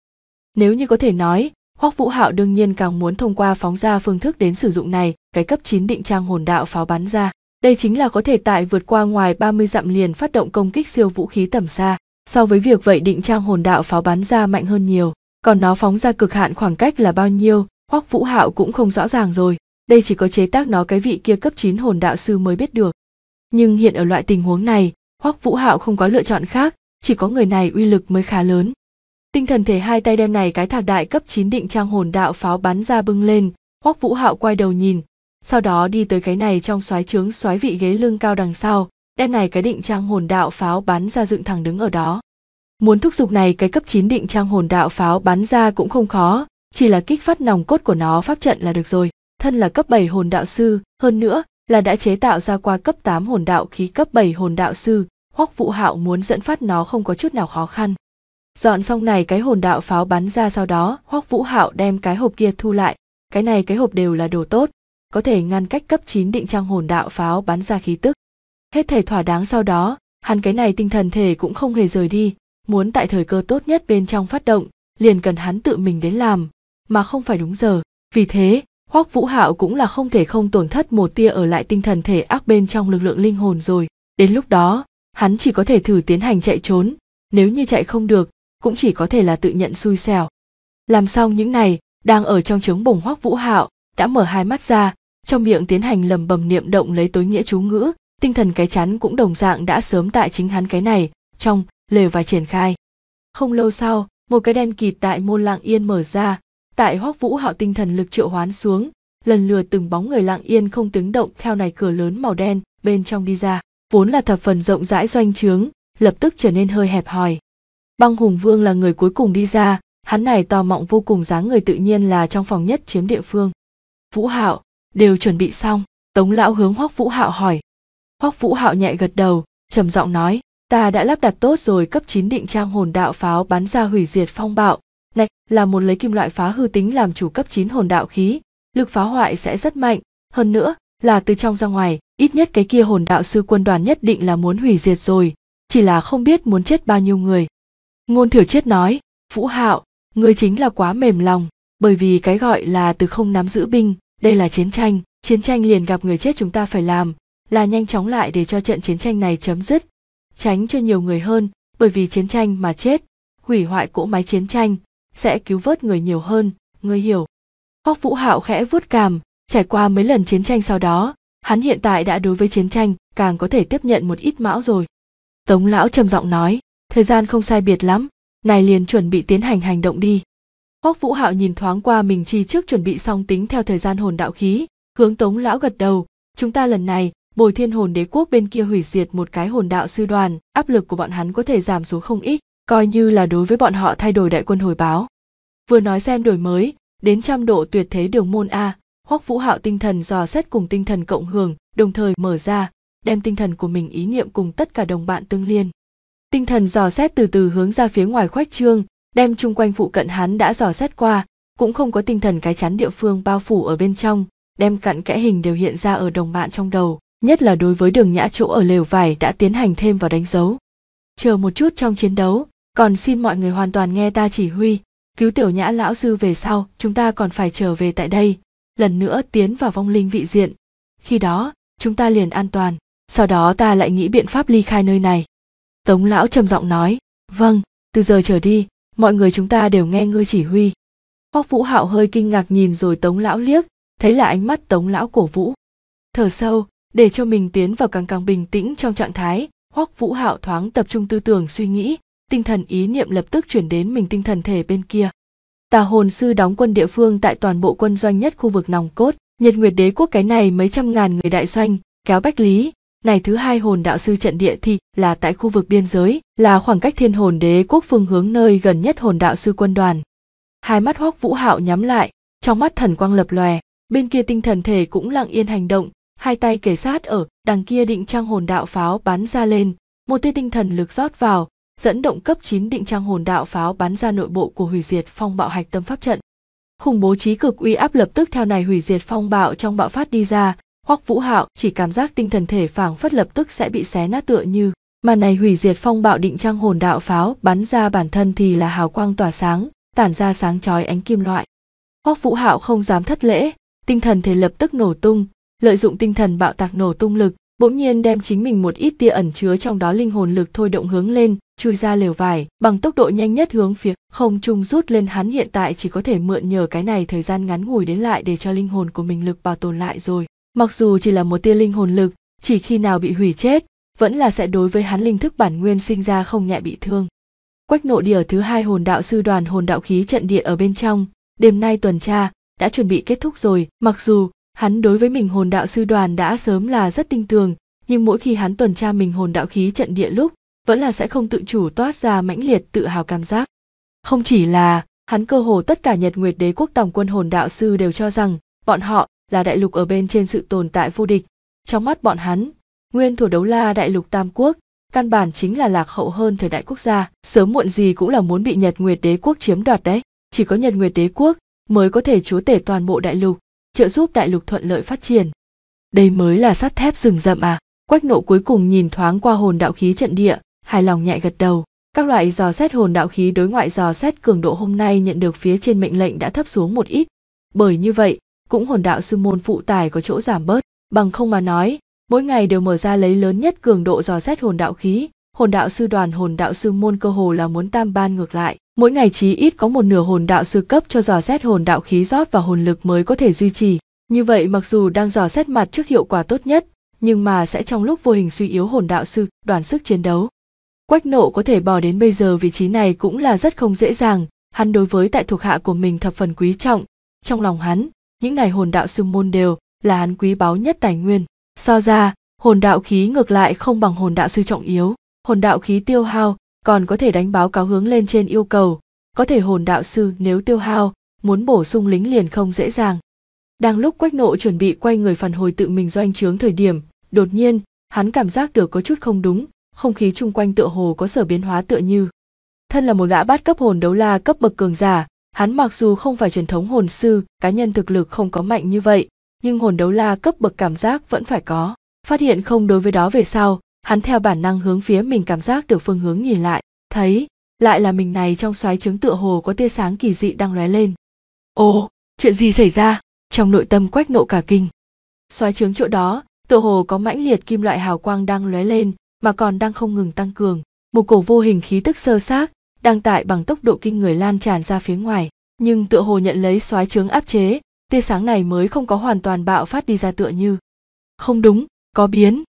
Nếu như có thể nói, Hoắc Vũ Hạo đương nhiên càng muốn thông qua phóng ra phương thức đến sử dụng này, cái cấp 9 định trang hồn đạo pháo bắn ra. Đây chính là có thể tại vượt qua ngoài 30 dặm liền phát động công kích siêu vũ khí tầm xa, so với việc vậy định trang hồn đạo pháo bắn ra mạnh hơn nhiều, còn nó phóng ra cực hạn khoảng cách là bao nhiêu, Hoắc Vũ Hạo cũng không rõ ràng rồi. Đây chỉ có chế tác nó cái vị kia cấp 9 hồn đạo sư mới biết được. Nhưng hiện ở loại tình huống này, Hoắc Vũ Hạo không có lựa chọn khác, chỉ có người này uy lực mới khá lớn. Tinh thần thể hai tay đem này cái thạc đại cấp 9 định trang hồn đạo pháo bắn ra bưng lên, Hoắc Vũ Hạo quay đầu nhìn, sau đó đi tới cái này trong xoáy trướng xoáy vị ghế lưng cao đằng sau, đem này cái định trang hồn đạo pháo bắn ra dựng thẳng đứng ở đó. Muốn thúc giục này cái cấp 9 định trang hồn đạo pháo bắn ra cũng không khó, chỉ là kích phát nòng cốt của nó pháp trận là được rồi. Thân là cấp 7 hồn đạo sư, hơn nữa là đã chế tạo ra qua cấp 8 hồn đạo khí cấp 7 hồn đạo sư, Hoắc Vũ Hạo muốn dẫn phát nó không có chút nào khó khăn. Dọn xong này cái hồn đạo pháo bắn ra sau đó, Hoắc Vũ Hạo đem cái hộp kia thu lại, cái này cái hộp đều là đồ tốt, có thể ngăn cách cấp 9 định trang hồn đạo pháo bắn ra khí tức. Hết thảy thỏa đáng sau đó, hắn cái này tinh thần thể cũng không hề rời đi, muốn tại thời cơ tốt nhất bên trong phát động, liền cần hắn tự mình đến làm, mà không phải đúng giờ. Vì thế, Hoắc Vũ Hạo cũng là không thể không tổn thất một tia ở lại tinh thần thể ác bên trong lực lượng linh hồn rồi. Đến lúc đó, hắn chỉ có thể thử tiến hành chạy trốn, nếu như chạy không được, cũng chỉ có thể là tự nhận xui xẻo. Làm xong những này, đang ở trong trướng bổng Hoắc Vũ Hạo đã mở hai mắt ra, trong miệng tiến hành lầm bầm niệm động lấy tối nghĩa chú ngữ, tinh thần cái chắn cũng đồng dạng đã sớm tại chính hắn cái này trong lều và triển khai. Không lâu sau, một cái đen kịt đại môn lặng yên mở ra. Tại Hoắc Vũ Hạo tinh thần lực triệu hoán xuống, lần lượt từng bóng người lặng yên không tiếng động theo này cửa lớn màu đen bên trong đi ra. Vốn là thập phần rộng rãi doanh trướng, lập tức trở nên hơi hẹp hòi. Băng Hùng Vương là người cuối cùng đi ra, hắn này to mọng vô cùng dáng người tự nhiên là trong phòng nhất chiếm địa phương. Vũ Hạo, đều chuẩn bị xong, Tống lão hướng Hoắc Vũ Hạo hỏi. Hoắc Vũ Hạo nhẹ gật đầu, trầm giọng nói, ta đã lắp đặt tốt rồi cấp 9 định trang hồn đạo pháo bắn ra hủy diệt phong bạo. Này là một lấy kim loại phá hư tính làm chủ cấp 9 hồn đạo khí, lực phá hoại sẽ rất mạnh, hơn nữa là từ trong ra ngoài, ít nhất cái kia hồn đạo sư quân đoàn nhất định là muốn hủy diệt rồi, chỉ là không biết muốn chết bao nhiêu người. Ngôn Thiểu Triết nói, Vũ Hạo, ngươi chính là quá mềm lòng, bởi vì cái gọi là từ không nắm giữ binh, đây là chiến tranh liền gặp người chết, chúng ta phải làm là nhanh chóng lại để cho trận chiến tranh này chấm dứt, tránh cho nhiều người hơn, bởi vì chiến tranh mà chết, hủy hoại cỗ máy chiến tranh, sẽ cứu vớt người nhiều hơn, ngươi hiểu. Hoắc Vũ Hạo khẽ vuốt cằm, trải qua mấy lần chiến tranh sau đó, hắn hiện tại đã đối với chiến tranh càng có thể tiếp nhận một ít mão rồi. Tống Lão trầm giọng nói, thời gian không sai biệt lắm, này liền chuẩn bị tiến hành hành động đi. Hoắc Vũ Hạo nhìn thoáng qua mình chi trước chuẩn bị xong tính theo thời gian hồn đạo khí, hướng Tống Lão gật đầu, chúng ta lần này bồi Thiên Hồn Đế Quốc bên kia hủy diệt một cái hồn đạo sư đoàn, áp lực của bọn hắn có thể giảm xuống không ít, coi như là đối với bọn họ thay đổi đại quân hồi báo. Vừa nói xem đổi mới, đến trăm độ tuyệt thế đường môn A, Hoắc Vũ Hạo tinh thần dò xét cùng tinh thần cộng hưởng, đồng thời mở ra, đem tinh thần của mình ý niệm cùng tất cả đồng bạn tương liên. Tinh thần dò xét từ từ hướng ra phía ngoài khoách trương, đem chung quanh phụ cận hắn đã dò xét qua, cũng không có tinh thần cái chắn địa phương bao phủ ở bên trong, đem cặn kẽ hình đều hiện ra ở đồng bạn trong đầu, nhất là đối với Đường Nhã chỗ ở lều vải đã tiến hành thêm vào đánh dấu. Chờ một chút trong chiến đấu, còn xin mọi người hoàn toàn nghe ta chỉ huy, cứu Tiểu Nhã lão sư về sau, chúng ta còn phải trở về tại đây, lần nữa tiến vào vong linh vị diện. Khi đó, chúng ta liền an toàn, sau đó ta lại nghĩ biện pháp ly khai nơi này. Tống Lão trầm giọng nói, vâng, từ giờ trở đi, mọi người chúng ta đều nghe ngươi chỉ huy. Hoắc Vũ Hạo hơi kinh ngạc nhìn rồi Tống Lão liếc, thấy là ánh mắt Tống Lão cổ vũ. Thở sâu, để cho mình tiến vào càng bình tĩnh trong trạng thái, Hoắc Vũ Hạo thoáng tập trung tư tưởng suy nghĩ, tinh thần ý niệm lập tức chuyển đến mình tinh thần thể bên kia. Tà hồn sư đóng quân địa phương tại toàn bộ quân doanh nhất khu vực nòng cốt, Nhật Nguyệt Đế Quốc cái này mấy trăm ngàn người đại doanh, kéo Bách Lý, này thứ hai hồn đạo sư trận địa thì là tại khu vực biên giới, là khoảng cách Thiên Hồn Đế Quốc phương hướng nơi gần nhất hồn đạo sư quân đoàn. Hai mắt Hoắc Vũ Hạo nhắm lại, trong mắt thần quang lập lòe, bên kia tinh thần thể cũng lặng yên hành động, hai tay kề sát ở đằng kia định trang hồn đạo pháo bắn ra lên, một tia tinh thần lực rót vào, dẫn động cấp 9 định trang hồn đạo pháo bắn ra nội bộ của hủy diệt phong bạo hạch tâm pháp trận. Khủng bố trí cực uy áp lập tức theo này hủy diệt phong bạo trong bạo phát đi ra, Hoắc Vũ Hạo chỉ cảm giác tinh thần thể phảng phất lập tức sẽ bị xé nát tựa như, mà này hủy diệt phong bạo định trang hồn đạo pháo bắn ra bản thân thì là hào quang tỏa sáng, tản ra sáng chói ánh kim loại. Hoắc Vũ Hạo không dám thất lễ, tinh thần thể lập tức nổ tung, lợi dụng tinh thần bạo tạc nổ tung lực, bỗng nhiên đem chính mình một ít tia ẩn chứa trong đó linh hồn lực thôi động hướng lên, chui ra lều vải, bằng tốc độ nhanh nhất hướng phía không trung rút lên. Hắn hiện tại chỉ có thể mượn nhờ cái này thời gian ngắn ngủi đến lại để cho linh hồn của mình lực bảo tồn lại rồi. Mặc dù chỉ là một tia linh hồn lực, chỉ khi nào bị hủy chết, vẫn là sẽ đối với hắn linh thức bản nguyên sinh ra không nhẹ bị thương. Quách Nộ Địa thứ hai hồn đạo sư đoàn hồn đạo khí trận địa ở bên trong, đêm nay tuần tra đã chuẩn bị kết thúc rồi, mặc dù hắn đối với mình hồn đạo sư đoàn đã sớm là rất tinh tường, nhưng mỗi khi hắn tuần tra mình hồn đạo khí trận địa lúc, vẫn là sẽ không tự chủ toát ra mãnh liệt tự hào cảm giác. Không chỉ là, hắn cơ hồ tất cả Nhật Nguyệt Đế Quốc tổng quân hồn đạo sư đều cho rằng, bọn họ là đại lục ở bên trên sự tồn tại vô địch. Trong mắt bọn hắn, nguyên thủ Đấu La Đại Lục Tam Quốc, căn bản chính là lạc hậu hơn thời đại quốc gia, sớm muộn gì cũng là muốn bị Nhật Nguyệt Đế Quốc chiếm đoạt đấy. Chỉ có Nhật Nguyệt Đế Quốc mới có thể chúa tể toàn bộ đại lục, trợ giúp đại lục thuận lợi phát triển. Đây mới là sắt thép rừng rậm à? Quách Nộ cuối cùng nhìn thoáng qua hồn đạo khí trận địa, hài lòng nhẹ gật đầu. Các loại dò xét hồn đạo khí đối ngoại dò xét cường độ hôm nay nhận được phía trên mệnh lệnh đã thấp xuống một ít, bởi như vậy cũng hồn đạo sư môn phụ tải có chỗ giảm bớt, bằng không mà nói mỗi ngày đều mở ra lấy lớn nhất cường độ dò xét hồn đạo khí, hồn đạo sư đoàn hồn đạo sư môn cơ hồ là muốn tam ban ngược lại, mỗi ngày chí ít có một nửa hồn đạo sư cấp cho dò xét hồn đạo khí rót và hồn lực mới có thể duy trì. Như vậy mặc dù đang dò xét mặt trước hiệu quả tốt nhất, nhưng mà sẽ trong lúc vô hình suy yếu hồn đạo sư đoàn sức chiến đấu. Quách Nộ có thể bò đến bây giờ vị trí này cũng là rất không dễ dàng, hắn đối với tại thuộc hạ của mình thập phần quý trọng, trong lòng hắn những ngày hồn đạo sư môn đều là hắn quý báu nhất tài nguyên. So ra, hồn đạo khí ngược lại không bằng hồn đạo sư trọng yếu, hồn đạo khí tiêu hao còn có thể đánh báo cáo hướng lên trên yêu cầu, có thể hồn đạo sư nếu tiêu hao, muốn bổ sung lính liền không dễ dàng. Đang lúc Quách Nộ chuẩn bị quay người phản hồi tự mình doanh trướng thời điểm, đột nhiên, hắn cảm giác được có chút không đúng, không khí chung quanh tựa hồ có sở biến hóa tựa như. Thân là một gã bát cấp hồn đấu la cấp bậc cường giả, hắn mặc dù không phải truyền thống hồn sư, cá nhân thực lực không có mạnh như vậy, nhưng hồn đấu la cấp bậc cảm giác vẫn phải có. Phát hiện không đối với đó về sau, hắn theo bản năng hướng phía mình cảm giác được phương hướng nhìn lại, thấy lại là mình này trong xoáy trứng tựa hồ có tia sáng kỳ dị đang lóe lên. Ồ, chuyện gì xảy ra? Trong nội tâm Quách Nộ cả kinh. Xoáy trứng chỗ đó tựa hồ có mãnh liệt kim loại hào quang đang lóe lên, mà còn đang không ngừng tăng cường, một cổ vô hình khí tức sơ xác đang tại bằng tốc độ kinh người lan tràn ra phía ngoài, nhưng tựa hồ nhận lấy xoáy trứng áp chế, tia sáng này mới không có hoàn toàn bạo phát đi ra, tựa như không đúng, có biến.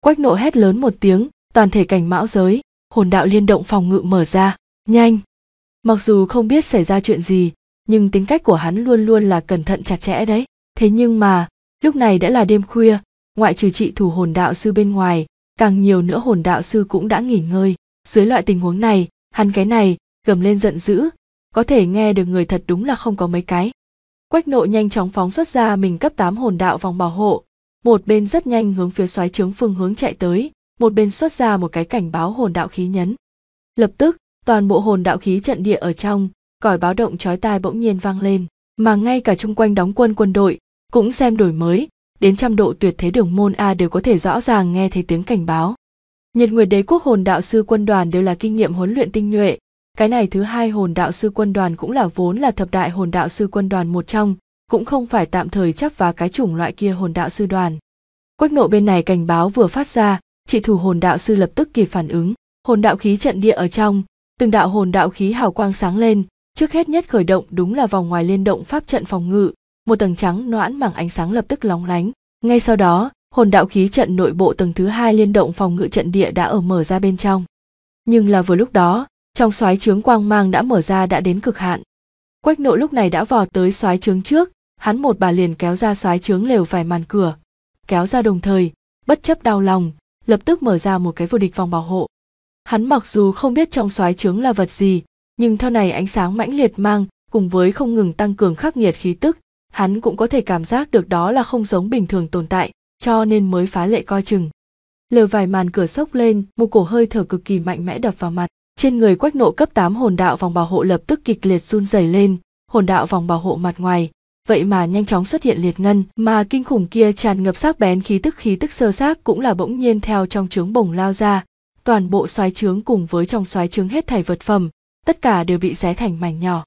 Quách Nộ hét lớn một tiếng, toàn thể cảnh mão giới, hồn đạo liên động phòng ngự mở ra, nhanh. Mặc dù không biết xảy ra chuyện gì, nhưng tính cách của hắn luôn luôn là cẩn thận chặt chẽ đấy. Thế nhưng mà, lúc này đã là đêm khuya, ngoại trừ trị thủ hồn đạo sư bên ngoài, càng nhiều nữa hồn đạo sư cũng đã nghỉ ngơi. Dưới loại tình huống này, hắn cái này gầm lên giận dữ, có thể nghe được người thật đúng là không có mấy cái. Quách Nộ nhanh chóng phóng xuất ra mình cấp 8 hồn đạo vòng bảo hộ, một bên rất nhanh hướng phía xoáy trướng phương hướng chạy tới, một bên xuất ra một cái cảnh báo hồn đạo khí nhấn. Lập tức, toàn bộ hồn đạo khí trận địa ở trong, còi báo động chói tai bỗng nhiên vang lên, mà ngay cả chung quanh đóng quân quân đội cũng xem đổi mới, đến trăm độ tuyệt thế đường môn A đều có thể rõ ràng nghe thấy tiếng cảnh báo. Nhật Nguyệt Đế Quốc hồn đạo sư quân đoàn đều là kinh nghiệm huấn luyện tinh nhuệ, cái này thứ hai hồn đạo sư quân đoàn cũng là vốn là thập đại hồn đạo sư quân đoàn một trong, cũng không phải tạm thời chấp vào cái chủng loại kia hồn đạo sư đoàn. Quách Nộ bên này cảnh báo vừa phát ra, trị thủ hồn đạo sư lập tức kịp phản ứng, hồn đạo khí trận địa ở trong, từng đạo hồn đạo khí hào quang sáng lên, trước hết nhất khởi động đúng là vòng ngoài liên động pháp trận phòng ngự, một tầng trắng noãn mảng ánh sáng lập tức lóng lánh. Ngay sau đó, hồn đạo khí trận nội bộ tầng thứ hai liên động phòng ngự trận địa đã ở mở ra bên trong. Nhưng là vừa lúc đó, trong xoáy trướng quang mang đã mở ra đã đến cực hạn. Quách Nộ lúc này đã vò tới xoáy trướng trước, hắn một bà liền kéo ra xoáy trướng lều vài màn cửa, kéo ra đồng thời, bất chấp đau lòng, lập tức mở ra một cái vô địch vòng bảo hộ. Hắn mặc dù không biết trong xoáy trướng là vật gì, nhưng theo này ánh sáng mãnh liệt mang, cùng với không ngừng tăng cường khắc nghiệt khí tức, hắn cũng có thể cảm giác được đó là không giống bình thường tồn tại, cho nên mới phá lệ coi chừng. Lều vài màn cửa sốc lên, một cổ hơi thở cực kỳ mạnh mẽ đập vào mặt, trên người Quách Nộ cấp 8 hồn đạo vòng bảo hộ lập tức kịch liệt run rẩy lên, hồn đạo vòng bảo hộ mặt ngoài vậy mà nhanh chóng xuất hiện liệt ngân, mà kinh khủng kia tràn ngập sắc bén khí tức sơ xác cũng là bỗng nhiên theo trong trướng bổng lao ra, toàn bộ xoáy trướng cùng với trong xoáy trướng hết thảy vật phẩm, tất cả đều bị xé thành mảnh nhỏ.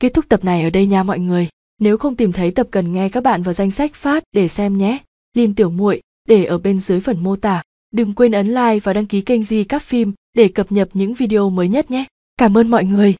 Kết thúc tập này ở đây nha mọi người, nếu không tìm thấy tập cần nghe các bạn vào danh sách phát để xem nhé. Link tiểu muội để ở bên dưới phần mô tả, đừng quên ấn like và đăng ký kênh Recap Phim để cập nhật những video mới nhất nhé. Cảm ơn mọi người.